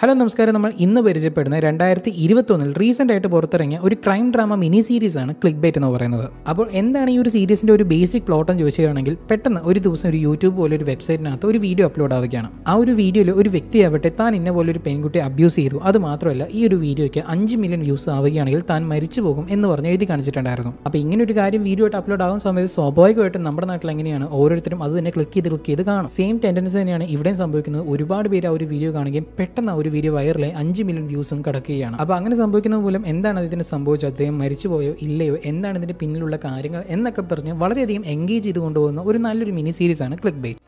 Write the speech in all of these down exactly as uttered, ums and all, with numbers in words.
Hello നമസ്കാരം. നമ്മൾ ഇന്ന് പരിചയപ്പെടുന്ന രണ്ടായിരത്തി ഇരുപത്തൊന്നിൽ റീസെൻ്റ് ആയിട്ട് പുറത്തിറങ്ങിയ ഒരു ക്രൈം ഡ്രാമ മിനി സീരീസാണ് ക്ലിക്ക് ബൈറ്റ് എന്ന് പറയുന്നത്. അപ്പോൾ എന്താണ് ഈ ഒരു സീരീസിൻ്റെ ഒരു ബേസിക് പ്ലോട്ട് എന്ന് ചോദിക്കുകയാണെങ്കിൽ, പെട്ടെന്ന് ഒരു ദിവസം ഒരു യൂട്യൂബ് പോലെ ഒരു വെബ്സൈറ്റിനകത്ത് ഒരു വീഡിയോ അപ്ലോഡ് ആവുകയാണ്. ആ ഒരു വീഡിയോയിൽ ഒരു വ്യക്തിയാവട്ടെ താൻ ഇന്ന പോലെ ഒരു പെൺകുട്ടിയെ അബ്യൂസ് ചെയ്തു, അത് മാത്രമല്ല ഈ ഒരു വീഡിയോയ്ക്ക് അഞ്ച് മില്യൺ വ്യൂസ് ആവുകയാണെങ്കിൽ താൻ മരിച്ചു പോകും എന്ന് പറഞ്ഞ് എഴുതി കാണിച്ചിട്ടുണ്ടായിരുന്നു. അപ്പോൾ ഇങ്ങനെ ഒരു കാര്യം വീഡിയോ ആയിട്ട് അപ്ലോഡ് ആകുന്ന സമയത്ത് സ്വാഭാവികമായിട്ടും നമ്മുടെ നാട്ടിൽ എങ്ങനെയാണ് ഓരോരുത്തരും അത് തന്നെ ക്ലിക്ക് ചെയ്ത് ക്ലിക്ക് ചെയ്ത് കാണും. സെയിം ടെൻഡൻസി തന്നെയാണ് ഇവിടെയും സംഭവിക്കുന്നത്. ഒരുപാട് പേര് ആ ഒരു വീഡിയോ കാണുകയും പെട്ടെന്ന് ഒരു വീഡിയോ വൈറലായി അഞ്ച് മില്യൺ വ്യൂസും കടക്കുകയാണ്. അപ്പോൾ അങ്ങനെ സംഭവിക്കുന്ന മൂലം എന്താണ് അതിന് സംഭവിച്ചത്, അദ്ദേഹം മരിച്ചുപോയോ ഇല്ലയോ, എന്താണ് ഇതിൻ്റെ പിന്നിലുള്ള കാര്യങ്ങൾ എന്നൊക്കെ പറഞ്ഞ് വളരെയധികം എൻഗേജ് ചെയ്ത് കൊണ്ടുപോകുന്ന ഒരു നല്ലൊരു മിനി സീരീസാണ് ക്ലിക്ക് ബൈറ്റ്.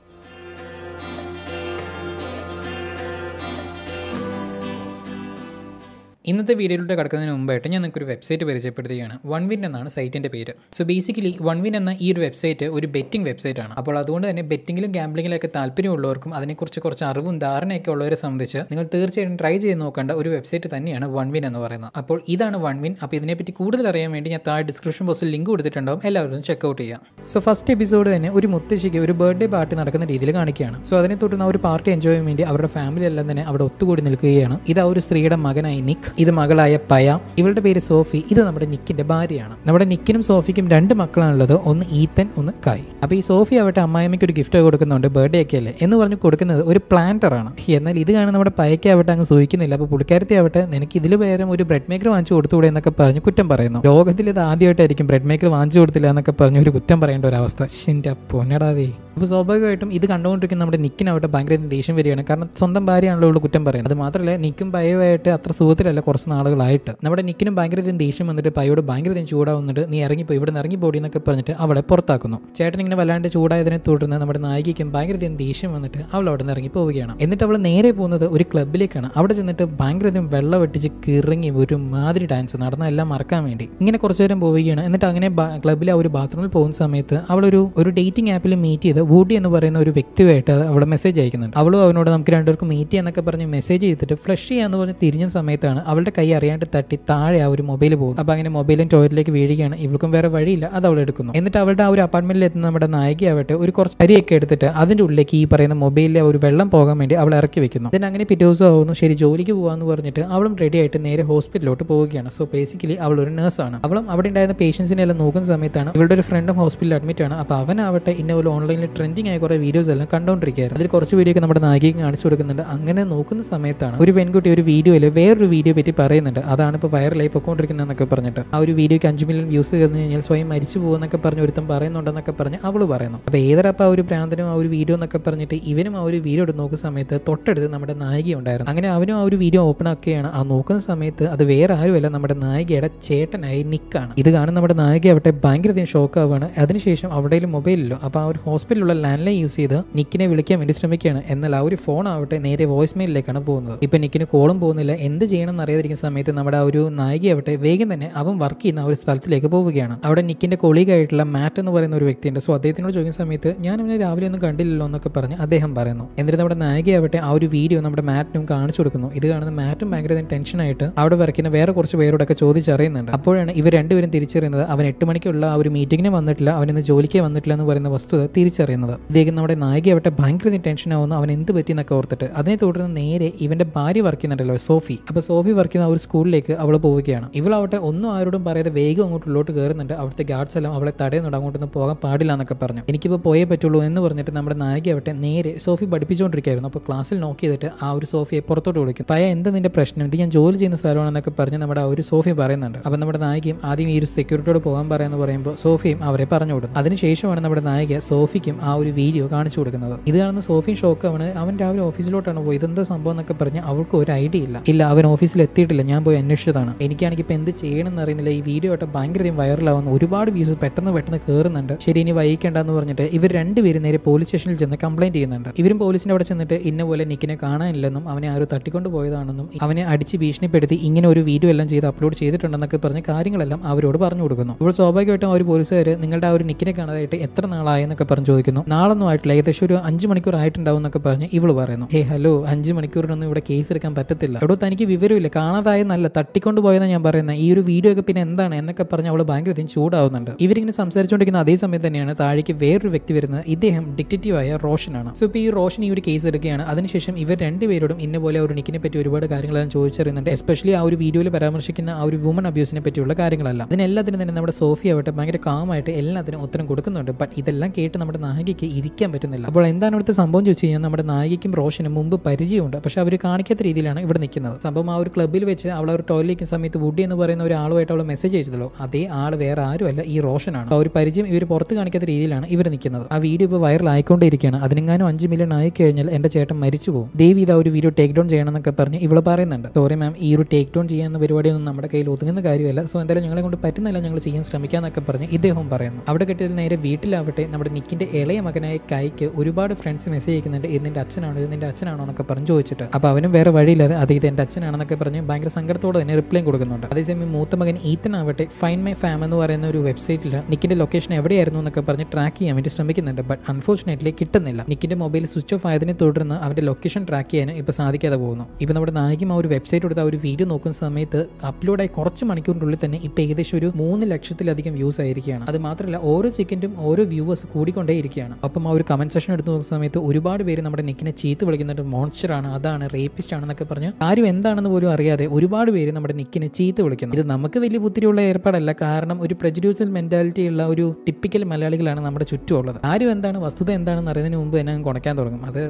ഇന്നത്തെ വീഡിയോയിലൂടെ കടക്കുന്നതിന് മുമ്പായിട്ട് ഞാൻ നിങ്ങൾക്കൊരു വെബ്സൈറ്റ് പരിചയപ്പെടുത്തുകയാണ്. വൺവിൻ എന്നാണ് സൈറ്റിൻ്റെ പേര്. സോ ബേസിക്കലി വൺവിൻ എന്ന ഈ ഒരു വെബ്സൈറ്റ് ഒരു ബെറ്റിംഗ് വെബ്സൈറ്റ് ആണ്. അപ്പോൾ അതുകൊണ്ട് തന്നെ ബെറ്റിങ്ങിലും ഗാംബ്ലിങ്ങിലൊക്കെ താല്പര്യമുള്ളവർക്കും അതിനെക്കുറിച്ച് കുറച്ച് അറിവും ധാരണയൊക്കെ ഉള്ളവരെ സംബന്ധിച്ച് നിങ്ങൾ തീർച്ചയായിട്ടും ട്രൈ ചെയ്ത് നോക്കേണ്ട ഒരു വെബ്സൈറ്റ് തന്നെയാണ് വൺവിൻ എന്ന് പറയുന്നത്. അപ്പോൾ ഇതാണ് വൺവിൻ. അപ്പോൾ ഇതിനെപ്പറ്റി കൂടുതൽ അറിയാൻ വേണ്ടി ഞാൻ താഴെ ഡിസ്ക്രിപ്ഷൻ ബോക്സിൽ ലിങ്ക് കൊടുത്തിട്ടുണ്ടാവും, എല്ലാവരും ചെക്കൗട്ട് ചെയ്യാം. സോ ഫസ്റ്റ് എപ്പിസോഡ് തന്നെ ഒരു മുത്തശ്ശിക്ക് ഒരു ബർത്ത്ഡേ പാർട്ടി നടക്കുന്ന രീതിയിൽ കാണിക്കുകയാണ്. സോ അതിനെ തുടർന്ന് ആ ഒരു പാർട്ടി എൻജോയ് ചെയ്യാൻ വേണ്ടി അവരുടെ ഫാമിലി എല്ലാം തന്നെ അവിടെ ഒത്തുകൂടി നിൽക്കുകയാണ്. ഇത് ആ ഒരു സ്ത്രീയുടെ മകനായി നിക്ക്, ഇത് മകളായ പയ, ഇവളുടെ പേര് സോഫി, ഇത് നമ്മുടെ നിക്കിന്റെ ഭാര്യയാണ്. നമ്മുടെ നിക്കിനും സോഫിക്കും രണ്ട് മക്കളാണുള്ളത്, ഒന്ന് ഈത്തൻ, ഒന്ന് കായ്. അപ്പോൾ ഈ സോഫി ആവട്ടെ അമ്മായിമ്മയ്ക്ക് ഒരു ഗിഫ്റ്റ് കൊടുക്കുന്നുണ്ട്, ബർത്ത്ഡേ ഒക്കെ അല്ലേ എന്ന് പറഞ്ഞ് കൊടുക്കുന്നത് ഒരു പ്ലാന്റർ ആണ്. എന്നാൽ ഇത് കാണാൻ നമ്മുടെ പയക്കാവട്ടെ അങ്ങ് സൂചിക്കുന്നില്ല. അപ്പോൾ പുള്ളിക്കാരത്തെ ആവട്ടെ നിനക്ക് ഇതിൽ പകരം ഒരു ബ്രെഡ് മേക്കർ വാങ്ങിച്ചു കൊടുത്തുകൂടെ എന്നൊക്കെ പറഞ്ഞ് കുറ്റം പറയുന്നു. ലോകത്തിൽ ഇത് ആദ്യമായിട്ടായിരിക്കും ബ്രെഡ് മേക്കർ വാങ്ങിച്ചു കൊടുത്തില്ല എന്നൊക്കെ പറഞ്ഞ് ഒരു കുറ്റം പറയേണ്ട ഒരു അവസ്ഥ. എൻ്റെ പൊന്നടാവേ. അപ്പോൾ സ്വാഭാവികമായിട്ടും ഇത് കണ്ടുകൊണ്ടിരിക്കുന്ന നമ്മുടെ നിക്കിനാവട്ടെ ഭയങ്കര ദേഷ്യം വരികയാണ്. കാരണം സ്വന്തം ഭാര്യയാണല്ലോ കുറ്റം പറയുന്നത്. അത് മാത്രമല്ല നിക്കും പയവായിട്ട് അത്ര സുഖത്തിലല്ല കുറച്ച് നാളുകളായിട്ട്. നമ്മുടെ നിക്കിനും ഭയങ്കരതയും ദേഷ്യം വന്നിട്ട് പയ്യോട് ഭയങ്കരതയും ചൂടാവുന്നിട്ട് നീ ഇറങ്ങിപ്പോയി, ഇവിടെ നിന്ന് ഇറങ്ങി പോടി എന്നൊക്കെ പറഞ്ഞിട്ട് അവളെ പുറത്താക്കുന്നു. ചേട്ടൻ ഇങ്ങനെ വല്ലാണ്ട് ചൂടായതിനെ തുടർന്ന് നമ്മുടെ നായികയ്ക്കും ഭയങ്കരതയും ദേഷ്യം വന്നിട്ട് അവൾ അവിടെ നിന്ന് ഇറങ്ങി പോവുകയാണ്. എന്നിട്ട് അവൾ നേരെ പോകുന്നത് ഒരു ക്ലബിലേക്കാണ്. അവിടെ ചെന്നിട്ട് ഭയങ്കരതയും വെള്ളം വെട്ടിച്ച് കിറങ്ങി ഒരു മാതിരി ഡാൻസ് നടന്ന എല്ലാം മറക്കാൻ വേണ്ടി ഇങ്ങനെ കുറച്ചു നേരം പോവുകയാണ്. എന്നിട്ട് അങ്ങനെ ക്ലബിലെ ആ ഒരു ബാത്റൂമിൽ പോകുന്ന സമയത്ത് അവളൊരു ഒരു ഡേറ്റിംഗ് ആപ്പിൽ മീറ്റ് ചെയ്ത് വൂഡി എന്ന് പറയുന്ന ഒരു വ്യക്തിയായിട്ട് അവൾ മെസ്സേജ് അയക്കുന്നുണ്ട്. അവളും അവനോട് നമുക്ക് രണ്ടുപേർക്കും മീറ്റ് ചെയ്യാന്നൊക്കെ പറഞ്ഞ് മെസ്സേജ് ചെയ്തിട്ട് ഫ്ലഷ് ചെയ്യാന്ന് പറഞ്ഞ് തിരിഞ്ഞ സമയത്താണ് അവളുടെ കൈ അറിയാണ്ട് തട്ടി താഴെ ആ ഒരു മൊബൈൽ പോകും. അപ്പോൾ അങ്ങനെ മൊബൈലും ടോയ്ലറ്റിലേക്ക് വീഴുകയാണ്. ഇവൾക്കും വേറെ വഴിയില്ല, അത് അവൾ എടുക്കുന്നു. എന്നിട്ട് അവളുടെ ആ ഒരു അപ്പാർട്ട്മെന്റിൽ എത്തുന്ന നമ്മുടെ നായികയാവട്ടെ ഒരു കുറച്ച് അരിയൊക്കെ എടുത്തിട്ട് അതിൻ്റെ ഉള്ളിലേക്ക് ഈ പറയുന്ന മൊബൈലിലെ ഒരു വെള്ളം പോകാൻ വേണ്ടി അവൾ ഇറക്കി വെക്കുന്നു. ഇതിന് അങ്ങനെ പിറ്റേ ദിവസം ആവുന്നു. ശരി ജോലിക്ക് പോകാമെന്ന് പറഞ്ഞിട്ട് അവളും റെഡി ആയിട്ട് നേരെ ഹോസ്പിറ്റലിലോട്ട് പോവുകയാണ്. സോ ബേസിക്കലി അവൾ ഒരു നേഴ്സാണ്. അവളും അവിടെ ഉണ്ടായിരുന്ന പേഷ്യൻസിനെ എല്ലാം നോക്കുന്ന സമയത്താണ് ഇവളുടെ ഒരു ഫ്രണ്ടും ഹോസ്പിറ്റലിൽ അഡ്മിറ്റ് ആണ്. അപ്പോൾ അവനാവട്ടെ ഇന്ന പോലെ ഓൺലൈനിൽ ട്രെൻഡിങ് ആയ കുറേ വീഡിയോസ് എല്ലാം കണ്ടുകൊണ്ടിരിക്കുകയായിരുന്നു. അതിൽ കുറച്ച് വീഡിയോ ഒക്കെ നമ്മുടെ നായികയ്ക്ക് കാണിച്ചു കൊടുക്കുന്നുണ്ട്. അങ്ങനെ നോക്കുന്ന സമയത്താണ് ഒരു പെൺകുട്ടി ഒരു വീഡിയോയിൽ വേറൊരു വീഡിയോ പറ്റി പറയുന്നുണ്ട്. അതാണ് ഇപ്പോൾ വൈറലായി പൊക്കോണ്ടിരിക്കുന്നതെന്നൊക്കെ പറഞ്ഞിട്ട് ആ ഒരു വീഡിയോയ്ക്ക് അഞ്ച് മില്യൺ വ്യൂസ് കഴിഞ്ഞ് കഴിഞ്ഞാൽ സ്വയം മരിച്ചു പോകുമെന്നൊക്കെ പറഞ്ഞ് ഒരുത്തം പറയുന്നുണ്ടെന്നൊക്കെ പറഞ്ഞ് അവൾ പറയുന്നു. അപ്പോൾ ഏതരപ്പം ആ ഒരു പ്രാന്തനും ആ ഒരു വീഡിയോ എന്നൊക്കെ പറഞ്ഞിട്ട് ഇവനും ആ ഒരു വീഡിയോ എടുത്ത് നോക്കുന്ന സമയത്ത് തൊട്ടടുത്ത് നമ്മുടെ നായിക ഉണ്ടായിരുന്നു. അങ്ങനെ അവനും ആ ഒരു വീഡിയോ ഓപ്പൺ ആക്കുകയാണ്. ആ നോക്കുന്ന സമയത്ത് അത് വേറെ ആരുമല്ല നമ്മുടെ നായികയുടെ ചേട്ടനായി നിക്കാണ്. ഇത് കാണുന്ന നമ്മുടെ നായികയാവട്ടെ ഭയങ്കരധികം ഷോക്ക് ആവുകയാണ്. അതിനുശേഷം അവിടെയിൽ മൊബൈലിലോ അപ്പോൾ ആ ഒരു ഹോസ്പിറ്റലിലുള്ള ലാൻഡ് ലൈൻ യൂസ് ചെയ്ത് നിക്കിനെ വിളിക്കാൻ വേണ്ടി ശ്രമിക്കുകയാണ്. എന്നാൽ ആ ഒരു ഫോൺ ആവട്ടെ നേരെ വോയിസ് മെയിലിലേക്കാണ് പോകുന്നത്. ഇപ്പോൾ നിക്കിന് കോളും പോകുന്നില്ല. എന്ത് ചെയ്യണമെന്ന് അറിയാതിരിക്കുന്ന സമയത്ത് നമ്മുടെ ആ ഒരു നായികയാവട്ടെ വേഗം തന്നെ അവൻ വർക്ക് ചെയ്യുന്ന ആ ഒരു സ്ഥലത്തിലേക്ക് പോവുകയാണ്. അവിടെ നിക്കിൻ്റെ കൊളീഗായിട്ടുള്ള മാറ്റ് എന്ന് പറയുന്ന ഒരു വ്യക്തിയുണ്ട്. സോ അദ്ദേഹത്തിനോട് ചോദിക്കുന്ന സമയത്ത് ഞാൻ അവനെ രാവിലെ ഒന്നും കണ്ടില്ലല്ലോ എന്നൊക്കെ പറഞ്ഞ് അദ്ദേഹം പറയുന്നു. എന്നിട്ട് നമ്മുടെ നായികയാവട്ടെ ആ ഒരു വീഡിയോ നമ്മുടെ മാറ്റിനും കാണിച്ചു കൊടുക്കുന്നു. ഇത് കാണുന്ന മാറ്റും ഭയങ്കര ടെൻഷനായിട്ട് അവിടെ വർക്കുന്ന വേറെ കുറച്ച് പേരോടൊക്കെ ചോദിച്ചറിയുന്നുണ്ട്. അപ്പോഴാണ് ഇവർ രണ്ടുപേരും തിരിച്ചറിയുന്നത് അവൻ എട്ട് മണിക്കുള്ള ആ ഒരു മീറ്റിങ്ങിന് വന്നിട്ടില്ല, അവനൊന്ന് ജോലിക്ക് വന്നിട്ടില്ല എന്ന് പറയുന്ന വസ്തുത തിരിച്ചറിയുന്നത്. ഇദ്ദേഹം നമ്മുടെ നായികയാവട്ടെ ഭയങ്കര ടെൻഷനാവുന്നു, അവൻ എന്ത് പറ്റിയെന്നൊക്കെ ഓർത്തിട്ട്. അതിനെ തുടർന്ന് നേരെ ഇവൻ്റെ ഭാര്യ വർക്ക് ചെയ്യുന്നുണ്ടല്ലോ സോഫി, അപ്പോൾ സോഫി വർക്ക് ചെയ്യുന്ന ആ ഒരു സ്കൂളിലേക്ക് അവൾ പോവുകയാണ്. ഇവളാവട്ടെ ഒന്നും ആരോടും പറയാതെ വേഗം അങ്ങോട്ടുള്ളോട്ട് കയറുന്നുണ്ട്. അവിടുത്തെ ഗാർഡ്സ് എല്ലാം അവളെ തടയുന്നുണ്ട്, അങ്ങോട്ടൊന്നും പോകാൻ പാടില്ല എന്നൊക്കെ പറഞ്ഞു. എനിക്കിപ്പോൾ പോയേ പറ്റുള്ളൂ എന്ന് പറഞ്ഞിട്ട് നമ്മുടെ നായികയാവട്ടെ നേരെ സോഫി പഠിപ്പിച്ചുകൊണ്ടിരിക്കുകയായിരുന്നു. അപ്പോൾ ക്ലാസ്സിൽ നോക്കി ചെയ്തിട്ട് ആ ഒരു സോഫിയെ പുറത്തോട്ട് വിളിക്കും. പയ എന്താ നിന്റെ പ്രശ്നം, ഇത് ഞാൻ ജോലി ചെയ്യുന്ന സ്ഥലമാണെന്നൊക്കെ പറഞ്ഞ് നമ്മുടെ ആ ഒരു സോഫി പറയുന്നുണ്ട്. അപ്പോൾ നമ്മുടെ നായികയും ആദ്യം ഈ ഒരു സെക്യൂരിറ്റിയോട് പോകാൻ പറയാന്ന് പറയുമ്പോൾ സോഫിയും അവരെ പറഞ്ഞു വിടും. അതിനുശേഷമാണ് നമ്മുടെ നായിക സോഫിക്കും ആ ഒരു വീഡിയോ കാണിച്ചു കൊടുക്കുന്നത്. ഇത് കാണുന്ന സോഫിയും ഷോക്ക് ആണ്. അവൻ രാവിലെ ഓഫീസിലോട്ടാണ് പോയി, ഇതെന്താ സംഭവം എന്നൊക്കെ പറഞ്ഞ് അവൾക്ക് ഒരു ഐഡിയ ഇല്ല. ഇല്ല അവൻ ഓഫീസിൽ എത്തിയിട്ടില്ല, ഞാൻ പോയി അന്വേഷിച്ചതാണ്, എനിക്കാണെങ്കിൽ ഇപ്പോൾ എന്ത് ചെയ്യണമെന്ന് അറിയുന്നില്ല, ഈ വീഡിയോ ആയിട്ട് ഭയങ്കരധികം വൈറലാവുന്നു, ഒരുപാട് വ്യൂസ് പെട്ടെന്ന് പെട്ടെന്ന് കയറുന്നുണ്ട്, ശരി ഇനി വൈകിക്കേണ്ടെന്ന് പറഞ്ഞിട്ട് ഇവർ രണ്ടുപേരും നേരെ പോലീസ് സ്റ്റേഷനിൽ ചെന്ന് കംപ്ലയിൻറ്റ് ചെയ്യുന്നുണ്ട്. ഇവരും പോലീസിൻ്റെ അവിടെ ചെന്നിട്ട് ഇന്ന പോലെ നിക്കിനെ കാണാനില്ലെന്നും അവനെ ആരും തട്ടിക്കൊണ്ട് പോയതാണെന്നും അവനെ അടിച്ച് ഭീഷണിപ്പെടുത്തി ഇങ്ങനെ ഒരു വീഡിയോ എല്ലാം ചെയ്ത് അപ്ലോഡ് ചെയ്തിട്ടുണ്ടെന്നൊക്കെ പറഞ്ഞ് കാര്യങ്ങളെല്ലാം അവരോട് പറഞ്ഞു കൊടുക്കുന്നു. അപ്പോൾ സ്വാഭാവികമായിട്ടും ആ ഒരു പോലീസുകാർ നിങ്ങളുടെ ആ ഒരു നിക്കിനെ കാണാതായിട്ട് എത്ര നാളായെന്നൊക്കെ പറഞ്ഞു ചോദിക്കുന്നു. നാളൊന്നും ആയിട്ടില്ല, ഏകദേശം ഒരു അഞ്ച് മണിക്കൂർ ആയിട്ടുണ്ടാവും എന്നൊക്കെ പറഞ്ഞ് ഇവൾ പറയുന്നു. ഹേ ഹലോ, അഞ്ച് മണിക്കൂറിനൊന്നും ഇവിടെ കേസ് എടുക്കാൻ പറ്റത്തില്ല, എടോ തനിക്ക് വിവരമില്ല, കാണാതായെന്നല്ല തട്ടിക്കൊണ്ട് പോയെന്ന് ഞാൻ പറയുന്നത്. ഈ ഒരു വീഡിയോ ഒക്കെ പിന്നെ എന്താണ് എന്നൊക്കെ പറഞ്ഞ് അവൾ ഭയങ്കരധികം ചൂടാവുന്നുണ്ട്. ഇവരിങ്ങനെ സംസാരിച്ചുകൊണ്ടിരിക്കുന്ന അതേ സമയം തന്നെയാണ് താഴേക്ക് വേറൊരു വ്യക്തി വരുന്നത്. ഇദ്ദേഹം ഡിറ്റക്റ്റീവായ റോഷനാണ്. സോ ഇപ്പോൾ ഈ റോഷൻ ഈ ഒരു കേസ് എടുക്കുകയാണ്. അതിനുശേഷം ഇവർ രണ്ടുപേരോടും ഇന്ന പോലെ ഒരു നിക്കിനെ പറ്റി ഒരുപാട് കാര്യങ്ങളെല്ലാം ചോദിച്ചറിയുന്നുണ്ട്. എസ്പെഷ്യലി ആ ഒരു വീഡിയോയിൽ പരാമർശിക്കുന്ന ആ ഒരു വുമൺ അബ്യൂസിനെ പറ്റിയുള്ള കാര്യങ്ങളല്ല. അതിനെല്ലാത്തിനും തന്നെ നമ്മുടെ സോഫിയ ആവട്ടെ ഭയങ്കര കാമായിട്ട് എല്ലാത്തിനും ഉത്തരം കൊടുക്കുന്നുണ്ട്. ബട്ട് ഇതെല്ലാം കേട്ട് നമ്മുടെ നായികയ്ക്ക് ഇരിക്കാൻ പറ്റുന്നില്ല. അപ്പോൾ എന്താണ് ഇവിടുത്തെ സംഭവം ചോദിച്ചു കഴിഞ്ഞാൽ നമ്മുടെ നായികയ്ക്കും റോഷനും മുമ്പ് പരിചയമുണ്ട്. പക്ഷെ അവർ കാണിക്കാത്ത രീതിയിലാണ് ഇവിടെ നിൽക്കുന്നത്. സംഭവം ആ ഒരു ക്ലബ്ബിൽ വെച്ച് അവൾ ഒരു ടോയ്ലറ്റിൽ സമയത്ത് വുഡി എന്ന് പറയുന്ന ഒരാളുമായിട്ട് അവൾ മെസ്സേജ് ചെയ്തല്ലോ. അതേ ആൾ വേറെ ആരുമല്ല, ഈ റോഷനാണ്. ആ ഒരു പരിചയം ഇവർ പുറത്ത് കാണിക്കാത്ത രീതിയിലാണ് ഇവർ നിൽക്കുന്നത്. ആ വീഡിയോ ഇപ്പോൾ വൈറൽ ആയിക്കൊണ്ടിരിക്കുകയാണ്. അതിനെങ്ങാനും അഞ്ച് മില്യൺ ആയി കഴിഞ്ഞാൽ എൻ്റെ ചേട്ടൻ മരിച്ചു പോകും. ദേവി ഇത് ആ ഒരു വീഡിയോ ടേക്ക് ഡൗൺ ചെയ്യണം എന്നൊക്കെ പറഞ്ഞ് ഇവിടെ പറയുന്നുണ്ട്. സോറി മാം, ഈ ഒരു ടേക്ക് ഡൗൺ ചെയ്യാവുന്ന പരിപാടിയൊന്നും നമ്മുടെ കയ്യിൽ ഒതുങ്ങുന്ന കാര്യമല്ല. സോ എന്തായാലും ഞങ്ങളെ കൊണ്ട് പറ്റുന്നില്ല, ഞങ്ങൾ ചെയ്യാൻ ശ്രമിക്കാമെന്നൊക്കെ പറഞ്ഞ് ഇദ്ദേഹം പറയുന്നു. അവിടെ കിട്ടിയത് നേരെ വീട്ടിലാവട്ടെ നമ്മുടെ നിക്കിൻ്റെ ഇളയ മകനായ കൈക്ക് ഒരുപാട് ഫ്രണ്ട്സ് മെസ്സേജ് അയക്കുന്നുണ്ട്. ഇത് നിൻ്റെ അച്ഛനാണോ, ഇത് നിൻ്റെ അച്ഛനാണോ എന്നൊക്കെ പറഞ്ഞ് ചോദിച്ചിട്ട് അപ്പോൾ അവനും വേറെ വഴിയില്ലാതെ അത് ഇത് എൻ്റെ അച്ഛനാണെന്നൊക്കെ പറഞ്ഞ് ഭയങ്കര സങ്കടത്തോടെ തന്നെ റിപ്ലൈ കൊടുക്കുന്നുണ്ട്. അതേസമയം മൂത്ത മകൻ ഈത്തനാവട്ടെ ഫൈൻ മൈ ഫാം എന്ന് പറയുന്ന ഒരു വെബ്സൈറ്റിൽ നിക്കിൻ്റെ ലൊക്കേഷൻ എവിടെയായിരുന്നു എന്നൊക്കെ പറഞ്ഞ് ട്രാക്ക് ചെയ്യാൻ വേണ്ടി ശ്രമിക്കുന്നുണ്ട്. ബട്ട് അൺഫോർച്ചുനേറ്റ്ലി കിട്ടുന്നില്ല. നിക്കിൻ്റെ മൊബൈൽ സ്വിച്ച് ഓഫ് ആയതിനെ തുടർന്ന് അവൻ്റെ ലൊക്കേഷൻ ട്രാക്ക് ചെയ്യാനും ഇപ്പോൾ സാധിക്കാതെ പോകുന്നു. ഇപ്പോൾ നമ്മുടെ നായികം ആ ഒരു വെബ്സൈറ്റ് എടുത്ത് ആ ഒരു വീഡിയോ നോക്കുന്ന സമയത്ത് അപ്ലോഡായി കുറച്ച് മണിക്കൂറിനുള്ളിൽ തന്നെ ഇപ്പോൾ ഏകദേശം ഒരു മൂന്ന് ലക്ഷത്തിലധികം വ്യൂസ് ആയിരിക്കുകയാണ്. അത് മാത്രമല്ല ഓരോ സെക്കൻഡും ഓരോ വ്യൂവേഴ്സ് കൂടിക്കൊണ്ടേ ഇരിക്കുകയാണ്. അപ്പം ആ ഒരു കമന്റ് സെക്ഷൻ എടുത്ത് നോക്കുന്ന സമയത്ത് ഒരുപാട് പേര് നമ്മുടെ നിക്കിനെ ചീത്ത വിളിക്കുന്നുണ്ട്. മോൺസ്റ്റർ ആണ്, അതാണ്, റേപ്പിസ്റ്റ് ആണെന്നൊക്കെ പറഞ്ഞ് ആരും എന്താണെന്ന് പോലും അറിയാതെ ഒരുപാട് പേര് നമ്മുടെ നിക്കിനെ ചീത്ത വിളിക്കുന്നു. ഇത് നമുക്ക് വലിയ ബുദ്ധിയുള്ള ഏർപ്പാടല്ല. കാരണം ഒരു പ്രജുഡ്യൂഷ്യൽ മെന്റാലിറ്റി ഉള്ള ഒരു ടിപ്പിക്കൽ മലയാളികളാണ് നമ്മുടെ ചുറ്റുമുള്ളത്. ആരും എന്താണ്, വസ്തുത എന്താണെന്ന് അറിയുന്നതിന് മുമ്പ് എന്നെ കുണയ്ക്കാൻ തുടങ്ങും. അത്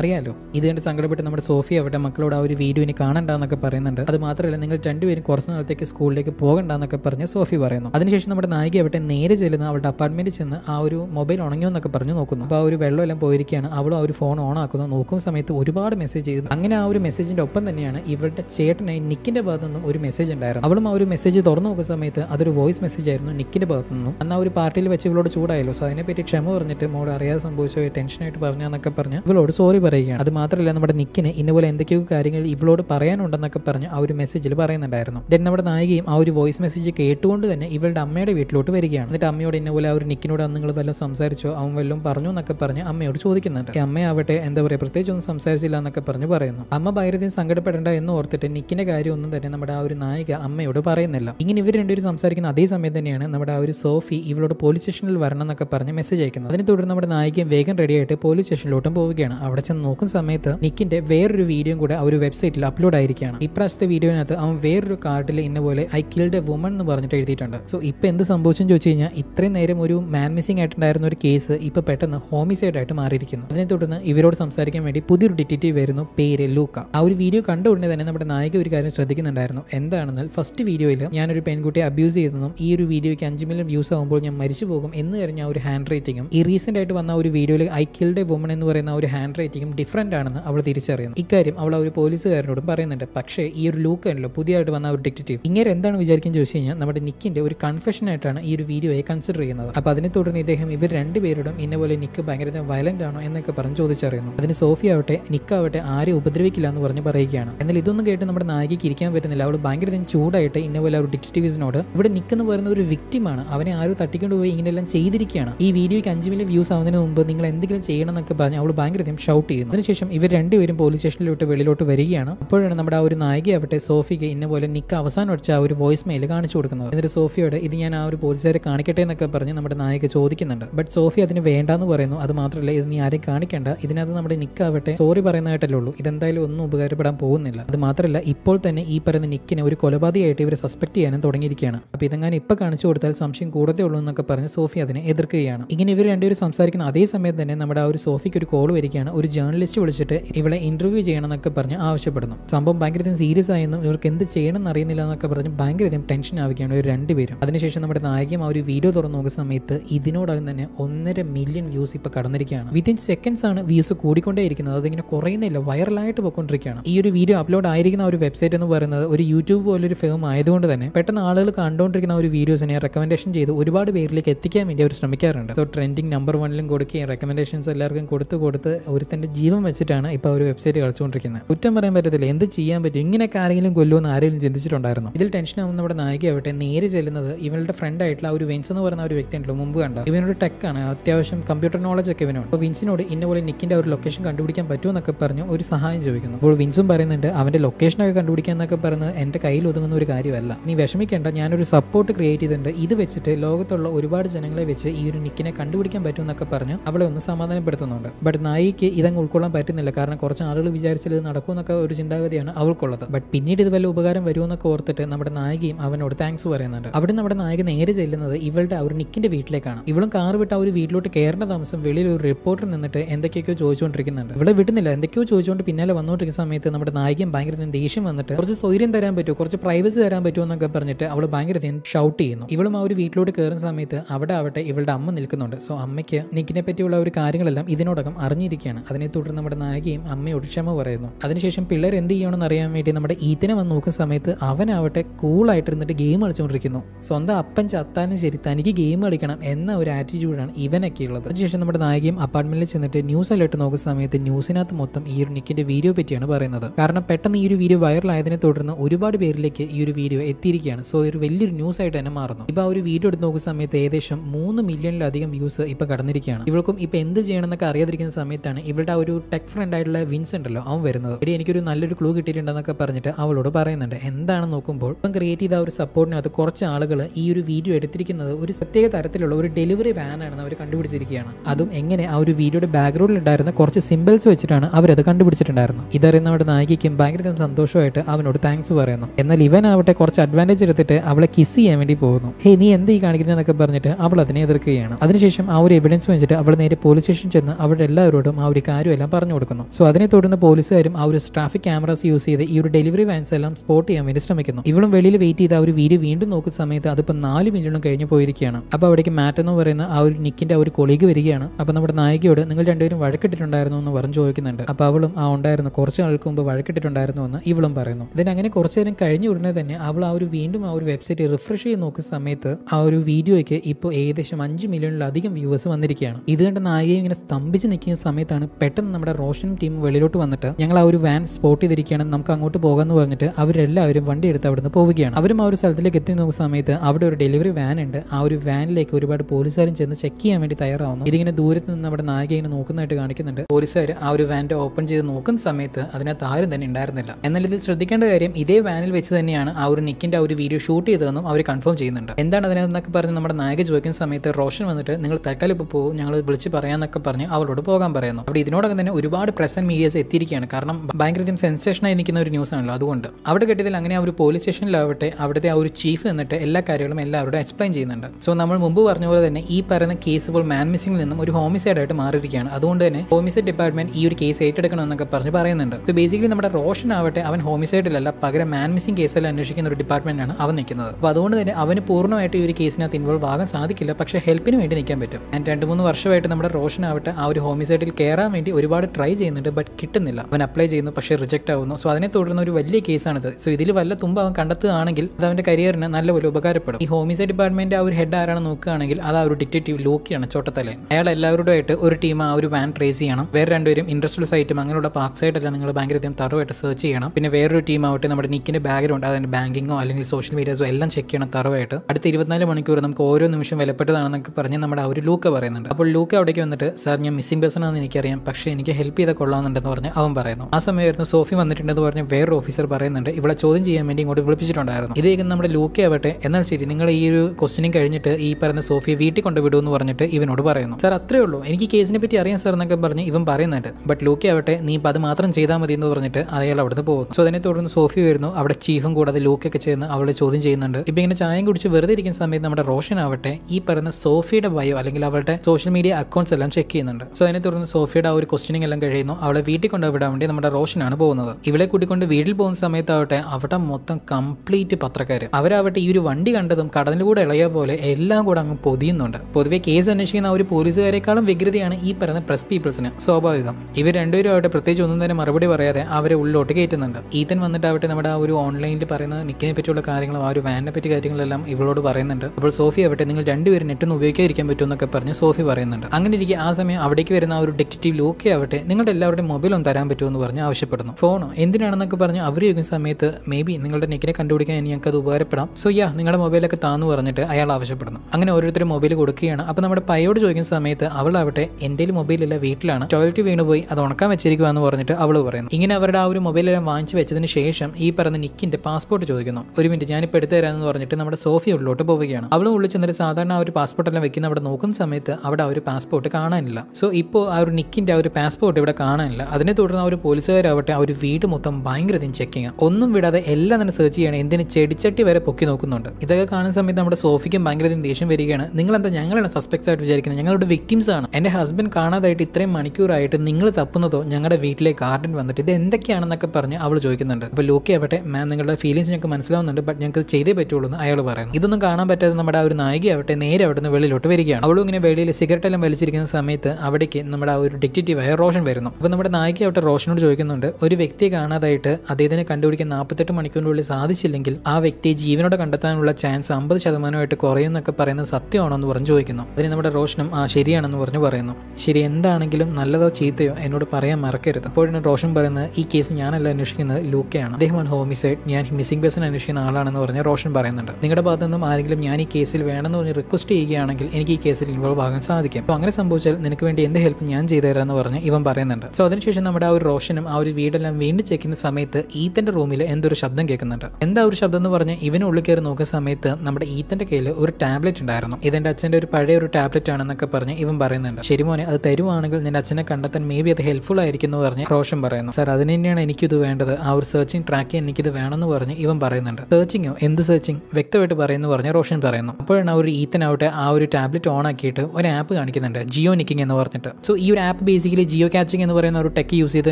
അറിയാലോ. ഇത് കണ്ട് സങ്കടപ്പെട്ട് നമ്മുടെ സോഫിയ അവരുടെ മക്കളോട് ആ ഒരു വീഡിയോനെ കാണണ്ടെന്നൊക്കെ പറയുന്നുണ്ട്. അത് മാത്രമല്ല നിങ്ങൾ രണ്ടുപേരും കുറച്ച് നാളത്തേക്ക് സ്കൂളിലേക്ക് പോകണ്ടെന്നൊക്കെ പറഞ്ഞ് സോഫി പറയുന്നു. അതിനുശേഷം നമ്മുടെ നായിക അവിടെ നേരെ ചെല്ലുന്ന അവളുടെ അപ്പാർട്ട്മെന്റിൽ ചെന്ന് ആ ഒരു മൊബൈൽ ഉണങ്ങിയോ എന്നൊക്കെ പറഞ്ഞ് നോക്കുന്നു. അപ്പോൾ ആ ഒരു വെള്ളം എല്ലാം പോയിരിക്കുകയാണ്. അവളും ആ ഒരു ഫോൺ ഓൺ ആക്കുന്നു. നോക്കുന്ന സമയത്ത് ഒരുപാട് മെസ്സേജ് ചെയ്തു. അങ്ങനെ ആ ഒരു മെസ്സേജിന്റെ ഒപ്പം തന്നെയാണ് ഇവളുടെ ചേട്ടനായി നിക്കിന്റെ ഭാഗത്തു നിന്നും ഒരു മെസ്സേജ് ഉണ്ടായിരുന്നു. അവളും ആ ഒരു മെസ്സേജ് തുറന്നു നോക്കുന്ന സമയത്ത് അതൊരു വോയിസ് മെസ്സേജ് ആയിരുന്നു നിക്കിന്റെ ഭാഗത്തു നിന്നും. അന്ന് ആ ഒരു പാർട്ടിയിൽ വെച്ച് ഇവളോട് ചൂടായല്ലോ. സോ അതിനെപ്പറ്റി ക്ഷമ പറഞ്ഞിട്ട് മോൾ അറിയാതെ സംഭവിച്ചോ ടെൻഷനായിട്ട് പറഞ്ഞാന്നൊക്കെ പറഞ്ഞ് ഇവളോട് സോറി പറയുകയാണ്. അത് മാത്രമല്ല നമ്മുടെ നിക്കിന് ഇന്നപോലെ എന്തൊക്കെയോ കാര്യങ്ങൾ ഇവളോട് പറയാനുണ്ടെന്നൊക്കെ പറഞ്ഞ് ആ ഒരു മെസ്സേജിൽ പറയുന്നുണ്ടായിരുന്നു. ദെൻ നമ്മുടെ നായികയും ആ ഒരു വോയിസ് മെസ്സേജ് കേട്ടുകൊണ്ട് തന്നെ ഇവളുടെ അമ്മയുടെ വീട്ടിലോട്ട് വരികയാണ്. എന്നിട്ട് അമ്മയോട് ഇന്നപോലെ ആ ഒരു നിക്കിനോട് നിങ്ങൾ വല്ലതും സംസാരിച്ചോ, അവൻ വല്ലതും പറഞ്ഞു എന്നൊക്കെ പറഞ്ഞ് അമ്മയോട് ചോദിക്കുന്നുണ്ട്. അമ്മയാവട്ടെ എന്താ പറയുക, പ്രത്യേകിച്ചൊന്നും സംസാരിച്ചില്ല എന്നൊക്കെ പറഞ്ഞ് പറയുന്നു. അമ്മ ഭയങ്കരത്തിൽ സങ്കടപ്പെടേണ്ട എന്ന് ഓർത്തിട്ട് നിക്കിന്റെ കാര്യമൊന്നും തന്നെ നമ്മുടെ ആ ഒരു നായിക അമ്മയോട് പറയുന്നില്ല. ഇങ്ങനെ ഇവർ രണ്ടുപേരും സംസാരിക്കുന്ന അതേ സമയം തന്നെയാണ് നമ്മുടെ ആ ഒരു സോഫി ഇവളോട് പോലീസ് സ്റ്റേഷനിൽ വരണം എന്നൊക്കെ പറഞ്ഞ് മെസ്സേജ് അയക്കുന്നത്. അതിനെ തുടർന്ന് നമ്മുടെ നായികയും വേഗം റെഡിയായിട്ട് പോലീസ് സ്റ്റേഷനിലോട്ടും പോവുകയാണ്. അവിടെ ചെന്ന് നോക്കുന്ന സമയത്ത് നിക്കിന്റെ വേറൊരു വീഡിയോ കൂടെ ആ ഒരു വെബ്സൈറ്റിൽ അപ്ലോഡ് ആയിരിക്കുകയാണ്. ഇപ്രാവശ്യത്തെ വീഡിയോനകത്ത് അവൻ വേറൊരു കാർഡിൽ ഇന്നപോലെ ഐ കിൽഡ് എ വുമൺ എന്ന് പറഞ്ഞിട്ട് എഴുതിയിട്ടുണ്ട്. സോ ഇപ്പോൾ എന്ത് സംഭവിച്ചെന്ന് ചോദിച്ചു കഴിഞ്ഞാൽ ഇത്രയും നേരം ഒരു മാൻ മിസ്സിംഗ് ആയിട്ടുണ്ടായിരുന്ന ഒരു കേസ് ഇപ്പോൾ പെട്ടെന്ന് ഹോമിസൈഡ് ആയിട്ട് മാറിയിരിക്കുന്നു. അതിനെ തുടർന്ന് ഇവരോട് സംസാരിക്കാൻ വേണ്ടി പുതിയൊരു ഡിറ്റക്റ്റീവ് വരുന്നു, പേര് ലൂക്ക. ആ ഒരു വീഡിയോ കണ്ട ഉടനെ തന്നെ നമ്മുടെ നായിക ഒരു കാര്യം ശ്രദ്ധിക്കുന്നുണ്ടായിരുന്നു. എന്താണെന്നാൽ ഫസ്റ്റ് വീഡിയോയിൽ ഞാനൊരു പെൺകുട്ടിയെ അബ്യൂസ് ചെയ്തെന്നും ഈ ഒരു വീഡിയോയ്ക്ക് അഞ്ച് മില്യൺ വ്യൂസ് ആകുമ്പോൾ ഞാൻ മരിച്ചു പോകും എന്ന് പറഞ്ഞ ആ ഒരു ഹാൻഡ് റൈറ്റിങ്ങും ഈ റീസെന്റ് ആയിട്ട് വന്ന ഒരു വീഡിയോയിൽ ഐ കിൽഡ് എ വുമൺ എന്ന് പറയുന്ന ഒരു ഹാൻഡ് റൈറ്റിങ്ങും ഡിഫറെന്റ് ആണെന്ന് അവൾ തിരിച്ചറിയുന്നു. ഇക്കാര്യം അവൾ ആ ഒരു പോലീസുകാരനോടും പറയുന്നുണ്ട്. പക്ഷേ ഈ ഒരു ലൂക്ക ആണല്ലോ പുതിയതായിട്ട് വന്ന ഒരു ഡിറ്റക്റ്റീവ്. ഇങ്ങനെ എന്താണ് വിചാരിക്കുന്നത് ചോദിച്ചു കഴിഞ്ഞാൽ നമ്മുടെ നിക്കിന്റെ ഒരു കൺഫെഷൻ ആയിട്ടാണ് ഈ ഒരു വീഡിയോയെ കൺസിഡർ ചെയ്യുന്നത്. അപ്പോൾ അതിനെ തുടർന്ന് ഇദ്ദേഹം ഇവർ രണ്ടുപേരോടും ഇന്നപോലെ നിക്ക് ഭയങ്കര വയലന്റ് ആണോ എന്നൊക്കെ പറഞ്ഞ് ചോദിച്ചറിയുന്നു. അതിന് സോഫി ആവട്ടെ നിക്കാവട്ടെ ആരെയും ഉപദ്രവിക്കില്ല എന്ന് പറഞ്ഞ് പറയുകയാണ്. എന്നാൽ ഇതൊന്നും കേട്ട് നമ്മുടെ നായികയ്ക്ക് ഇരിക്കാൻ പറ്റുന്നില്ല. അവൾ ഭയങ്കര ചൂടായിട്ട് ഇന്നപോലെ ഒരു ഡിറ്റക്റ്റീവ്സിനോട് ഇവിടെ നിക്കെന്ന് പറയുന്ന ഒരു വിക്ടിമാണ്, അവനെ ആരും തട്ടിക്കൊണ്ട് പോയി ഇങ്ങനെയെല്ലാം ചെയ്തിരിക്കുകയാണ്, ഈ വീഡിയോയ്ക്ക് അഞ്ച് മില്യൺ വ്യൂസ് ആവുന്നതിന് മുമ്പ് നിങ്ങൾ എന്തെങ്കിലും ചെയ്യണം എന്നൊക്കെ പറഞ്ഞ് അവൾ ഭയങ്കരധികം ഷൗട്ട് ചെയ്യുന്നു. അതിനുശേഷം ഇവർ രണ്ടുപേരും പോലീസ് സ്റ്റേഷനിലോട്ട് വെളിയിലോട്ട് വരികയാണ്. അപ്പോഴാണ് നമ്മുടെ ആ ഒരു നായികയാവട്ടെ സോഫിക്ക് ഇന്നപോലെ നിക്ക് അവസാനം അടിച്ച ആ ഒരു വോയിസ് മെയിൽ കാണിച്ചു കൊടുക്കുന്നത്. എന്നിട്ട് സോഫിയോട് ഇത് ഞാൻ ആ ഒരു പോലീസുകാരെ കാണിക്കട്ടെ എന്നൊക്കെ പറഞ്ഞ് നമ്മുടെ നായിക ചോദിക്കുന്നുണ്ട്. ബട്ട് സോഫി അതിന് വേണ്ടാന്ന് പറയുന്നു. അത് മാത്രമല്ല ഇത് നീ ആരെയും കാണിക്കേണ്ട, ഇതിനകത്ത് നമ്മുടെ നിക്കാവട്ടെ സോറി പറയുന്നതായിട്ടല്ലേ ഉള്ളൂ, ഇതെന്തായാലും ഒന്നും ഉപകാരപ്പെടാൻ പോകുന്നില്ല. അത് മാത്രമല്ല ഇപ്പോൾ തന്നെ ഈ പറയുന്ന നിക്കിനെ ഒരു കൊലപാതകമായിട്ട് ഇവർ സസ്പെക്ട് ചെയ്യാനും തുടങ്ങിയിരിക്കുകയാണ്. അപ്പോൾ ഇതെങ്ങനെ ഇപ്പം കാണിച്ചു കൊടുത്താൽ സംശയം കൂടുതലേ ഉള്ളൂ എന്നൊക്കെ പറഞ്ഞ് സോഫി അതിനെ എതിർക്കുകയാണ്. ഇങ്ങനെ ഇവർ രണ്ടുപേരും സംസാരിക്കുന്ന അതേ സമയത്ത് തന്നെ നമ്മുടെ ആ ഒരു സോഫിക്ക് ഒരു കോൾ വരികയാണ്. ഒരു ജേർണലിസ്റ്റ് വിളിച്ചിട്ട് ഇവളെ ഇന്റർവ്യൂ ചെയ്യണം എന്നൊക്കെ പറഞ്ഞ് ആവശ്യപ്പെടുന്നു. സംഭവം ഭയങ്കരധികം സീരിയസ് ആയെന്നും ഇവർക്ക് എന്ത് ചെയ്യണമെന്ന് അറിയുന്നില്ല എന്നൊക്കെ പറഞ്ഞ് ഭയങ്കരധികം ടെൻഷൻ ആവുകയാണ് ഇവർ രണ്ടുപേരും. അതിനുശേഷം നമ്മുടെ നായികം ആ ഒരു വീഡിയോ തുറന്നു നോക്കുന്ന സമയത്ത് ഇതിനോടകം തന്നെ ഒന്നര മില്യൺ വ്യൂസ് ഇപ്പോൾ കടന്നിരിക്കുകയാണ്. വിത്തിൻ സെക്കൻഡ്സ് ആണ് വ്യൂസ് കൂടിക്കൊണ്ടേയിരിക്കുന്നത്. അതിങ്ങനെ കുറയുന്നില്ല, വൈറലായിട്ട് പോയിക്കൊണ്ടിരിക്കുകയാണ്. ഈ ഒരു വീഡിയോ അപ്ലോഡ് ആയിരിക്കുന്ന ഒരു വെബ്സൈറ്റ് എന്ന് പറയുന്നത് ഒരു യൂട്യൂബ് പോലൊരു ഫേം ആയതുകൊണ്ട് തന്നെ പെട്ടെന്ന് ആളുകൾ കണ്ടുകൊണ്ടിരിക്കുന്ന ഒരു വീഡിയോസിനെ റെക്കമെൻഡേഷൻ ചെയ്ത് ഒരുപാട് പേരിലേക്ക് എത്തിക്കാൻ വേണ്ടി അവർ ശ്രമിക്കാറുണ്ട്. സോ ട്രെൻഡിങ് നമ്പർ വണ്ണിലും കൊടുക്കുകയും റെക്കമെൻഡേഷൻസ് എല്ലാവർക്കും കൊടുത്ത് കൊടുത്ത് ഒരുത്തൻ്റെ ജീവൻ വെച്ചിട്ടാണ് ഇപ്പോൾ ഒരു വെബ്സൈറ്റ് കളിച്ചുകൊണ്ടിരിക്കുന്നത്. കുറ്റം പറയാൻ പറ്റത്തില്ല, എന്ത് ചെയ്യാൻ പറ്റും, ഇങ്ങനെയൊക്കെ ആരെങ്കിലും കൊല്ലുമെന്ന് ആരെങ്കിലും ചിന്തിച്ചിട്ടുണ്ടായിരുന്നു. ഇതിൽ ടെൻഷൻ ആവുന്ന നമ്മുടെ നായികയാവട്ടെ നേരെ ചെല്ലുന്നത് ഇവളുടെ ഫ്രണ്ട് ആയിട്ടുള്ള ഒരു വിൻസ് എന്ന് പറയുന്ന ഒരു വ്യക്തി ഉണ്ടല്ലോ മുമ്പ് കണ്ട, ഇവനോട് ടെക്കാണ്, അത്യാവശ്യം കമ്പ്യൂട്ടർ നോളജ് ഒക്കെ ഇവനുണ്ട്. അപ്പോൾ വിൻസിനോട് ഇന്നപോലെ നിക്കിൻ്റെ ഒരു ലൊക്കേഷൻ കണ്ടുപിടിക്കാൻ പറ്റുമെന്നൊക്കെ പറഞ്ഞു ഒരു സഹായം ചോദിക്കുന്നു. അപ്പോൾ വിൻസും പറയുന്നുണ്ട് അവൻ്റെ ലൊക്കേഷനൊക്കെ കണ്ടുപിടിക്കാന്നൊക്കെ പറഞ്ഞത് എൻ്റെ കയ്യിൽ ഒതുങ്ങുന്ന ഒരു കാര്യമല്ല. നീ വിഷമിക്കേണ്ട, ഞാനൊരു സപ്പോർട്ട് ക്രിയേറ്റ് ചെയ്തിട്ടുണ്ട്. ഇത് വെച്ചിട്ട് ലോകത്തുള്ള ഒരുപാട് ജനങ്ങളെ വെച്ച് ഈ ഒരു നിക്കിനെ കണ്ടുപിടിക്കാൻ പറ്റും എന്നൊക്കെ പറഞ്ഞ് അവളെ ഒന്ന് സമാധാനപ്പെടുത്തുന്നുണ്ട്. ബട്ട് നായിക്ക് ഇതങ്ങ് ഉൾക്കൊള്ളാൻ പറ്റുന്നില്ല. കാരണം കുറച്ച് ആളുകൾ വിചാരിച്ചത് നടക്കുമെന്നൊക്കെ ഒരു ചിന്താഗതിയാണ് അവൾക്കുള്ളത്. ബട്ട് പിന്നീട് ഇത് വല്ല ഉപകാരം വരുമെന്നൊക്കെ ഓർത്തിട്ട് നമ്മുടെ നായികയും അവനോട് താങ്ക്സ് പറയുന്നുണ്ട്. അവിടെ നമ്മുടെ നായിക നേരെ ചെല്ലുന്നത് ഇവളുടെ ഒരു നിക്കിൻ്റെ വീട്ടിലേക്കാണ്. ഇവളും കാർ വിട്ട് ആ ഒരു വീട്ടിലോട്ട് കയറേണ്ട താമസം വെളിയിൽ ഒരു റിപ്പോർട്ടർ നിന്നിട്ട് എന്തൊക്കെയൊക്കെയോ ചോദിച്ചുകൊണ്ടിരിക്കുന്നുണ്ട്. ഇവിടെ വിട്ടുന്നില്ല. എന്തൊക്കെയോ ചോദിച്ചുകൊണ്ട് പിന്നാലെ വന്നുകൊണ്ടിരിക്കുന്ന സമയത്ത് നമ്മുടെ നായികയും ഭയങ്കര ദേഷ്യം വന്നിട്ട് കുറച്ച് സ്വൈര്യം തരാൻ പറ്റുമോ, കുറച്ച് പ്രൈവസി തരാൻ പറ്റുമോ എന്നൊക്കെ പറഞ്ഞിട്ട് അവൾ ഭയങ്കര ഷൗട്ട് ചെയ്യുന്നു. ഇവളും ആ ഒരു വീട്ടിലോട്ട് കയറുന്ന സമയത്ത് അവിടെ ആവട്ടെ ഇവളുടെ അമ്മ നിൽക്കുന്നുണ്ട്. സോ അമ്മയ്ക്ക് നിക്കിനെ പറ്റിയുള്ള ഒരു കാര്യങ്ങളെല്ലാം ഇതിനോടകം അറിഞ്ഞിരിക്കുകയാണ്. അതിനെ തുടർന്ന് നമ്മുടെ നായികയും അമ്മയോട് ക്ഷമ പറയുന്നു. അതിനുശേഷം പിള്ളേർ എന്ത് ചെയ്യണമെന്ന് അറിയാൻ വേണ്ടി നമ്മുടെ ഈത്തിനെ വന്ന് നോക്കുന്ന സമയത്ത് അവനാവട്ടെ കൂളായിട്ടിരുന്നിട്ട് ഗെയിം കളിച്ചുകൊണ്ടിരിക്കുന്നു. സ്വന്തം അപ്പൻ ചത്താനും ശരി തനിക്ക് ഗെയിം കളിക്കണം എന്ന ഒരു ആറ്റിറ്റ്യൂഡാണ് ഇവനൊക്കെ ഉള്ളത്. അതിനുശേഷം നമ്മുടെ നായികയും അപ്പാർട്ട്മെന്റിൽ ചെന്നിട്ട് ന്യൂസ് അലേർട്ട് നോക്കുന്ന സമയത്ത് ന്യൂസിനകത്ത് മൊത്തം ഈ ഒരു നിക്കിന്റെ വീഡിയോ പറ്റിയാണ് പറയുന്നത്. കാരണം പെട്ടെന്ന് ഈ ഒരു വീഡിയോ വൈറലായതിനെ തുടർന്ന് ഒരുപാട് പേരിലേക്ക് ഈ ഒരു വീഡിയോ എത്തിയിരിക്കുകയാണ്. സോ ഒരു വലിയൊരു ന്യൂസ് ആയിട്ട് തന്നെ മാറുന്നു. ഇപ്പൊ ആ ഒരു വീഡിയോ എടുത്ത് നോക്കുന്ന സമയത്ത് ഏകദേശം മൂന്ന് മില്യണിലധികം വ്യൂസ് ഇപ്പൊ കടന്നിരിക്കുകയാണ്. ഇവൾക്കും ഇപ്പൊ എന്ത് ചെയ്യണമെന്നൊക്കെ അറിയാതിരിക്കുന്ന സമയത്താണ് ഇവളുടെ ആ ഒരു ടെക് ഫ്രണ്ട് ആയിട്ടുള്ള വിൻസ് ഉണ്ടല്ലോ അവൻ വരുന്നത്. ഇവിടെ എനിക്കൊരു നല്ലൊരു ക്ലൂ കിട്ടിയിട്ടുണ്ടെന്നൊക്കെ പറഞ്ഞിട്ട് അവളോട് പറയുന്നുണ്ട്. എന്താണെന്ന് നോക്കുമ്പോൾ ഇപ്പം ക്രിയേറ്റ് ചെയ്ത ആ ഒരു സപ്പോർട്ടിനകത്ത് കുറച്ച് ആളുകൾ ഈ ഒരു വീഡിയോ എടുത്തിരിക്കുന്നത് ഒരു പ്രത്യേക തരത്തിലുള്ള ഒരു ഡെലിവറി വാനാണെന്ന് അവർ കണ്ടുപിടിച്ചിരിക്കുകയാണ്. അതും എങ്ങനെ ആ ഒരു വീഡിയോയുടെ ബാക്ക്ഗ്രൗണ്ടിൽ ഉണ്ടായിരുന്ന കുറച്ച് സിമ്പിൾസ് വെച്ചിട്ടാണ് അവരത് കണ്ടുപിടിച്ചിട്ടുണ്ടായിരുന്നത്. ഇതറിയുന്ന അവിടെ നായികയ്ക്കും ഭയങ്കര സന്തോഷമായിട്ട് അവനോട് താങ്ക്സ് പറയുന്നു. എന്നാൽ ഇവനാവട്ടെ കുറച്ച് അഡ്വാൻറ്റേജ് എടുത്തിട്ട് അവളെ കിസ് ചെയ്യാൻ വേണ്ടി പോകുന്നു. ഹേ നീ എന്ത് ഈ കാണിക്കുന്നതെന്നൊക്കെ പറഞ്ഞിട്ട് അവൾ അതിനെ എതിർക്കുകയാണ്. അതിനുശേഷം ആ ഒരു എവിഡൻസ് വെച്ചിട്ട് അവൾ നേരെ പോലീസ് സ്റ്റേഷൻ ചെന്ന് അവരുടെ എല്ലാവരോടും ആ ഒരു കാര്യം എല്ലാം പറഞ്ഞു കൊടുക്കുന്നു. സോ അതിനെ തുടർന്ന് പോലീസുകാരും ആ ഒരു ട്രാഫിക് ക്യാമറാസ് യൂസ് ചെയ്ത് ഈ ഒരു ഡെലിവറി വാൻസ് എല്ലാം സ്പോട്ട് ചെയ്യാൻ വേണ്ടി ശ്രമിക്കുന്നു. ഇവളും വെളിയിൽ വെയിറ്റ് ചെയ്ത് ആ ഒരു വീഡിയോ വീണ്ടും നോക്കുന്ന സമയത്ത് അതിപ്പോൾ നാല് മില്യണും കഴിഞ്ഞ് പോയിരിക്കുകയാണ്. അപ്പോൾ അവിടേക്ക് മാറ്റ് എന്ന് പറയുന്ന ആ ഒരു നിക്കിന്റെ ആ ഒരു കൊളീഗ് വരികയാണ്. അപ്പോൾ നമ്മുടെ നായികയോട് നിങ്ങൾ രണ്ടുപേരും വഴക്കിട്ടിട്ടുണ്ടായിരുന്നു എന്ന് പറഞ്ഞു ചോദിക്കുന്നുണ്ട്. അപ്പോൾ അവളും ആ ഉണ്ടായിരുന്നു, കുറച്ച് ആൾക്ക് മുമ്പ് വഴക്കിട്ടിട്ടുണ്ടായിരുന്നു എന്ന് ഇവളും പറയുന്നു. ഇതിന് അങ്ങനെ കുറച്ചു നേരം കഴിഞ്ഞ ഉടനെ തന്നെ അവൾ ആ ഒരു വീണ്ടും ആ ഒരു വെബ്സൈറ്റ് റിഫ്രഷ് ചെയ്ത് നോക്കുന്ന സമയത്ത് ആ ഒരു വീഡിയോയ്ക്ക് ഇപ്പോൾ ഏകദേശം അഞ്ച് മില്യണിലധികം വ്യൂവേഴ്സ് വന്നിരിക്കുകയാണ്. ഇത് കണ്ട് നായികയും ഇങ്ങനെ സ്തംഭിച്ച് നിൽക്കുന്ന സമയത്താണ് പെട്ടെന്ന് നമ്മുടെ റോഷൻ ടീം വെളിയിലോട്ട് വന്നിട്ട് ഞങ്ങൾ ആ ഒരു വാൻ സ്പോട്ട് ചെയ്തിരിക്കുകയാണ്, നമുക്ക് അങ്ങോട്ട് പോകാമെന്ന് പറഞ്ഞിട്ട് അവരെല്ലാവരും വണ്ടി എടുത്ത് അവിടെ നിന്ന് പോവുകയാണ്. അവരും ആ ഒരു സ്ഥലത്തിലേക്ക് എത്തി നോക്കുന്ന സമയത്ത് അവിടെ ഒരു ഡെലിവറി വാൻ ഉണ്ട്. ആ ഒരു വാനിലേക്ക് ഒരുപാട് പോലീസുകാരും ചെന്ന് ചെക്ക് ചെയ്യാൻ വേണ്ടി തയ്യാറാവുന്നു. ഇതിങ്ങനെ ദൂരത്ത് നിന്ന് നമ്മുടെ നായിക ഇങ്ങനെ നോക്കുന്നതായിട്ട് കാണിക്കുന്നുണ്ട്. പോലീസുകാർ ആ ഒരു വാൻ്റെ ഓപ്പൺ ചെയ്ത് നോക്കുന്ന സമയത്ത് അതിനകത്ത് ആരും തന്നെ ഉണ്ടായിരുന്നില്ല. എന്നാൽ ഇതിൽ ശ്രദ്ധിക്കേണ്ട കാര്യം ഇതേ വാനിൽ വെച്ച് തന്നെയാണ് ആ ഒരു നിക്കിന്റെ ആ ഒരു വീഡിയോ ഷൂട്ട് ചെയ്തതെന്നും അവർ കൺഫേം ചെയ്യുന്നുണ്ട്. എന്താണ് അതിനകത്തെന്നൊക്കെ പറഞ്ഞ് നമ്മുടെ നായിക ചോദിക്കുന്ന സമയത്ത് റോഷൻ വന്നിട്ട് നിങ്ങൾ തൽക്കാലം ഇപ്പോൾ പോകും, ഞങ്ങൾ വിളിച്ച് പറയാമെന്നൊക്കെ പറഞ്ഞ് അവളോട് പോകാൻ പറയുന്നു. അവിടെ ഇതിനോടൊപ്പം തന്നെ ഒരുപാട് പ്രസ് ആൻഡ് മീഡിയാസ് എത്തിയിരിക്കുകയാണ്. കാരണം ഭയങ്കരധികം സെൻസേഷനായി നിൽക്കുന്ന ഒരു ന്യൂസ് ആണല്ലോ. അതുകൊണ്ട് അവിടെ കിട്ടിയതിൽ അങ്ങനെ ആ ഒരു പോലീസ് സ്റ്റേഷനിലാവട്ടെ അവിടുത്തെ ആ ഒരു ചീഫ് എന്നിട്ട് എല്ലാ കാര്യങ്ങളും എല്ലാവരോടും എക്സ്പ്ലെയിൻ ചെയ്യുന്നുണ്ട്. സോ നമ്മൾ മുമ്പ് പറഞ്ഞ പോലെ തന്നെ ഈ പറയുന്ന കേസ് ഇപ്പോൾ മാൻ മിസ്സിംഗിൽ നിന്നും ഒരു ഹോമിസൈഡ് ആയിട്ട് മാറിയിരിക്കുകയാണ്. അതുകൊണ്ട് തന്നെ ഹോമിസൈഡ് ഡിപ്പാർട്ട്മെന്റ് ഈ ഒരു കേസ് ഏറ്റെടുക്കണമെന്നൊക്കെ പറഞ്ഞ് പറയുന്നുണ്ട്. സോ ബേസിക്കലി നമ്മുടെ റോഷൻ ആവട്ടെ അവൻ ഹോമിസൈഡിലല്ല പകരം മാൻ മിസ്സിംഗ് കേസിൽ അന്വേഷിക്കുന്ന ഒരു ഡിപ്പാർട്ട്മെന്റാണ് അവൻ നിൽക്കുന്നത്. അപ്പോൾ അതുകൊണ്ട് തന്നെ അവന് പൂർണ്ണമായിട്ട് ഈ ഒരു കേസിനകത്ത് ഇൻവോൾവ് ആകാൻ സാധിക്കില്ല, പക്ഷേ ഹെൽപ്പിന് വേണ്ടി നിൽക്കാൻ പറ്റും. ആൻഡ് രണ്ട് മൂന്ന് വർഷമായിട്ട് നമ്മുടെ റോഷൻ ആവട്ടെ ആ ഒരു ഹോമിസൈഡിൽ കയറാൻ വേണ്ടി ഒരുപാട് ട്രൈ ചെയ്യുന്നുണ്ട്. ബട്ട് കിട്ടുന്നില്ല. അവൻ അപ്ലൈ ചെയ്യുന്നു, പക്ഷേ റിജക്ട് ആവുന്നു. സോ അതിനെ തുടർന്ന് ഒരു വലിയ കേസാണിത്. സോ ഇതിൽ വല്ല തുമ്പ് അവൻ കണ്ടെത്തുകയാണെങ്കിൽ അത് അവന്റെ കരിയറിന് നല്ലപോലെ ഉപകാരപ്പെടും. ഈ ഹോമിസൈഡ് ഡിപ്പാർട്ട്മെന്റ് ആ ഒരു ഹെഡ് ആരാണ് നോക്കുകയാണെങ്കിൽ അത് ആ ഒരു ഡിറ്റക്റ്റീവ് ലോക്കിയാണ്, ചോട്ടത്തലെ. അയാൾ എല്ലാവരുമായിട്ട് ഒരു ടീം ആ ഒരു വാൻ ട്രേസ് ചെയ്യണം. വേറെ രണ്ടുപേരും ഇൻഡസ്ട്രിയൽ സൈറ്റും അങ്ങനെയുള്ള പാർക്ക് സൈറ്റെല്ലാം നിങ്ങൾ ഭയങ്കരധികം തറവായിട്ട് സെർച്ച് ചെയ്യണം. പിന്നെ വേറൊരു ടീം ആവട്ടെ നമ്മുടെ നിക്കിന്റെ ബാക്ക്ഗ്രൗണ്ട്, അതായത് ബാങ്കിങ്ങോ അല്ലെങ്കിൽ സോഷ്യൽ മീഡിയാസോ എല്ലാം ചെക്ക് ചെയ്യണം തറവായിട്ട്. അടുത്ത ഇരുപത്തിനാല് മണിക്കൂർ നമുക്ക് ഓരോ നിമിഷം വിലപ്പെട്ടതാണെന്നൊക്കെ പറഞ്ഞ് നമ്മുടെ ആ ഒരു ലൂക്ക് പറയുന്നുണ്ട്. അപ്പോൾ ലൂക്ക് അവിടേക്ക് വന്നിട്ട് സാർ ഞാൻ മിസ്സിംഗ് പേഴ്സൺ ആണെന്ന് എനിക്കറിയാം, പക്ഷേ എനിക്ക് ഹെൽപ്പ് ചെയ്താൽ കൊള്ളാമെന്നുണ്ടെന്ന് പറഞ്ഞ് അവൻ പറയുന്നു. ആ സമയമായിരുന്നു സോഫി വന്നിട്ടുണ്ടെന്ന് പറഞ്ഞ് വേറൊരു ഓഫീസർ പറയുന്നുണ്ട്. ഇവിടെ ചോദ്യം ചെയ്യാൻ വേണ്ടി ഇങ്ങോട്ട് വിളിപ്പിച്ചിട്ടുണ്ടായിരുന്നു. ഇതേക്ക് നമ്മുടെ ലൂക്ക് ആവട്ടെ എന്നാൽ ശരി നിങ്ങൾ ഈ ഒരു ക്വസ്റ്റ്യനിങ് കഴിഞ്ഞിട്ട് ഈ പറയുന്ന സോഫിയെ വീട്ടിൽ കൊണ്ടുവിടൂ എന്ന് പറഞ്ഞിട്ട് ഇവനോട് പറയുന്നു. സാർ അത്രേ ഉള്ളൂ, എനിക്ക് കേസിനെ പറ്റി അറിയാം സാർ എന്നൊക്കെ പറഞ്ഞ് ഇവൻ പറയുന്നുണ്ട്. ബട്ട് ലൂക്ക് ആവട്ടെ നീ ഇപ്പം അത് മാത്രം ചെയ്താൽ മതി എന്ന് പറഞ്ഞിട്ട് അയാൾ അവിടുന്ന് പോകും. സോ അതിനെ തുടർന്ന് സോഫി വരുന്നു. അവിടെ ചീഫും കൂടാതെ ലൂക്കൊക്കെ ചേർന്ന് അവളെ ചോദ്യം ചെയ്യുന്നുണ്ട്. ഇപ്പം ഇങ്ങനെ ചായം കുടിച്ച് വെറുതെ ഇരിക്കുന്ന സമയത്ത് നമ്മുടെ റോഷൻ ആവട്ടെ ഈ പറയുന്ന സോഫിയുടെ ബയോ അല്ലെങ്കിൽ അവളുടെ സോഷ്യൽ മീഡിയ അക്കൗണ്ട്സ് എല്ലാം ചെക്ക് ചെയ്യുന്നുണ്ട്. സോ അതിനെ തുടർന്ന് സോഫിയുടെ ആ ഒരു ക്വസ്റ്റ്യനിങ് എല്ലാം കഴിയുന്നു. അവളെ വീട്ടിൽ കൊണ്ടുവിടാൻ വേണ്ടി നമ്മുടെ റോഷനാണ് പോകുന്നത്. ഇവളെ കൂട്ടിക്കൊണ്ട് വീട്ടിൽ പോകുന്ന സമയത്താവട്ടെ അവിടെ മൊത്തം കംപ്ലീറ്റ് പത്രക്കാർ. അവരാവട്ടെ ഈ ഒരു വണ്ടി കണ്ടതും കടലിലൂടെ ഇളയ പോലെ എല്ലാം കൂടെ അങ്ങ് പൊതിയുന്നുണ്ട്. പൊതുവെ കേസ് അന്വേഷിക്കുന്ന ഒരു പോലീസുകാരെക്കാളും വികൃതിയാണ് ഈ പറയുന്ന പ്രസ് പീപ്പിൾസിന്, സ്വാഭാവികം. ഇവർ രണ്ടുപേരും ആവട്ടെ പ്രത്യേകിച്ച് ഒന്നും തന്നെ മറുപടി പറയാതെ അവരെ ഉള്ളിലോട്ട് കയറ്റുന്നുണ്ട്. ഈതൻ വന്നിട്ടാവട്ടെ നമ്മുടെ ആ ഒരു ഓൺലൈനിൽ പറയുന്ന നിക്കിനെ പറ്റിയുള്ള കാര്യങ്ങളും ആ ഒരു വാനിനെ പറ്റി കാര്യങ്ങളെല്ലാം ഇവളോട് പറയുന്നുണ്ട്. അപ്പോൾ സോഫി ആവട്ടെ നിങ്ങൾ രണ്ടുപേരും നെറ്റൊന്ന് ഉപയോഗിക്കാതിരിക്കാൻ പറ്റുമെന്നൊക്കെ പറഞ്ഞ് സോഫി പറയുന്നുണ്ട്. അങ്ങനെ ഇരിക്കും ആ സമയം അവിടേക്ക് വരുന്ന ആ ഒരു ഡിറ്റക്റ്റീവ് ലോക്കി ആവട്ടെ നിങ്ങളുടെ എല്ലാവരുടെയും മൊബൈലും തരാൻ പറ്റുമെന്ന് പറഞ്ഞ് ആവശ്യപ്പെടുന്നു. ഫോണോ എന്തിനാണെന്നൊക്കെ പറഞ്ഞ് അവർ ചോദിക്കുന്ന സമയത്ത് മേ ബി നിങ്ങളുടെ നെക്കിനെ കണ്ടുപിടിക്കാൻ ഞങ്ങൾക്ക് അത് ഉപകാരപ്പെടാം, സോ യാ നിങ്ങളുടെ മൊബൈലൊക്കെ താന്ന് പറഞ്ഞിട്ട് അയാൾ ആവശ്യപ്പെടുന്നു. അങ്ങനെ ഓരോരുത്തരും മൊബൈൽ കൊടുക്കുകയാണ്. അപ്പോൾ നമ്മുടെ പയ്യോട് ചോദിക്കുന്ന സമയത്ത് അവളാവട്ടെ എൻ്റെ മൊബൈലല്ല വീട്ടിലാണ്, ടോയ്ലറ്റ് വീണുപോയി അത് ഉണക്കാൻ വെച്ചിരിക്കുക എന്ന് പറഞ്ഞിട്ട് അവൾ പറയുന്നു. ഇങ്ങനെ അവരുടെ ആ ഒരു മൊബൈലെല്ലാം വാങ്ങിച്ചു വെച്ചതിന് ശേഷം ഈ പറഞ്ഞ നിക്കിന്റെ പാസ്പോർട്ട് ചോദിക്കുന്നു. ഒരു മിനിറ്റ് ഞാനിപ്പോൾ എടുത്തു തരാമെന്ന് പറഞ്ഞിട്ട് നമ്മുടെ സോഫി ഉള്ളിലോട്ട് പോവുകയാണ്. അവൾ ഉള്ളിൽ ചെന്നിട്ട് സാധാരണ ആ ഒരു പാസ്പോർട്ടെല്ലാം വെക്കുന്ന അവിടെ നോക്കുന്ന സമയത്ത് അവിടെ ആ ഒരു പാസ്പോർട്ട് കാണാനില്ല. സോ ഇപ്പോൾ ആ ഒരു നിക്കിന്റെ ആ ഒരു പാസ്പോർട്ട് ഇവിടെ കാണാനില്ല. അതിനെ തുടർന്ന് ആ ഒരു പോലീസുകാരാവട്ടെ ആ ഒരു വീട് മൊത്തം ഭയങ്കര ചെക്കിങ്, ഒന്നും വിടാതെ എല്ലാം തന്നെ സെർച്ച് ചെയ്യണം. എന്തിന് ചെടിച്ചട്ടി വരെ പൊക്കി നോക്കുന്നുണ്ട്. ഇതൊക്കെ കാണുന്ന സമയത്ത് നമ്മുടെ സോഫിക്കും ഭയങ്കര ദേഷ്യം വരികയാണ്. നിങ്ങളെന്താ ഞങ്ങളാണ് സസ്പെക്ട്സ് ആയിട്ട് വിചാരിക്കുന്നത്, ഞങ്ങളുടെ വിക്ടിംസ് ആണ്. എൻ്റെ ഹസ്ബൻഡ് കാണാതായിട്ട് ഇത്രയും മണിക്കൂറായിട്ട് നിങ്ങൾ തപ്പുന്നതോ ഞങ്ങളുടെ വീട്ടിലെ ഗാർഡൻ വന്നിട്ട് ഇത് എന്തൊക്കെയാണെന്നൊക്കെ പറഞ്ഞ് അവൾ ചോദിക്കുന്നുണ്ട്. അപ്പോൾ ലോക്കി ആവട്ടെ മാം നിങ്ങളുടെ ഫീലിംഗ്സ് ഞങ്ങൾക്ക് മനസ്സിലാവുന്നുണ്ട്, ബട്ട് ഞങ്ങൾക്ക് ചെയ്തേ പറ്റുള്ളൂ എന്ന് അയാൾ പറയുന്നു. ഇതൊന്നും കാണാൻ പറ്റാതെ നമ്മുടെ ആ ഒരു നായികയാവട്ടെ നേരെ അവിടെ നിന്ന് വെളിയിലോട്ട് വരികയാണ്. അവളും ഇങ്ങനെ വെളിയിൽ സിഗരറ്റ് എല്ലാം വലിച്ചിരിക്കുന്ന സമയത്ത് അവിടേക്ക് നമ്മുടെ ആ ഒരു ഡിറ്റക്റ്റീവായ റോഷൻ വരുന്നു. അപ്പോൾ നമ്മുടെ നായികയാവട്ടെ റോഷനോട് ചോദിക്കുന്നുണ്ട്, ഒരു വ്യക്തിയെ കാണാതായിട്ട് അദ്ദേഹത്തിനെ കണ്ടുപിടിക്കാൻ നാൽപ്പത്തെട്ട് മണിക്കൂറിനുള്ളിൽ സാധിച്ചില്ലെങ്കിൽ ആ വ്യക്തിയെ ജീവനോടെ കണ്ടെത്താനുള്ള ചാൻസ് അമ്പത് ശതമാനമായിട്ട് കുറയുമെന്നൊക്കെ പറയുന്നത് സത്യമാണോ എന്ന് പറഞ്ഞു ചോദിക്കുന്നു. അതിന് നമ്മുടെ റോഷനും ആ ശരിയാണെന്ന് പറഞ്ഞു പറയുന്നു. ശരി എന്താണെങ്കിലും നല്ലതോ ചീത്തയോ എന്നോട് പറയാൻ മറക്കരുത്. അപ്പോഴാണ് റോഷൻ പറയുന്നത് ഈ കേസ് ഞാനല്ല അന്വേഷിക്കുന്നത്, ലൂക്കയാണ്. അദ്ദേഹമാണ് ഹോമിസൈഡ്, ഞാൻ മിസ്സിംഗ് പേഴ്സൺ അന്വേഷിക്കുന്ന ആളാണെന്ന് പറഞ്ഞ് റോഷൻ പറയുന്നുണ്ട്. നിങ്ങളുടെ ഭാഗത്തു നിന്നും ആരെങ്കിലും ഞാൻ ഈ കേസിൽ വേണമെന്ന് പറഞ്ഞ് റിക്വസ്റ്റ് ചെയ്യുകയാണെങ്കിൽ എനിക്ക് ഈ കേസിൽ ഇൻവോൾവ് ആകാൻ സാധിക്കും. അപ്പോൾ അങ്ങനെ സംഭവിച്ചാൽ നിനക്ക് വേണ്ടി എന്ത് ഹെൽപ്പ് ഞാൻ ചെയ്തു തരാമെന്ന് പറഞ്ഞ് ഇവൻ പറയുന്നുണ്ട്. സോ അതിനുശേഷം നമ്മുടെ ആ ഒരു റോഷനും ആ ഒരു വീടെല്ലാം വീണ്ടും ചെക്ക് ചെയ്യുന്ന സമയത്ത് ഈത്തന്റെ റൂമിൽ എന്തൊരു ശബ്ദം കേൾക്കുന്നുണ്ട്. എന്താ ഒരു ശബ്ദം എന്ന് പറഞ്ഞ് ഇവനുള്ളിൽ കയറി നോക്കുന്ന സമയത്ത് നമ്മുടെ ഈത്തന്റെ കയ്യിൽ ഒരു ടാബ്ലറ്റ് ഉണ്ടായിരുന്നു. ഇതെന്റെ അച്ഛൻ്റെ ഒരു പഴയ ഒരു ടാബ്ലറ്റ് ആണെന്നൊക്കെ പറഞ്ഞ് ഇവൻ പറയുന്നുണ്ട്. ശരി മോനെ അത് തരുവാണെങ്കിൽ നിന്റെ അച്ഛനെ കണ്ടെത്താൻ മേ ബി അത് ഹെൽപ്ഫുൾ ആയിരിക്കും എന്ന് പറഞ്ഞ് റോഷൻ പറയുന്നു. സാർ അതിന് തന്നെയാണ് എനിക്കിത് വേണ്ടത്, ആ ഒരു സെർച്ചിങ് ട്രാക്ക് എനിക്കിത് വേണമെന്ന് പറഞ്ഞ് ഇവൻ പറയുന്നുണ്ട്. സെർച്ചിങ്ങോ എന്ത് സെർച്ചിങ് വ്യക്തമായിട്ട് പറയുന്നു പറഞ്ഞ് റോഷൻ പറയുന്നു. അപ്പോഴാണ് ആ ഒരു ഈത്തനാവട്ടെ ആ ഒരു ടാബ്ലറ്റ് ഓൺ ആക്കിയിട്ട് ഒരു ആപ്പ് കാണിക്കുന്നുണ്ട്, ജിയോ നിക്കിംഗ് എന്ന് പറഞ്ഞിട്ട്. സോ ഈ ഒരു ആപ്പ് ബേസിക്കലി ജിയോ ക്യാച്ചിങ് എന്ന് പറയുന്ന ഒരു ടെക് യൂസ് ചെയ്ത്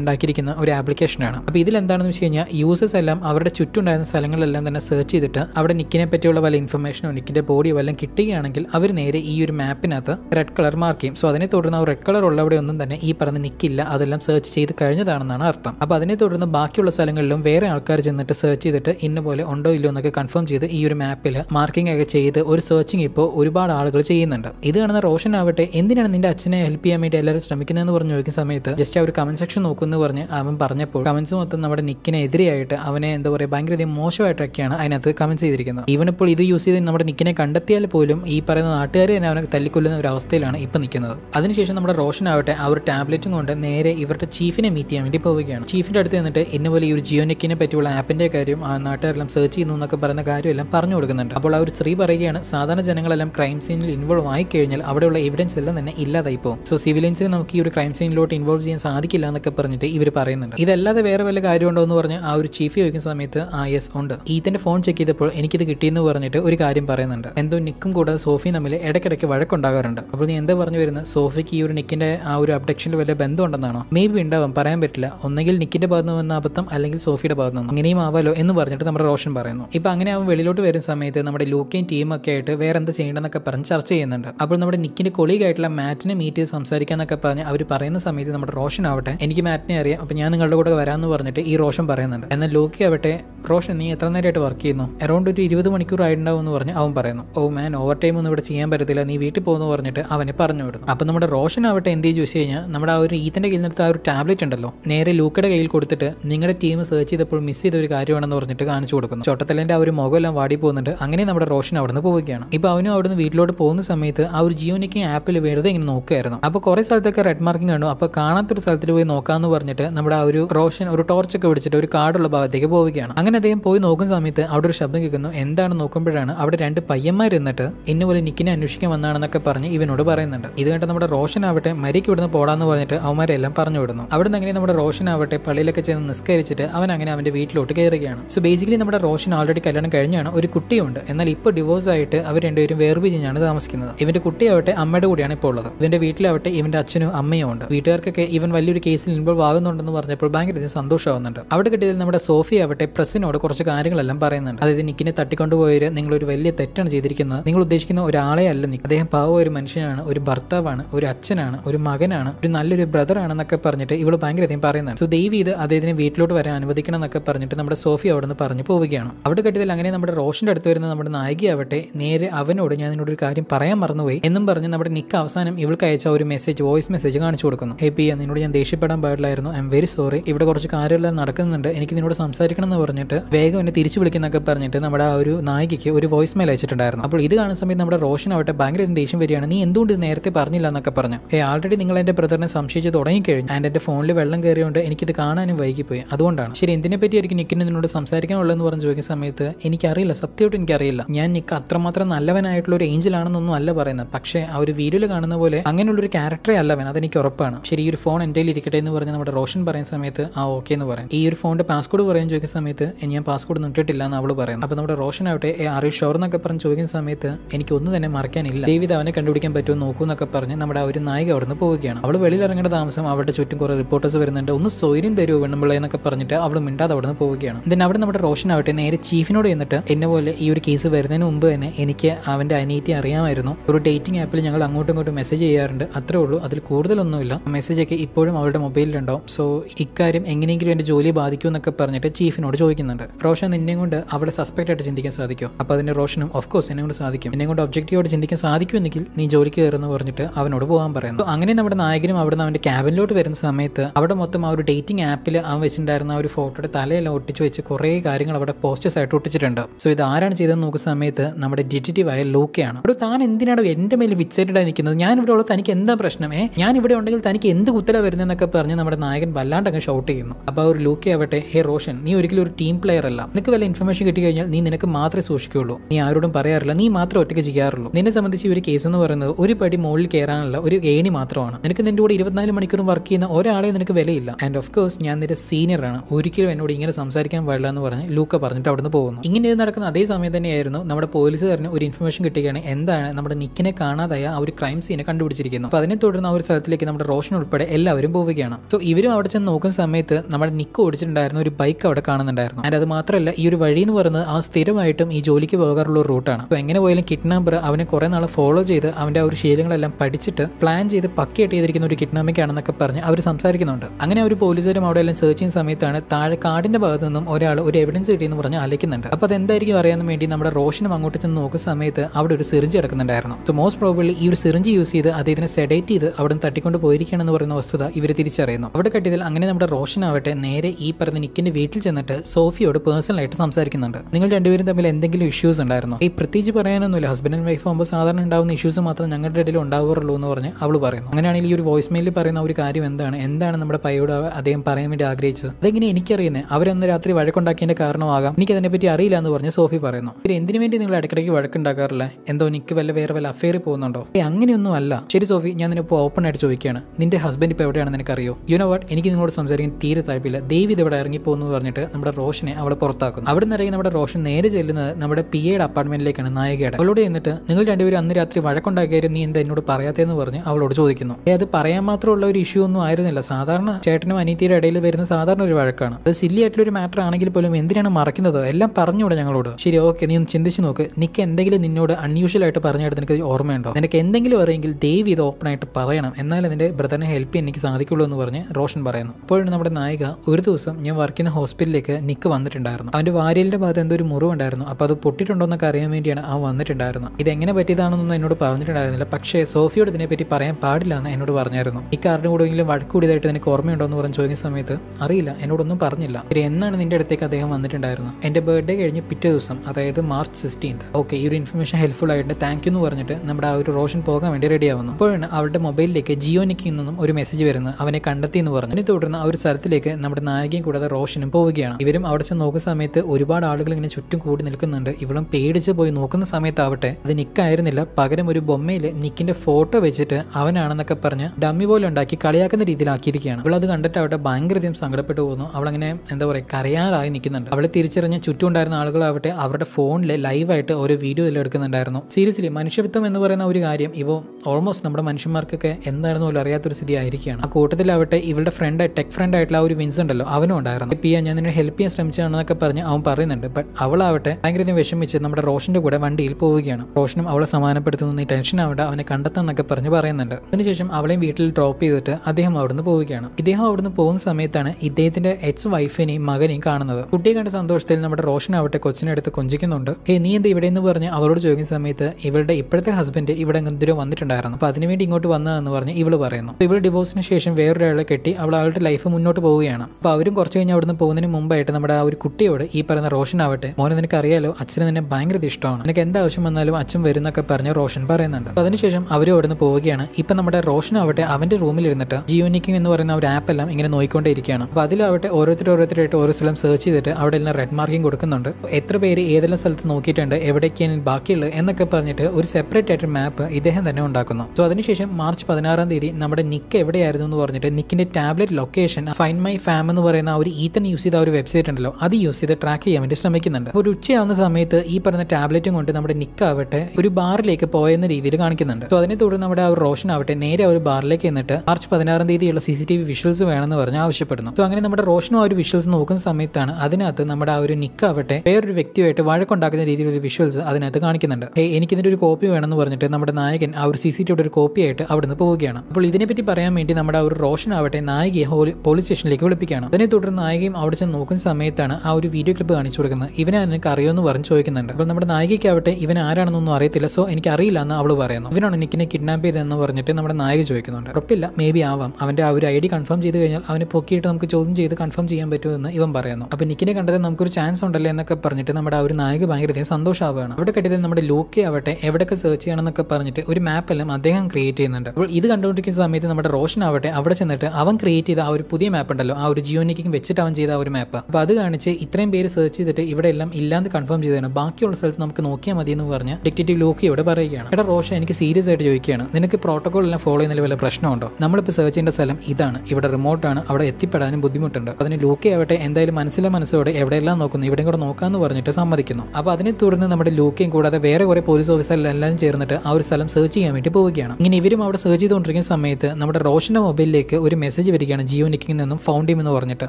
ഉണ്ടാക്കിയിരിക്കുന്ന ഒരു ആപ്ലിക്കേഷനാണ്. അപ്പോൾ ഇതിലെന്താണെന്ന് വെച്ച് കഴിഞ്ഞാൽ യൂസേഴ്സ് എല്ലാം അവരുടെ ചുറ്റുണ്ടായിരുന്ന സ്ഥലങ്ങളെല്ലാം തന്നെ സെർച്ച് ചെയ്തിട്ട് അവിടെ നിക്കിനെ പറ്റിയുള്ള വല്ല ഇൻഫർമേഷനോ നിക്കിന്റെ ബോഡിയോ എല്ലാം കിട്ടുകയാണെങ്കിൽ അവർ നേരെ ഈ ഒരു മാപ്പിനകത്ത് റെഡ് കളർ മാർക്ക് ചെയ്യും. സോ അതിനെ തുടർന്ന് ആ റെഡ് കളർ ഉള്ളവിടെ ഒന്നും തന്നെ ഈ പറഞ്ഞ നിക്കില്ല, അതെല്ലാം സെർച്ച് ചെയ്ത് കഴിഞ്ഞതാണെന്നാണ് അർത്ഥം. അപ്പോൾ അതിനെ തുടർന്ന് ബാക്കിയുള്ള സ്ഥലങ്ങളിലും വേറെ ആൾക്കാർ ചെന്നിട്ട് സെർച്ച് ചെയ്തിട്ട് ഇന്ന പോലെ ഉണ്ടോ ഇല്ലോ എന്നൊക്കെ കൺഫേം ചെയ്ത് ഈ ഒരു മാപ്പിൽ മാർക്കിംഗ് ഒക്കെ ചെയ്ത് ഒരു സെർച്ചിങ് ഇപ്പോൾ ഒരുപാട് ആളുകൾ ചെയ്യുന്നുണ്ട്. ഇത് കാണുന്ന റോഷൻ ആവട്ടെ എന്തിനാണ് നിന്റെ അച്ഛനെ ഹെൽപ്പ് ചെയ്യാൻ വേണ്ടി എല്ലാവരും ശ്രമിക്കുന്നതെന്ന് പറഞ്ഞു നോക്കുന്ന സമയത്ത് ജസ്റ്റ് ആ ഒരു കമന്റ് സെക്ഷൻ നോക്കുമെന്ന് പറഞ്ഞ് അവൻ പറഞ്ഞപ്പോൾ കമന്റ്സ് മൊത്തം നമ്മുടെ നിക്കിനെതിരെയായിട്ട് അവനെ എന്താ പറയുക ഭയങ്കരധികം മോശമായിട്ടൊക്കെയാണ് അതിനകത്ത് കമന്റ് ചെയ്തിരിക്കുന്നത്. ഇവനിപ്പോൾ ഇത് യൂസ് ചെയ്ത് നമ്മുടെ നിക്കിനെ കണ്ടെത്തിയാൽ പോലും ഈ പറയുന്ന നാട്ടുകാർ തന്നെ അവനെ തല്ലിക്കൊല്ലുന്ന ഒരു അവസ്ഥയിലാണ് ഇപ്പം നിൽക്കുന്നത്. അതിനുശേഷം നമ്മുടെ റോഷൻ ആവട്ടെ ആ ഒരു ടാബ്ലറ്റും കൊണ്ട് നേരെ ഇവരുടെ ചീഫിനെ മീറ്റ് ചെയ്യാൻ വേണ്ടി പോവുകയാണ്. ചീഫിൻ്റെ അടുത്ത് നിന്നിട്ട് ഇന്നപോലെ ഈ ഒരു ജിയോ നിക്കിനെ പറ്റിയുള്ള ആപ്പിൻ്റെ കാര്യം ആ നാട്ടുകാരെല്ലാം സെർച്ച് ചെയ്യുന്നു എന്നൊക്കെ പറയുന്ന കാര്യമെല്ലാം പറഞ്ഞു കൊടുക്കുന്നുണ്ട്. അപ്പോൾ ആ ഒരു സ്ത്രീ പറയുകയാണ് സാധാരണ ജനങ്ങളെല്ലാം ക്രൈം സീനിൽ ഇൻവോൾവ് ആയി കഴിഞ്ഞാൽ അവിടെയുള്ള എവിഡൻസ് എല്ലാം തന്നെ ഇല്ലാതായി പോകും. സോ സിവിലിയൻസിന് നമുക്ക് ഈ ഒരു ക്രൈം സീനിലോട്ട് ഇൻവോൾവ് ചെയ്യാൻ സാധിക്കില്ല എന്നൊക്കെ പറഞ്ഞിട്ട് ഇവർ പറയുന്നുണ്ട്. ഇതല്ലാതെ വേറെ വല്ല കാര്യമുണ്ടോ എന്ന് പറഞ്ഞ് ആ ഒരു ചീഫ് ചോദിക്കുന്ന സമയത്ത് ആ യെസ് ഉണ്ട്, ഈത്തന്റെ ഫോൺ ചെക്ക് ചെയ്തപ്പോൾ എനിക്കിത് കിട്ടിയെന്ന് പറഞ്ഞിട്ട് ഒരു കാര്യം പറയുന്നുണ്ട്. എന്തോ നിക്കും കൂടാതെ സോഫിയും തമ്മിൽ ഇടയ്ക്കിടയ്ക്ക് വഴക്കുണ്ടാകാറുണ്ട്. അപ്പോൾ നീ എന്താ പറഞ്ഞു വരുന്നത്, സോഫിക്ക് ഈ ഒരു നിക്കിന്റെ ആ ഒരു അബ്ഡക്ഷനിൽ വല്ല ബന്ധം ഉണ്ടെന്നാണോ? മേ ബി ഉണ്ടാവാം, പറയാൻ പറ്റില്ല. ഒന്നെങ്കിൽ നിക്കിന്റെ ഭാഗത്ത് വന്ന അബദ്ധം അല്ലെങ്കിൽ സോഫിയുടെ ഭാഗത്ത് നിന്ന് അങ്ങനെയും ആവാലോ എന്ന് പറഞ്ഞിട്ട് നമ്മുടെ റോഷൻ പറയുന്നു. ഇപ്പോൾ അങ്ങനെ അവൻ വെളിയിലോട്ട് വരുന്ന സമയത്ത് നമ്മുടെ ലൂക്കിയും ടീമൊക്കെ ആയിട്ട് വേറെ എന്താ ചെയ്യേണ്ടതെന്നൊക്കെ പറഞ്ഞ് ചർച്ച ചെയ്യുന്നുണ്ട്. അപ്പോൾ നമ്മുടെ നിക്കിന്റെ കൊളീഗ് ആയിട്ടുള്ള മാറ്റിനെ മീറ്റ് ചെയ്ത് സംസാരിക്കാന്നൊക്കെ പറഞ്ഞ് അവർ പറയുന്ന സമയത്ത് നമ്മുടെ റോഷൻ ആവട്ടെ എനിക്ക് മാറ്റിനെ അറിയാം, അപ്പോൾ ഞാൻ നിങ്ങളുടെ കൂടെ വരാമെന്ന് പറഞ്ഞിട്ട് ഈ റോഷൻ പറയുന്നുണ്ട്. എന്നാൽ ലോക്കി ആവട്ടെ റോഷൻ നീ എത്ര നേരമായിട്ട് വർക്ക് ചെയ്യുന്നു? അറൗണ്ട് ഒരു ഇരുപത് മണിക്കൂർ ആയിട്ടുണ്ടാവും എന്ന് പറഞ്ഞ് അവൻ പറയുന്നു. ഓ മാൻ ഓവർ ടൈം ഒന്നും ഇവിടെ ചെയ്യാൻ പറ്റത്തില്ല, നീ വീട്ടിൽ പോകുന്നു പറഞ്ഞിട്ട് അവനെ പറഞ്ഞു വിടുന്നു. അപ്പോൾ നമ്മുടെ റോഷൻ ആവട്ടെ എന്ത് ചോദിച്ചു കഴിഞ്ഞാൽ നമ്മുടെ ആ ഒരു ഈത്തൻ്റെ കയ്യിൽ നിന്നെടുത്ത ആ ഒരു ടാബ്ലറ്റ് ഉണ്ടല്ലോ നേരെ ലൂക്കയുടെ കയ്യിൽ കൊടുത്തിട്ട് നിങ്ങളുടെ ടീം സെർച്ച് ചെയ്തപ്പോൾ മിസ് ചെയ്ത ഒരു കാര്യമാണെന്ന് പറഞ്ഞിട്ട് കാണിച്ചു കൊടുക്കുന്നു. ചൊട്ടത്തലൻ്റെ ആ ഒരു മുഖമെല്ലാം വാടി പോകുന്നുണ്ട്. അങ്ങനെ നമ്മുടെ റോഷൻ അവിടുന്ന് പോവുകയാണ്. ഇപ്പോൾ അവനും അവിടുന്ന് വീട്ടിലോട്ട് പോകുന്ന സമയത്ത് ആ ഒരു ജിയോ നിക്കിംഗ് ആപ്പിൽ വെറുതെ ഇങ്ങനെ നോക്കുകയായിരുന്നു. അപ്പോൾ കുറേ സ്ഥലത്തൊക്കെ റെഡ് മാർക്കിംഗ് കണ്ടു. അപ്പോൾ കാണാത്തൊരു സ്ഥലത്തിൽ പോയി നോക്കാമെന്ന് പറഞ്ഞിട്ട് നമ്മുടെ ആ ഒരു റോഷൻ ഒരു ടോർച്ചൊക്കെ പിടിച്ചിട്ട് ഒരു കാടുള്ള ഭാഗത്തേക്ക് പോവുകയാണ്. അങ്ങനെ അദ്ദേഹം പോയി നോക്കുന്ന സമയത്ത് അവിടെ ഒരു ശബ്ദം കേൾക്കുന്നു. എന്താണ് നോക്കുമ്പോഴാണ് അവിടെ രണ്ട് പയ്യന്മാർ എന്നിട്ട് ഇന്നുപോലെ നിക്കിനെ അന്വേഷിക്കാൻ വന്നാണെന്നൊക്കെ പറഞ്ഞ് ഇവനോട് പറയുന്നുണ്ട്. ഇത് കണ്ട് നമ്മുടെ റോഷൻ ആവട്ടെ മരിക്ക് ഇവിടുന്ന് പോടാന്ന് പറഞ്ഞിട്ട് അവന്മാരെല്ലാം പറഞ്ഞു വിടുന്നു. അവിടുന്ന് അങ്ങനെ നമ്മുടെ റോഷൻ ആവട്ടെ പള്ളിയിലൊക്കെ ചെന്ന് നിസ്കരിച്ചിട്ട് അവൻ അങ്ങനെ അവൻ്റെ വീട്ടിലോട്ട് കയറുകയാണ്. സോ ബേസിക്കലി നമ്മുടെ റോഷൻ ആൾറെഡി കല്യാണം കഴിഞ്ഞാണ്, ഒരു കുട്ടിയുണ്ട്. എന്നാൽ ഇപ്പോൾ ഡിവോഴ്സ് ആയിട്ട് അവർ രണ്ടുപേരും വേർപിരിഞ്ഞാണ് താമസിക്കുന്നത്. ഇവന്റെ കുട്ടിയാവട്ടെ അമ്മയുടെ കൂടെയാണ് ഇപ്പോൾ ഉള്ളത്. ഇവന്റെ വീട്ടിലാവട്ടെ ഇവന്റെ അച്ഛനും അമ്മയും ഉണ്ട്. വീട്ടുകാർക്കൊക്കെ ഇവൻ വലിയൊരു കേസിൽ ഇൻവോൾവ് ആകുന്നുണ്ടെന്ന് പറഞ്ഞപ്പോൾ ഭയങ്കര സന്തോഷമാവുന്നുണ്ട്. അവിടെ കിട്ടിയതിൽ നമ്മുടെ സോഫി ആവട്ടെ പ്രസിനോട് കുറച്ച് കാര്യങ്ങളെല്ലാം പറയുന്നുണ്ട്. അതായത് നിക്കിനെ തട്ടിക്കൊണ്ടുപോയവർ നിങ്ങളൊരു വലിയ തെറ്റാണ് ചെയ്തിരിക്കുന്നത്, നിങ്ങൾ ഉദ്ദേശിക്കുന്ന ഒരാളെ അല്ല നിക്ക്, അദ്ദേഹം പാവ ഒരു മനുഷ്യനാണ്, ഒരു ഭർത്താവാണ്, ഒരു അച്ഛനാണ്, ഒരു മകനാണ്, ഒരു നല്ലൊരു ബ്രദറാണെന്നൊക്കെ പറഞ്ഞിട്ട് ഇവള് ഭയങ്കര അധികം പറയുന്നുണ്ട്. സോ ദൈവം ഇത് അദ്ദേഹത്തിന് വീട്ടിലോട്ട് വരാൻ അനുവദിക്കണം എന്നൊക്കെ പറഞ്ഞിട്ട് നമ്മുടെ സോഫി അവിടെ നിന്ന് പറഞ്ഞു പോവുകയാണ്. അവിടെ കിട്ടിയതിൽ അങ്ങനെ നമ്മുടെ റോഷന്റെ അടുത്ത് വരുന്ന നമ്മുടെ നായികയാവട്ടെ നേരെ അവനോട് ഞാൻ നിന്നോട് ഒരു കാര്യം പറയാൻ മറന്നുപോയി എന്നും പറഞ്ഞ് നമ്മുടെ നിക്ക് അവസാനം ഇവൾക്ക് അയച്ച ഒരു മെസ്സേജ് വോയിസ് മെസ്സേജ് കാണിച്ചു കൊടുക്കുന്നു. ഹേ പിയ, നിന്നോട് ഞാൻ ദേഷ്യപ്പെടാൻ പാടില്ലായിരുന്നു, ഐ എം വെരി സോറി, ഇവിടെ കുറച്ച് കാര്യമെല്ലാം നടക്കുന്നുണ്ട്, എനിക്ക് നിന്നോട് സംസാരിക്കണം എന്ന് പറഞ്ഞ് വേഗം എന്നെ തിരിച്ചു വിളിക്കുന്നൊക്കെ പറഞ്ഞിട്ട് നമ്മുടെ ആ ഒരു നായികയ്ക്ക് ഒരു വോയിസ് മെയിൽ അയച്ചിട്ടുണ്ടായിരുന്നു. അപ്പോൾ ഇത് കാണുന്ന സമയത്ത് നമ്മുടെ റോഷനാവട്ടെ ഭയങ്കര ദേഷ്യം വരികയാണ്. നീ എന്തുകൊണ്ട് നേരത്തെ പറഞ്ഞില്ല എന്നൊക്കെ പറഞ്ഞു. ഏ ആൾറെഡി നിങ്ങൾ എൻ്റെ ബ്രദറിനെ സംശയിച്ച് തുടങ്ങിക്കഴിഞ്ഞു ആൻഡ് എൻ്റെ ഫോണിൽ വെള്ളം കയറിയോണ്ട് എനിക്കിത് കാണാനും വൈകിപ്പോയി, അതുകൊണ്ടാണ്. ശരി, എന്തിനെ പറ്റി എനിക്ക് നിക്കിന് നിന്നോട് സംസാരിക്കാനുള്ളതെന്ന് പറഞ്ഞു ചോദിക്കുന്ന സമയത്ത് എനിക്കറിയില്ല, സത്യമായിട്ട് എനിക്കറിയില്ല. ഞാൻ നിക്ക് അത്രമാത്രം നല്ലവനായിട്ടുള്ള ഒരു ഏഞ്ചലാണെന്നൊന്നും അല്ല പറയുന്നത്, പക്ഷേ ആ ഒരു വീഡിയോയിൽ കാണുന്ന പോലെ അങ്ങനെയുള്ളൊരു ക്യാരക്ടറേ അല്ലവൻ, അതെനിക്ക് ഉറപ്പാണ്. ശരി, ഈ ഒരു ഫോൺ എൻ്റെ ഇരിക്കട്ടെ എന്ന് പറഞ്ഞ് നമ്മുടെ റോഷൻ പറയുന്ന സമയത്ത് ആ ഓക്കെ എന്ന് പറയും. ഈ ഒരു ഫോണിൻ്റെ പാസ്കോഡ് പറയാൻ ചോദിക്കുന്ന സമയത്ത് ഞാൻ പാസ്കോഡ് നിട്ടിട്ടില്ല എന്ന് അവൾ പറയുന്നത്. അപ്പോൾ നമ്മുടെ റോഷൻ ആവട്ടെ അറിയൂ ഷോർ എന്നൊക്കെ പറഞ്ഞ് ചോദിക്കുന്ന സമയത്ത് എനിക്കൊന്നും തന്നെ മറക്കാനില്ല, ദൈവം അവനെ കണ്ടുപിടിക്കാൻ പറ്റുമോ നോക്കൂ എന്നൊക്കെ പറഞ്ഞ് നമ്മുടെ ആ ഒരു നായിക അവിടെ നിന്ന് പോവുകയാണ്. അവൾ വെളിയിൽ ഇറങ്ങേണ്ട താമസം അവരുടെ ചുറ്റും കുറേ റിപ്പോർട്ടേഴ്സ് വരുന്നുണ്ട്, ഒന്ന് സ്വൈര്യം തരുമോ വെണ്ണുമ്പിള്ള എന്നൊക്കെ പറഞ്ഞിട്ട് അവൾ മിണ്ടാതെ അവിടെ നിന്ന് പോവുകയാണ്. ദെൻ അവിടെ നമ്മുടെ റോഷൻ ആവട്ടെ നേരെ ചീഫിനോട് എന്നിട്ട് എന്നെ പോലെ ഈ ഒരു കേസ് വരുന്നതിന് മുമ്പ് തന്നെ എനിക്ക് അവൻ്റെ അനീതി അറിയാമായിരുന്നു, ഒരു ഡേറ്റിംഗ് ആപ്പിൽ ഞങ്ങൾ അങ്ങോട്ടും ഇങ്ങോട്ടും മെസ്സേജ് ചെയ്യാറുണ്ട്, അത്രേ ഉള്ളൂ, അതിൽ കൂടുതലൊന്നുമില്ല. മെസ്സേജൊക്കെ ഇപ്പോഴും അവളുടെ മൊബൈലിലുണ്ടാവും, സോ ഇക്കാര്യം എങ്ങനെയെങ്കിലും എൻ്റെ ജോലി ബാധിക്കും എന്നൊക്കെ പറഞ്ഞിട്ട് ചീഫിനോട് ചോദിക്കുന്നുണ്ട്. റോഷൻ നിന്നെ കൊണ്ട് അവിടെ സസ്പെക്റ്റ് ആയിട്ട് ചിന്തിക്കാൻ സാധിക്കും? അപ്പോൾ അതിന് റോഷനും ഓഫ് കോഴ്സ് എന്നെ കൊണ്ട് സാധിക്കും, എന്നെ കൊണ്ട് ഒബ്ജക്റ്റീവായിട്ട് ചിന്തിക്കാൻ സാധിക്കുമെന്നെങ്കിൽ നീ ജോലിക്ക് കയറുന്നു പറഞ്ഞിട്ട് അവനോട് പോകാൻ പറയുന്നു. അങ്ങനെ നമ്മുടെ നായകനും അവിടെ നിന്ന് അവൻ്റെ ക്യാബിനിലോട്ട് വരുന്ന സമയത്ത് അവിടെ മൊത്തം ആ ഒരു ഡേറ്റിംഗ് ആപ്പിൽ അവൻ വെച്ചിട്ടുണ്ടായിരുന്ന ആ ഒരു ഫോട്ടോയുടെ തലയെല്ലാം ഒട്ടിച്ച് വെച്ച് കുറേ കാര്യങ്ങൾ അവിടെ പോസ്റ്റേഴ്സ് ആയിട്ട് ഒട്ടിച്ചിട്ടുണ്ട്. സോ ഇത് ആരാണ് ചെയ്തതെന്ന് നോക്കുന്ന സമയത്ത് നമ്മുടെ ഡിറ്റക്റ്റീവ് ആയ ലൂക്കയാണ്. അവിടെ താൻ എന്തിനാണ് എൻ്റെ മേലെ വിച്ചേറ്റഡായി നിൽക്കുന്നത്, ഞാൻ ഇവിടെ ഉള്ളത് തനിക്ക് എന്താ പ്രശ്നം, ഏ ഞാൻ ഇവിടെ ഉണ്ടെങ്കിൽ തനിക്ക് എന്ത് കുത്തല വരുന്നതെന്നൊക്കെ പറഞ്ഞ് നമ്മുടെ നായകൻ വല്ലാണ്ടങ്ങ് ഷൗട്ട് ചെയ്യുന്നു. അപ്പോൾ ഒരു ലൂക്ക ആവട്ടെ ഹേ റോഷൻ, നീ ഒരിക്കലും ഒരു ടീം പ്ലെയർ അല്ല, നിനക്ക് വല്ല ഇൻഫർമേഷൻ കിട്ടി കഴിഞ്ഞാൽ നീ നിനക്ക് മാത്രമേ സൂക്ഷിക്കുകയുള്ളൂ, നീ ആരോടും പറയാറില്ല, നീ മാത്രം ഒറ്റയ്ക്ക് ചെയ്യാറുള്ളൂ. നിന്നെ സംബന്ധിച്ച് ഈ ഒരു കേസ് എന്ന് പറയുന്നത് ഒരു പടി മുകളിൽ കയറാനുള്ള ഒരു ഏണി മാത്രമാണ്, നിനക്ക് നിന്റെ കൂടെ ഇരുപത്തിനാല് മണിക്കൂറും വർക്ക് ചെയ്യുന്ന ഒരാളെ നിനക്ക് വിലയില്ല, ആൻഡ് ഓഫ് കോഴ്സ് ഞാൻ നിന്റെ സീനിയറാണ്, ഒരിക്കലും എന്നോട് ഇങ്ങനെ സംസാരിക്കാൻ പാടില്ല എന്ന് പറഞ്ഞ് ലൂക്ക പറഞ്ഞിട്ട് അവിടുന്ന് പോകുന്നു. ഇങ്ങനെ നടക്കുന്ന അതേ സമയം തന്നെയായിരുന്നു നമ്മുടെ പോലീസുകാരന് ഒരു ഇൻഫർമേഷൻ കിട്ടുകയാണ്, എന്താണ് നമ്മുടെ നിക്കിനെ കാണാതായ ആ ഒരു ക്രൈം സീനെ കണ്ടുപിടിച്ചിരിക്കുന്നു. അപ്പോൾ അതിനെ തുടർന്ന് ആ ഒരു സ്ഥലത്തിലേക്ക് നമ്മുടെ റോഷൻ ഉൾപ്പെടെ എല്ലാവരും പോവുകയാണ്. സോ ഇവരും അവിടെ ചെന്ന് നോക്കുന്ന സമയത്ത് നമ്മുടെ നിക്ക് ഓടിച്ചിട്ടുണ്ടായിരുന്ന ഒരു ബൈക്ക് അവിടെ കാണുന്നുണ്ടായിരുന്നു. ആൻഡ് അത് മാത്രമല്ല ഈ ഒരു വഴി എന്ന് പറയുന്നത് ആ സ്ഥിരമായിട്ടും ഈ ജോലിക്ക് പോകാറുള്ള ഒരു റൂട്ടാണ്. അപ്പോൾ എങ്ങനെ പോയാലും കിഡ്നാപ്പർ അവനെ കുറേ നാൾ ഫോളോ ചെയ്ത് അവൻ്റെ ആ ഒരു ശീലങ്ങളെല്ലാം പഠിച്ചിട്ട് പ്ലാൻ ചെയ്ത് പക്കയായിട്ട് ചെയ്തിരിക്കുന്ന ഒരു കിഡ്നാപ്പിംഗ് ആണെന്നൊക്കെ പറഞ്ഞ് അവർ സംസാരിക്കുന്നുണ്ട്. അങ്ങനെ ഒരു പോലീസുകാരും അവിടെ എല്ലാം സെർച്ച് ചെയ്യുന്ന സമയത്താണ് താഴെ കാടിൻ്റെ ഭാഗത്തു നിന്നും ഒരാൾ ഒരു എവിഡൻസ് കിട്ടിയെന്ന് പറഞ്ഞ് അലക്കുന്നുണ്ട്. അപ്പോൾ അതെന്തായിരിക്കും അറിയാൻ വേണ്ടി നമ്മുടെ റോഷനും അങ്ങോട്ട് ചെന്ന് നോക്കുന്ന സമയത്ത് അവിടെ ഒരു സിറിഞ്ച് കിടക്കുന്നുണ്ടായിരുന്നു. സോ മോസ്റ്റ് പ്രോബബ്ലി ഈ ഒരു സിറിഞ്ച് യൂസ് ചെയ്ത് അദ്ദേഹത്തിനെ സെഡേറ്റ് ചെയ്ത് അവിടെ നിന്ന് തട്ടിക്കൊണ്ട് പോയിരിക്കുകയാണെന്ന് പറയുന്ന വസ്തുത ഇവർ തിരിച്ചറിയുന്നു. അവിടെ കട്ടിയതിൽ അങ്ങനെ നമ്മുടെ റോഷൻ ആവട്ടെ നേരെ ഈ പറഞ്ഞ നിക്കിൻ്റെ വീട്ടിൽ ചെന്നിട്ട് സോഫിയോട് പേഴ്സണലായിട്ട് സംസാരിക്കുന്നുണ്ട്. നിങ്ങൾ രണ്ടുപേരും തമ്മിൽ എന്തെങ്കിലും ഇഷ്യൂസ് ഉണ്ടായിരുന്നു? ഈ പ്രത്യേകിച്ച് പറയാനൊന്നുമില്ല, ഹസ്ബൻഡ് ആൻഡ് വൈഫ് ആകുമ്പോൾ സാധാരണ ഉണ്ടാകുന്ന ഇഷ്യൂസ് മാത്രം ഞങ്ങളുടെ ഇടയിൽ ഉണ്ടാവാറുള്ളൂ എന്ന് പറഞ്ഞ് അവൾ പറയുന്നു. അങ്ങനെയാണെങ്കിൽ ഈ ഒരു വോയിസ് മെയിലിൽ പറയുന്ന ഒരു കാര്യം എന്താണ് എന്താണ് നമ്മുടെ പയ്യോട് അദ്ദേഹം പറയാൻ വേണ്ടി ആഗ്രഹിച്ചത്? അതെങ്ങനെ എനിക്കറിയുന്നത്? അവരന്ന് രാത്രി വഴക്കുണ്ടാക്കിയതിൻ്റെ കാരണമാകാം, എനിക്കതിനെപ്പറ്റി അറിയില്ല എന്ന് പറഞ്ഞ് സോഫി പറയുന്നു. പിന്നെ എന്തിനു വേണ്ടി നിങ്ങൾ ഇടയ്ക്കിടയ്ക്ക് വഴക്കുണ്ടാക്കാറില്ല? എന്തോ എനിക്ക് വല്ല വേറെ വല്ല അഫെയർ പോകുന്നുണ്ടോ? ഏ അങ്ങനെയൊന്നും അല്ല. ശരി സോഫി, ഞാൻ നിന്നെ ഇപ്പോൾ ഓപ്പൺ ആയിട്ട് ചോദിക്കുകയാണ്, നിന്റെ ഹസ്ബൻഡ് ഇപ്പോൾ എവിടെയാണെന്ന് എനിക്കറിയോ? യു നോ വാട്ട്, എനിക്ക് നിങ്ങളോട് സംസാരിക്കാൻ തീരെ താല്പര്യമില്ല, ദേവി ഇതെവിടെ ഇറങ്ങിപ്പോകുന്നു പറഞ്ഞിട്ട് നമ്മുടെ റോഷനെ അവിടെ പുറത്താക്കുന്നു. അവിടെ നിന്നിറങ്ങി നമ്മുടെ റോഷൻ നേരെ ചെല്ലുന്നത് നമ്മുടെ പി എയുടെ അപ്പാർട്ട്മെന്റിലേക്കാണ്, നായികയുടെ. അവളോട് എന്നിട്ട് നിങ്ങൾ രണ്ടുപേരും അന്ന് രാത്രി വഴക്കുണ്ടാക്കിയാലും നീ എന്താ എന്നോട് പറയാത്തതെന്ന് പറഞ്ഞ് അവളോട് ചോദിക്കുന്നു. ഏ അത് പറയാൻ മാത്രമുള്ള ഒരു ഇഷ്യൂ ഒന്നും ആയിരുന്നില്ല, സാധാരണ ചേട്ടനും അനീതിയുടെ ഇടയിൽ വരുന്ന സാധാരണ ഒരു വഴക്കാണ്, അത് സില്ലി ആയിട്ടുള്ള ഒരു മാറ്റർ ആണെങ്കിൽ പോലും എന്തിനാണ് മറക്കുന്നത്, എല്ലാം പറഞ്ഞുകൂടെ ഞങ്ങളോട്? ശരി ഓക്കെ, നീ ഒന്ന് ചിന്തിച്ച് നോക്ക്, നിനക്ക് എന്തെങ്കിലും നിന്നോട് അൺയൂഷ്വൽ ആയിട്ട് പറഞ്ഞിട്ട് നിനക്ക് ഓർമ്മയുണ്ടോ? നിനക്ക് എന്തെങ്കിലും അറിയെങ്കിൽ ദയവ് ഇത് ഓപ്പൺ ആയിട്ട് പറയണം, എന്നാലും അതിൻ്റെ ബ്രദറിനെ ഹെൽപ്പ് ചെയ്യാൻ എനിക്ക് സാധിക്കുള്ളൂ എന്ന് പറഞ്ഞ് റോഷൻ പറയുന്നു. അപ്പോഴാണ് നമ്മുടെ നായിക ഒരു ദിവസം ഞാൻ വർക്ക് ചെയ്യുന്ന ഹോസ്പിറ്റലിലേക്ക് നിക്ക് വന്നിട്ടുണ്ടായിരുന്നു, അവൻ്റെ വാരിയലിൻ്റെ ഭാഗത്ത് എന്തോ ഒരു മുറിവുണ്ടായിരുന്നു, അപ്പോൾ അത് പൊട്ടിയിട്ടുണ്ടോന്നൊക്കെ അറിയാൻ വേണ്ടിയാണ് അവൻ വന്നിട്ടുണ്ടായിരുന്നത്. ഇതെങ്ങനെ പറ്റിയതാണെന്നൊന്നും എന്നോട് പറഞ്ഞിട്ടുണ്ടായിരുന്നില്ല, പക്ഷേ സോഫിയോട് ഇതിനെപ്പറ്റി പറയാൻ പാടില്ല എന്ന് എന്നോട് പറഞ്ഞായിരുന്നു. ഈ കാറിന് കൂടെയെങ്കിലും വഴക്ക് കൂടിയതായിട്ട് നിനക്ക് ഓർമ്മയുണ്ടോ എന്ന് പറഞ്ഞ് ചോദിക്കുന്ന സമയത്ത് അറിയില്ല, എന്നോടൊന്നും പറഞ്ഞില്ല. ശരി, എന്നാണ് നിൻ്റെ അടുത്തേക്ക് അദ്ദേഹം വന്നിട്ടുണ്ടായിരുന്നത്? എൻ്റെ ബർത്ത്ഡേ കഴിഞ്ഞ് പിറ്റേ ദിവസം, അതായത് മാർച്ച് സിക്സ്റ്റീൻത്ത്. ഓക്കെ, ഈ ഒരു ഇൻഫർമേഷൻ ഹെൽപ്ഫുൾ ആയിട്ട് താങ്ക് യു എന്ന് പറഞ്ഞിട്ട് നമ്മുടെ ആ ഒരു റോഷൻ പോകാൻ വേണ്ടി റെഡി ആവുന്നു. അപ്പോഴാണ് അവളുടെ മൊബൈലിലേക്ക് ജിയോ നിക്കിൽ നിന്നും ഒരു മെസ്സേജ് വരുന്നത്, അവനെ കണ്ടെത്തി എന്ന് പറഞ്ഞു. അതിനെ തുടർന്ന് ആ ഒരു സ്ഥലത്തിലേക്ക് നമ്മുടെ നായികയും കൂടാതെ റോഷനും പോവുകയാണ്. ഇവരും അവിടെ ചെന്ന് നോക്കുന്ന സമയത്ത് ഒരുപാട് ആളുകൾ ഇങ്ങനെ ചുറ്റും കൂടി നിൽക്കുന്നുണ്ട്. ഇവളും പേടിച്ച് പോയി നോക്കുന്ന സമയത്താവട്ടെ അത് നിക്കായിരുന്നില്ല, പകരം ഒരു ബൊമ്മയിൽ നിക്കിന്റെ ഫോട്ടോ വെച്ചിട്ട് അവനാണെന്നൊക്കെ പറഞ്ഞ് ഡമ്മി പോലെ ഉണ്ടാക്കി കളിയാക്കുന്ന രീതിയിലാക്കിയിരിക്കുകയാണ്. അവൾ അത് കണ്ടിട്ടാവട്ടെ ഭയങ്കരധികം സങ്കടപ്പെട്ടു പോകുന്നു. അവളങ്ങനെ എന്താ പറയുക കരയാറായി നിൽക്കുന്നുണ്ട്. അവളെ തിരിച്ചറിഞ്ഞ ചുറ്റും ഉണ്ടായിരുന്ന ആളുകളാവട്ടെ അവരുടെ ഫോണിൽ ലൈവായിട്ട് ഓരോ വീഡിയോ എല്ലാം എടുക്കുന്നുണ്ടായിരുന്നു. സീരിയസ്ലി മനുഷ്യത്വം എന്ന് പറയുന്ന ഒരു കാര്യം ഇപ്പോൾ ഓൾമോസ്റ്റ് നമ്മുടെ മനുഷ്യന്മാർക്കൊക്കെ എന്താണെന്ന് പോലും അറിയാത്തൊരു സ്ഥിതി ആയിരിക്കുകയാണ്. ആ കൂട്ടത്തിലാവട്ടെ ഇവളുടെ ഫ്രണ്ട് ടെക് ഫ്രണ്ട് ആയിട്ടുള്ള ആ ഒരു വിൻസ് ഉണ്ടല്ലോ അവനും ഉണ്ടായിരുന്നു. പിയ ഞാൻ നിന്നെ ഹെൽപ്പ് ചെയ്യാൻ ശ്രമിച്ചാണെന്നൊക്കെ പറഞ്ഞ് അവൻ പറയുന്നുണ്ട്. ബട്ട് അവളാവട്ടെ ഭയങ്കരധികം വിഷമിച്ച് നമ്മുടെ റോഷന്റെ കൂടെ വണ്ടിയിൽ പോവുകയാണ്. റോഷനും അവളെ സമാധാനപ്പെടുത്തുന്നു, നീ ടെൻഷൻ ആവട്ടെ അവനെ കണ്ടെത്താന്നൊക്കെ പറഞ്ഞ് പറയുന്നുണ്ട്. അതിനുശേഷം അവളെയും വീട്ടിൽ ഡ്രോപ്പ് ചെയ്തിട്ട് അദ്ദേഹം അവിടുന്ന് പോവുകയാണ്. ഇദ്ദേഹം അവിടുന്ന് പോകുന്ന സമയത്താണ് ഇദ്ദേഹത്തിന്റെ എക്സ് വൈഫിനെയും മകനെയും കാണുന്നത്. കുട്ടിയെ കണ്ട സന്തോഷത്തിൽ നമ്മുടെ റോഷനാവട്ടെ കൊച്ചിനെടുത്ത് കൊഞ്ചിക്കുന്നുണ്ട്. ഹേ നീ എന്താ ഇവിടെ എന്ന് പറഞ്ഞ് അവളോട് ചോദിക്കുന്ന സമയത്ത് ഇവളുടെ ഇപ്പോഴത്തെ ഹസ്ബൻഡ് ഇവിടെ എന്തിനോ വന്നിട്ടുണ്ടായിരുന്നു, അപ്പോൾ അതിനുവേണ്ടി ഇങ്ങോട്ട് വന്നതെന്ന് പറഞ്ഞ് ഇവള് പറയുന്നു. അപ്പോൾ ഇവൾ ഡിവോഴ്സിന് ശേഷം വേറൊരാളെ കെട്ടി അവൾ അവളുടെ ലൈഫ് മുന്നോട്ട് പോവുകയാണ്. അപ്പോൾ അവരും കുറച്ച് കഴിഞ്ഞ് അവിടുന്ന് പോകുന്നതിന് മുമ്പായിട്ട് നമ്മുടെ ആ ആ ഒരു കുട്ടിയോട് ഈ പറയുന്ന റോഷൻ ആവട്ടെ, മോനെ നിനക്കറിയാലോ അച്ഛന് നിന്നെ ഭയങ്കര ഇഷ്ടമാണ്, നിനക്ക് എന്താവശ്യം വന്നാലും അച്ഛൻ വരുന്നൊക്കെ പറഞ്ഞ് റോഷൻ പറയുന്നുണ്ട്. അപ്പോൾ അതിനുശേഷം അവരും അവിടെ നിന്ന് പോവുകയാണ്. ഇപ്പം നമ്മുടെ റോഷൻ ആവട്ടെ അവൻ്റെ റൂമിലിരുന്നിട്ട് ജിയോനിക്കിംഗ് എന്ന് പറയുന്ന ഒരു ആപ്പ് എല്ലാം ഇങ്ങനെ നോക്കിക്കൊണ്ടേയിരിക്കുകയാണ്. അപ്പോൾ അതിലാവട്ടെ ഓരോരുത്തർ ഓരോരുത്തരായിട്ട് ഓരോ സ്ഥലം സെർച്ച് ചെയ്തിട്ട് അവിടെ എല്ലാം റെഡ് മാർക്കിംഗ് കൊടുക്കുന്നുണ്ട്. എത്ര പേര് ഏതെല്ലാം സ്ഥലത്ത് നോക്കിയിട്ടുണ്ട്, എവിടേക്കാണ് ബാക്കിയുള്ളത് എന്നൊക്കെ പറഞ്ഞിട്ട് ഒരു സെപ്പറേറ്റ് ആയിട്ട് മാപ്പ് ഇദ്ദേഹം തന്നെ ഉണ്ടാക്കുന്നു. സോ അതിനുശേഷം മാർച്ച് പതിനാറാം തീയതി നമ്മുടെ നിക്ക് എവിടെയായിരുന്നു എന്ന് പറഞ്ഞിട്ട് നിക്കിന്റെ tablet location find my phone എന്ന് പറയുന്ന ഒരു ഈത്തൻ യൂസ് ചെയ്ത ഒരു വെബ്സൈറ്റ് ഉണ്ടല്ലോ അത് യൂസ് ചെയ്ത് ട്രാക്ക് ചെയ്യാൻ വേണ്ടി ശ്രമിക്കുന്നുണ്ട്. ഒരു ഉച്ചയാവുന്ന സമയത്ത് ഈ പറഞ്ഞ ടാബ്ലറ്റും കൊണ്ട് നമ്മുടെ നിക്ക് ആവട്ടെ ഒരു ബാറിലേക്ക് പോയെന്ന രീതിയിൽ കാണിക്കുന്നുണ്ട്. സോ അതിനെ തുടർന്ന് നമ്മുടെ ആ ഒരു റോഷൻ ആവട്ടെ നേരെ ഒരു ബാറിലേക്ക് എന്നിട്ട് മാർച്ച് പതിനാറാം തീയതിയുള്ള C C T V visuals വേണമെന്ന് പറഞ്ഞ് ആവശ്യപ്പെടുന്നു. സോ അങ്ങനെ നമ്മുടെ റോഷനും ആ ഒരു വിഷ്വൽസ് നോക്കുന്ന സമയത്താണ് അതിനകത്ത് നമ്മുടെ ആ ഒരു നിക്ക് ആവട്ടെ വേറൊരു വ്യക്തിയായിട്ട് വഴക്കുണ്ടാക്കുന്ന രീതിയിലൊരു വിഷ്വൽസ് അതിനകത്ത് കാണിക്കുന്നുണ്ട്. എനിക്കിതിൻ്റെ ഒരു കോപ്പി വേണമെന്ന് പറഞ്ഞിട്ട് നമ്മുടെ നായകൻ ആ ഒരു സി സി ടിയുടെ ഒരു കോപ്പിയായിട്ട് അവിടെ നിന്ന് പോവുകയാണ്. അപ്പോൾ ഇതിനെപ്പറ്റി പറയാൻ വേണ്ടി നമ്മുടെ ആ ഒരു റോഷൻ ആവട്ടെ നായികയെ പോലീസ് സ്റ്റേഷനിലേക്ക് വിളിപ്പിക്കുകയാണ്. അതിനെ തുടർന്ന് നായികയും അവിടെ ചെന്ന് നോക്കുന്ന സമയത്താണ് ആ ഒരു വീഡിയോ ക്ലിപ്പ് കാണിച്ചു കൊടുക്കുന്നത്. ഇവനെ എനിക്ക് അറിയുമെന്ന് പറഞ്ഞ് ചോദിക്കുന്നുണ്ട്. അപ്പോൾ നമ്മുടെ നായികയ്ക്കാവട്ടെ ഇവൻ ആരാണെന്നൊന്നും അറിയത്തില്ല. സോ എനിക്ക് അറിയില്ല എന്ന് അവൾ പറയുന്നു. ഇവനാണ് എനിക്കിനെ കിഡ്നാപ്പ് ചെയ്തതെന്ന് പറഞ്ഞിട്ട് നമ്മുടെ നായിക ചോദിക്കുന്നുണ്ട്. ഉറപ്പില്ല, മേ ബി ആവാം, അവൻ്റെ ആ ഒരു ഐ ഡി കൺഫേം ചെയ്ത് കഴിഞ്ഞാൽ അവനെ പൊക്കിയിട്ട് നമുക്ക് ചോദ്യം ചെയ്ത് കൺഫേം ചെയ്യാൻ പറ്റുമെന്ന് ഇവൻ പറയുന്നു. അപ്പോൾ നിക്കിനെ കണ്ടത് നമുക്കൊരു ചാൻസ് ഉണ്ടല്ലോ എന്നൊക്കെ പറഞ്ഞിട്ട് നമ്മുടെ ആ ഒരു നായിക ഭയങ്കരധികം സന്തോഷമാവുകയാണ്. അവിടെ കെട്ടിയത് നമ്മുടെ ലൂക്കി ആവട്ടെ എവിടെയൊക്കെ സെർച്ച് ചെയ്യണമെന്നൊക്കെ പറഞ്ഞിട്ട് ഒരു മാപ്പ് എല്ലാം അദ്ദേഹം ക്രിയേറ്റ് ചെയ്യുന്നുണ്ട്. അപ്പോൾ ഇത് കണ്ടുകൊണ്ടിരിക്കുന്ന സമയത്ത് നമ്മുടെ റോഷൻ ആവട്ടെ അവിടെ ചെന്നിട്ട് അവൻ ക്രിയേറ്റ് ചെയ്ത ആ ഒരു പുതിയ മാപ്പ് ഉണ്ടല്ലോ ആ ഒരു ജിയോനിക്കിങ് വെച്ചിട്ട് അവൻ ചെയ്ത ആ ഒരു മാപ്പ് അപ്പോൾ അത് കാണിച്ച് ഇത്രയും പേര് സെർച്ച് ചെയ്തിട്ട് ഇവിടെ എല്ലാം ഇല്ലാന്ന് കൺഫേം ചെയ്തതാണ്, ബാക്കിയുള്ള സ്ഥലത്ത് നമുക്ക് നോക്കിയാൽ മതി എന്ന് പറഞ്ഞ് ഡിറ്റക്റ്റീവ് ലൂക്കി ഇവിടെ പറയുകയാണ്. എടാ റോഷൻ, എനിക്ക് സീരിയസ് ആയിട്ട് ചോദിക്കുകയാണ്, നിനക്ക് പ്രോട്ടോകോൾ എല്ലാം ഫോളോ ചെയ്യുന്നതിൽ വല്ല പ്രശ്നമുണ്ടോ? നമ്മളിപ്പോൾ സെർച്ച് ചെയ്യേണ്ട സ്ഥലം ഇതാണ്, ഇവിടെ റിമോട്ടാണ്, അവിടെ എത്തിപ്പെടാനും ബുദ്ധിമുട്ടുണ്ട്. അതിന് ലൂക്കി ആവട്ടെ എന്തായാലും മനസ്സിലെ മനസ്സോടെ എവിടെയെല്ലാം നോക്കുന്നു ഇവിടെയും കൂടെ നോക്കാമെന്ന് പറഞ്ഞിട്ട് സമ്മതിക്കുന്നു. അപ്പോൾ അതിനെ തുടർന്ന് നമ്മുടെ ലൂക്കിയും കൂടാതെ വേറെ കുറേ പോലീസ് ഓഫീസറിലെല്ലാം ചേർന്നിട്ട് ആ ഒരു സ്ഥലം സെർച്ച് ചെയ്യാൻ വേണ്ടി പോവുകയാണ്. ഇങ്ങനെ ഇവരും അവിടെ സെർച്ച് ചെയ്തുകൊണ്ടിരിക്കുന്ന സമയത്ത് നമ്മുടെ റോഷൻ്റെ മൊബൈലിലേക്ക് ഒരു മെസ്സേജ് വരികയാണ് ജിയോനിക്കിൽ നിന്നും ഫൗണ്ട് ഹീം എന്ന് പറഞ്ഞിട്ട്.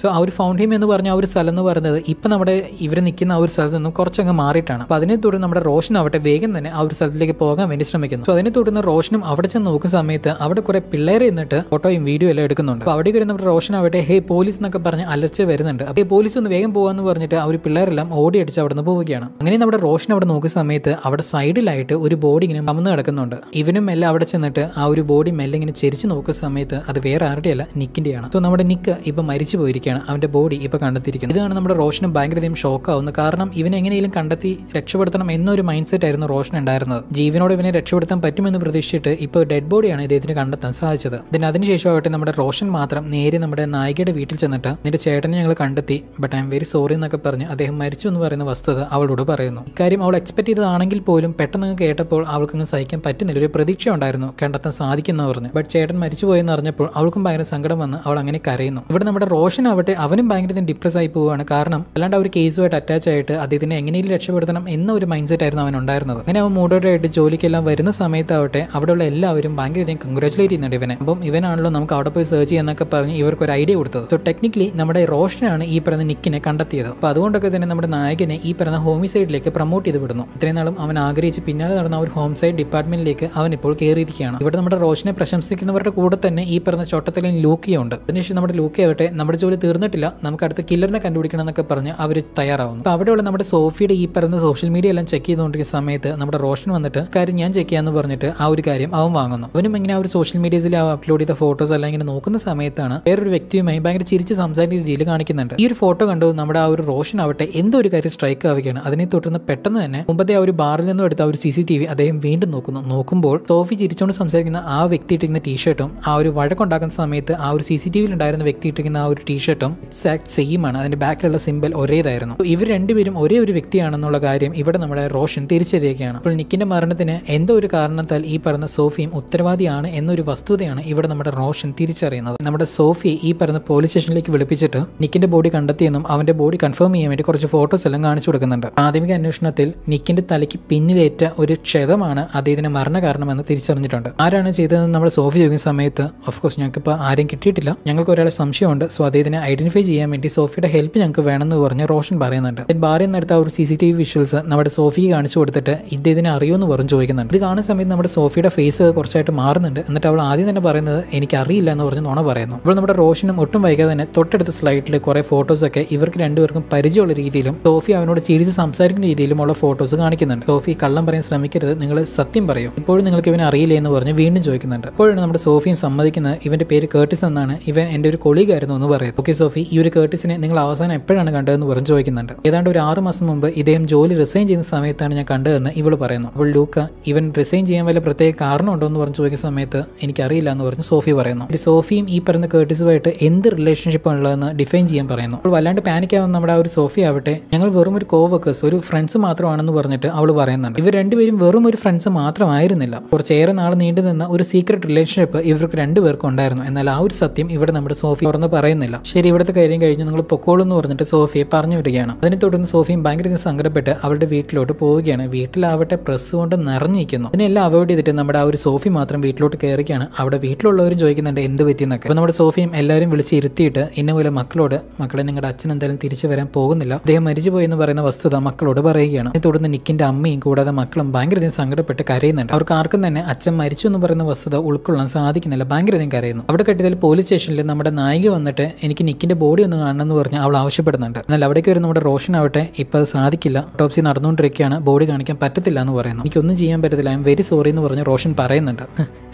സോ ആ ഒരു ഫൗണ്ട് ഹീം എന്ന് പറഞ്ഞ ആ ഒരു സ്ഥലം എന്ന് പറയുന്നത് ഇപ്പം നമ്മുടെ ഇവർ നിൽക്കുന്ന ആ ഒരു സ്ഥലത്ത് നിന്നും കുറച്ചങ്ങ് മാറിയിട്ടാണ്. അപ്പോൾ അതിനെ തുടർന്ന് നമ്മുടെ റോഷൻ ആവട്ടെ വേഗം തന്നെ ആ ഒരു സ്ഥലത്തിലേക്ക് പോകാൻ വേണ്ടി ശ്രമിക്കുന്നു. സോ അതിനെ തുടർന്ന് റോഷനും അവിടെ ചെന്ന് നോക്കുന്ന സമയത്ത് അവിടെ കുറെ പിള്ളേർ നിന്നിട്ട് ഫോട്ടോയും വീഡിയോ എല്ലാം എടുക്കുന്നുണ്ട്. അപ്പോൾ അവിടെ വരുന്ന റോഷൻ ആവട്ടെ ഹേ പോലീസ് എന്നൊക്കെ പറഞ്ഞ് അലർച്ച വരുന്നുണ്ട്. അപ്പോൾ പോലീസ് ഒന്ന് വേഗം പോകാമെന്ന് പറഞ്ഞിട്ട് ആ ഒരു പിള്ളേരെല്ലാം ഓടി അടിച്ച് അവിടെ നിന്ന് പോവുകയാണ്. അങ്ങനെ നമ്മുടെ റോഷൻ അവിടെ നോക്കുന്ന സമയത്ത് അവിടെ സൈഡിലായിട്ട് ഒരു ബോഡി ഇങ്ങനെ മമന്ന് കിടക്കുന്നുണ്ട്. ഇവനും എല്ലാം അവിടെ ചെന്നിട്ട് ആ ഒരു ബോഡി മെല്ലെ ഇങ്ങനെ ചെരിച്ച് നോക്കുന്ന സമയത്ത് അത് വേറെ ആരുടെയല്ല നിക്കിൻ്റെയാണ്. സോ നമ്മുടെ നിക്ക് ഇപ്പം മരിച്ചു പോയിരിക്കുകയാണ്, അവൻ്റെ ബോഡി ഇപ്പോൾ കണ്ടെത്തിയിരിക്കുന്നത്. ഇതാണ് നമ്മുടെ റോഷനും ഭയങ്കരധികം ഷോക്കാവുന്നത്. കാരണം ഇവനെ എങ്ങനെയെങ്കിലും കണ്ടെത്തി രക്ഷപ്പെടുത്തണം എന്നൊരു മൈൻഡ് സെറ്റ് ആയിരുന്നു റോഷൻ ഉണ്ടായിരുന്നത്. ജീവനോട് ഇവനെ രക്ഷപ്പെടുത്താൻ പറ്റുമെന്ന് പ്രതീക്ഷിച്ചിട്ട് ഇപ്പോൾ ഡെഡ് ബോഡിയാണ് ഇദ്ദേഹത്തിന് കണ്ടെത്താൻ സാധിച്ചത്. പിന്നെ അതിനുശേഷം ആവട്ടെ നമ്മുടെ റോഷൻ മാത്രം നേരെ നമ്മുടെ നായികയുടെ വീട്ടിൽ ചെന്നിട്ട് നിന്റെ ചേട്ടനെ ഞങ്ങൾ കണ്ടെത്തി, but I M very sorry എന്നൊക്കെ പറഞ്ഞ് അദ്ദേഹം മരിച്ചു എന്ന് പറയുന്ന വസ്തുത അവളോട് പറയുന്നു. ഇക്കാര്യം അവൾ എക്സ്പെക്ട് ചെയ്തതാണെങ്കിൽ പോലും പെട്ടെന്ന് കേട്ടപ്പോൾ അവൾക്കങ്ങ് സഹിക്കാൻ പറ്റുന്നില്ല. ഒരു പ്രതീക്ഷ ഉണ്ടായിരുന്നു കണ്ടെത്താൻ സാധിക്കുന്ന പറഞ്ഞു, ബട്ട് ചേട്ടൻ മരിച്ചു പോയെന്ന് അറിഞ്ഞപ്പോൾ അവൾക്കും ഭയങ്കര സങ്കടം വന്ന് അവൾ അങ്ങനെ കരയുന്നു. ഇവിടെ നമ്മുടെ റോഷൻ ആവട്ടെ അവനും ഭയങ്കര ഡിപ്രസ് ആയി പോവുകയാണ്. കാരണം അല്ലാണ്ട് ആ ഒരു കേസുമായിട്ട് അറ്റാച്ച് ആയിട്ട് അദ്ദേഹത്തിന് എങ്ങനെയും രക്ഷപ്പെടുത്തണം എന്ന ഒരു മൈൻഡ് സെറ്റ് ആയിരുന്നു അവൻ ഉണ്ടായിരുന്നത്. അങ്ങനെ അവൻ മൂടോടായിട്ട് ജോലിക്കെല്ലാം വരുന്ന സമയത്താവട്ടെ അവിടെയുള്ള എല്ലാവരും ഭയങ്കരധികം കൺഗ്രാജുലേറ്റ് ചെയ്യുന്നുണ്ട് ഇവനെ. അപ്പം ഇവനാണല്ലോ നമുക്ക് അവിടെ പോയി സെർച്ച് ചെയ്യാന്നൊക്കെ പറഞ്ഞ് ഇവർക്ക് ഒരു ഐഡിയ കൊടുത്തത്. സോ ടെക്നിക്കലി നമ്മുടെ റോഷനാണ് ഈ പറയുന്ന നിക്കിനെ കണ്ടെത്തിയത്. അപ്പോൾ അതുകൊണ്ടൊക്കെ തന്നെ നമ്മുടെ നായകനെ ഈ പറയുന്ന ഹോമിസൈഡിലേക്ക് പ്രൊമോട്ട് ചെയ്ത് വിടുന്നു. ഇത്രയും നാളും അവൻ ആഗ്രഹിച്ച് പിന്നാലെ നടന്ന ഒരു ഹോംസൈഡ് ഡിപ്പാർട്ട്മെന്റിലേക്ക് അവൻ ഇപ്പോൾ കയറിയിരിക്കുകയാണ്. ഇവിടെ നമ്മുടെ റോഷനെ പ്രശംസിക്കുന്നവരുടെ കൂടെ തന്നെ ഈ പറഞ്ഞ ചോട്ടത്തിലെ ലൂക്കിയുണ്ട്. അതിനുശേഷം നമ്മുടെ ലൂക്കി ആവട്ടെ നമ്മുടെ ജോലി തീർന്നിട്ടില്ല, നമുക്ക് അടുത്ത കില്ലറിനെ കണ്ടുപിടിക്കണം എന്നൊക്കെ പറഞ്ഞ് അവർ തയ്യാറാവുന്നു. അപ്പോൾ അവിടെയുള്ള നമ്മുടെ സോഫിയുടെ ഈ പറയുന്ന സോഷ്യൽ മീഡിയ എല്ലാം ചെക്ക് ചെയ്തുകൊണ്ടിരിക്കുന്ന സമയത്ത് നമ്മുടെ റോഷൻ വന്നിട്ട് കാര്യം ഞാൻ ചെക്ക് ചെയ്യാന്ന് പറഞ്ഞിട്ട് ആ ഒരു കാര്യം അവൻ വാങ്ങുന്നു. അവനും ഇങ്ങനെ ആ ഒരു സോഷ്യൽ മീഡിയയിൽ അപ്ലോഡ് ചെയ്ത ഫോട്ടോസ് എല്ലാം ഇങ്ങനെ നോക്കുന്ന സമയത്താണ് വേറൊരു വ്യക്തിയുമായി ഭയങ്കര ചിരിച്ച് സംസാരിക്കുന്ന രീതിയിൽ കാണിക്കുന്നുണ്ട്. ഈ ഒരു ഫോട്ടോ കണ്ടു നമ്മുടെ ആ ഒരു റോഷൻ ആവട്ടെ എന്തോ ഒരു കാര്യം സ്ട്രൈക്ക് ആവുകയാണ്. അതിനെ തുടർന്ന് പെട്ടെന്ന് തന്നെ മുമ്പത്തെ ആ ഒരു ബാറിൽ നിന്നും എടുത്ത ഒരു സി സി ടി വി അദ്ദേഹം വീണ്ടും നോക്കുന്നു. നോക്കുമ്പോൾ സോഫി ചിരിച്ചുകൊണ്ട് സംസാരിക്കുന്ന ആ വ്യക്തി ഇട്ടിരിക്കുന്ന ടീഷർട്ടും ആ ഒരു വഴക്കുണ്ടാക്കുന്ന സമയത്ത് ആ ഒരു സി സി ടി വിയിൽ ഉണ്ടായിരുന്ന വ്യക്തി ഇട്ടിരിക്കുന്ന ആ ഒരു ടീഷർട്ടും എക്സാക്ട് സെയിം ആണ്. അതിന്റെ ബാക്കിലുള്ള സിമ്പൽ ഒരേതായിരുന്നു. ഇവർ രണ്ടുപേരും ഒരേ ഒരു വ്യക്തിയാണെന്നുള്ള കാര്യം ഇവിടെ നമ്മുടെ റോഷൻ തിരിച്ചറിയുകയാണ്. അപ്പോൾ നിക്കിന്റെ മരണത്തിന് എന്തോ ഒരു കാരണത്താൽ ഈ പറഞ്ഞ സോഫിയും ഉത്തരവാദിയാണ് എന്നൊരു വസ്തുതയാണ് ഇവിടെ നമ്മുടെ റോഷൻ തിരിച്ചറിയുന്നത്. നമ്മുടെ സോഫി ഈ പറഞ്ഞ പോലീസ് സ്റ്റേഷനിലേക്ക് വിളിപ്പിച്ചിട്ട് നിക്കിന്റെ ബോഡി കണ്ടെത്തിയെന്നും അവന്റെ ബോഡി കൺഫേം ചെയ്യാൻ വേണ്ടി കുറച്ച് ഫോട്ടോസ് എല്ലാം കാണിച്ചു കൊടുക്കുന്നുണ്ട്. പ്രാഥമിക അന്വേഷണത്തിൽ നിക്കിന്റെ തലയ്ക്ക് പിന്നിലേറ്റ ഒരു ക്ഷതമാണ് അദ്ദേഹത്തിന്റെ മരണകാരണമെന്ന് തിരിച്ചറിഞ്ഞിട്ടുണ്ട്. ആരാണ് ചെയ്തതെന്ന് നമ്മുടെ സോഫി ചോദിക്കുന്ന സമയത്ത് ഓഫ്കോഴ്സ് ഞങ്ങൾക്കിപ്പോൾ ആരും കിട്ടിയിട്ടില്ല, ഞങ്ങൾക്ക് ഒരാളെ സംശയമുണ്ട്, സോ അദ്ദേഹത്തിനെ ഐഡന്റിഫൈ ചെയ്യാൻ വേണ്ടി സോഫിയുടെ ഹെൽപ്പ് ഞങ്ങൾക്ക് വേണമെന്ന് പറഞ്ഞ് റോഷൻ പറയുന്നുണ്ട്. ബാറിൽ നിന്നെടുത്ത ഒരു C C T V visuals നമ്മുടെ സോഫിക്ക് കാണിച്ചു കൊടുത്തിട്ട് ഇദ്ദേഹത്തിനെ അറിയുമെന്ന് പറഞ്ഞ് ചോദിക്കുന്നുണ്ട്. ഇത് കാണുന്ന സമയത്ത് നമ്മുടെ സോഫിയുടെ ഫേസ് കുറച്ചായിട്ട് മാറുന്നുണ്ട്. എന്നിട്ട് അവൾ ആദ്യം തന്നെ പറയുന്നത് എനിക്കറിയില്ല എന്ന് പറഞ്ഞ് നുണ പറയുന്നു. അപ്പോൾ നമ്മുടെ റോഷനും ഒട്ടും വൈകാതെ തന്നെ തൊട്ടടുത്ത സ്ലൈഡിൽ കുറേ ഫോട്ടോസൊക്കെ ഇവർക്ക് രണ്ടുപേർക്കും പരിചയമുള്ള രീതിയിലും സോഫി അവനോട് ചിരിച്ച് സംസാരിക്കുന്ന രീതിയിലുമുള്ള ഫോട്ടോസ് കാണിക്കുന്നുണ്ട്. സോഫി കള്ളം പറയാൻ ശ്രമിക്കരുത്, നിങ്ങൾ സത്യം പറയും, ഇപ്പോഴും നിങ്ങൾക്ക് ഇവനെ അറിയില്ല എന്ന് പറഞ്ഞ് വീണ്ടും ചോദിക്കുന്നുണ്ട്. അപ്പോഴാണ് നമ്മുടെ സോഫിയും സമ്മതിക്കുന്നത്. ഇവന്റെ പേര് കേർട്ടിസ് എന്നാണ്, ഇവൻ എൻ്റെ ഒരു കൊളീഗായിരുന്നു എന്ന് പറയുന്നത്. ഓക്കെ സോഫി, ഈ ഒരു കേർട്ടിസിനെ നിങ്ങൾ അവസാനം അവസാനം എപ്പോഴാണ് കണ്ടതെന്ന് പറഞ്ഞു ചോദിക്കുന്നുണ്ട്. ഏതാണ്ട് ഒരു ആറ് മാസം മുമ്പ് ഇദ്ദേഹം ജോലി റിസൈൻ ചെയ്യുന്ന സമയത്താണ് ഞാൻ കണ്ടതെന്ന് ഇവള് പറയുന്നു. അപ്പോൾ ലൂക്ക ഇവൻ റിസൈൻ ചെയ്യാൻ വല്ല പ്രത്യേക കാരണമുണ്ടോ എന്ന് പറഞ്ഞു ചോദിക്കുന്ന സമയത്ത് എനിക്കറിയില്ല എന്ന് പറഞ്ഞ് സോഫി പറയുന്നു. സോഫിയും ഈ പറയുന്ന കേർട്ടിസുമായിട്ട് എന്ത് റിലേഷൻഷിപ്പ് ഉള്ളതെന്ന് ഡിഫൈൻ ചെയ്യാൻ പറയുന്നു. അപ്പോൾ വല്ലാണ്ട് പാനിക് ആവുന്ന നമ്മുടെ ആ ഒരു സോഫി ആവട്ടെ ഞങ്ങൾ വെറും ഒരു കോവർക്കേഴ്സ് ഒരു ഫ്രണ്ട്സ് മാത്രമാണെന്ന് പറഞ്ഞിട്ട് അവൾ പറയുന്നുണ്ട്. ഇവർ രണ്ടുപേരും വെറും ഒരു ഫ്രണ്ട്സ് മാത്രമായിരുന്നില്ല. കുറച്ചേറെ നാൾ നീണ്ടു നിന്ന ഒരു സീക്രട്ട് റിലേഷൻഷിപ്പ് ഇവർക്ക് രണ്ടുപേർക്കും ഉണ്ടായിരുന്നു. എന്നാൽ ആ ഒരു സത്യം ഇവിടെ നമ്മുടെ സോഫി തുറന്ന് പറയുന്നില്ല. ശരി, ഇവിടുത്തെ കാര്യം കഴിഞ്ഞ് നിങ്ങൾ പൊക്കോളൂ എന്ന് പറഞ്ഞിട്ട് സോഫിയെ പറഞ്ഞു വരികയാണ്. അതിനെ തുടർന്ന് സോഫിയും ഭയങ്കര സങ്കടപ്പെട്ട് അവളുടെ വീട്ടിലോട്ട് പോവുകയാണ്. വീട്ടിലാവട്ടെ പ്രസ് കൊണ്ട് നിറഞ്ഞിരിക്കുന്നു. അതിനെല്ലാം അവോയ്ഡ് ചെയ്തിട്ട് നമ്മുടെ ആ ഒരു സോഫി മാത്രം വീട്ടിലോട്ട് കയറിയാണ്. അവിടെ വീട്ടിലുള്ളവർ ചോദിക്കുന്നുണ്ട് എന്ത് പറ്റിയെന്നൊക്കെ. അപ്പോൾ നമ്മുടെ സോഫിയും എല്ലാവരും വിളിച്ച് ഇരുത്തിയിട്ട് ഇന്നപോലെ മക്കളോട് മക്കളെ നിങ്ങളുടെ അച്ഛൻ എന്തായാലും തിരിച്ചു വരാൻ പോകുന്നില്ല, അദ്ദേഹം മരിച്ചുപോയി എന്ന് പറയുന്ന വസ്തുത മക്കളോട് പറയുകയാണ്. തുടർന്ന് നിക്കിന്റെ അമ്മയും കൂടാതെ മക്കളും ഭയങ്കരധികം സങ്കടപ്പെട്ട് കരയുന്നുണ്ട്. അവർക്ക് ആർക്കും തന്നെ അച്ഛൻ മരിച്ചു എന്ന് പറയുന്ന വസ്തുത ഉൾക്കൊള്ളാൻ സാധിക്കുന്നില്ല, ഭയങ്കരധികം കരയുന്നു. അവിടെ കെട്ടിയതിൽ പോലീസ് സ്റ്റേഷനിൽ നമ്മുടെ നായിക വന്നിട്ട് എനിക്ക് നിക്കിന്റെ ബോഡി ഒന്ന് കാണണമെന്ന് പറഞ്ഞ് അവൾ ആവശ്യപ്പെടുന്നുണ്ട്. എന്നാൽ അവിടേക്ക് വരുന്ന നമ്മുടെ റോഷൻ ആവട്ടെ ഇപ്പോൾ സാധിക്കില്ല, ഓട്ടോപ്സി നടന്നുകൊണ്ടിരിക്കുകയാണ്, ബോഡി കാണിക്കാൻ പറ്റത്തില്ല എന്ന് പറയുന്നു. എനിക്കൊന്നും ചെയ്യാൻ പറ്റത്തില്ല, ഐ എം വെരി സോറി എന്ന് പറഞ്ഞ് റോഷൻ പറയുന്നുണ്ട്.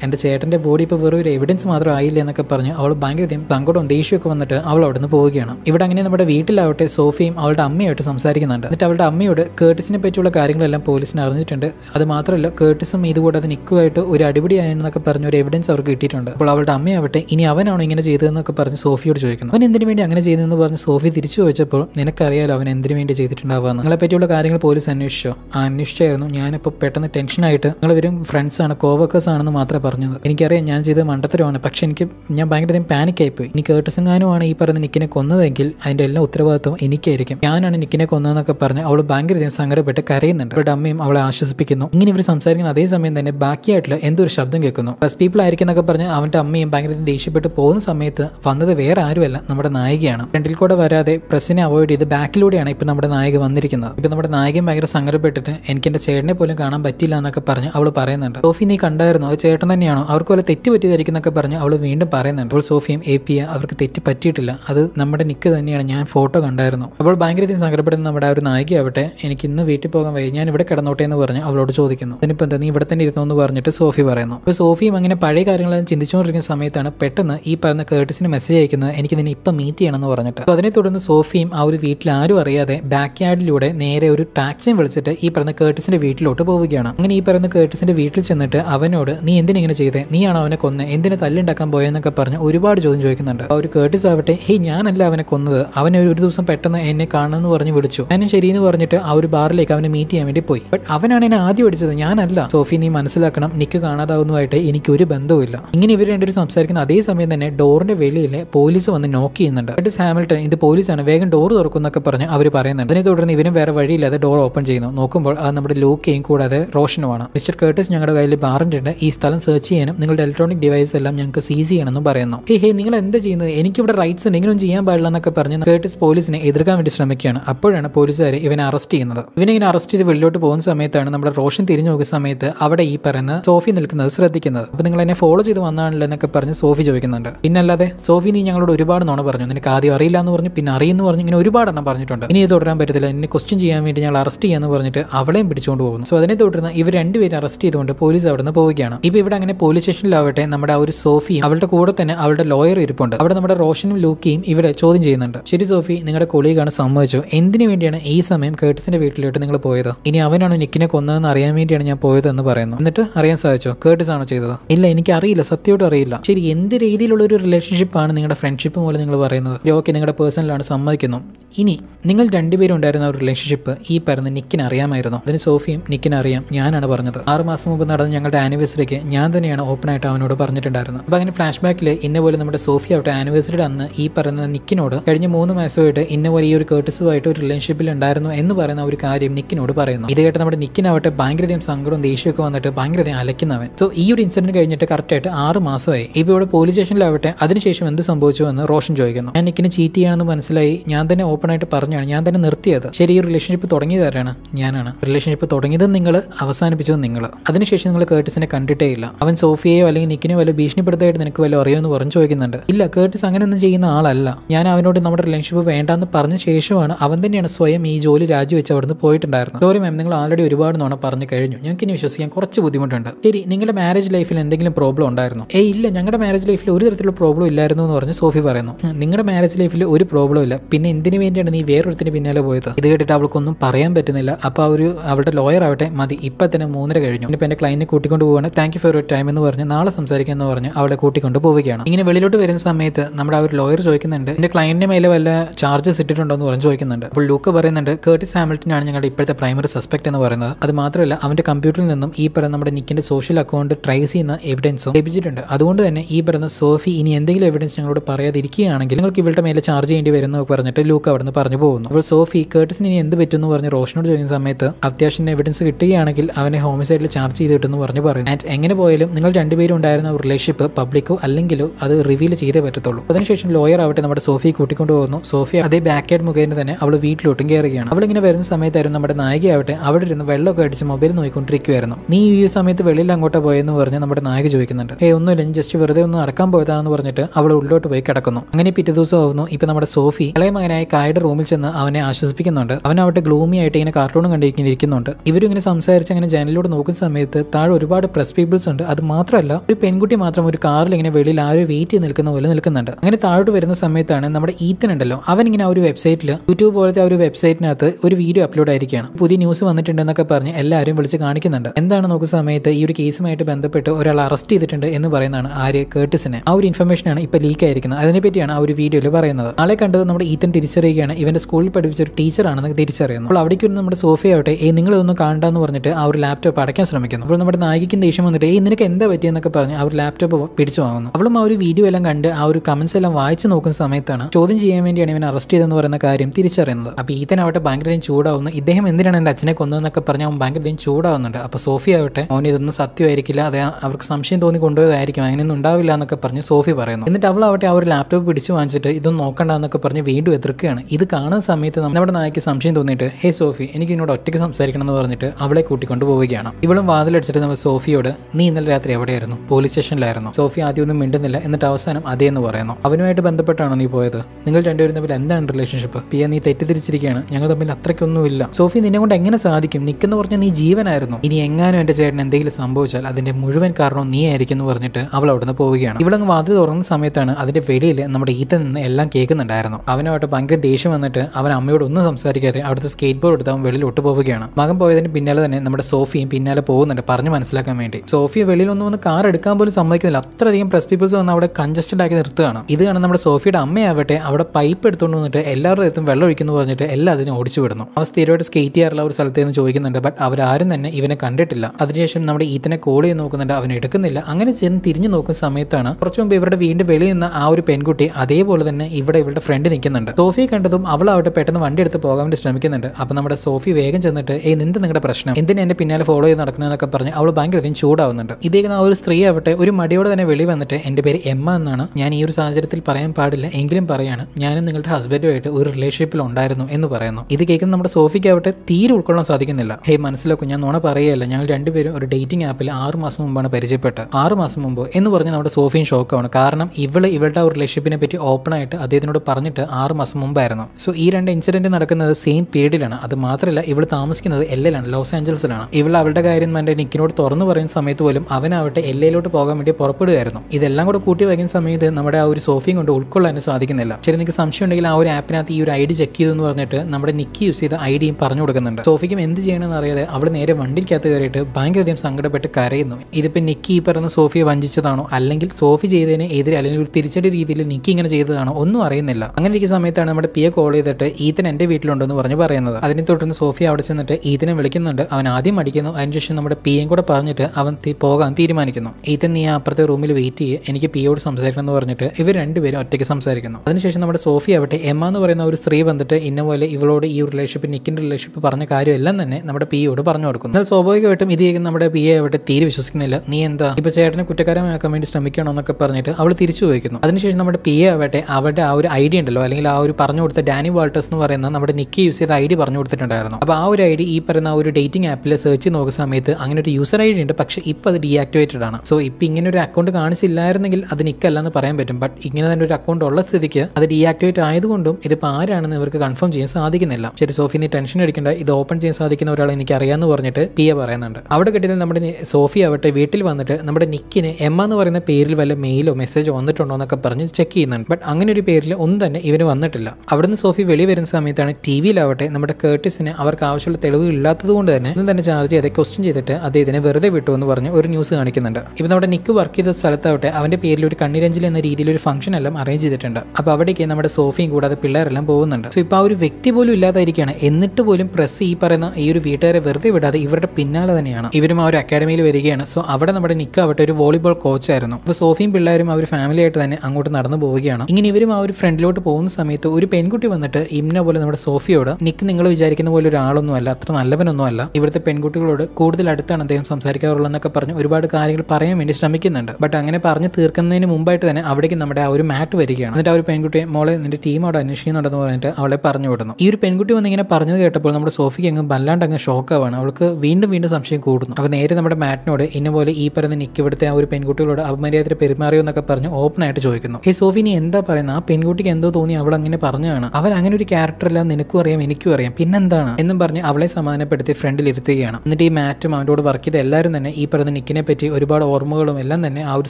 എൻ്റെ ചേട്ടൻ്റെ ബോഡി ഇപ്പോൾ വെറും ഒരു എവിഡൻസ് മാത്രം ആയില്ല എന്നൊക്കെ പറഞ്ഞ് അവൾ ഭയങ്കരധികം സങ്കടവും ദേഷ്യമൊക്കെ വന്നിട്ട് അവൾ അവിടെ നിന്ന് പോവുകയാണ്. ഇവിടെ അങ്ങനെ നമ്മുടെ വീട്ടിലാവട്ടെ സോഫിയും അവളുടെ അമ്മയായിട്ട് സംസാരിക്കുന്നുണ്ട്. എന്നിട്ട് അവളുടെ അമ്മയോട് കേർട്ടിസിനെ പറ്റിയുള്ള കാര്യങ്ങളെല്ലാം പോലീസിന് അറിഞ്ഞിട്ടുണ്ട്, അത് മാത്രമല്ല കേർട്ടിസും ഇതുകൂടാതെ നിൽക്കുമായിട്ട് ഒരു അടിപൊളിയായെന്നൊക്കെ പറഞ്ഞ ഒരു എവിഡൻസ് അവർക്ക് കിട്ടിയിട്ടുണ്ട്. അപ്പോൾ അവളുടെ അമ്മയാവട്ടെ ഇനി അവനാണോ ഇങ്ങനെ ചെയ്തതെന്നൊക്കെ പറഞ്ഞ് സോഫിയോട് ചോദിക്കുന്നു. അവൻ എന്തിനു വേണ്ടി അങ്ങനെ ചെയ്തതെന്ന് പറഞ്ഞ് സോഫി തിരിച്ചു ചോദിച്ചപ്പോൾ നിനക്കറിയാലോ അവൻ എന്തിനു വേണ്ടി ചെയ്തിട്ടുണ്ടാവുക, നിങ്ങളെ പറ്റിയുള്ള കാര്യങ്ങൾ പോലീസ് അന്വേഷിച്ചോ? ആ അന്വേഷിച്ചായിരുന്നു, ഞാനിപ്പോൾ പെട്ടെന്ന് ടെൻഷനായിട്ട് നിങ്ങൾ ഇവരും ഫ്രണ്ട്സാണ് കോവർക്കേഴ്സ് ആണെന്ന് മാത്രമേ പറഞ്ഞത്, എനിക്കറിയാം ഞാൻ ചെയ്ത മണ്ടത്തരമാണ്, പക്ഷെ എനിക്ക് ഞാൻ ഭയങ്കരധികം പാനിക്കായിപ്പോയി. ഇനി കേട്ടസെങ്ങാനുമാണ് ഈ പറഞ്ഞ നിക്കിനെ കൊന്നതെങ്കിൽ അതിൻ്റെ എല്ലാ ഉത്തരവാദിത്വം എനിക്കായിരിക്കും, ഞാനാണ് നിക്കിനെ കൊന്നതെന്നൊക്കെ പറഞ്ഞ് അവൾ ഭയങ്കരധികം സങ്കടപ്പെട്ട് കരയുന്നുണ്ട്. അവളുടെ അമ്മയും അവളെ ആശ്വസിപ്പിക്കുന്നു. ഇങ്ങനെ ഇവർ സംസാരിക്കുന്ന അതേ സമയം തന്നെ ബാക്കിയായിട്ടുള്ള എന്തൊരു ശബ്ദം കേൾക്കുന്നു. പ്രസ് പീപ്പിൾ ആയിരിക്കുന്നൊക്കെ പറഞ്ഞ് അവൻ്റെ അമ്മയും ഭയങ്കരധികം ദേഷ്യപ്പെട്ട് പോകുന്ന സമയത്ത് വന്നത് വേറെ ആരുമല്ല, നമ്മുടെ നായികയാണ്. ഫ്രണ്ടിൽ കൂടെ വരാതെ പ്രസ്സിനെ അവോയ്ഡ് ചെയ്ത് ബാക്കിലൂടെയാണ് ഇപ്പം നമ്മുടെ നായിക വന്നിരിക്കുന്നത്. ഇപ്പം നമ്മുടെ നായികയും ഭയങ്കര സങ്കടപ്പെട്ടിട്ട് എനിക്ക് എൻ്റെ ചേട്ടനെ പോലും കാണാൻ പറ്റില്ല എന്നൊക്കെ പറഞ്ഞ് അവൾ പറയുന്നുണ്ട്. സോഫി നീ കണ്ടായിരുന്നു, അത് ചേട്ടൻ തന്നെയാണോ, അവർക്ക് പോലെ തെറ്റ് പറ്റിയതായിരിക്കുന്നൊക്കെ പറഞ്ഞ് അവൾ വീണ്ടും പറയുന്നുണ്ട്. അപ്പോൾ സോഫിയും എ പി അവർക്ക് തെറ്റ് പറ്റിയിട്ടില്ല, അത് നമ്മുടെ നിക്ക് തന്നെയാണ്, ഞാൻ ഫോട്ടോ കണ്ടായിരുന്നു. അപ്പോൾ ഭയങ്കരധികം സങ്കടപ്പെടുന്ന നമ്മുടെ ആ ഒരു നായികയാവട്ടെ എനിക്ക് ഇന്ന് വീട്ടിൽ പോകാൻ വയ്യ, ഞാൻ ഇവിടെ കിടന്നോട്ടെ എന്ന് പറഞ്ഞ് അവളോട് ചോദിക്കുന്നു. അതിനിപ്പോൾ എന്താ നീ ഇവിടെ തന്നെ ഇരുന്നു എന്ന് പറഞ്ഞിട്ട് സോഫി പറയുന്നു. അപ്പോൾ സോഫിയും അങ്ങനെ പഴയ കാര്യങ്ങളെല്ലാം ചിന്തിച്ചുകൊണ്ടിരിക്കുന്ന സമയത്താണ് പെട്ടെന്ന് ഈ പറഞ്ഞ കേർട്ടിസിന് മെസ്സേജ് അയക്കുന്നത് എനിക്ക് നിന്നെ ഇപ്പം മീറ്റ് ചെയ്യണമെന്ന് പറഞ്ഞിട്ട്. അപ്പോൾ അതിനെ തുടർന്ന് സോഫിയും ആ ഒരു വീട്ടിൽ ആരും അറിയാതെ ബാക്ക് യാർഡിലൂടെ നേരെ ഒരു ടാക്സിയും വിളിച്ചിട്ട് ഈ പറഞ്ഞ കേർട്ടിസിന്റെ വീട്ടിലോട്ട് പോവുകയാണ്. അങ്ങനെ ഈ പറഞ്ഞ കേർട്ടിസിന്റെ വീട്ടിൽ ചെന്നിട്ട് അവനോട് നീ എന്തിനെങ്ങനെ ചെയ്തേ, നീയാണോ അവനെ കൊന്നത്, എന്തിനെ തല്ലുണ്ടാക്കാൻ പോയെന്നൊക്കെ പറഞ്ഞ് ഒരുപാട് ചോദ്യം ചോദിക്കുന്നുണ്ട്. ആ ഒരു കേർട്ടിസ് ആവട്ടെ ഹേയ് ഞാനല്ല അവനെ കൊന്നത്, അവനെ ഒരു ദിവസം പെട്ടെന്ന് എന്നെ കാണണമെന്ന് പറഞ്ഞ് വിളിച്ചു, ഞാനും ശരിയെന്ന് പറഞ്ഞിട്ട് ആ ഒരു ബാറിലേക്ക് അവനെ മീറ്റ് ചെയ്യാൻ വേണ്ടി പോയി, ബട്ട് അവനാണ് എന്നെ ആദ്യം അടിച്ചത്, ഞാനല്ല. സോഫി നീ മനസ്സിലാക്കണം, നിക്ക് കാണാതാവുന്നതായിട്ട് എനിക്കൊരു ബന്ധവുമില്ല. ഇങ്ങനെ ഇവർ രണ്ടുപേരും സംസാരിക്കുന്ന അതേ സമയം തന്നെ ഡോറിന്റെ വെളിയിൽ പോലീസ് വന്ന് നോക്ക് ചെയ്യുന്നുണ്ട്. കേർട്ടിസ് ഹാമിൽട്ടൺ ഇത് പോലീസാണ്, വേഗം ഡോർ തുറക്കുന്നൊക്കെ പറഞ്ഞ് അവർ പറയുന്നുണ്ട്. അതിനെ തുടർന്ന് ഇവനും വേറെ വഴിയില്ലാതെ ഡോർ ഓപ്പൺ ചെയ്യുന്നു. നോക്കുമ്പോൾ അത് നമ്മുടെ ലൂക്കയും കൂടാതെ റോഷനുമാണ്. മിസ്റ്റർ കേർട്ടിസ് ഞങ്ങളുടെ കയ്യിൽ വാറന്റുണ്ട്, ഈ സ്ഥലം സെർച്ച് ചെയ്യാനും നിങ്ങളുടെ ഇലക്ട്രോണിക് ഡിവൈസ് എല്ലാം ഞങ്ങൾക്ക് സീസ് ചെയ്യണമെന്നും പറയുന്നു. ഹേ ഹേ നിങ്ങൾ എന്താ ചെയ്യുന്നത്, എനിക്കിവിടെ റൈറ്റ്സ് എന്തെങ്കിലും ചെയ്യാൻ പാടില്ല എന്നൊക്കെ പറഞ്ഞ് കേർട്ടിസ് പോലീസിനെ എതിർക്കാൻ വേണ്ടി ശ്രമിക്കുകയാണ്. അപ്പോഴാണ് പോലീസുകാർ ഇവനെ അറസ്റ്റ് ചെയ്യുന്നത്. ഇവനിങ്ങനെ അറസ്റ്റ് ചെയ്ത് വെളിയിലോട്ട് പോകുന്ന സമയത്താണ് നമ്മുടെ റോഷൻ തിരിഞ്ഞു നോക്കുന്ന സമയത്ത് അവിടെ ഈ പറയുന്ന സോഫി നിൽക്കുന്നത് ശ്രദ്ധിക്കുന്നത്. അപ്പോൾ നിങ്ങൾ എന്നെ ഫോളോ ചെയ്ത് വന്നാണല്ലോ എന്നൊക്കെ പറഞ്ഞ് സോഫി ചോദിക്കുന്നുണ്ട്. പിന്നല്ലാതെ സോഫി നീ ഞങ്ങളോട് ഒരുപാട് നോണ പറഞ്ഞു, നിനക്ക് ആദ്യം അറിയില്ല എന്ന് പറഞ്ഞു, പിന്നെ അറിയുമെന്ന് പറഞ്ഞു, ഇങ്ങനെ ഒരുപാട് എണ്ണം പറഞ്ഞിട്ടുണ്ട്. ഇനി തുടരാൻ പറ്റത്തില്ല, എന്നെ ക്വസ്റ്റ്യൻ ചെയ്യാൻ വേണ്ടി ഞങ്ങൾ അറസ്റ്റ് ചെയ്യാന്ന് പറഞ്ഞിട്ട് അവളെയും പിടിച്ചുകൊണ്ട് പോകുന്നു. സോ അതിനെ തുടർന്ന് ഇവർ രണ്ടുപേരും അറസ്റ്റ് ചെയ്തുകൊണ്ട് പോലീസ് അവിടെ നിന്ന് പോവുകയാണ്. ഇപ്പോൾ ഇവിടെ അങ്ങനെ പോലീസ് സ്റ്റേഷനിലാവട്ടെ നമ്മുടെ ആ ഒരു സോഫിയും അവളുടെ കൂടെ തന്നെ അവളുടെ ലോയർ ഇരിപ്പുണ്ട്. അവിടെ നമ്മുടെ റോഷനും ലൂക്കിയും ഇവരെ ചോദ്യം ചെയ്യുന്നുണ്ട്. ശരി സോഫി, നിങ്ങളുടെ കൊളീഗാണ് സംഭവിച്ചു, എന്തിനു വേണ്ടിയാണ് ഈ സമയം കേർട്ടിസിന്റെ വീട്ടിലോട്ട് നിങ്ങൾ പോയത്, ഇനി അവനാണോ നിക്കിനെ കൊന്നതെന്ന് അറിയാൻ വേണ്ടിയാണ് ഞാൻ പോയത് എന്ന് പറയുന്നു. എന്നിട്ട് അറിയാൻ സാധിച്ചോ കേർട്ടിസ് ആണോ ചെയ്തത്? ഇല്ല എനിക്ക് അറിയില്ല, സത്യമായിട്ട് അറിയില്ല. ശരി, എന്ത് രീതിയിലുള്ള ഒരു റിലേഷൻഷിപ്പാണ് നിങ്ങളുടെ ഫ്രണ്ട്ഷിപ്പ് പോലെ നിങ്ങൾ പറയുന്നത്? ഓക്കെ നിങ്ങളുടെ പേഴ്സണലാണ്, സമ്മതിക്കുന്നു. ഇനി നിങ്ങൾ രണ്ടുപേരും ഉണ്ടായിരുന്ന ഒരു റിലേഷൻഷിപ്പ് ഈ പറഞ്ഞ നിക്കിന് അറിയാമായിരുന്നു? അതിന് സോഫിയും നിക്കിന് അറിയാം, ഞാനാണ് പറഞ്ഞത്, ആറ് മാസം മുമ്പ് നടന്ന ഞങ്ങളുടെ ആനിവേഴ്സറിക്ക് ഞാൻ തന്നെയാണ് ഓപ്പണായിട്ട് അവനോട് പറഞ്ഞിട്ടുണ്ടായിരുന്നത്. അപ്പോൾ അങ്ങനെ ഫ്ലാഷ് ബാക്കിൽ ഇന്നപോലെ നമ്മുടെ സോഫി ആവട്ടെ ആനിവേഴ്സറിയുടെ അന്ന് ഈ പറയുന്ന നിക്കിനോട് കഴിഞ്ഞ മൂന്ന് മാസമായിട്ട് ഇന്നപോലെ ഈ ഒരു കേർട്ടിസുമായിട്ട് ഒരു റിലേഷൻഷിപ്പിൽ ഉണ്ടായിരുന്നു എന്ന് പറയുന്ന ഒരു കാര്യം നിക്കിനോട് പറയുന്നു. ഇത് കേട്ട് നമ്മുടെ നിക്കിനാവട്ടെ ഭയങ്കരധികം സങ്കടവും ദേഷ്യമൊക്കെ വന്നിട്ട് ഭയങ്കരധികം അലക്കുന്നവൻ. സോ ഈ ഒരു ഇൻസിഡന്റ് കഴിഞ്ഞിട്ട് കറക്റ്റായിട്ട് ആറ് മാസമായി. ഇപ്പോൾ ഇവിടെ പോലീസ് സ്റ്റേഷനിലാവട്ടെ അതിനുശേഷം എന്ത് സംഭവിച്ചു എന്ന് റോഷൻ ചോദിക്കുന്നു. ഞാൻ നിക്കിനെ ചീറ്റ് ചെയ്യാണെന്ന് മനസ്സിലായി, ഞാൻ തന്നെ ഓപ്പണായിട്ട് പറഞ്ഞാണ്, ഞാൻ തന്നെ നിർത്തിയത്. ശരി, ഈ റിലേഷൻഷിപ്പ് തുടങ്ങിയത് ആരാണ്? ഞാനാണ്. റിലേഷൻഷിപ്പ് തുടങ്ങിയത് നിങ്ങൾ, അവസാനിപ്പിച്ചത് നിങ്ങൾ. അതിനുശേഷം നിങ്ങൾ കേർട്ടിസിനെ കണ്ടിട്ടേ ഇല്ല. അവൻ സോഫിയെയോ അല്ലെങ്കിൽ നിക്കിനെ വല്ല ഭീഷണിപ്പെടുത്തായിട്ട് നിനക്ക് വല്ല അറിയുമെന്ന് പറഞ്ഞു ചോദിക്കുന്നുണ്ട്. ഇല്ല, കേർട്ടിസ് അങ്ങനെയൊന്നും ചെയ്യുന്ന ആളല്ല, ഞാൻ അവനോട് നമ്മുടെ റിലേഷൻഷിപ്പ് വേണ്ടാന്ന് പറഞ്ഞ ശേഷമാണ് അവൻ തന്നെയാണ് സ്വയം ഈ ജോലി രാജിവെച്ച് അവിടുന്ന് പോയിട്ടുണ്ടായിരുന്നു. സോറി മാം, നിങ്ങൾ ആൾറെഡി ഒരുപാട് നോണം പറഞ്ഞു കഴിഞ്ഞു, ഞങ്ങൾക്ക് ഇനി വിശ്വസിക്കാൻ കുറച്ച് ബുദ്ധിമുട്ടുണ്ട്. ശരി, നിങ്ങളുടെ മാരേജ് ലൈഫിൽ എന്തെങ്കിലും പ്രോബ്ലം ഉണ്ടായിരുന്നു? ഏയ് ഇല്ല, ഞങ്ങളുടെ മാരേജ് ലൈഫിൽ ഒരു തരത്തിലുള്ള പ്രോബ്ലം ഇല്ലായിരുന്നു എന്ന് പറഞ്ഞ് സോഫി പറയുന്നു. നിങ്ങളുടെ മാരേജ് ലൈഫിൽ ഒരു പ്രോബ്ലം ബന്ധവുമില്ല, പിന്നെ എന്തിനു വേണ്ടിയാണ് നീ വേറൊരുത്തിന് പിന്നാലെ പോയത്? ഇത് കേട്ടിട്ട് അവൾക്കൊന്നും പറയാൻ പറ്റുന്നില്ല. അപ്പോൾ ആ ഒരു അവളുടെ ലോയർ ആവട്ടെ, മതി ഇപ്പം തന്നെ മൂന്നര കഴിഞ്ഞു, ഇപ്പം എൻ്റെ ക്ലൈൻറ്റിനെ കൂട്ടിക്കൊണ്ട് പോവുകയാണ്, thank you for your time എന്ന് പറഞ്ഞ് നാളെ സംസാരിക്കാമെന്ന് പറഞ്ഞ് അവളെ കൂട്ടിക്കൊണ്ട് പോവുകയാണ്. ഇങ്ങനെ വെളിയിലോട്ട് വരുന്ന സമയത്ത് നമ്മുടെ ആ ഒരു ലോയർ ചോദിക്കുന്നുണ്ട്, എൻ്റെ ക്ലൈൻറ്റിന് മേലെ വല്ല ചാർജസ് ഇട്ടിട്ടുണ്ടോ എന്ന് പറഞ്ഞ് ചോദിക്കുന്നുണ്ട്. അപ്പോൾ ലൂക്ക് പറയുന്നുണ്ട്, കർട്ടിസ് ഹാമിൽട്ടനാണ് ഞങ്ങളുടെ ഇപ്പോഴത്തെ പ്രൈമറി സസ്പെക്ട് എന്ന് പറയുന്നത്. അത് മാത്രമല്ല അവൻ്റെ കമ്പ്യൂട്ടറിൽ നിന്നും ഈ പറയുന്ന നമ്മുടെ നിക്കിൻ്റെ സോഷ്യൽ അക്കൗണ്ട് ട്രേസ് ചെയ്യുന്ന എവിഡൻസും ലഭിച്ചിട്ടുണ്ട്. അതുകൊണ്ട് തന്നെ ഈ പറയുന്ന സോഫി ഇനി എന്തെങ്കിലും എവിഡൻസ് ഞങ്ങളോട് പറയാതിരിക്കുകയാണെങ്കിൽ നിങ്ങൾക്ക് ഇവളുടെ മേലെ ചാർജ് ചെയ്യേണ്ടി വരുന്നു പറഞ്ഞിട്ട് ലൂക്ക് അവിടെ നിന്ന് പറഞ്ഞു പോകുന്നു. അപ്പോൾ സോഫി കേർട്ടിസിന് ഇനി എന്ത് പറ്റുമെന്ന് പറഞ്ഞ് റോഷനോട് ചോദിക്കുന്ന സമയത്ത് അത്യാവശ്യം എവിഡൻസ് കിട്ടുകയാണെങ്കിൽ അവനെ ഹോമിസൈഡിൽ ചാർജ് ചെയ്തിട്ടെന്ന് പറഞ്ഞ് പറയുന്നു. ആൻഡ് എങ്ങനെ പോയാലും നിങ്ങൾ രണ്ടുപേരും ഉണ്ടായിരുന്ന റിലേഷൻഷിപ്പ് പബ്ലിക്കോ അല്ലെങ്കിലോ അത് റിവീൽ ചെയ്തേ പറ്റത്തുള്ളൂ. അതിനുശേഷം ലോയർ ആവട്ടെ നമ്മുടെ സോഫിയെ കൂട്ടിക്കൊണ്ട് പോകുന്നു. സോഫി അതേ ബാക്ക് ആയിട്ട് മുഖേന തന്നെ അവൾ വീട്ടിലോട്ടും കയറുകയാണ്. അവളിങ്ങനെ വരുന്ന സമയത്തായിരുന്നു നമ്മുടെ നായിക ആവട്ടെ അവിടെ ഇരുന്ന് വെള്ളമൊക്കെ അടിച്ച് മൊബൈൽ നോക്കിക്കൊണ്ടിരിക്കുവായിരുന്നു. നീ ഈ സമയത്ത് വെളിയിൽ അങ്ങോട്ട് പോയെന്ന് പറഞ്ഞ് നമ്മുടെ നായിക ചോദിക്കുന്നുണ്ട്. ഏ ഒന്നുമില്ല, ഞാൻ ജസ്റ്റ് വെറുതെ ഒന്ന് നടക്കാൻ പോയതാണെന്ന് പറഞ്ഞിട്ട് അവൾ ഉള്ളിലോട്ട് പോയി കിടക്കുന്നു. അങ്ങനെ പിറ്റേ ദിവസം ആവുന്നു. ഇപ്പം നമ്മുടെ സോഫി ഇളയ മകനായ കായുടെ റൂമിൽ ചെന്ന് അവനെ ആശ്വസിപ്പിക്കുന്നുണ്ട്. അവൻ അവിടെ ഗ്ലൂമി ആയിട്ട് ഇങ്ങനെ കാർട്ടൂണും കണ്ടിരിക്കുന്നുണ്ട്. ഇവരിങ്ങനെ സംസാരിച്ച് അങ്ങനെ ജനലിലൂടെ നോക്കുന്ന സമയത്ത് താഴെ ഒരുപാട് പ്രസ് പീപ്പിൾസ് ഉണ്ട്. അത് മാത്രമല്ല ഒരു പെൺകുട്ടി മാത്രം ഒരു കാറിൽ ഇങ്ങനെ വെളിയിൽ ആരും വെയിറ്റ് ചെയ്ത് നിൽക്കുന്ന പോലെ നിൽക്കുന്നുണ്ട്. അങ്ങനെ താഴോട്ട് വരുന്ന സമയത്താണ് നമ്മുടെ ഈത്തൻ ഉണ്ടല്ലോ, അവൻ ഇങ്ങനെ ആ ഒരു വെബ്സൈറ്റിൽ യൂട്യൂബ് പോലത്തെ ആ ഒരു വെബ്സൈറ്റിനകത്ത് ഒരു വീഡിയോ അപ്ലോഡ് ആയിരിക്കുകയാണ്. പുതിയ ന്യൂസ് വന്നിട്ടുണ്ടെന്നൊക്കെ പറഞ്ഞ് എല്ലാവരും വിളിച്ച് കാണിക്കുന്നുണ്ട്. എന്താണ് നോക്കുന്ന സമയത്ത് ഈ ഒരു കേസുമായിട്ട് ബന്ധപ്പെട്ട് ഒരാൾ അറസ്റ്റ് ചെയ്തിട്ടുണ്ട് എന്ന് പറയുന്നതാണ്. ആര്? കേർട്ടിസിനെ. ആ ഒരു ഇൻഫർമേഷനാണ് ഇപ്പം ലീക്ക് ആയിരിക്കുന്നത്. അതിനെപ്പറ്റിയാണ് ആ ഒരു വീഡിയോയിൽ പറയുന്നത്. ആളെ കണ്ടത് നമ്മുടെ ഈത്തൻ തിരിച്ചറിയുകയാണ് ഇവന്റെ സ്കൂളിൽ പഠിപ്പിച്ച ഒരു ടീച്ചറാണെന്ന് തിരിച്ചറിയുന്നു. അപ്പോൾ അവിടേക്ക് ഒരു നമ്മുടെ സോഫി ആവട്ടെ ഏ നിങ്ങളൊന്നും കാണണ്ടെന്ന് പറഞ്ഞിട്ട് ആ ഒരു ലാപ്ടോപ്പ് അടയ്ക്കാൻ ശ്രമിക്കുന്നു. അപ്പോൾ നമ്മുടെ നായികയ്ക്ക് ദേഷ്യം വന്നിട്ട് ഏ നിനക്ക് എന്താ പറ്റിയെന്നൊക്കെ പറഞ്ഞ് ആ ഒരു ലാപ്ടോപ്പ് പിടിച്ചു വാങ്ങുന്നു. അവളും ആ ഒരു വീഡിയോ എല്ലാം കണ്ട് ആ ഒരു കമന്റ്സ് എല്ലാം വായിച്ചു നോക്കുന്ന സമയത്താണ് ചോദ്യം ചെയ്യാൻ വേണ്ടിയാണ് ഇവൻ അറസ്റ്റ് ചെയ്തെന്ന് പറയുന്ന കാര്യം തിരിച്ചറിയുന്നത്. അപ്പോൾ ഈത്തൻ ആവട്ടെ ഭയങ്കരതയും ചൂടാവുന്നു. ഇദ്ദേഹം എന്തിനാണ് എൻ്റെ അച്ഛനെ കൊന്നതെന്നൊക്കെ പറഞ്ഞ് അവൻ ഭയങ്കരതയും ചൂടാവുന്നുണ്ട്. അപ്പോൾ സോഫി ആവട്ടെ അവന് ഇതൊന്നും സത്യമായിരിക്കില്ല, അത് അവർക്ക് സംശയം തോന്നി കൊണ്ടുപോയതായിരിക്കും, അങ്ങനെയൊന്നും ഉണ്ടാവില്ല എന്നൊക്കെ പറഞ്ഞ് സോഫി പറയുന്നു. എന്നിട്ട് അവൾ ആവട്ടെ ആ ഒരു ലാപ്ടോപ്പ് പിടിച്ചു വാങ്ങിച്ചിട്ട് ഇതൊന്നും നോക്കണ്ടെന്നൊക്കെ പറഞ്ഞ് വീണ്ടും എതിർക്കുകയാണ്. ഇത് കാണുന്ന സമയത്ത് നമ്മുടെ നായിക്ക് സംശയം തോന്നിയിട്ട് ഹേ സോഫി എനിക്ക് എന്നോട് ഒറ്റയ്ക്ക് സംസാരിക്കണം എന്ന് പറഞ്ഞിട്ട് അവളെ കൂട്ടിക്കൊണ്ട് പോവുകയാണ്. ഇവളും വാതിലടിച്ചിട്ട് നമ്മൾ സോഫിയോട് നീ ഇന്നലെ രാത്രി എവിടെയായിരുന്നു? പോലീസ് സ്റ്റേഷനിലായിരുന്നു. സോഫി ആദ്യം ഒന്നും മിണ്ടുന്നില്ല. എന്നിട്ട് അവസാനം അതേ എന്ന് പറയുന്നു. അവനുമായിട്ട് ബന്ധപ്പെട്ടാണോ നീ പോയത്? നിങ്ങൾ രണ്ടുപേരും തമ്മിൽ എന്താണ് റിലേഷൻഷിപ്പ്? പിയ നീ തെറ്റിദ്ധരിച്ചിരിക്കുകയാണ്, ഞങ്ങൾ തമ്മിൽ അത്രയ്ക്കൊന്നുമില്ല. സോഫി നിന്നെ കൊണ്ട് എങ്ങനെ സാധിക്കും? നിൽക്കുന്ന പറഞ്ഞാൽ നീ ജീവനായിരുന്നു. ഇനി എങ്ങാനും എൻ്റെ ചേട്ടൻ എന്തെങ്കിലും സംഭവിച്ചാൽ അതിന്റെ മുഴുവൻ കാരണം നീ ആയിരിക്കും എന്ന് പറഞ്ഞിട്ട് അവൾ അവിടുന്ന് പോവുകയാണ്. ഇവളങ്ങ് വാതിൽ തുറന്ന സമയത്താണ് അതിന്റെ വെളിയിൽ നമ്മുടെ ഈത്തൻ നിന്ന് എല്ലാം കേൾക്കുന്നുണ്ടായിരുന്നു. അവനുമായിട്ട് ഭയങ്കര ദേഷ്യം വന്നിട്ട് അവൻ അമ്മയോട് ഒന്നും സംസാരിക്കാതെ അവിടുത്തെ സ്കേറ്റ് ബോർഡ് എടുത്ത് അവൻ വെളിയിലോട്ട് പോവുകയാണ്. മകൻ പോയതിന് പിന്നാലെ തന്നെ നമ്മുടെ സോഫിയും പിന്നാലെ പോകുന്നുണ്ട് പറഞ്ഞു മനസ്സിലാക്കാൻ വേണ്ടി. സോഫിയെ വെളിയിലൊന്നും വന്ന് കാർ എടുക്കാൻ പോലും സമ്മതിക്കുന്നില്ല. അത്രയധികം പ്രസ് പീപ്പിൾസ് വന്ന് അവിടെ കൺജസ്റ്റഡ് ആക്കി നിർത്തുകയാണ്. ഇതാണ് നമ്മുടെ സോഫിയുടെ അമ്മയാവട്ടെ അവിടെ പൈപ്പ് എടുത്തുകൊണ്ട് വന്നിട്ട് എല്ലാവരുടെ അടുത്തും വെള്ളം ഒഴിക്കുന്നു പറഞ്ഞിട്ട് എല്ലാം അതിനെ ഓടിച്ചു വിടുന്നു. അവൻ സ്ഥിരമായിട്ട് സ്കേറ്റ് ചെയ്യാറുള്ള ഒരു സ്ഥലത്ത് നിന്ന് ചോദിക്കുന്നുണ്ട്. ബട്ട് അവരാരും തന്നെ ഇവനെ കണ്ടിട്ടില്ല. അതിനുശേഷം നമ്മുടെ ഈത്തനെ കോൾ ചെയ്ത് നോക്കുന്നുണ്ട്, അവൻ എടുക്കുന്നില്ല. അങ്ങനെ ചെന്ന് തിരിഞ്ഞു നോക്കുന്ന സമയത്താണ് കുറച്ചു മുമ്പ് ഇവരുടെ വീണ്ടും വെളിയിൽ നിന്ന് ആ ഒരു പെൺകുട്ടി അതേപോലെ തന്നെ ഇവിടെ ഇവളുടെ ഫ്രണ്ട് നിൽക്കുന്നുണ്ട്. സോഫിയെ കണ്ടതും അവൾ അവിടെ പെട്ടെന്ന് വണ്ടി എടുത്ത് പോകാൻ വേണ്ടി ശ്രമിക്കുന്നുണ്ട്. അപ്പോൾ നമ്മുടെ സോഫി വേഗം ചെന്നിട്ട് ഏ എന്ത് നിങ്ങളുടെ പ്രശ്നം, എന്തിനാ എന്നെ പിന്നാലെ ഫോളോ ചെയ്ത് നടക്കുന്നതെന്നൊക്കെ പറഞ്ഞ് അവൾ ഭയങ്കരധികം ചൂടാവുന്നുണ്ട്. ഇതേക്കുന്ന ആ ഒരു സ്ത്രീ ആവട്ടെ ഒരു മടിയോടെ തന്നെ വെളി വന്നിട്ട് എൻ്റെ പേര് എമ്മ എന്നാണ്, ഞാൻ ഈ ഒരു സാഹചര്യത്തിൽ പറയാൻ പാടില്ല എങ്കിലും പറയാണ്, ഞാനും നിങ്ങളുടെ ഹസ്ബൻഡുമായിട്ട് ഒരു റിലേഷൻഷിപ്പിൽ ഉണ്ടായിരുന്നു എന്ന് പറയുന്നു. ഇത് കേൾക്കുന്ന നമ്മുടെ സോഫിക്ക് ആവട്ടെ തീരെ ഉൾക്കൊള്ളാൻ സാധിക്കുന്നില്ല. ഹേ മനസ്സിലാക്കും, ഞാൻ നോണ പറയുകയല്ല, ഞങ്ങൾ രണ്ടുപേരും ഒരു ഡേറ്റിംഗ് ആപ്പിൽ ആറ് മാസം മുമ്പാണ് പരിചയപ്പെട്ടത്. ആറ് മാസം മുമ്പ് എന്ന് പറഞ്ഞ് നമ്മുടെ സോഫിയും ഷോക്കാണ്. കാരണം ഇവള് ഇവളുടെ ആ റിലേഷൻഷിപ്പിനെ പറ്റി ഓപ്പണായിട്ട് അദ്ദേഹത്തിനോട് പറഞ്ഞിട്ട് ആറ് മാസം മുമ്പായിരുന്നു. സോ ഈ രണ്ട് ഇൻസിഡന്റ് നടക്കുന്നത് സെയിം പീരീഡിലാണ്. അത് മാത്രമല്ല ഇവള് താമസിക്കുന്നത് എല്ലയിലാണ്, ലോസ് ആഞ്ചൽസിലാണ്. ഇവൾ അവളുടെ കാര്യം എൻ്റെ നിക്കിനോട് തുറന്നു പറയുന്ന സമയത്ത് പോലും അവനാവട്ടെ എല്ലയിലോട്ട് പോകാൻ വേണ്ടി പുറപ്പെടുകയായിരുന്നു. ഇതെല്ലാം കൂടെ കൂട്ടി വയ്ക്കുന്ന സമയത്ത് നമ്മുടെ ആ ഒരു സോഫിയും കൊണ്ട് ഉൾക്കൊള്ളാൻ സാധിക്കുന്നില്ല. ശരി, എനിക്ക് സംശയം ഉണ്ടെങ്കിൽ ആ ഒരു ആപ്പിനകത്ത് ഈ ഒരു ഐ ഡി ചെക്ക് ചെയ്തെന്ന് പറഞ്ഞിട്ട് നമ്മുടെ നിക്കി യൂസ് ചെയ്ത ഐ ഡിയും പറഞ്ഞു കൊടുക്കുന്നുണ്ട്. സോഫിക്കും എന്ത് ചെയ്യണമെന്ന് അറിയാതെ അവൾ നേരെ വണ്ടിക്കകത്ത് കയറിയിട്ട് ഭയങ്കരധികം സങ്കടപ്പെട്ട് കരയുന്നു. ഇതിപ്പോൾ നിക്കി ഈ പറയുന്ന സോഫിയെ വഞ്ചിച്ചതാണോ അല്ലെങ്കിൽ സോഫി ചെയ്തതിന് എതിരെ അല്ലെങ്കിൽ ഒരു തിരിച്ചടി രീതിയിൽ നിക്കി ഇങ്ങനെ ചെയ്തതാണോ ഒന്നും അറിയുന്നില്ല. അങ്ങനെ ഇരിക്കുന്ന സമയത്താണ് നമ്മുടെ പിയെ കോൾ ചെയ്തിട്ട് ഈത്തൻ എൻ്റെ വീട്ടിലുണ്ടെന്ന് പറഞ്ഞ് പറയുന്നത്. അതിനെ തുടർന്ന് സോഫി അവിടെ ചെന്നിട്ട് ഈത്തനെ വിളിക്കുന്നുണ്ട്. അവൻ ആദ്യം അടിക്കുന്നു. അതിനുശേഷം നമ്മുടെ പിയെയും കൂടെ പറഞ്ഞിട്ട് അവൻ പോകാൻ തീരുമാനിക്കുന്നു. ഈത്തൻ നീ അപ്പുറത്തെ റൂമിൽ വെയിറ്റ് ചെയ്യ്, എനിക്ക് പിയോട് സംസാരിക്കണം എന്ന് പറഞ്ഞിട്ട് ഇവർ രണ്ടുപേരും ഒറ്റയ്ക്ക് സംസാരിക്കുന്നു. അതിനുശേഷം നമ്മുടെ സോഫി ആവട്ടെ എമ്മ എന്ന് പറയുന്ന ഒരു സ്ത്രീ വന്നിട്ട് ഇന്നപോലെ ഇവളോട് ഈ റിലേഷൻഷിപ്പ് നിക്കിൻ്റെ റിലേഷൻഷിപ്പ് പറഞ്ഞ കാര്യം എല്ലാം തന്നെ നമ്മുടെ പിയോട് പറഞ്ഞു കൊടുക്കുന്നു. എന്നാൽ സ്വാഭാവികമായിട്ടും ഇത് കേൾക്കുന്ന നമ്മുടെ പിയെ ആവട്ടെ തീരെ വിശ്വസിക്കുന്നില്ല. നീ എന്താ ഇപ്പോൾ ചേട്ടനെ കുറ്റക്കാരനാക്കാൻ വേണ്ടി ശ്രമിക്കണം എന്നൊക്കെ പറഞ്ഞിട്ട് അവൾ തിരിച്ചു ചോദിക്കുന്നു. അതിനുശേഷം നമ്മുടെ പിയെ ആവട്ടെ അവരുടെ ആ ഒരു ഐഡിയ ഉണ്ടല്ലോ അല്ലെങ്കിൽ ആ ഒരു പറഞ്ഞു കൊടുത്ത ഡാനി വാൾട്ടേഴ്സ് എന്ന് പറയുന്ന നമ്മുടെ നിക്കി യൂസ് ചെയ്ത ഐ ഡി പറഞ്ഞു കൊടുത്തിട്ടുണ്ടായിരുന്നു. അപ്പോൾ ആ ഒരു ഐ ഡി ഈ പറയുന്ന ഒരു ഡേറ്റിംഗ് ആപ്പിൽ സെർച്ച് നോക്കുന്ന സമയത്ത് അങ്ങനെ ഒരു യൂസർ ഐ ഡി ഉണ്ട്, പക്ഷേ ഇപ്പോൾ അത് ഡീആക്ടിവേറ്റഡ് ആണ്. സോ ഇപ്പോൾ ഇങ്ങനെ ഒരു അക്കൗണ്ട് കാണിച്ചില്ലായിരുന്നെങ്കിൽ അത് നിക്കല്ല എന്ന് പറയാൻ പറ്റും. ബട്ട് ഇങ്ങനെ തന്നെ ഒരു അക്കൗണ്ട് ഉള്ള സ്ഥിതിക്ക് അത് ഡീആക്ടിവേറ്റ് ആയതുകൊണ്ടും ഇതിപ്പോൾ ആരാണെന്ന് ഇവർക്ക് കൺഫേം ചെയ്യാൻ സാധിക്കുന്നില്ല. ശരി സോഫി, നീ ടെൻഷൻ അടിക്കേണ്ട, ഇത് ഓപ്പൺ ചെയ്യാൻ സാധിക്കുന്ന ഒരാൾ എനിക്ക് അറിയാമെന്ന് പറഞ്ഞിട്ട് പിയ പറയുന്നുണ്ട്. അവിടെ കിട്ടിയത് നമ്മുടെ സോഫി ആവട്ടെ വീട്ടിൽ വന്നിട്ട് നമ്മുടെ നിക്കിന് എമ്മ എന്ന് പറയുന്ന പേരിൽ വല്ല മെയിലോ മെസ്സേജോ വന്നിട്ടുണ്ടോ എന്നൊക്കെ പറഞ്ഞ് ചെക്ക് ചെയ്യുന്നുണ്ട്. ബട്ട് അങ്ങനെ ഒരു പേരിൽ ഒന്നും തന്നെ ഇവർ വന്നിട്ടില്ല. അവിടുന്ന് സോഫി വെളി വരുന്ന സമയത്താണ് ടി വിയിലാവട്ടെ നമ്മുടെ കേർട്ടിസിന് അവർക്ക് ആവശ്യമുള്ള തെളിവ് ഇല്ലാത്തത് കൊണ്ട് തന്നെ ഒന്നും തന്നെ ചാർജ് ചെയ്ത് ക്വസ്റ്റ്യൻ ചെയ്തിട്ട് അദ്ദേഹത്തിനെ വെറുതെ വിട്ടു എന്ന് പറഞ്ഞ് ഒരു ന്യൂസ് കാണിക്കുന്നുണ്ട്. ഇപ്പം നമ്മുടെ നിക്ക് വർക്ക് ചെയ്ത സ്ഥലത്താവട്ടെ അവൻ്റെ പേരിൽ ഒരു കണ്ണിരഞ്ജിൽ എന്ന രീതിയിൽ ഒരു ഫംഗ്ഷൻ എല്ലാം അറേഞ്ച് ചെയ്തിട്ടുണ്ട്. അപ്പോൾ അവിടേക്ക് നമ്മുടെ സോഫിയും കൂടാതെ പിള്ളേരെല്ലാം പോകുന്നുണ്ട്. സോ ഇപ്പോൾ ആ ഒരു വ്യക്തി പോലും ഇല്ലാതായിരിക്കുകയാണ്. എന്നിട്ട് പോലും പ്രസ് ഈ പറയുന്ന ഈ ഒരു വീട്ടുകാരെ വെറുതെ വിടാതെ ഇവരുടെ പിന്നാലെ തന്നെയാണ്. ഇവരും ആ ഒരു അക്കാഡമിയിൽ വരികയാണ്. സോ അവിടെ നമ്മുടെ നിക്ക് ആവട്ടെ ഒരു വോളിബോൾ കോച്ചായിരുന്നു. അപ്പോൾ സോഫിയും പിള്ളേരും ആ ഒരു ഫാമിലി ആയിട്ട് തന്നെ അങ്ങോട്ട് നടന്നു പോവുകയാണ്. ഇങ്ങനെ ഇവരും ആ ഒരു ഫ്രണ്ടിലോട്ട് പോകുന്ന സമയത്ത് ഒരു പെൺകുട്ടി വന്നിട്ട് ഇമ്നെ പോലെ നമ്മുടെ സോഫിയോട് നിക്ക് നിങ്ങൾ വിചാരിക്കുന്ന പോലെ ഒരാളൊന്നും അല്ല, അത്ര നല്ലവനൊന്നും അല്ല, ഇവിടുത്തെ പെൺകുട്ടികളോട് കൂടുതൽ അടുത്താണ് അദ്ദേഹം സംസാരിക്കാറുള്ളത് എന്നൊക്കെ പറഞ്ഞ് ഒരുപാട് കാര്യങ്ങൾ പറയാൻ വേണ്ടി ശ്രമിക്കുന്നുണ്ട്. ബട്ട് അങ്ങനെ പറഞ്ഞ് തീർക്കുന്നതിന് മുമ്പായിട്ട് തന്നെ അവിടേക്ക് നമ്മുടെ ആ ഒരു മാറ്റ് വരികയാണ്. എന്നിട്ട് ആ ഒരു പെൺകുട്ടിയെ മോളെ നിന്റെ ടീമോട് അന്വേഷിക്കുന്നുണ്ടെന്ന് പറഞ്ഞിട്ട് അവളെ പറഞ്ഞു വിടുന്നു. ഈ ഒരു പെൺകുട്ടി വന്ന് ഇങ്ങനെ പറഞ്ഞത് കേട്ടപ്പോൾ നമ്മുടെ സോഫിക്ക് അങ്ങ് വല്ലാണ്ട് അങ്ങ് ഷോക്കാവാണ്. അവൾക്ക് വീണ്ടും വീണ്ടും സംശയം കൂടുന്നു. അപ്പോൾ നേരെ നമ്മുടെ മാറ്റിനോട് ഇന്നപോലെ ഈ പറയുന്ന നിക്ക് ഇവിടുത്തെ ആ ഒരു പെൺകുട്ടികളോട് അപമര്യാദത്തിൽ പെരുമാറിയോ എന്നൊക്കെ പറഞ്ഞ് ഓപ്പൺ ആയിട്ട് ചോദിക്കുന്നു. ഈ സോഫി നീ എന്താ പറയുന്ന ആ പെൺകുട്ടിക്ക് എന്തോ തോന്നി അവൾ അങ്ങനെ പറഞ്ഞതാണ്, അവൻ അങ്ങനെ ഒരു ക്യാരക്ടറല്ല, നിനക്കും അറിയാം എനിക്കും അറിയാം, പിന്നെന്താണ് എന്നും പറഞ്ഞ് അവളെ സമാധാനപ്പെടുത്തി ഫ്രണ്ടിലിരുത്തുകയാണ്. എന്നിട്ട് ഈ മാറ്റും അവനോട് വർക്ക് ചെയ്ത് എല്ലാവരും തന്നെ ഈ പറയുന്ന നിക്കിനെ പറ്റി ഒരുപാട് ഓർമ്മകളും എല്ലാം തന്നെ ആ ഒരു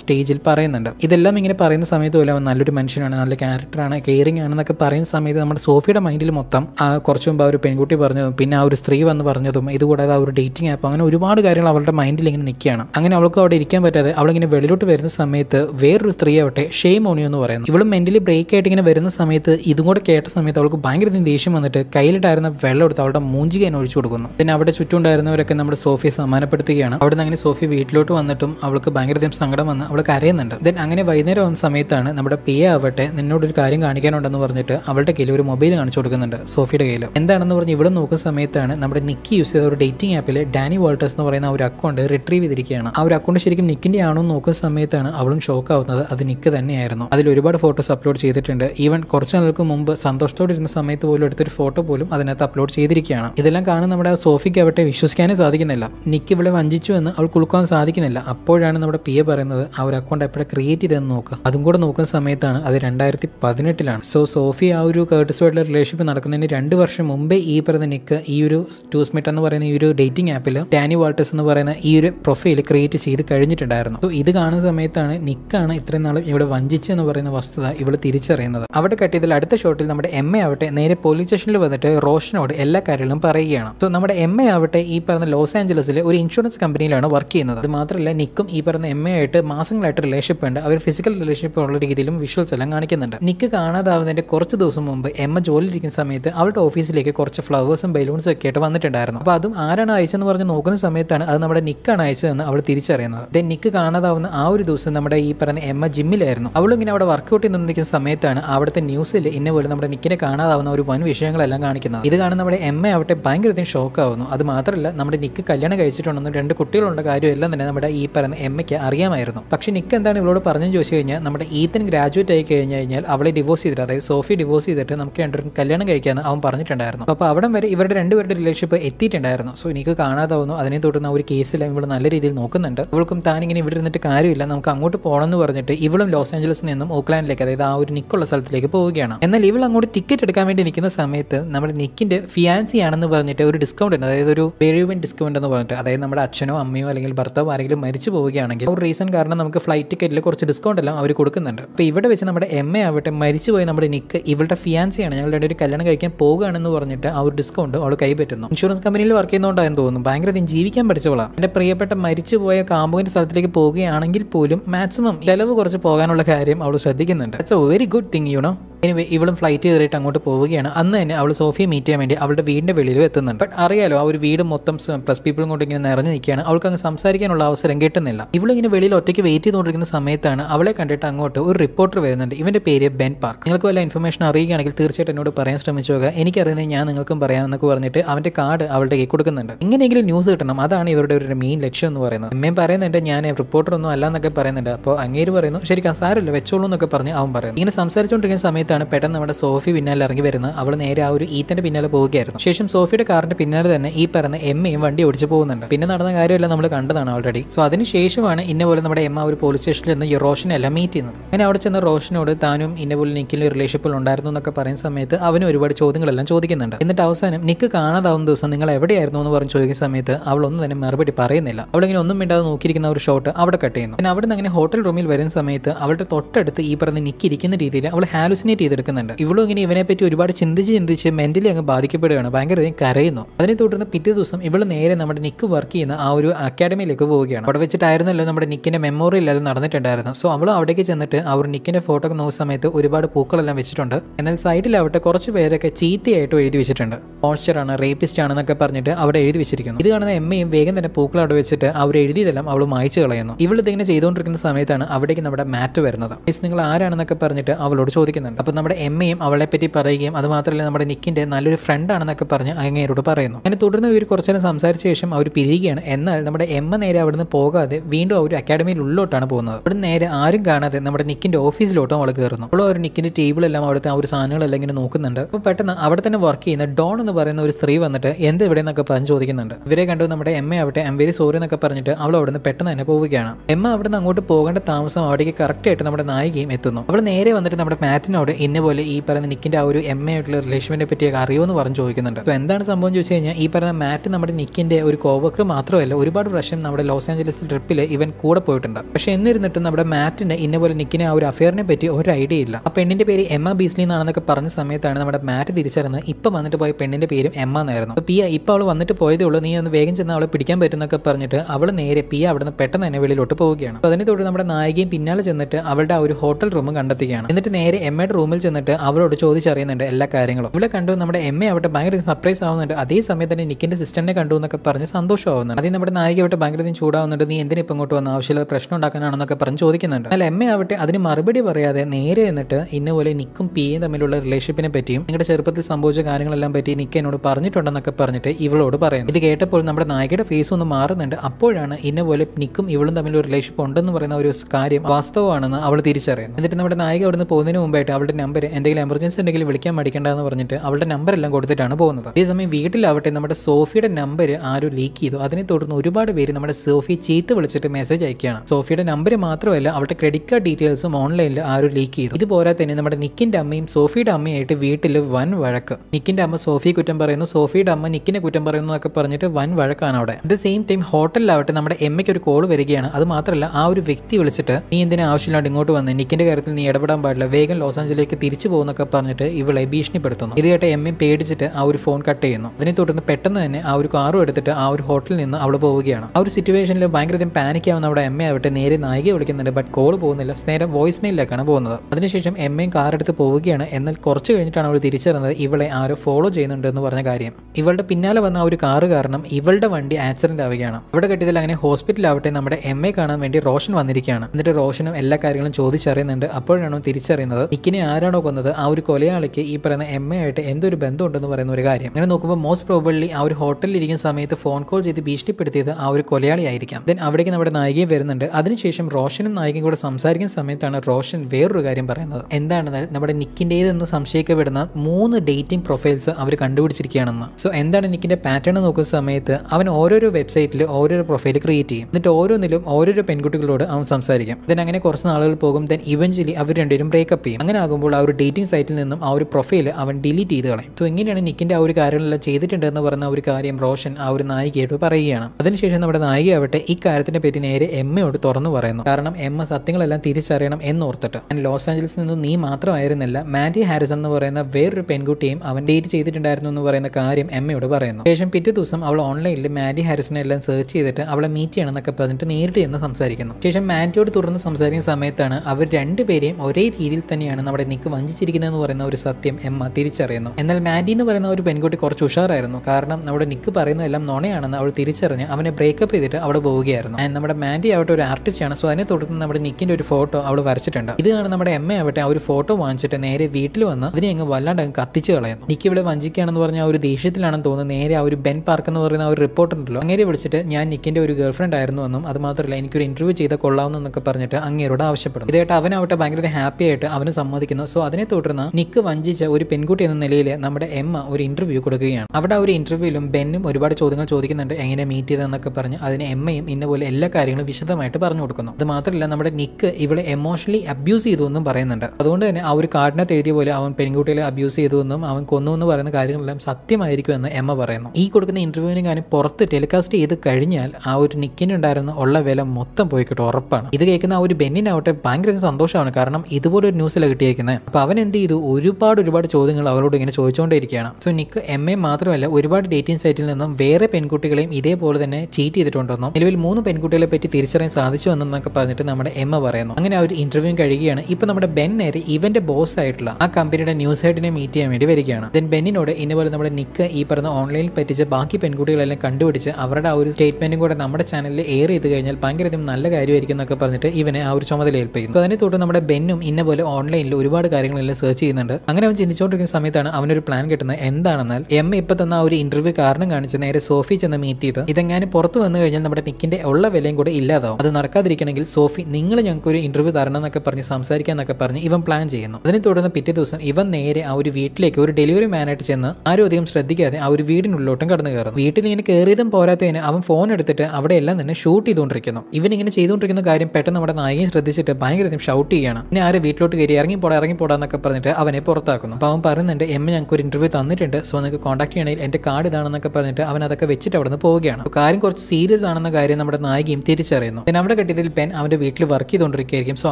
സ്റ്റേജിൽ പറയുന്നുണ്ട്. ഇതെല്ലാം ഇങ്ങനെ പറയുന്ന സമയത്ത് പോലും അവൻ നല്ലൊരു മനുഷ്യനാണ്, നല്ല ക്യാരക്ടറാണ്, കെയറിംഗ് ആണെന്നൊക്കെ പറയുന്ന സമയത്ത് നമ്മുടെ സോഫിയുടെ മൈൻഡിൽ മൊത്തം ആ കുറച്ച് മുമ്പ് ആ ഒരു പെൺകുട്ടി പറഞ്ഞതും പിന്നെ ആ ഒരു സ്ത്രീ വന്ന് പറഞ്ഞതും ഇതുകൂടാതെ ആ ഒരു ഡേറ്റിംഗ് ആപ്പ് അങ്ങനെ ഒരുപാട് കാര്യങ്ങൾ അവളുടെ മൈൻഡിൽ ഇങ്ങനെ നിൽക്കുകയാണ്. അങ്ങനെ അവൾക്ക് അവിടെ ഇരിക്കാൻ പറ്റാതെ അവളിങ്ങനെ വെളിയിലോട്ട് വരുന്ന സമയത്ത് വേറൊരു സ്ത്രീ ആവട്ടെ ഷെയ്മോണിയോ എന്ന് പറയുന്നത് ഇവളും മെന്റലി ബ്രേക്ക് ആയിട്ട് ഇങ്ങനെ വരുന്ന സമയത്ത് ഇതും കൂടെ കേട്ട സമയത്ത് അവൾക്ക് ഭയങ്കര ദേഷ്യം വന്നിട്ട് കയ്യിലിട്ടായിരുന്ന വെള്ളം എടുത്ത് അവളുടെ മൂഞ്ചിക തന്നെ ഒഴിച്ചു കൊടുക്കുന്നു. പിന്നെ അവിടെ ചുറ്റുണ്ടായിരുന്നവരൊക്കെ നമ്മുടെ സോഫിയെ സമാനപ്പെടുത്തുകയാണ്. അവിടെ നിന്ന് അങ്ങനെ സോഫി വീട്ടിലോട്ട് വന്നിട്ടും അവൾക്ക് ഭയങ്കരധികം സങ്കടം വന്ന് അവൾ കരയുന്നുണ്ട്. ദെൻ അങ്ങനെ വൈകുന്നേരം വന്ന സമയത്താണ് നമ്മുടെ പിയ ആവട്ടെ നിന്നോടൊരു കാര്യം കാണിക്കാനുണ്ടെന്ന് പറഞ്ഞിട്ട് അവളുടെ കയ്യിൽ ഒരു മൊബൈൽ കാണിച്ചു കൊടുക്കുന്നുണ്ട് സോഫിയുടെ കയ്യിൽ. എന്താണെന്ന് പറഞ്ഞ് ഇവിടെ നോക്കുന്ന സമയത്താണ് നമ്മുടെ നിക്കി യൂസ് ചെയ്ത ഒരു ഡേറ്റിംഗ് ആപ്പിൽ ഡാനി വാൾട്ടേഴ്സ് എന്ന് പറയുന്ന ഒരു അക്കൗണ്ട് റിട്രീവ് ചെയ്തിരിക്കുകയാണ്. ആ ഒരു അക്കൗണ്ട് ശരിക്കും നിക്കിൻ്റെ ആണോ എന്ന് നോക്കുന്ന സമയത്താണ് അവളും ഷോക്ക് ആവുന്നത്. അത് നിക്ക് തന്നെയായിരുന്നു. അതിൽ ഒരുപാട് ഫോട്ടോസ് അപ്ലോഡ് ചെയ്തിട്ടുണ്ട്. ഈവൻ കുറച്ച് നാൾക്ക് മുമ്പ് സന്തോഷത്തോടെ ഇരുന്ന സമയത്ത് പോലും എടുത്തൊരു ഫോട്ടോ പോലും അതിനകത്ത് അപ്ലോഡ് ചെയ്തിരിക്കുകയാണ്. ഇതെല്ലാം കാണാൻ നമ്മുടെ സോഫിക്ക് അവട്ടെ വിശ്വസിക്കാനേ സാധിക്കുന്നില്ല. നിക്ക് ഇവിടെ വഞ്ചിച്ചു എന്ന് അവൾക്ക് ഉൾക്കൊള്ളാൻ സാധിക്കുന്നില്ല. അപ്പോഴാണ് നമ്മുടെ പിയ പറയുന്നത് ആ ഒരു അക്കൗണ്ട് എപ്പോഴാണ് ക്രിയേറ്റ് ചെയ്തതെന്ന് നോക്കുക. അതും കൂടെ നോക്കുന്ന സമയത്താണ് അത് രണ്ടായിരത്തി പതിനെട്ടിലാണ്. സോ സോഫി ആ ഒരു കേർട്ടിസുമായിട്ടുള്ള റിലേഷൻഷിപ്പ് നടക്കുന്നതിന് രണ്ട് വർഷം മുമ്പേ ഈ പറയുന്ന നിക്ക് ഈ ഒരു ടൂസ്മിറ്റ് എന്ന് പറയുന്ന ഈ ഒരു ഡേറ്റിംഗ് ആപ്പിൽ ഡാനി വാൾട്ടേഴ്സ് എന്ന് പറയുന്ന ഈ ഒരു പ്രൊഫൈൽ ക്രിയേറ്റ് ചെയ്ത് കഴിഞ്ഞിട്ടുണ്ടായിരുന്നു. സോ ഇത് കാണുന്ന സമയത്താണ് നിക്കാണ് ഇത്രയും നാളും ഇവിടെ വഞ്ചിച്ചെന്ന് പറയുന്ന വസ്തുത ഇവൾ തിരിച്ചറിയുന്നത്. അവിടെ കട്ടിയതിൽ അടുത്ത ഷോട്ടിൽ നമ്മുടെ എം എ ആവട്ടെ നേരെ പോലീസ് സ്റ്റേഷനിൽ വന്നിട്ട് റോഷനോട് എല്ലാ കാര്യങ്ങളും പറയുകയാണ്. സോ നമ്മുടെ എം എ ആവട്ടെ ഈ പറഞ്ഞ ലോസ് ആഞ്ചലസിലെ ഒരു ഇൻഷുറൻസ് കമ്പനിയിലാണ് വർക്ക് ചെയ്യുന്നത്. അത് മാത്രമല്ല നിക്കും ഈ പറഞ്ഞ എം എ ആയിട്ട് മാസങ്ങളായിട്ട് റിലേഷൻഷിപ്പ് ഉണ്ട്. അവർ ഫിസിക്കൽ റിലേഷൻഷിപ്പ് ഉള്ള രീതിയിലും വിഷ്വൽസ് എല്ലാം കാണിക്കുന്നുണ്ട്. നിക്ക് കാണാതാവുന്നതിന്റെ കുറച്ച് ദിവസം മുമ്പ് എം എ ജോലിയിരിക്കുന്ന സമയത്ത് അവളുടെ ഓഫീസിലേക്ക് കുറച്ച് ഫ്ലവേഴ്സും ബലൂൺസും ഒക്കെ ആയിട്ട് വന്നിട്ടുണ്ടായിരുന്നു. അപ്പോൾ അതും ആരാണ് അയച്ചെന്ന് പറഞ്ഞ് നോക്കുന്ന സമയത്താണ് അത് നമ്മുടെ നിക്കാണ് അയച്ചതെന്ന് അവൾ തിരിച്ചറിയുന്നത്. ദെൻ നിക്ക് കാണാതാവുന്ന ആ ഒരു ദിവസം നമ്മുടെ ഈ പറഞ്ഞ എം എ ജിമ്മിലായിരുന്നു. അവളിങ്ങനെ അവിടെ വർക്ക്ഔട്ട് ചെയ്തുകൊണ്ടിരിക്കുന്ന സമയത്താണ് അവിടുത്തെ ന്യൂസിൽ ഇന്ന പോലെ നമ്മുടെ നിക്കിനെ കാണാതാവുന്ന ഒരു വൻ വിഷയങ്ങളെല്ലാം കാണിക്കുന്നത്. ഇത് കാണുന്ന നമ്മുടെ എം എ ആവട്ടെ ഭയങ്കരധികം ഷോക്ക് ആവുന്നു. അത് മാത്രമല്ല നമ്മുടെ നിക്ക് കല്യാണം കഴിച്ചിട്ടുണ്ടെന്നും രണ്ട് കുട്ടികളുള്ള കാര്യമെല്ലാം തന്നെ നമ്മുടെ ഈ പറയുന്ന എം എക്ക് അറിയാമായിരുന്നു. പക്ഷേ നിക്ക് എന്താണ് ഇവളോട് പറഞ്ഞു ചോദിച്ചു കഴിഞ്ഞാൽ നമ്മുടെ ഈത്തൻ ഗ്രാജുവേറ്റ് ആയി കഴിഞ്ഞു കഴിഞ്ഞാൽ അവളെ ഡിവോഴ്സ് ചെയ്തിട്ട്, അതായത് സോഫി ഡിവോഴ്സ് ചെയ്തിട്ട് നമുക്ക് രണ്ടുപേരും കല്യാണം കഴിക്കാമെന്ന് അവൻ പറഞ്ഞിട്ടുണ്ടായിരുന്നു. അപ്പോൾ അവിടെ വരെ ഇവരുടെ രണ്ടുപേരുടെ റിലേഷൻഷിപ്പ് എത്തിയിട്ടുണ്ടായിരുന്നു. സോ നിക്ക് കാണാതാവുന്നു. അതിനെ തുടർന്ന് ഒരു കേസിൽ ഇവൾ നല്ല രീതിയിൽ നോക്കുന്നുണ്ട്. അവൾക്കും താനിങ്ങനെ ഇവിടെ ഇരുന്നിട്ട് കാര്യമില്ല, നമുക്ക് അങ്ങോട്ട് പോകണമെന്ന് പറഞ്ഞിട്ട് ഇവളും ലോസ് ആഞ്ചലസിൽ നിന്നും ഓക്ലാൻഡിലേക്ക്, അതായത് ആ ഒരു നിക്കുള്ള സ്ഥലത്തിലേക്ക് പോവുകയാണ്. എന്നാൽ ഇവൾ അങ്ങോട്ട് ടിക്കറ്റ് എടുക്കാൻ വേണ്ടി നിൽക്കുന്ന സമയത്ത് നമ്മുടെ നിക്കിന്റെ ഫിയാൻസി ആണെന്ന് പറഞ്ഞിട്ട് ഒരു ഡിസ്കൗണ്ട് ഉണ്ട്, അതായത് ഒരു വേരിയബിൾ ഡിസ്കൗണ്ട് എന്ന് പറഞ്ഞിട്ട്, അതായത് നമ്മുടെ അച്ഛനോ അമ്മയോ അല്ലെങ്കിൽ ഭർത്താവോ ആരെങ്കിലും മരിച്ചു പോവുകയാണെങ്കിൽ ഒരു റീസൺ കാരണം നമുക്ക് ഫ്ലൈറ്റ് ടിക്കറ്റിൽ കുറച്ച് ഡിസ്കൗണ്ട് എല്ലാം അവർ കൊടുക്കുന്നുണ്ട്. അപ്പോൾ ഇവിടെ വെച്ച് നമ്മുടെ എം എ ആവട്ടെ മരിച്ചുപോയ നമ്മുടെ നിക്ക് ഇവളുടെ ഫിയാൻസിയാണ്, ഞങ്ങൾ രണ്ടുപേരും കല്യാണം കഴിക്കാൻ പോകുകയാണെന്ന് പറഞ്ഞിട്ട് ആ ഒരു ഡിസ്കൗണ്ട് അവൾ കൈപ്പറ്റുന്നു. ഇൻഷുറൻസ് കമ്പനിയിൽ വർക്ക് ചെയ്യുന്നതുകൊണ്ടാണെന്ന് തോന്നുന്നു. ഭയങ്കരധികം ജീവിക്കാൻ പഠിച്ചവളാണ്. എൻ്റെ പ്രിയപ്പെട്ട മരിച്ചുപോയ കാമുകൻ്റെ സ്ഥലത്തിലേക്ക് പോവുകയാണെങ്കിൽ പോലും മാക്സിമം ചിലവ് കുറച്ച് പോകാനുള്ള കാര്യം അവൾ ശ്രദ്ധിക്കുന്നുണ്ട്. It's a very good thing you know. Anyway ഇവളും ഫ്ലൈറ്റ് കയറിയിട്ട് അങ്ങോട്ട് പോവുകയാണ്. അന്ന് തന്നെ അവൾ സോഫിയെ മീറ്റ് ചെയ്യാൻ വേണ്ടി അവളുടെ വീടിൻ്റെ വെളിയിലും എത്തുന്നുണ്ട്. ബട്ട് അറിയാലോ ആ ഒരു വീട് മൊത്തം പ്ലസ് പീപ്പിളും കൊണ്ട് ഇങ്ങനെ നിറഞ്ഞു നിൽക്കുകയാണ്. അവൾക്ക് അങ്ങ് സംസാരിക്കാനുള്ള അവസരം കിട്ടുന്നില്ല. ഇവളിങ്ങനെ വെളിയിൽ ഒറ്റയ്ക്ക് വെയിറ്റ് ചെയ്തുകൊണ്ടിരിക്കുന്ന സമയത്താണ് അവളെ കണ്ടിട്ട് അങ്ങോട്ട് ഒരു റിപ്പോർട്ടർ വരുന്നുണ്ട്. ഇവൻ്റെ പേര് ബെൻ പാർക്ക്. നിങ്ങൾക്ക് വല്ല ഇൻഫർമേഷൻ അറിയുകയാണെങ്കിൽ തീർച്ചയായിട്ടും എന്നോട് പറയാൻ ശ്രമിച്ചു നോക്കുക, എനിക്കറിയുന്നത് ഞാൻ നിങ്ങൾക്കും പറയാമെന്നൊക്കെ പറഞ്ഞിട്ട് അവൻ്റെ കാർഡ് അവളുടെ കൈ കൊടുക്കുന്നുണ്ട്. എങ്ങനെയെങ്കിലും ന്യൂസ് കിട്ടണം, അതാണ് ഇവരുടെ ഒരു മെയിൻ ലക്ഷ്യം എന്ന് പറയുന്നത്. അമ്മയും പറയുന്നുണ്ട് ഞാൻ റിപ്പോർട്ടർ ഒന്നും അല്ല എന്നൊക്കെ പറയുന്നുണ്ട്. അപ്പോൾ അങ്ങേര് പറയുന്നു ശരിക്കും സാരമില്ല വെച്ചോളൂ എന്നൊക്കെ പറഞ്ഞ് അവൻ പറയുന്നു. ഇങ്ങനെ സംസാരിച്ചുകൊണ്ടിരിക്കുന്ന സമയത്ത് പെട്ടെന്ന് നമ്മുടെ സോഫി പിന്നാലെ ഇറങ്ങി വരുന്നത്. അവൾ നേരെ ആ ഒരു ഈത്തന്റെ പിന്നാലെ പോവുകയായിരുന്നു. ശേഷം സോഫിയുടെ കാറിന്റെ പിന്നാലെ തന്നെ ഈ പറയുന്ന എമ്മയും വണ്ടി ഓടിച്ചു പോകുന്നുണ്ട്. പിന്നെ നടന്ന കാര്യമെല്ലാം നമ്മൾ കണ്ടതാണ് ഓൾറെഡി. സോ അതിനുശേഷമാണ് ഇന്നപോലെ നമ്മുടെ എമ്മ ഒരു പോലീസ് സ്റ്റേഷനിൽ നിന്ന് റോഷനെ എല്ലാം മീറ്റ് ചെയ്യുന്നത്. അങ്ങനെ അവിടെ ചെന്ന റോഷനോട് താനും ഇന്നപോലെ നിക്കിലും റിലേഷൻഷിപ്പിൽ ഉണ്ടായിരുന്നു എന്നൊക്കെ പറയുന്ന സമയത്ത് അവനും ഒരുപാട് ചോദ്യങ്ങളെല്ലാം ചോദിക്കുന്നുണ്ട്. എന്നിട്ട് അവസാനം നിക്ക് കാണാതാവുന്ന ദിവസം നിങ്ങൾ എവിടെയായിരുന്നു എന്ന് പറഞ്ഞ് ചോദിക്കുന്ന സമയത്ത് അവൾ ഒന്നും തന്നെ മറുപടി പറയുന്നില്ല. അവളിങ്ങനെ ഒന്നും മിണ്ടാതെ നോക്കിയിരിക്കുന്ന ഒരു ഷോട്ട് അവിടെ കട്ട് ചെയ്യുന്നു. പിന്നെ അവിടെ നിന്ന് അങ്ങനെ ഹോട്ടൽ റൂമിൽ വരുന്ന സമയത്ത് അവളുടെ തൊട്ടടുത്ത് ഈ പറഞ്ഞ നിക്കിരിക്കുന്ന രീതിയിൽ അവൾ ഹാലുസിനേറ്റ് മാനിപ്പുലേറ്റ് ചെയ്തെടുക്കുന്നുണ്ട്. ഇവളും ഇങ്ങനെ ഇവനെപ്പറ്റി ഒരുപാട് ചിന്തിച്ച് ചിന്തിച്ച് മെന്റലി അങ്ങ് ബാധിക്കപ്പെടുകയാണ്. ഭയങ്കരമായി കരയുന്നു. അതിനെ തുടർന്ന് പിറ്റേ ദിവസം ഇവള് നേരെ നമ്മുടെ നിക്ക് വർക്ക് ചെയ്യുന്ന ആ ഒരു അക്കാഡമിയിലേക്ക് പോവുകയാണ്. അവിടെ വെച്ചിട്ടായിരുന്നല്ലോ നമ്മുടെ നിക്കിന്റെ മെമ്മോറിയൽ എല്ലാം നടന്നിട്ടുണ്ടായിരുന്നു. സോ അവൾ അവിടേക്ക് ചെന്നിട്ട് അവർ നിക്കിന്റെ ഫോട്ടോ ഒക്കെ നോക്കുന്ന സമയത്ത് ഒരുപാട് പൂക്കളെല്ലാം വെച്ചിട്ടുണ്ട്. എന്നാൽ സൈഡിലാവട്ടെ കുറച്ച് പേരൊക്കെ ചീത്തയായിട്ട് എഴുതി വെച്ചിട്ടുണ്ട്. മോൺസ്റ്ററാണ്, റേപ്പിസ്റ്റ് ആണെന്നൊക്കെ പറഞ്ഞിട്ട് അവിടെ എഴുതി വെച്ചിരിക്കുന്നു. ഇത് കാണുന്ന എമ്മയും വേഗം തന്നെ പൂക്കൾ അവിടെ വെച്ചിട്ട് അവർ എഴുതിയതെല്ലാം അവൾ മായ്ച്ചു കളയുന്നു. ഇവൾ ഇതിങ്ങനെ ചെയ്തുകൊണ്ടിരിക്കുന്ന സമയത്താണ് അവിടേക്ക് നമ്മുടെ മാറ്റ് വരുന്നത്. മിസ്, നിങ്ങൾ ആരാണെന്നൊക്കെ പറഞ്ഞിട്ട് അവളോട് ചോദിക്കുന്നുണ്ട്. അപ്പോൾ നമ്മുടെ എമ്മയും അവളെ പറ്റി പറയുകയും അതുമാത്രമല്ല നമ്മുടെ നിക്കിന്റെ നല്ലൊരു ഫ്രണ്ട് ആണെന്നൊക്കെ പറഞ്ഞ് അങ്ങേരോട് പറയുന്നു. അങ്ങനെ തുടർന്ന് ഇവർ കുറച്ചു നേരം സംസാരിച്ച ശേഷം അവർ പിരിയുകയാണ്. എന്നാൽ നമ്മുടെ എമ്മ നേരെ അവിടുന്ന് പോകാതെ വീണ്ടും അവർ അക്കാഡമിയിൽ ഉള്ളിലോട്ടാണ് പോകുന്നത്. അവിടെ നേരെ ആരും കാണാതെ നമ്മുടെ നിക്കിന്റെ ഓഫീസിലോട്ടും അവൾ കയറുന്നു. അപ്പോൾ അവർ നിക്കിന്റെ ടേബിളെല്ലാം അവിടുത്തെ ആ ഒരു സാധനങ്ങളെല്ലാം ഇങ്ങനെ നോക്കുന്നുണ്ട്. അപ്പോൾ പെട്ടെന്ന് അവിടെ തന്നെ വർക്ക് ചെയ്യുന്ന ഡോൺ എന്ന് പറയുന്ന ഒരു സ്ത്രീ വന്നിട്ട് എന്ത് ഇവിടെ എന്നൊക്കെ പറഞ്ഞ് ചോദിക്കുന്നുണ്ട്. ഇവരെ കണ്ടു നമ്മുടെ എമ്മ ആവട്ടെ ഐ എം വെരി സോറി എന്നൊക്കെ പറഞ്ഞിട്ട് അവൾ അവിടുന്ന് പെട്ടെന്ന് തന്നെ പോവുകയാണ്. എമ്മ അവിടുന്ന് അങ്ങോട്ട് പോകേണ്ട താമസം അവിടേക്ക് കറക്റ്റ് ആയിട്ട് നമ്മുടെ നായികയും എത്തുന്നു. അവൾ നേരെ വന്നിട്ട് നമ്മുടെ മാറ്റിനോട് ഇന്നപോലെ ഈ പറയുന്ന നിക്കിന്റെ ആ ഒരു എമ്മയായിട്ടുള്ള റിലേഷനെ പറ്റിയൊക്കെ അറിയുമെന്ന് പറഞ്ഞ് ചോദിക്കുന്നുണ്ട്. അപ്പോൾ എന്താണ് സംഭവം എന്ന് ചോദിച്ചു കഴിഞ്ഞാൽ ഈ പറയുന്ന മാറ്റ് നമ്മുടെ നിക്കിന്റെ ഒരു കോവർക്കർ മാത്രമല്ല, ഒരുപാട് പ്രാവശ്യം നമ്മുടെ ലോസ് ആഞ്ചലസ് ട്രിപ്പിൽ ഇവൻ കൂടെ പോയിട്ടുണ്ട്. പക്ഷെ എന്നിരുന്നിട്ടും നമ്മുടെ മാറ്റിന് ഇന്നപോലെ നിക്കിനെ ആ ഒരു അഫെയറിനെ പറ്റി ഒരു ഐഡിയ ഇല്ല. ആ പെണ്ണിന്റെ പേര് എമ്മ ബീസ്ലി എന്നാണെന്നൊക്കെ പറഞ്ഞ സമയത്താണ് നമ്മുടെ മാറ്റ് തിരിച്ചറിയുന്നത് ഇപ്പൊ വന്നിട്ട് പോയ പെണ്ണിന്റെ പേരും എമ്മ എന്നായിരുന്നു. അപ്പോൾ പിയ ഇപ്പൊ അവൾ വന്നിട്ട് പോയതേ ഉള്ളൂ, നീ ഒന്ന് വേഗം ചെന്ന് അവളെ പിടിക്കാൻ പറ്റുന്നൊക്കെ പറഞ്ഞിട്ട് അവൾ നേരെ പിയ അവിടുന്ന് പെട്ടെന്ന് തന്നെ വെളിയിലോട്ട് പോവുകയാണ്. അപ്പോൾ അതിനെ തൊട്ട് നമ്മുടെ നായികയും പിന്നാലെ ചെന്നിട്ട് അവളുടെ ആ ഒരു ഹോട്ടൽ റൂം കണ്ടെത്തുകയാണ്. എന്നിട്ട് നേരെ എമ്മയുടെ റൂമിൽ ചെന്നിട്ട് അവളോട് ചോദിച്ചറിയുന്നുണ്ട് എല്ലാ കാര്യങ്ങളും. ഇവിടെ കണ്ടു നമ്മുടെ എമ്മ അവിടെ ഭയങ്കര സർപ്രൈസ് ആവുന്നുണ്ട്. അതേ സമയത്ത് തന്നെ നിക്കിന്റെ സിസ്റ്ററിനെ കണ്ടു എന്നൊക്കെ പറഞ്ഞ് സന്തോഷമാവുന്നുണ്ട്. അതിന് നമ്മുടെ നായിക അവിടെ ഭയങ്കരതയും ചൂടാവുന്നുണ്ട്. നീ എന്തിനാ ഇപ്പം ഇങ്ങോട്ട് വന്ന ആവശ്യമില്ല പ്രശ്നം ഉണ്ടാക്കാനാണെന്നൊക്കെ പറഞ്ഞ് ചോദിക്കുന്നുണ്ട്. അല്ല എമ്മ ആവട്ടെ അതിന് മറുപടി പറയാതെ നേരെ എന്നിട്ട് ഇന്നപോലെ നിക്കും പിയും തമ്മിലുള്ള റിലേഷൻഷിപ്പിനെ പറ്റിയും നിങ്ങളുടെ ചെറുപ്പത്തിൽ സംഭവിച്ച കാര്യങ്ങളെല്ലാം പറ്റി നിക്ക് എന്നോട് പറഞ്ഞിട്ടുണ്ടെന്നൊക്കെ പറഞ്ഞിട്ട് ഇവളോട് പറയുന്നു. ഇത് കേട്ടപ്പോൾ നമ്മുടെ നായികയുടെ ഫേസ് ഒന്ന് മാറുന്നുണ്ട്. അപ്പോഴാണ് ഇന്നപോലെ നിക്കും ഇവളും തമ്മിൽ ഒരു റിലേഷൻഷിപ്പ് ഉണ്ടെന്ന് പറയുന്ന ഒരു കാര്യം വാസ്തവമാണെന്ന് അവൾ തിരിച്ചറിയുന്നു. എന്നിട്ട് നമ്മുടെ നായിക അവിടുന്ന് പോകുന്നതിന് മുമ്പായിട്ട് അവളുടെ നമ്പർ എന്തെങ്കിലും എമർജൻസി ഉണ്ടെങ്കിൽ വിളിക്കാൻ മടിക്കേണ്ടതെന്ന് പറഞ്ഞിട്ട് അവളുടെ നമ്പർ എല്ലാം കൊടുത്തിട്ടാണ് പോകുന്നത്. അതേസമയം വീട്ടിലാവട്ടെ നമ്മുടെ സോഫിയുടെ നമ്പർ ആരും ലീക്ക് ചെയ്തു. അതിനെ തുടർന്ന് ഒരുപാട് പേര് നമ്മുടെ സോഫി ചീത്ത വിളിച്ചിട്ട് മെസ്സേജ് അയക്കുകയാണ്. സോഫിയുടെ നമ്പർ മാത്രമല്ല അവളുടെ ക്രെഡിറ്റ് കാർഡ് ഡീറ്റെയിൽസും ഓൺലൈനിൽ ആരും ലീക്ക് ചെയ്തു. ഇതുപോലെ തന്നെ നമ്മുടെ നിക്കിന്റെ അമ്മയും സോഫിയുടെ അമ്മയായിട്ട് വീട്ടിൽ വൻ വഴക്ക്. നിക്കിന്റെ അമ്മ സോഫിയെ കുറ്റം പറയുന്നു, സോഫിയുടെ അമ്മ നിക്കിനെ കുറ്റം പറയുന്നു എന്നൊക്കെ പറഞ്ഞിട്ട് വൻ വഴക്കാണ് അവിടെ. അറ്റ് ദ സെയിം ടൈം ഹോട്ടലിലാവട്ടെ നമ്മുടെ എമ്മയ്ക്ക് ഒരു കോൾ വരികയാണ്. അത് മാത്രമല്ല ആ ഒരു വ്യക്തി വിളിച്ചിട്ട് നീ എന്തിനാ ആവശ്യമില്ലാണ്ട് ഇങ്ങോട്ട് വന്ന് നിക്കിന്റെ കാര്യത്തിൽ നീ ഇടപെടാൻ പാടില്ല, വേഗം ലോസ് ആഞ്ചലസിലേക്ക് തിരിച്ചു പോകുന്നൊക്കെ പറഞ്ഞിട്ട് ഇവളെ ഭീഷണിപ്പെടുത്തുന്നു. ഇത് കേട്ട എമ്മയും പേടിച്ചിട്ട് ആ ഒരു ഫോൺ കട്ട് ചെയ്യുന്നു. അതിനെ തുടർന്ന് പെട്ടെന്ന് തന്നെ ആ ഒരു കാറും എടുത്തിട്ട് ആ ഒരു ഹോട്ടലിൽ നിന്ന് അവൾ പോവുകയാണ്. ആ ഒരു സിറ്റുവേഷനിൽ ഭയങ്കരധികം പാനിക് ആവുന്ന അവിടെ എമ്മയാവട്ടെ നേരെ നായികയെ വിളിക്കുന്നുണ്ട്. ബട്ട് കോൾ പോകുന്നില്ല, നേരെ വോയിസ് മെയിലിലേക്കാണ് പോകുന്നത്. അതിനുശേഷം എമ്മയും കാറെടുത്ത് പോവുകയാണ്. എന്നാൽ കുറച്ച് കഴിഞ്ഞിട്ടാണ് അവൾ തിരിച്ചറിയുന്നത് ഇവളെ ആരോ ഫോളോ ചെയ്യുന്നുണ്ട് എന്ന് പറഞ്ഞ കാര്യം. ഇവളുടെ പിന്നാലെ വന്ന ആ ഒരു കാറ് കാരണം ഇവളുടെ വണ്ടി ആക്സിഡന്റ് ആവുകയാണ്. അവിടെ കിട്ടിയതിൽ അങ്ങനെ ഹോസ്പിറ്റലാവട്ടെ നമ്മുടെ എമ്മയെ കാണാൻ വേണ്ടി റോഷൻ വന്നിരിക്കുകയാണ്. എന്നിട്ട് റോഷനും എല്ലാ കാര്യങ്ങളും ചോദിച്ചറിയുന്നുണ്ട്. അപ്പോഴാണ് തിരിച്ചറിയുന്നത് നിക്കിനെ ആരാണോ കൊന്നത് ആ ഒരു കൊലയാളിക്ക് ഈ പറയുന്ന എമ്മയായിട്ട് എന്തൊരു ബന്ധമുണ്ടെന്ന് പറയുന്ന ഒരു കാര്യം. അങ്ങനെ നോക്കുമ്പോൾ മോസ്റ്റ് പ്രോബബ്ലി ആ ഒരു ഹോട്ടലിൽ ഇരിക്കുന്ന സമയത്ത് ഫോൺ കോൾ ചെയ്ത് ഭീഷണിപ്പെടുത്തിയത് ആ ഒരു കൊലയാളിയായിരിക്കാം. ദെൻ അവിടേക്ക് നമ്മുടെ നായികയും വരുന്നുണ്ട്. അതിനുശേഷം റോഷനും നായികയും കൂടെ സംസാരിക്കുന്ന സമയത്താണ് റോഷൻ വേറൊരു കാര്യം പറയുന്നത്. എന്താണെന്നാൽ നമ്മുടെ നിക്കിന്റേതെന്ന് സംശയിക്കപ്പെടുന്ന മൂന്ന് ഡേറ്റിംഗ് പ്രൊഫൈൽസ് അവർ കണ്ടുപിടിച്ചിരിക്കുകയാണെന്ന്. സോ എന്താണ് നിക്കിന്റെ പാറ്റേൺ നോക്കുന്ന സമയത്ത് അവൻ ഓരോരോ വെബ്സൈറ്റിൽ ഓരോരോ പ്രൊഫൈൽ ക്രിയേറ്റ് ചെയ്യും. എന്നിട്ട് ഓരോന്നിലും ഓരോരോ പെൺകുട്ടികളോട് അവൻ സംസാരിക്കും. ദെൻ അങ്ങനെ കുറച്ച് നാളുകൾ പോകും. ദെൻ ഇവൻച്വലി അവർ രണ്ടുപേരും ബ്രേക്കപ്പ് ചെയ്യും. അങ്ങനെ ആകുമ്പോൾ ആ ഒരു ഡേറ്റിംഗ് സൈറ്റിൽ നിന്നും ആ ഒരു പ്രൊഫൈൽ അവൻ ഡിലീറ്റ് ചെയ്ത് കളയും. സോ ഇങ്ങനെയാണ് നിക്കിന്റെ ആ ഒരു കാര്യങ്ങളെല്ലാം ചെയ്തിട്ടുണ്ടെന്ന് പറഞ്ഞ ഒരു കാര്യം റോഷൻ ആ ഒരു നായികയായിട്ട് പറയുകയാണ്. അതിനുശേഷം നമ്മുടെ നായികയാവട്ടെ ഈ കാര്യത്തിനെ പറ്റി നേരെ എമ്മയോട് തുറന്നു പറയുന്നു. കാരണം എമ്മ സത്യങ്ങളെല്ലാം തിരിച്ചറിയണം എന്നോർത്തിട്ട് ലോസ് ആഞ്ചലസിൽ നിന്ന് നീ മാത്രമായിരുന്നില്ല, മാറ്റി ഹാരിസൺ എന്ന് പറയുന്ന വേറൊരു പെൺകുട്ടിയും അവൻ ഡേറ്റ് ചെയ്തിട്ടുണ്ടായിരുന്നു എന്ന് പറയുന്ന കാര്യം എമ്മയോട് പറയുന്നു. ശേഷം പിറ്റേ ദിവസം അവൾ ഓൺലൈനിൽ മാറ്റി ഹാരിസനെ എല്ലാം സെർച്ച് ചെയ്തിട്ട് അവളെ മീറ്റ് ചെയ്യണമെന്നൊക്കെ പറഞ്ഞിട്ട് നേരിട്ട് എന്ന് സംസാരിക്കുന്നു. ശേഷം മാറ്റിയോട് തുറന്ന് സംസാരിക്കുന്ന സമയത്താണ് അവർ രണ്ടുപേരെയും ഒരേ രീതിയിൽ തന്നെയാണ് നമ്മുടെ നിക്ക് വഞ്ചിച്ചിരിക്കുന്നതെന്ന് പറയുന്ന ഒരു സത്യം എമ്മ തിരിച്ചറിയുന്നു. എന്നാൽ മാറ്റി എന്ന് പറയുന്ന ഒരു പെൺകുട്ടി കുറച്ച് ഉഷാറായിരുന്നു. കാരണം നമ്മുടെ നിക്ക് പറയുന്നതെല്ലാം നുണയാണെന്ന് അവൾ തിരിച്ചറിഞ്ഞ് അവനെ ബ്രേക്കപ്പ് ചെയ്തിട്ട് അവിടെ പോവുകയായിരുന്നു. ആൻഡ് നമ്മുടെ മാറ്റി ആവട്ടെ ഒരു ആർട്ടിസ്റ്റ് ആണ്. സോ അതിനെ തുടർന്ന് നമ്മുടെ നിക്കിന്റെ ഒരു ഫോട്ടോ അവൾ വരച്ചിട്ടുണ്ട്. ഇതാണ് നമ്മുടെ എമ്മ ആവട്ടെ ആ ഒരു ഫോട്ടോ വാങ്ങിച്ചിട്ട് നേരെ വീട്ടിൽ വന്ന് അതിനെ അങ്ങ് വല്ലാണ്ട് അങ്ങ് കത്തിച്ചു കളയുന്നു. നിക്ക് ഇവിടെ വഞ്ചിക്കുകയാണെന്ന് പറഞ്ഞ ആ ഒരു ദേഷ്യത്തിലാണെന്ന് തോന്നുന്നു. നേരെ ആ ഒരു ബെൻ പാർക്ക് എന്ന് പറയുന്ന ഒരു റിപ്പോർട്ടർ ഉണ്ടല്ലോ, അങ്ങനെ വിളിച്ചിട്ട് ഞാൻ നിക്കിന്റെ ഒരു ഗേൾ ഫ്രണ്ട് ആയിരുന്നു എന്നും അത് മാത്രമല്ല എനിക്കൊരു ഇന്റർവ്യൂ ചെയ്താൽ കൊള്ളാവുന്നൊക്കെ പറഞ്ഞിട്ട് അങ്ങേരോട് ആവശ്യപ്പെടും. ഇതായിട്ട് അവനാവട്ടെ ഭയങ്കര ഹാപ്പി ആയിട്ട് അവന് സമ്മതിക്കുന്നു. സോ അതിനെ തുടർന്ന് നിക്ക് വഞ്ചിച്ച ഒരു പെൺകുട്ടി എന്ന നിലയിൽ നമ്മുടെ എമ്മ ഒരു ഇന്റർവ്യൂ കൊടുക്കുകയാണ്. അവിടെ ആ ഒരു ഇന്റർവ്യൂവിലും ബെന്നും ഒരുപാട് ചോദ്യങ്ങൾ ചോദിക്കുന്നുണ്ട്, എങ്ങനെ മീറ്റ് ചെയ്തെന്നൊക്കെ പറഞ്ഞ് അതിന് എമ്മയും ഇന്നപോലെ എല്ലാ കാര്യങ്ങളും വിശദമായിട്ട് പറഞ്ഞു കൊടുക്കുന്നു. അത് മാത്രമല്ല നമ്മുടെ നിക്ക് ഇവളെ എമോഷണലി അബ്യൂസ് ചെയ്തു എന്നും പറയുന്നുണ്ട്. അതുകൊണ്ട് തന്നെ ആ ഒരു കാർഡിനകത്ത് എഴുതിയ പോലെ അവൻ പെൺകുട്ടികളെ അബ്യൂസ് ചെയ്തു എന്നും അവൻ കൊന്നു എന്ന് പറയുന്ന കാര്യങ്ങളെല്ലാം സത്യമായിരിക്കും എന്ന് എമ്മ പറയുന്നു. ഈ കൊടുക്കുന്ന ഇന്റർവ്യൂവിന് കാര്യം പുറത്ത് ടെലികാസ്റ്റ് ചെയ്ത് കഴിഞ്ഞാൽ ആ ഒരു നിക്കിനുണ്ടായിരുന്ന ഉള്ള വില മൊത്തം പോയിക്കിട്ടും ഉറപ്പാണ്. ഇത് കേൾക്കുന്ന ആ ഒരു ബെന്നിനാവട്ടെ ഭയങ്കര സന്തോഷമാണ്. കാരണം ഇതുപോലൊരു ന്യൂസിലാണ് കിട്ടിയേക്കുന്നത്. ആണ്. അപ്പോൾ അവൻ എന്ത് ചെയ്തു, ഒരുപാട് ഒരുപാട് ചോദ്യങ്ങൾ അവരോട് ഇങ്ങനെ ചോദിച്ചുകൊണ്ടിരിക്കുകയാണ്. സോ നിക്ക് എം എ മാത്രമല്ല ഒരുപാട് ഡേറ്റിംഗ് സൈറ്റിൽ നിന്നും വേറെ പെൺകുട്ടികളെയും ഇതേപോലെ തന്നെ ചീറ്റ് ചെയ്തിട്ടുണ്ടെന്നും നിലവിൽ മൂന്ന് പെൺകുട്ടികളെ പറ്റി തിരിച്ചറിയാൻ സാധിച്ചു എന്നൊക്കെ പറഞ്ഞിട്ട് നമ്മുടെ എമ്മ പറയുന്നു. അങ്ങനെ അവർ ഇന്റർവ്യൂ കഴിയുകയാണ്. ഇപ്പോൾ നമ്മുടെ ബെൻ നേരെ ഇവന്റെ ബോസ് ആയിട്ടുള്ള ആ കമ്പനിയുടെ ന്യൂസ് ഹെഡിനെ മീറ്റ് ചെയ്യാൻ വേണ്ടി വരികയാണ്. ദെൻ ബെന്നിനോട് ഇന്നപോലെ നമ്മുടെ നിക്ക് ഈ പറഞ്ഞ ഓൺലൈനിൽ പറ്റിച്ച ബാക്കി പെൺകുട്ടികളെല്ലാം കണ്ടുപിടിച്ച് അവരുടെ ആ ഒരു സ്റ്റേറ്റ്മെന്റും കൂടെ നമ്മുടെ ചാനലിൽ എയർ ചെയ്ത് കഴിഞ്ഞാൽ ഭയങ്കരധികം നല്ല കാര്യമായിരിക്കും എന്നൊക്കെ പറഞ്ഞിട്ട് ഇവനെ ആ ഒരു ചുമതല ഏൽപ്പിക്കുന്നു. അതിനെ തൊട്ട് നമ്മുടെ ബെന്നും ഇന്നപോലെ ഓൺലൈനിൽ ഒരുപാട് കാര്യങ്ങളെല്ലാം സെർച്ച് ചെയ്യുന്നുണ്ട്. അങ്ങനെ അവൻ ചിന്തിച്ചുകൊണ്ടിരിക്കുന്ന സമയത്താണ് അവനൊരു പ്ലാൻ കിട്ടുന്നത്. എന്താണെന്നാൽ എം ഇപ്പം തന്ന ആ ഒരു ഇന്റർവ്യൂ കാരണം കാണിച്ച് നേരെ സോഫി ചെന്ന് മീറ്റ് ചെയ്ത് ഇതെങ്ങനെ പുറത്ത് വന്നു കഴിഞ്ഞാൽ നമ്മുടെ നിക്കിന്റെ ഉള്ള വിലയും കൂടെ ഇല്ലാതാവും, അത് നടക്കാതിരിക്കണമെങ്കിൽ സോഫി നിങ്ങൾ ഞങ്ങൾക്ക് ഒരു ഇന്റർവ്യൂ തരണം എന്നൊക്കെ പറഞ്ഞ് സംസാരിക്കാൻ എന്നൊക്കെ പറഞ്ഞ് ഇവൻ പ്ലാൻ ചെയ്യുന്നു. അതിനെ തുടർന്ന് പിറ്റേ ദിവസം ഇവൻ നേരെ ആ ഒരു വീട്ടിലേക്ക് ഒരു ഡെലിവറി മാനായിട്ട് ചെന്ന് ആരും അധികം ശ്രദ്ധിക്കാതെ ആ ഒരു വീടിനുള്ളിലോട്ടും കടന്നു കയറുന്നു. വീട്ടിൽ ഇങ്ങനെ കയറിയതും പോരാത്തതിന് അവൻ ഫോൺ എടുത്തിട്ട് അവിടെ എല്ലാം തന്നെ ഷൂട്ട് ചെയ്തുകൊണ്ടിരിക്കുന്നു. ഇവനിങ്ങനെ ചെയ്തുകൊണ്ടിരിക്കുന്ന കാര്യം പെട്ടെന്ന് നമ്മുടെ നായകൻ ശ്രദ്ധിച്ചിട്ട് ഭയങ്കരധികം ഷൗട്ട് ചെയ്യാണ്. ഇനി ആരും വീട്ടിലോട്ട് കയറി ഇറങ്ങിപ്പോടാ ഇറങ്ങിപ്പോടാ എന്നൊക്കെ പറഞ്ഞിട്ട് അവനെ പുറത്താക്കുന്നു. അപ്പോൾ അവൻ പറയുന്നുണ്ട് എം ഞങ്ങൾക്ക് ഒരു ഇന്റർവ്യൂ തന്നിട്ടുണ്ട്, സോ നിങ്ങൾക്ക് കോൺടാക്ട് ചെയ്യണമെങ്കിൽ എൻ്റെ കാർഡ് ഇതാണെന്നൊക്കെ പറഞ്ഞിട്ട് അവൻ അതൊക്കെ വെച്ചിട്ട് അവിടെ നിന്ന് പോവുകയാണ്. കാര്യം കുറച്ച് സീരിയസ് ആണെന്ന കാര്യം നമ്മുടെ നായികയും തിരിച്ചറിയുന്നു. പിന്നെ അവിടെ കെട്ടിയതിൽ ബെൻ അവന്റെ വീട്ടിൽ വർക്ക് ചെയ്തുകൊണ്ടിരിക്കുകയായിരിക്കും. സോ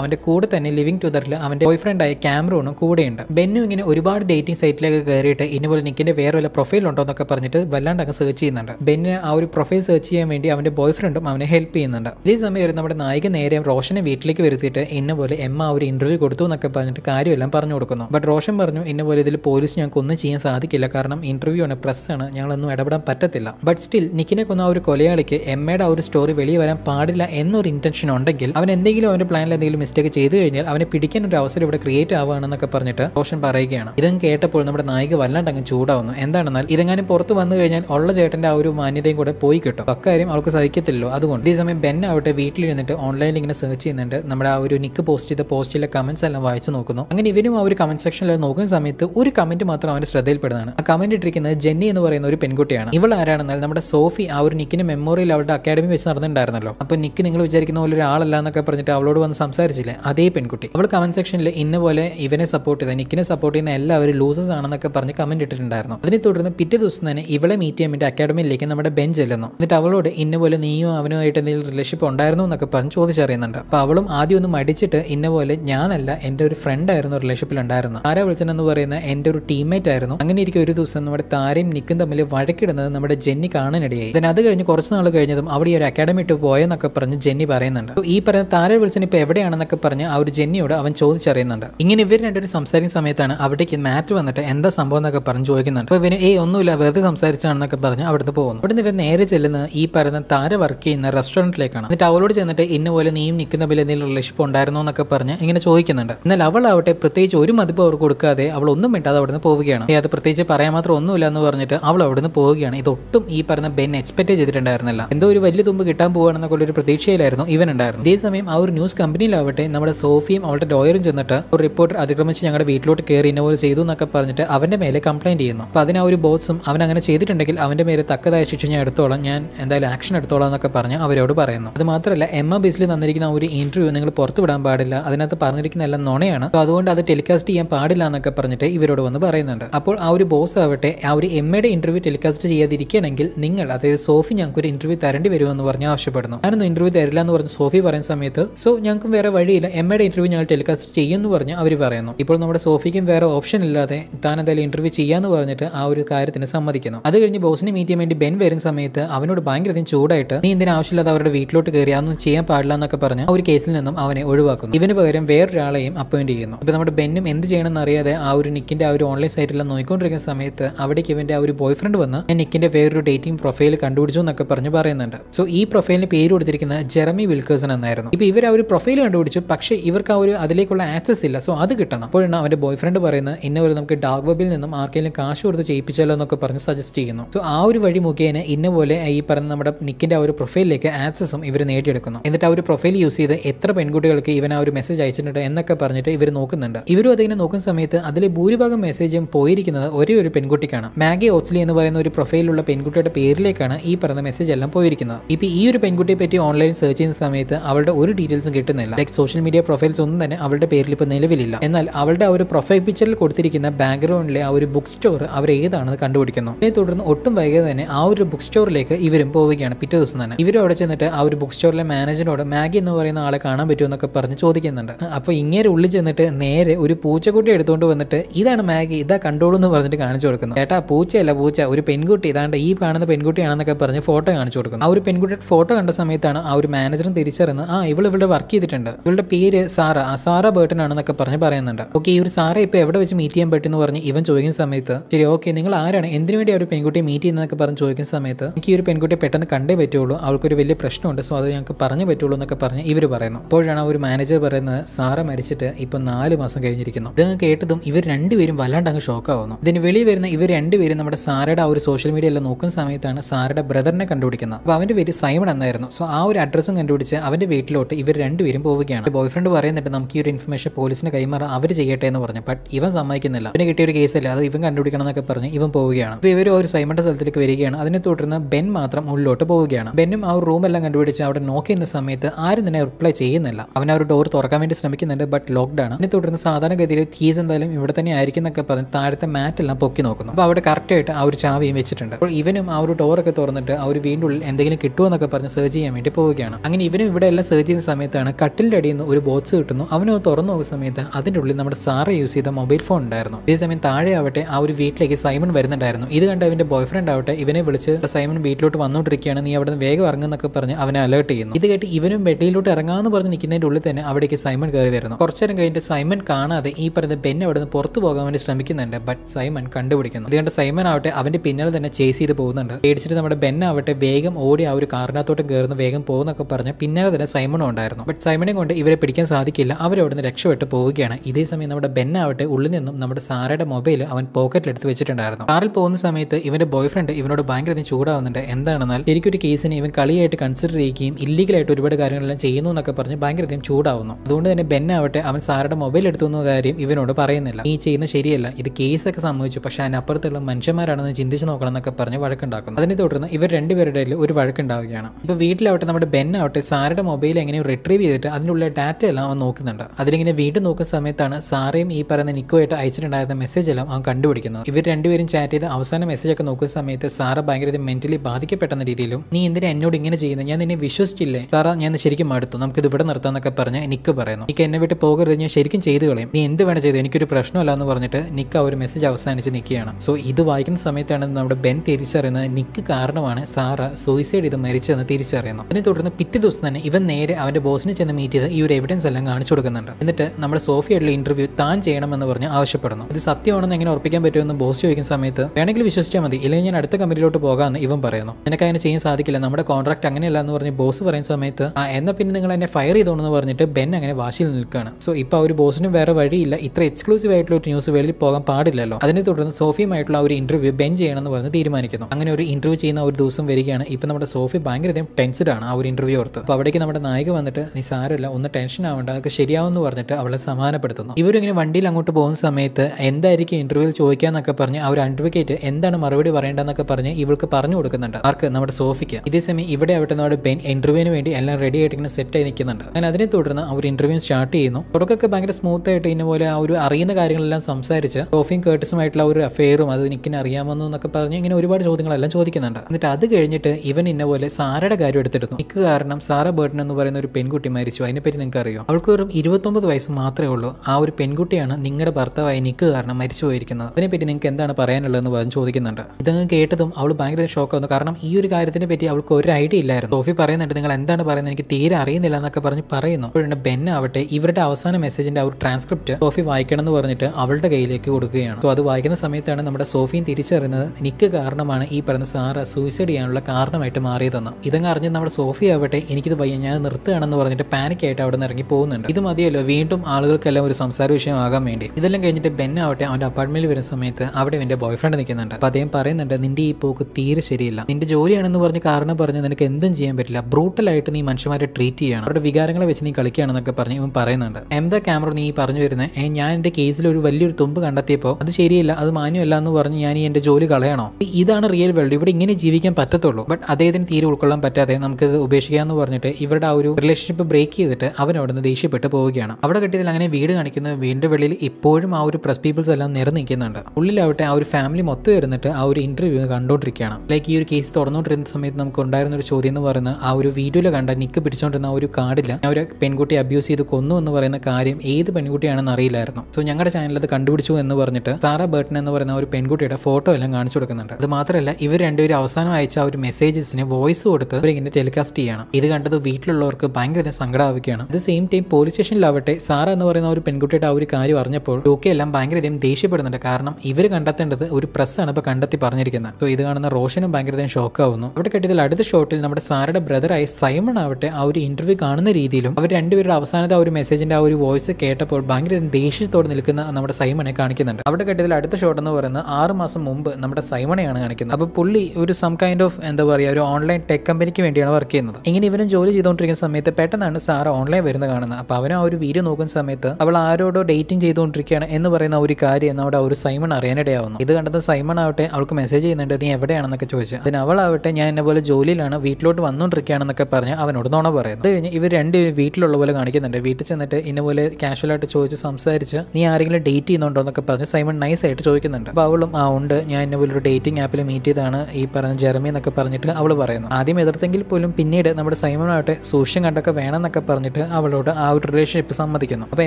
അവന്റെ കൂടെ തന്നെ ലിവിംഗ് ടുതറിൽ അവന്റെ ബോയ് ഫ്രണ്ട് ആയ ക്യാമറൂണും കൂടെയുണ്ട്. ബെന്നും ഇങ്ങനെ ഒരുപാട് ഡേറ്റിംഗ് സൈറ്റിലേക്ക് കയറിയിട്ട് ഇന്നുപോലെ നിക്കിന്റെ വേറെ വല്ല പ്രൊഫൈൽ ഉണ്ടോ എന്നൊക്കെ പറഞ്ഞിട്ട് വല്ലാണ്ട് അങ്ങ് സെർച്ച് ചെയ്യുന്നുണ്ട്. ബെന്നിന് ആ ഒരു പ്രൊഫൈൽ സെർച്ച് ചെയ്യാൻ വേണ്ടി അവന്റെ ബോയ് ഫ്രണ്ടും അവനെ ഹെൽപ്പ് ചെയ്യുന്നുണ്ട്. ഇതേ സമയം നമ്മുടെ നായിക നേരെ റോഷനെ വീട്ടിലേക്ക് വരുത്തിയിട്ട് ഇന്നുപോലെ എമ്മ ഒരു ഇന്റർവ്യൂ കൊടുത്തു എന്നൊക്കെ പറഞ്ഞിട്ട് കാര്യമെല്ലാം പറഞ്ഞു കൊടുക്കുന്നു. ബട്ട് റോഷൻ പറഞ്ഞു ഇന്നുപോലെ ഇതിൽ പോലീസ് ഞങ്ങൾക്ക് ഒന്നും ചെയ്യാൻ സാധിക്കില്ല, കാരണം ഇന്റർവ്യൂ ആണ്, പ്രസ് ആണ്, ഞങ്ങളൊന്നും ഇടപെടാൻ പറ്റത്തില്ല. ബട്ട് സ്റ്റിൽ നിക്കിനെ കൊന്ന ആ ഒരു കൊലയാളിക്ക് എമ്മയുടെ ആ ഒരു സ്റ്റോറി വെളിയിൽ വരാൻ പാടില്ല എന്നൊരു ഇന്റൻഷൻ ഉണ്ടെങ്കിൽ അവൻ എന്തെങ്കിലും അവന്റെ പ്ലാനിൽ എന്തെങ്കിലും മിസ്റ്റേക്ക് ചെയ്തു കഴിഞ്ഞാൽ അവനെ പിടിക്കാൻ ഒരു അവസരം ഇവിടെ ക്രിയേറ്റ് ആവുകയാണെന്നൊക്കെ പറഞ്ഞിട്ട് റോഷൻ പറയുകയാണ്. ഇതും കേട്ടപ്പോൾ നമ്മുടെ നായിക വല്ലാണ്ട് അങ്ങ് ചൂടാവുന്നു. എന്താണെന്നാൽ ഇതെങ്ങാനും പുറത്ത് വന്നു കഴിഞ്ഞാൽ ഉള്ള ചേട്ടന്റെ ആ ഒരു മാന്യതയും കൂടെ പോയി കിട്ടും. അക്കാര്യം അവൾക്ക് സഹിക്കത്തില്ലോ. അതുകൊണ്ട് ഈ സമയം ബെൻ ആവട്ടെ വീട്ടിലിരുന്നിട്ട് ഓൺലൈനിൽ ഇങ്ങനെ സെർച്ച് ചെയ്യുന്നുണ്ട്. നമ്മുടെ ആ ഒരു നിക്ക് പോസ്റ്റ് ചെയ്ത പോസ്റ്റിലെ കമന്റ്സ് എല്ലാം വായിച്ചു നോക്കുന്നു. അങ്ങനെ ഇവനും ആ ഒരു കമന്റ് സെക്ഷനിൽ നോക്കുന്ന സമയത്ത് ഒരു കമന്റ് മാത്രം അവന്റെ ശ്രദ്ധയിൽപ്പെടുന്നതാണ്. ആ കമന്റ് ഇട്ടിരിക്കുന്നത് ജെന്നി എന്ന് പറയുന്ന ഒരു പെൺകുട്ടിയാണ്. ഇവൾ ആരാണെന്നാൽ നമ്മുടെ സോഫി ആ ഒരു നിക്കിന്റെ മെമ്മോറിയൽ അവളുടെ അക്കാഡമി വെച്ച് നടന്നിട്ടുണ്ടായിരുന്നല്ലോ. അപ്പോൾ നിക്ക് നിങ്ങൾ വിചാരിക്കുന്ന പോലെ ഒരാളല്ല എന്നൊക്കെ പറഞ്ഞിട്ട് അവളോട് വന്ന് സംസാരിച്ചില്ലേ, അതേ പെൺകുട്ടി. അവൾ കമന്റ് സെക്ഷനിൽ ഇന്നപോലെ ഇവനെ സപ്പോർട്ട് ചെയ്ത നിക്കിനെ സപ്പോർട്ട് ചെയ്യുന്ന എല്ലാവരും ലൂസേഴ്സ് ആണെന്നൊക്കെ പറഞ്ഞ് കമന്റ് ഇട്ടിട്ടുണ്ടായിരുന്നു. അതിനെ തുടർന്ന് പിറ്റേ ദിവസം തന്നെ ഇവളെ മീറ്റ് ചെയ്യാൻ വേണ്ടി അക്കാഡമിയിലേക്ക് നമ്മുടെ ബെൻ ചെല്ലുന്നു. എന്നിട്ട് അവളോട് ഇന്നപോലെ നീയും അവനുമായിട്ട് എന്തെങ്കിലും റിലേഷൻഷിപ്പ് ഉണ്ടായിരുന്നു എന്നൊക്കെ പറഞ്ഞ് ചോദിച്ചറിയുന്നുണ്ട്. അപ്പോൾ അവളും ആദ്യം ഒന്ന് മടിച്ചിട്ട് ഇന്നപോലെ ഞാനല്ല, എൻ്റെ ഒരു ഫ്രണ്ട് ആയിരുന്നു റിലേഷൻഷിപ്പിൽ ഉണ്ടായിരുന്നു, ആരാ വിളിച്ചെന്ന് പറയുന്ന എൻ്റെ ഒരു ടീംമേറ്റ് ആയിരുന്നു. അങ്ങനെ ഇരിക്കും ഒരു ദിവസം നമ്മുടെ താരയും നിക്കും തമ്മിൽ വഴക്കിടുന്നത് നമ്മുടെ ജെന്നി കാണാനിടയായി. ദെൻ അത് കഴിഞ്ഞ് കുറച്ച് നാൾ കഴിഞ്ഞതും അവിടെ ഈ ഒരു അക്കാഡമി ഇട്ട് പോയെന്നൊക്കെ പറഞ്ഞ് ജെന്നി പറയുന്നുണ്ട്. ഈ പറയുന്ന താര വിളിച്ചൻ ഇപ്പോൾ എവിടെയാണെന്നൊക്കെ പറഞ്ഞ് ആ ഒരു ജെന്നിയോട് അവൻ ചോദിച്ചറിയുന്നുണ്ട്. ഇങ്ങനെ ഇവർ രണ്ടുപേരും സംസാരിക്കുന്ന സമയത്താണ് അവിടേക്ക് മാറ്റ് വന്നിട്ട് എന്താ സംഭവം എന്നൊക്കെ പറഞ്ഞ് ചോദിക്കുന്നുണ്ട്. അപ്പോൾ ഇവന് ഏ ഒന്നുമില്ല വെറുതെ സംസാരിച്ചാണെന്നൊക്കെ പറഞ്ഞ് അവിടുന്ന് പോകുന്നു. അവിടെ നിന്ന് ഇവർ നേരെ ചെല്ലുന്നത് ഈ പറയുന്ന താര വർക്ക് ചെയ്യുന്ന റെസ്റ്റോറൻറ്റിലേക്കാണ്. എന്നിട്ട് അവളോട് ചെന്നിട്ട് ഇന്നുപോലെ നീയും നിൽക്കുന്ന തമ്മിൽ എന്തെങ്കിലും റിലേഷൻഷിപ്പ് ഉണ്ടായിരുന്നോ എന്നൊക്കെ പറഞ്ഞ് ഇങ്ങനെ ചോദിക്കുന്നുണ്ട്. എന്നാൽ അവളാവട്ടെ പ്രത്യേകിച്ച് ഒരു മതിപ്പ് അവർ കൊടുക്കാതെ അവൾ ഒന്നും മിണ്ടാതെ അവിടുന്ന് പോവുകയാണ്. അത് പ്രത്യേകിച്ച് പറയാൻ മാത്രം ഒന്നുമില്ല എന്ന് പറഞ്ഞിട്ട് അവൾ അവിടുന്ന് പോവുകയാണ്. ഇതൊട്ടും ഈ പറയുന്ന ബെൻ എക്സ്പെക്ട് ചെയ്തിട്ടുണ്ടായിരുന്നില്ല. എന്തോ ഒരു വലിയ തുമ്പ് കിട്ടാൻ പോവുകയാണെന്നൊക്കെ ഒരു പ്രതീക്ഷയിലായിരുന്നു ഇവനുണ്ടായിരുന്നു. ഇതേ സമയം ആ ഒരു ന്യൂസ് കമ്പനിയിലാവട്ടെ നമ്മുടെ സോഫിയും അവളുടെ ലോയറും ചെന്നിട്ട് ഒരു റിപ്പോർട്ടർ അതിക്രമിച്ച് ഞങ്ങളുടെ വീട്ടിലോട്ട് കയറി ഇന്നുപോലെ ചെയ്തു എന്നൊക്കെ പറഞ്ഞിട്ട് അവന്റെ മേലെ കംപ്ലൈന്റ് ചെയ്യുന്നു. അപ്പോൾ അതിന് ആ ഒരു ബോസും അവൻ അങ്ങനെ ചെയ്തിട്ടുണ്ടെങ്കിൽ അവന്റെ മേലെ തക്കതായ ശിക്ഷ ഞാൻ എടുത്തോളാം, ഞാൻ എന്തായാലും ആക്ഷൻ എടുത്തോളാം എന്നൊക്കെ പറഞ്ഞ് അവരോട് പറയുന്നു. അത് മാത്രമല്ല എം ബിസിൽ തന്നിരിക്കുന്ന ഒരു ഇന്റർവ്യൂ നിങ്ങൾ പുറത്തു വിടാൻ പാടില്ല, അതിനകത്ത് പറഞ്ഞിരിക്കുന്ന എല്ലാം നുണയാണ്, അതുകൊണ്ട് അത് ടെലികാസ്റ്റ് ചെയ്യാൻ പാടില്ല എന്നൊക്കെ പറഞ്ഞിട്ട് ഇവരോട് വന്ന് പറയുന്നുണ്ട്. അപ്പോൾ ആ ഒരു ബോസ് ആവട്ടെ ആ ഒരു എമ്മയുടെ ഇന്റർവ്യൂ ടെലികാസ്റ്റ് ചെയ്യാതിരിക്കുകയാണെങ്കിൽ നിങ്ങൾ അതായത് സോഫി ഞങ്ങൾക്ക് ഒരു ഇന്റർവ്യൂ തരേണ്ടി വരുമെന്ന് പറഞ്ഞ് ആവശ്യപ്പെടുന്നു. ഞാനൊന്നും ഇന്റർവ്യൂ തരില്ല എന്ന് പറഞ്ഞ് സോഫി പറയുന്ന സമയത്ത് സോ ഞങ്ങൾക്കും വേറെ വഴിയില്ല, എമ്മയുടെ ഇന്റർവ്യൂ ഞങ്ങൾ ടെലികാസ്റ്റ് ചെയ്യുമെന്ന് പറഞ്ഞ് അവർ പറയുന്നു. ഇപ്പോൾ നമ്മുടെ സോഫിക്കും വേറെ ഓപ്ഷൻ ഇല്ലാതെ താൻ എന്തായാലും ഇന്റർവ്യൂ ചെയ്യാന്ന് പറഞ്ഞിട്ട് ആ ഒരു കാര്യത്തിന് സമ്മതിക്കുന്നു. അത് കഴിഞ്ഞ് ബോസിനെ മീറ്റ് ചെയ്യാൻ വേണ്ടി ബെൻ വരുന്ന സമയത്ത് അവനോട് ഭയങ്കരധികം ചൂടായിട്ട് നീ എന്തിനാ ആവശ്യമില്ലാതെ അവരുടെ വീട്ടിലോട്ട് കയറി അതൊന്നും ചെയ്യാൻ പാടില്ല എന്നൊക്കെ പറഞ്ഞ് ആ ഒരു കേസിൽ നിന്നും അവനെ ഒഴിവാക്കുന്നു. ഇവന് പകരം വേറൊരാളെയും അപ്പോയിന്റ് ചെയ്യുന്നു. അപ്പോൾ നമ്മുടെ ബെന്നും എന്ത് ചെയ്യണമെന്ന് അറിയാതെ ആ ഒരു നിക്കിന്റെ ആ ഒരു ഓൺലൈൻ സൈറ്റിലെല്ലാം നോക്കിക്കൊണ്ടിരിക്കുന്ന സമയത്ത് അവിടേക്ക് ഇവന്റെ ആ ഒരു ബോയ് ഫ്രണ്ട് വന്ന് നിക്കിന്റെ വേറൊരു ഡേറ്റിംഗ് പ്രൊഫൈൽ കണ്ടുപിടിച്ചു എന്നൊക്കെ പറഞ്ഞ് പറയുന്നുണ്ട്. സോ ഈ പ്രൊഫൈലിന് പേര് കൊടുത്തിരിക്കുന്ന ജെറമി വിൽക്കേഴ്സൺ എന്നായിരുന്നു. ഇപ്പോൾ ഇവർ ആ ഒരു പ്രൊഫൈൽ കണ്ടുപിടിച്ചു, പക്ഷേ ഇവർക്ക് ആ ഒരു അതിലേക്കുള്ള ആക്സസ് ഇല്ല. സോ അത് കിട്ടണം. അപ്പോഴാണ് അവന്റെ ബോയ് ഫ്രണ്ട് പറയുന്നത് ഇന്നപോലെ നമുക്ക് ഡാർക്ക് വെബിൽ നിന്നും ആർക്കെങ്കിലും കാശ് കൊടുത്ത് ചെയ്യിപ്പിച്ചാലോ എന്നൊക്കെ പറഞ്ഞ് സജസ്റ്റ് ചെയ്യുന്നു. സോ ആ ഒരു വഴി മുഖേന ഇന്നപോലെ ഈ പറഞ്ഞ നമ്മുടെ നിക്കിന്റെ ആ ഒരു പ്രൊഫൈലിലേക്ക് ആക്സസും ഇവർ നേടിയെടുക്കുന്നു. എന്നിട്ട് ആ ഒരു പ്രൊഫൈൽ യൂസ് ചെയ്ത് എത്ര പെൺകുട്ടികൾക്ക് ഇവൻ ആ ഒരു മെസ്സേജ് അയച്ചിട്ടുണ്ട് എന്നൊക്കെ പറഞ്ഞിട്ട് ഇവർ നോക്കുന്നുണ്ട്. ഇവരും അതിങ്ങനെ നോക്കുന്ന സമയത്ത് അതിലെ ഭൂരിഭാഗം മെസ്സേജും പോയിരിക്കുന്നത് ഒരേ ഒരു പെൺകുട്ടിക്കാണ്. മാഗി ഓസ്ലി എന്ന് പറയുന്ന ഒരു പ്രൊഫൈലുള്ള പെൺകുട്ടിയുടെ പേരിലേക്കാണ് ഈ പറഞ്ഞ മെസ്സേജ് എല്ലാം പോയിരിക്കുന്നത്. ഇപ്പോൾ ഈ ഒരു പെൺകുട്ടിയെ പറ്റി ഓൺലൈൻ സെർച്ച് ചെയ്യുന്ന സമയത്ത് അവളുടെ ഒരു ഡീറ്റെയിൽസും കിട്ടുന്നില്ല. ലൈക് സോഷ്യൽ മീഡിയ പ്രൊഫൈൽസ് ഒന്നും തന്നെ അവളുടെ പേരിൽ ഇപ്പോൾ നിലവിലില്ല. എന്നാൽ അവളുടെ ആ ഒരു പ്രൊഫൈൽ പിക്ചറിൽ കൊടുത്തിരിക്കുന്ന ബാക്ക്ഗ്രൗണ്ടിലെ ആ ഒരു ബുക്ക് സ്റ്റോർ അവർ ഏതാണെന്ന് കണ്ടുപിടിക്കുന്നു. ഇതിനെ തുടർന്ന് ഒട്ടും വൈകാതെ തന്നെ ആ ഒരു ബുക്ക് സ്റ്റോറിലേക്ക് ഇവരും പോവുകയാണ്. പിറ്റേ ദിവസം തന്നെ ഇവരും അവിടെ ചെന്നിട്ട് ആ ഒരു ബുക്ക് സ്റ്റോറിലെ മാനേജറിനോട് മാഗി എന്ന് പറയുന്ന ആളെ കാണാൻ പറ്റുമോ എന്നൊക്കെ പറഞ്ഞ് ചോദിക്കുന്നുണ്ട്. അപ്പോൾ ഇങ്ങനെ ഉള്ളിൽ ചെന്നിട്ട് നേരെ ഒരു പൂച്ചക്കുട്ടി എടുത്തുകൊണ്ട് വന്നിട്ട് ഇതാണ് മാഗി ഇതാ കണ്ടോളൂ എന്ന് പറഞ്ഞിട്ട് കാണിച്ചു കൊടുക്കുന്നു. ചേട്ടാ പൂച്ചയല്ല പൂച്ച ഒരു പെൺകുട്ടി ഇതാണ്ട് ഈ കാണുന്ന പെൺകുട്ടിയാണെന്നൊക്കെ പറഞ്ഞ് ഫോട്ടോ കാണിച്ചു കൊടുക്കുന്നു. ആ ഒരു പെൺകുട്ടിയുടെ ഫോട്ടോ കണ്ട സമയത്താണ് ആ ഒരു മാനേജറും തിരിച്ചറിഞ്ഞ് ആ ഇവൾ ഇവിടെ വർക്ക് ചെയ്തിട്ടുണ്ട് ഇവളുടെ പേര് സാറ സാറ ബേർട്ടൺ ആണെന്നൊക്കെ പറഞ്ഞ് പറയുന്നുണ്ട്. ഓക്കെ ഈ ഒരു സാറ ഇപ്പോൾ എവിടെ വെച്ച് മീറ്റ് ചെയ്യാൻ പറ്റുമെന്ന് പറഞ്ഞ് ഇവൻ ചോദിക്കുന്ന സമയത്ത് ശരി ഓക്കെ നിങ്ങൾ ആരാണ് എന്തിനു വേണ്ടി ആ ഒരു പെൺകുട്ടിയെ മീറ്റ് ചെയ്യുന്നതൊക്കെ പറഞ്ഞ് ചോദിക്കുന്ന സമയത്ത് എനിക്ക് ഈ ഒരു പെൺകുട്ടിയെ പെട്ടെന്ന് കണ്ടേ പറ്റുള്ളൂ അവൾക്കൊരു വലിയ പ്രശ്നമുണ്ട് സോ അത് ഞങ്ങൾക്ക് പറഞ്ഞു പറ്റുള്ളൂ എന്നൊക്കെ പറഞ്ഞ് ഇവർ പറയുന്നു. അപ്പോഴാണ് ഒരു മാനേജർ പറയുന്നത് സാറ മരിച്ചിട്ട് ഇപ്പം നാല് മാസം കഴിഞ്ഞിരിക്കുന്നു. ഇത് കേട്ടതും ഇവർ രണ്ടുപേരും വല്ലാണ്ട് അങ്ങ് ഷോക്കാവുന്നു. ഇതിന് വെളിയിൽ വരുന്ന ഇവർ രണ്ടുപേരും നമ്മുടെ സാറയുടെ ആ ഒരു സോഷ്യൽ മീഡിയ എല്ലാം നോക്കുന്ന സമയത്താണ് സാറയുടെ ബ്രദറിനെ കണ്ടുപിടിക്കുന്നത്. അപ്പോൾ അവൻ്റെ പേര് സൈമൺ എന്നായിരുന്നു. സോ ആ ഒരു അഡ്രസ്സും കണ്ടുപിടിച്ച് അവൻ്റെ വീട്ടിലോട്ട് ഇവർ രണ്ടുപേരും പോവുകയാണ്. ബോയ് ഫ്രണ്ട് പറയുന്നുണ്ട് നമുക്ക് ഈ ഒരു ഇൻഫർമേഷൻ പോലീസിന് കൈമാറാൻ അവർ ചെയ്യട്ടെ എന്ന് പറഞ്ഞു. ബട്ട് ഇവൻ സമ്മതിക്കുന്നില്ല. അവന് കിട്ടിയ ഒരു കേസില്ല അത് ഇവൻ കണ്ടുപിടിക്കണം എന്നൊക്കെ പറഞ്ഞ് ഇവൻ പോവുകയാണ്. അപ്പോൾ ഇവർ ഒരു സൈമൻ്റെ സ്ഥലത്തേക്ക് വരികയാണ്. അതിനെ തുടർന്ന് ബെൻ മാത്രം ഉള്ളിലോട്ട് പോവുകയാണ്. ബെന്നും ആ ഒരു റൂമെല്ലാം കണ്ടുപിടിച്ച് അവിടെ നോക്ക് ചെയ്യുന്ന സമയത്ത് ആരും തന്നെ റിപ്ലൈ ചെയ്യുന്നില്ല. അവൻ ആ ഒരു ഡോർ തുറക്കാൻ വേണ്ടി ശ്രമിക്കുന്നുണ്ട് ബട്ട് ലോക്ക്ഡൌൺ. അതിനെ തുടർന്ന് സാധാരണഗതിയിൽ കീസ് എന്തായാലും ഇവിടെ തന്നെ ആയിരിക്കും എന്നൊക്കെ പറഞ്ഞ് താഴത്തെ മാറ്റ് എല്ലാം പൊക്കി നോക്കുന്നു. അപ്പോൾ അവിടെ കറക്റ്റായിട്ട് ആ ഒരു ചാവിയും വെച്ചിട്ടുണ്ട്. അപ്പോൾ ഇവനും ആ ഒരു ഡോറൊക്കെ തുറന്നിട്ട് ആ ഒരു വീണ്ടും ഉള്ളിൽ എന്തെങ്കിലും കിട്ടുമോ എന്നൊക്കെ പറഞ്ഞ് സെർച്ച് ചെയ്യാൻ വേണ്ടി പോവുകയാണ്. അങ്ങനെ ഇവനും ഇവിടെ എല്ലാം സെർച്ച് ചെയ്യുന്ന സമയത്താണ് കട്ടിലിൻ്റെ അടിയിൽ നിന്ന് ഒരു ബോക്സ് കിട്ടുന്നു. അവനും തുറന്നു നോക്കുന്ന സമയത്ത് അതിൻ്റെ ഉള്ളിൽ നമ്മുടെ സാറ യൂസ് ചെയ്ത മൊബൈൽ ഫോൺ ഉണ്ടായിരുന്നു. ഇതേ സമയം താഴെ ആവട്ടെ ആ ഒരു വീട്ടിലേക്ക് സൈമൺ വരുന്നുണ്ടായിരുന്നു. ഇത് കണ്ട് അവൻ്റെ ബോയ് ഫ്രണ്ട് ആവട്ടെ ഇവനെ വിളിച്ച് സൈമൺ വീട്ടിലോട്ട് വന്നുകൊണ്ടിരിക്കുകയാണ് നീ അവിടെ നിന്ന് വേഗം ഇറങ്ങുന്നൊക്കെ പറഞ്ഞ് അവനെ അലേർട്ട് ചെയ്യുന്നു. ഇത് കേട്ട് ഇവനും വെടിയിലോട്ട് ഇറങ്ങാമെന്ന് പറഞ്ഞ് നിൽക്കുന്നതിൻ്റെ ഉള്ളിൽ തന്നെ അവിടേക്ക് സൈമൺ കയറി വരുന്നു. കുറച്ചു നേരം കഴിഞ്ഞിട്ട് സൈമൺ കാണാതെ ഈ പറഞ്ഞ ബെൻ അവിടെ നിന്ന് പുറത്തു പോകാൻ വേണ്ടി ശ്രമിക്കുന്നുണ്ട് ബട്ട് സൈമൺ കണ്ടുപിടിക്കുന്നു. അതുകൊണ്ട് സൈമൺ ആവട്ടെ അവൻ്റെ പിന്നാലെ തന്നെ ചേസ് ചെയ്ത് പോകുന്നുണ്ട്. പേടിച്ചിട്ട് നമ്മുടെ ബെൻ ആവട്ടെ വേഗം ഓടി ആ ഒരു കാറിനകത്തോട്ട് കയറുന്ന വേഗം പോകുന്നൊക്കെ പറഞ്ഞ് പിന്നാലെ തന്നെ സൈമണും ഉണ്ടായിരുന്നു. ബട്ട് സൈമണെ കൊണ്ട് ഇവരെ പിടിക്കാൻ സാധിക്കില്ല. അവരവിടെ നിന്ന് രക്ഷപ്പെട്ട് പോവുകയാണ്. ഇതേ സമയം നമ്മുടെ ബെൻ ആവട്ടെ ഉള്ളിൽ നിന്നും നമ്മുടെ സാറയുടെ മൊബൈൽ അവൻ പോക്കറ്റിലെടുത്ത് വെച്ചിട്ടുണ്ടായിരുന്നു. കാറിൽ പോകുന്ന സമയത്ത് ഇവൻ്റെ ബോയ് ഫ്രണ്ട് ഇവനോട് ഭയങ്കരധികം ചൂടാവുന്നുണ്ട്. എന്താണെന്നാൽ എനിക്കൊരു കേസിനെ ഇവൻ കളിയായിട്ട് കൺസിഡർ ചെയ്യുകയും ഇല്ലീഗലായിട്ട് ഒരുപാട് കാര്യങ്ങളെല്ലാം ചെയ്യുന്നു എന്നൊക്കെ പറഞ്ഞ് ഭയങ്കരധികം ചൂടാവുന്നു. അതുകൊണ്ട് തന്നെ ബെൻ ആവട്ടെ അവൻ സാറുടെ മൊബൈൽ എടുത്തു എന്ന കാര്യം ഇവനോട് പറയുന്നില്ല. നീ ചെയ്യുന്ന ശരിയല്ല ഇത് കേസൊക്കെ സംഭവിച്ചു പക്ഷേ അതിനപ്പുറത്തുള്ള മനുഷ്യന്മാരാണെന്ന് ചിന്തിച്ച് നോക്കണം എന്നൊക്കെ പറഞ്ഞ് വഴക്കുണ്ടാക്കുന്നു. അതിനെ തുടർന്ന് ഇവർ രണ്ടുപേരുടെ ഒരു വഴക്കുണ്ടാവുകയാണ്. ഇപ്പോൾ വീട്ടിലാവട്ടെ നമ്മുടെ ബെൻ ആവട്ടെ സാറുടെ മൊബൈൽ എങ്ങനെയും റിട്രീവ് ചെയ്തിട്ട് അതിനുള്ള ഡാറ്റ എല്ലാം അവൻ നോക്കുന്നുണ്ട്. അതിലിങ്ങനെ വീണ്ടും നോക്കുന്ന സമയത്താണ് സാറേയും ഈ പറയുന്ന നിക്കുമായിട്ട് അയച്ചിട്ടുണ്ടായിരുന്ന മെസ്സേജ് എല്ലാം അവൻ കണ്ടുപിടിക്കുന്നത്. ഇവർ രണ്ടുപേരും ചാറ്റ് ചെയ്ത് അവസാന മെസ്സേജ് ഒക്കെ നോക്കുന്ന സമയത്ത് സാറ ഭയങ്കരധികം മെന്റലി ബാധിക്കപ്പെട്ടെന്ന രീതിയിലും നീ എന്തിനാ എന്നോട് ഇങ്ങനെ ചെയ്യുന്നത് ഞാൻ നിന്നെ വിശ്വസിച്ചില്ലേ സാറ ഞാൻ ശരിക്കും മടുത്തു നമുക്കിത് ഇവിടെ നിർത്താന്നൊക്കെ പറഞ്ഞ് നിക്ക് പറയുന്നു. നിക്ക് എന്നെ വിട്ട് പോകരുത് ഞാൻ ശരിക്കും ചെയ്തു കളയും നീ എന്ത് വേണം ചെയ്തു എനിക്കൊരു പ്രശ്നമല്ല എന്ന് പറഞ്ഞിട്ട് നിക്ക് ആ ഒരു മെസ്സേജ് അവസാനിച്ച് നിൽക്കുകയാണ്. സോ ഇത് വായിക്കുന്ന സമയത്താണ് നമ്മുടെ ബെൻ തിരിച്ചറിയുന്നത് നിക്ക് കാരണമാണ് സാറ സൂയിസൈഡ് ചെയ്ത് മരിച്ചതെന്ന് തിരിച്ചറിയുന്നു. അതിനെ തുടർന്ന് പിറ്റേ ദിവസം തന്നെ ഇവൻ നേരെ അവൻ്റെ ബോസിനെ ചെന്ന് മീറ്റ് ചെയ്ത് ഈ ഒരു എവിഡൻസ് എല്ലാം കാണിച്ചു കൊടുക്കുന്നുണ്ട്. എന്നിട്ട് നമ്മുടെ സോഫിയായിട്ടുള്ള ഇന്റർവ്യൂ താൻ ചെയ്യണമെന്ന് പറഞ്ഞ് ആവശ്യപ്പെടുന്നു. ഇത് സത്യമാണെന്ന് എങ്ങനെ ഉറപ്പിക്കാൻ പറ്റുമെന്ന് ബോസ് ചോദിക്കുന്ന സമയത്ത് വേണമെങ്കിൽ വിശ്വസിച്ചാൽ മതി ഇല്ലെങ്കിൽ ഞാൻ അടുത്ത കമ്പനിയിലോട്ട് പോകാമെന്ന് ഇവൻ പറയുന്നു. എനിക്ക് അങ്ങനെ ചെയ്യാൻ സാധിക്കില്ല നമ്മുടെ കോൺട്രാക്ട് അങ്ങനെയല്ല എന്ന് പറഞ്ഞ് ബോസ് പറയുന്ന സമയത്ത് ആ എന്നാൽ പിന്നെ നിങ്ങൾ എന്നെ ഫയർ ചെയ്തോണെന്ന് പറഞ്ഞിട്ട് ബെൻ അങ്ങനെ വാശിയിൽ നിൽക്കുകയാണ്. സോ ഇപ്പോൾ ആ ഒരു ബോസിനും വേറെ വഴിയില്ല ഇത്ര എക്സ്ക്ലൂസീവ് ആയിട്ടുള്ള ഒരു ന്യൂസ് വെളിയിൽ പോകാൻ പാടില്ലല്ലോ. അതിനെ തുടർന്ന് സോഫിയുമായിട്ടുള്ള ഒരു ഇന്റർവ്യൂ ബെൻ ചെയ്യണമെന്ന് പറഞ്ഞ് തീരുമാനിക്കുന്നു. അങ്ങനെ ഒരു ഇന്റർവ്യൂ ചെയ്യുന്ന ഒരു ദിവസം വരികയാണ്. ഇപ്പം നമ്മുടെ സോഫി ഭയങ്കരധികം ടെൻസ്ഡ് ആണ് ആ ഒരു ഇന്റർവ്യൂ ഓർത്ത്. അപ്പോൾ അവിടേക്ക് നമ്മുടെ നായിക വന്നിട്ട് നീ സാരമില്ല ഒന്ന് ടെൻഷൻ ആവേണ്ട അതൊക്കെ ശരിയാവുമെന്ന് പറഞ്ഞിട്ട് അവളെ സമാധാനപ്പെടുത്തുന്നു. ഇവരിങ്ങനെ വണ്ടിയിൽ അങ്ങോട്ട് പോകുന്ന സമയത്ത് എന്തായിരിക്കും ഇന്റർവ്യൂവിൽ ചോദിക്കാന്നൊക്കെ പറഞ്ഞ് ആ ഒരു അഡ്വക്കേറ്റ് എന്താണ് മറുപടി പറയേണ്ടതെന്നൊക്കെ പറഞ്ഞ് ഇവൾക്ക് പറഞ്ഞു കൊടുക്കുന്നുണ്ട് ആർക്ക് നമ്മുടെ സോഫിക്ക്. ഇതേ സമയം ഇവിടെ ആവട്ടെ നമ്മുടെ ബെൻ ഇന്റർവ്യൂവിന് വേണ്ടി എല്ലാം റെഡി ആയിട്ട് ഇങ്ങനെ സെറ്റ് ആയി നിൽക്കുന്നുണ്ട്. അങ്ങനെ അതിനെ തുടർന്ന് അവർ ഇന്റർവ്യൂ സ്റ്റാർട്ട് ചെയ്യുന്നു. തുടക്കമൊക്കെ ഭയങ്കര സ്മൂത്ത് ആയിട്ട് ഇതുപോലെ ആ ഒരു അറിയുന്ന കാര്യങ്ങളെല്ലാം സംസാരിച്ച് സോഫിയും കേർട്ടസുമായിട്ടുള്ള ഒരു അഫെയറും അത് നിൽക്കാൻ അറിയാമെന്നും എന്നൊക്കെ പറഞ്ഞ് ഇങ്ങനെ ഒരുപാട് ചോദ്യങ്ങളെല്ലാം ചോദിക്കുന്നുണ്ട്. എന്നിട്ട് അത് കഴിഞ്ഞിട്ട് ഇവൻ ഇന്നപോലെ സാറയുടെ കാര്യം എടുത്തിരുന്നു. നിക്ക് കാരണം സാറ ബേർട്ടൺ എന്ന് പറയുന്ന ഒരു പെൺകുട്ടി മരിച്ചു അതിനെപ്പറ്റി നിങ്ങൾക്ക് അറിയോ അവൾക്ക് വെറും ഇരുപത്തൊമ്പത് വയസ്സ് മാത്രമേ ഉള്ളൂ ആ ഒരു പെൺകുട്ടിയാണ് നിങ്ങളുടെ ഭർത്താവായി നിക്ക് കാരണം മരിച്ചു പോയിരിക്കുന്നത് അതിനെപ്പറ്റി നിങ്ങൾക്ക് എന്താണ് പറയാനുള്ളതെന്ന് പറഞ്ഞ് ചോദിക്കുന്നുണ്ട്. ഇതങ്ങ് കേട്ടതും അവൾ ഭയങ്കര ഷോക്കാവുന്നു. കാരണം ഈ ഒരു കാര്യത്തിനെ പറ്റി അവൾക്ക് ഒരു ഐഡിയ ഇല്ലായിരുന്നു. സോഫി പറയുന്നുണ്ട് നിങ്ങൾ എന്താണ് പറയുന്നത് എനിക്ക് തീരെ അറിയുന്നില്ല എന്നൊക്കെ പറഞ്ഞ് പറയുന്നു. അപ്പോഴാണ് ബെൻ ആവട്ടെ ഇവരുടെ അവസാന മെസ്സേജിന്റെ ആ ഒരു ട്രാൻസ്ക്രിപ്റ്റ് സോഫി വായിക്കണം എന്ന് പറഞ്ഞിട്ട് അവളുടെ കയ്യിലേക്ക് കൊടുക്കുകയാണ്. സോ അത് വായിക്കുന്ന സമയത്താണ് നമ്മുടെ സോഫിയും തിരിച്ചറിയുന്നത് നിക്ക് കാരണമാണ് ഈ പറയുന്ന സാറ സൂയിസൈഡ് ചെയ്യാനുള്ള കാരണമായിട്ട് മാറിയതെന്ന്. ഇതങ്ങ് അറിഞ്ഞ് നമ്മുടെ സോഫി ആവട്ടെ എനിക്കിത് വയ്യ ഞാൻ നിർത്തുകയാണെന്ന് പറഞ്ഞിട്ട് പാനിക്കായിട്ട് അവിടെ നിന്ന് ഇറങ്ങി പോകുന്നുണ്ട്. ഇത് മതിയല്ലോ വീണ്ടും ആളുകൾക്കെല്ലാം ഒരു സംസാര വിഷയമാകാൻ വേണ്ടി. ഇതെല്ലാം കഴിഞ്ഞിട്ട് ബെൻ ആവട്ടെ അവൻ്റെ അപ്പാർട്ട്മെന്റിൽ വരുന്ന സമയത്ത് അവിടെ എൻ്റെ ബോയ് ഫ്രണ്ട് നിൽക്കുന്നുണ്ട്. അപ്പോൾ അദ്ദേഹം പറയുന്നുണ്ട് നിന്റെ ഈ പോക്ക് തീരെ ശരിയല്ല നിന്റെ ജോലിയാണെന്ന് പറഞ്ഞ് കാരണം പറഞ്ഞ് നിനക്ക് എന്തും ചെയ്യാൻ പറ്റില്ല ബ്രൂട്ടലായിട്ട് നീ മനുഷ്യന്മാരെ ട്രീറ്റ് ചെയ്യണം അവരുടെ വികാരങ്ങളെ വെച്ച് നീ കളിക്കുകയാണെന്നൊക്കെ പറഞ്ഞ് ഇവൻ പറയുന്നുണ്ട്. എന്താ ക്യാമറ നീ പറഞ്ഞു വരുന്നത് ഏ ഞാൻ എൻ്റെ കേസിൽ ഒരു വലിയൊരു തുമ്പ് കണ്ടെത്തിയപ്പോൾ അത് ശരിയല്ല അത് മാന്യമല്ല എന്ന് പറഞ്ഞ് ഞാൻ ഈ എൻ്റെ ജോലി കളയണോ ഇതാണ് റിയൽ വേൾഡ് ഇവിടെ ഇങ്ങനെ ജീവിക്കാൻ പറ്റത്തുള്ളൂ. ബട്ട് അദ്ദേഹത്തിന് തീരെ ഉൾക്കൊള്ളാൻ പറ്റാതെ നമുക്കിത് ഉപേക്ഷിക്കാമെന്ന് പറഞ്ഞിട്ട് ഇവരുടെ ആ ഒരു റിലേഷൻഷിപ്പ് ബ്രേക്ക് ചെയ്തിട്ട് അവൻ അവിടെ നിന്ന് ദേഷ്യപ്പെട്ട് പോവുകയാണ്. അവിടെ കിട്ടിയതിൽ അങ്ങനെ വീട് കാണിക്കുന്നത് വീടിൻ്റെ വെളിയിൽ ഇപ്പോഴും ആ ഒരു പ്രസ് പീപ്പിൾസ് എല്ലാം നിറഞ്ഞിരിക്കുന്നുണ്ട്. ഉള്ളിലാവട്ടെ ആ ഒരു ഫാമിലി മൊത്തം ഇരുന്നിട്ട് ആ ഒരു ഇന്റർവ്യൂ കണ്ടുകൊണ്ടിരിക്കുകയാണ്. ലൈക്ക് ഈ ഒരു കേസ് തുറന്നുകൊണ്ടിരുന്ന സമയത്ത് നമുക്ക് ഉണ്ടായിരുന്ന ഒരു ചോദ്യം എന്ന് പറയുന്നത് ആ ഒരു വീഡിയോയിൽ കണ്ട നിക്ക് പിടിച്ചുകൊണ്ടിരുന്ന ആ ഒരു കാർഡിൽ ആ ഒരു പെൺകുട്ടി അബ്യൂസ് ചെയ്ത് കൊന്നു എന്ന് പറയുന്ന കാര്യം ഏത് ഏത് പെൺകുട്ടിയാണെന്ന് അറിയില്ലായിരുന്നു. സോ ഞങ്ങളുടെ ചാനൽ അത് കണ്ടുപിടിച്ചു എന്ന് പറഞ്ഞിട്ട് സാറ ബർട്ടൺ എന്ന് പറയുന്ന ഒരു പെൺകുട്ടിയുടെ ഫോട്ടോ എല്ലാം കാണിച്ചു കൊടുക്കുന്നുണ്ട്. അത് മാത്രമല്ല ഇവർ രണ്ടുപേരും അവസാനം അയച്ച ആ ഒരു മെസ്സേജസിന് വോയിസ് കൊടുത്ത് ഇവരിങ്ങനെ ടെലികാസ്റ്റ് ചെയ്യണം. ഇത് കണ്ടത് വീട്ടിലുള്ളവർക്ക് ഭയങ്കര സങ്കടമാവുകയാണ്. അത് സെയിം ടൈം പോലീസ് സ്റ്റേഷനിലാവട്ടെ സാറ എന്ന് പറയുന്ന ഒരു പെൺകുട്ടിയുടെ ആ ഒരു കാര്യം അറിഞ്ഞപ്പോൾ ടൂക്കെ എല്ലാം ഭയങ്കരധികം ദേഷ്യപ്പെടുന്നുണ്ട്. കാരണം ഇവർ കണ്ടെത്തേണ്ടത് ഒരു പ്രസ്സാണ് ഇപ്പോൾ കണ്ടെത്തി പറഞ്ഞിരിക്കുന്നത്. സോ ഇത് കാണുന്ന റോഷനും ഭയങ്കരധികം ഷോക്കാവുന്നു. അവിടെ കിട്ടിയതിൽ അടുത്ത ഷോട്ടിൽ നമ്മുടെ സാറയുടെ ബ്രദറായ സൈമൺ ആവട്ടെ ആ ഒരു ഇന്റർവ്യൂ കാണുന്ന രീതിയിലും അവർ രണ്ടുപേരുടെ അവസാനത്തെ ആ ഒരു മെസ്സേജിന്റെ ആ ഒരു വോയിസ് കേട്ടപ്പോൾ ഭയങ്കര ദേഷ്യത്തോടെ നിൽക്കുന്ന നമ്മുടെ സൈമണെ കാണിക്കുന്നുണ്ട്. അവിടെ കിട്ടിയതിൽ അടുത്ത ഷോട്ട് എന്ന് പറയുന്നത് ആറ് മാസം മുമ്പ് നമ്മുടെ സൈമണെയാണ് കാണിക്കുന്നത്. അപ്പോൾ പുള്ളി ഒരു സം കൈൻഡ് ഓഫ് എന്താ പറയുക ഒരു ഓൺലൈൻ ടെക് കമ്പനിക്ക് വേണ്ടിയാണ് വർക്ക് ചെയ്യുന്നത്. ഇങ്ങനെ ഇവനും ജോലി ചെയ്തുകൊണ്ടിരിക്കുന്ന സമയത്ത് പെട്ടെന്നാണ് സാറ ഓൺലൈൻ വരുന്നത് കാണുന്നത്. അപ്പോൾ അവൻ ആ ഒരു വീഡിയോ നോക്കുന്ന സമയത്ത് അവൾ ആരോടോ ഡേറ്റിംഗ് ചെയ്തുകൊണ്ടിരിക്കുകയാണ് എന്ന് പറയുന്ന ഒരു കാര്യം നമ്മുടെ ആ ഒരു സൈമൺ അറിയാനിടയാവുന്നു. ഇത് കണ്ടത് സൈമൺ ആവട്ടെ അവൾക്ക് മെസ്സേജ് ചെയ്യുന്നുണ്ട് നീ എവിടെയാണെന്നൊക്കെ ചോദിച്ചു. അതിന് അവളാവട്ടെ ഞാൻ എന്നെ പോലെ ജോലിയിലാണ് വീട്ടിലോട്ട് വന്നുകൊണ്ടിരിക്കുകയാണെന്നൊക്കെ പറഞ്ഞ് അവനോട് നോണ പറയുന്നത്. അത് കഴിഞ്ഞ് ഇവർ രണ്ട് വീട്ടിലുള്ള പോലെ കാണിക്കുന്നുണ്ട്. വീട്ടിൽ ചെന്നിട്ട് ഇന്നപോലെ കാഷ്വലായിട്ട് ചോദിച്ച് സംസാരിച്ച് നീ ആരെങ്കിലും ഡേറ്റ് ചെയ്യുന്നുണ്ടോ എന്നൊക്കെ പറഞ്ഞ് സൈമൺ നൈസ് ആയിട്ട് ചോദിക്കുന്നുണ്ട്. അപ്പോൾ അവളും ആ ഉണ്ട് ഞാൻ എന്നെ പോലെ ഒരു ഡേറ്റിംഗ് ആപ്പിൽ മീറ്റ് ചെയ്താണ് ഈ പറഞ്ഞ ജെർമി എന്നൊക്കെ പറഞ്ഞിട്ട് അവൾ പറയുന്നു. ആദ്യം എതിർത്തെങ്കിൽ പോലും പിന്നീട് നമ്മുടെ സൈമണാവട്ടെ സൂക്ഷ്യം കണ്ടൊക്കെ വേണമെന്നൊക്കെ പറഞ്ഞിട്ട് അവളോട് ആ ഒരു റിലേഷൻഷിപ്പ് സമ്മതിക്കുന്നു. അപ്പോൾ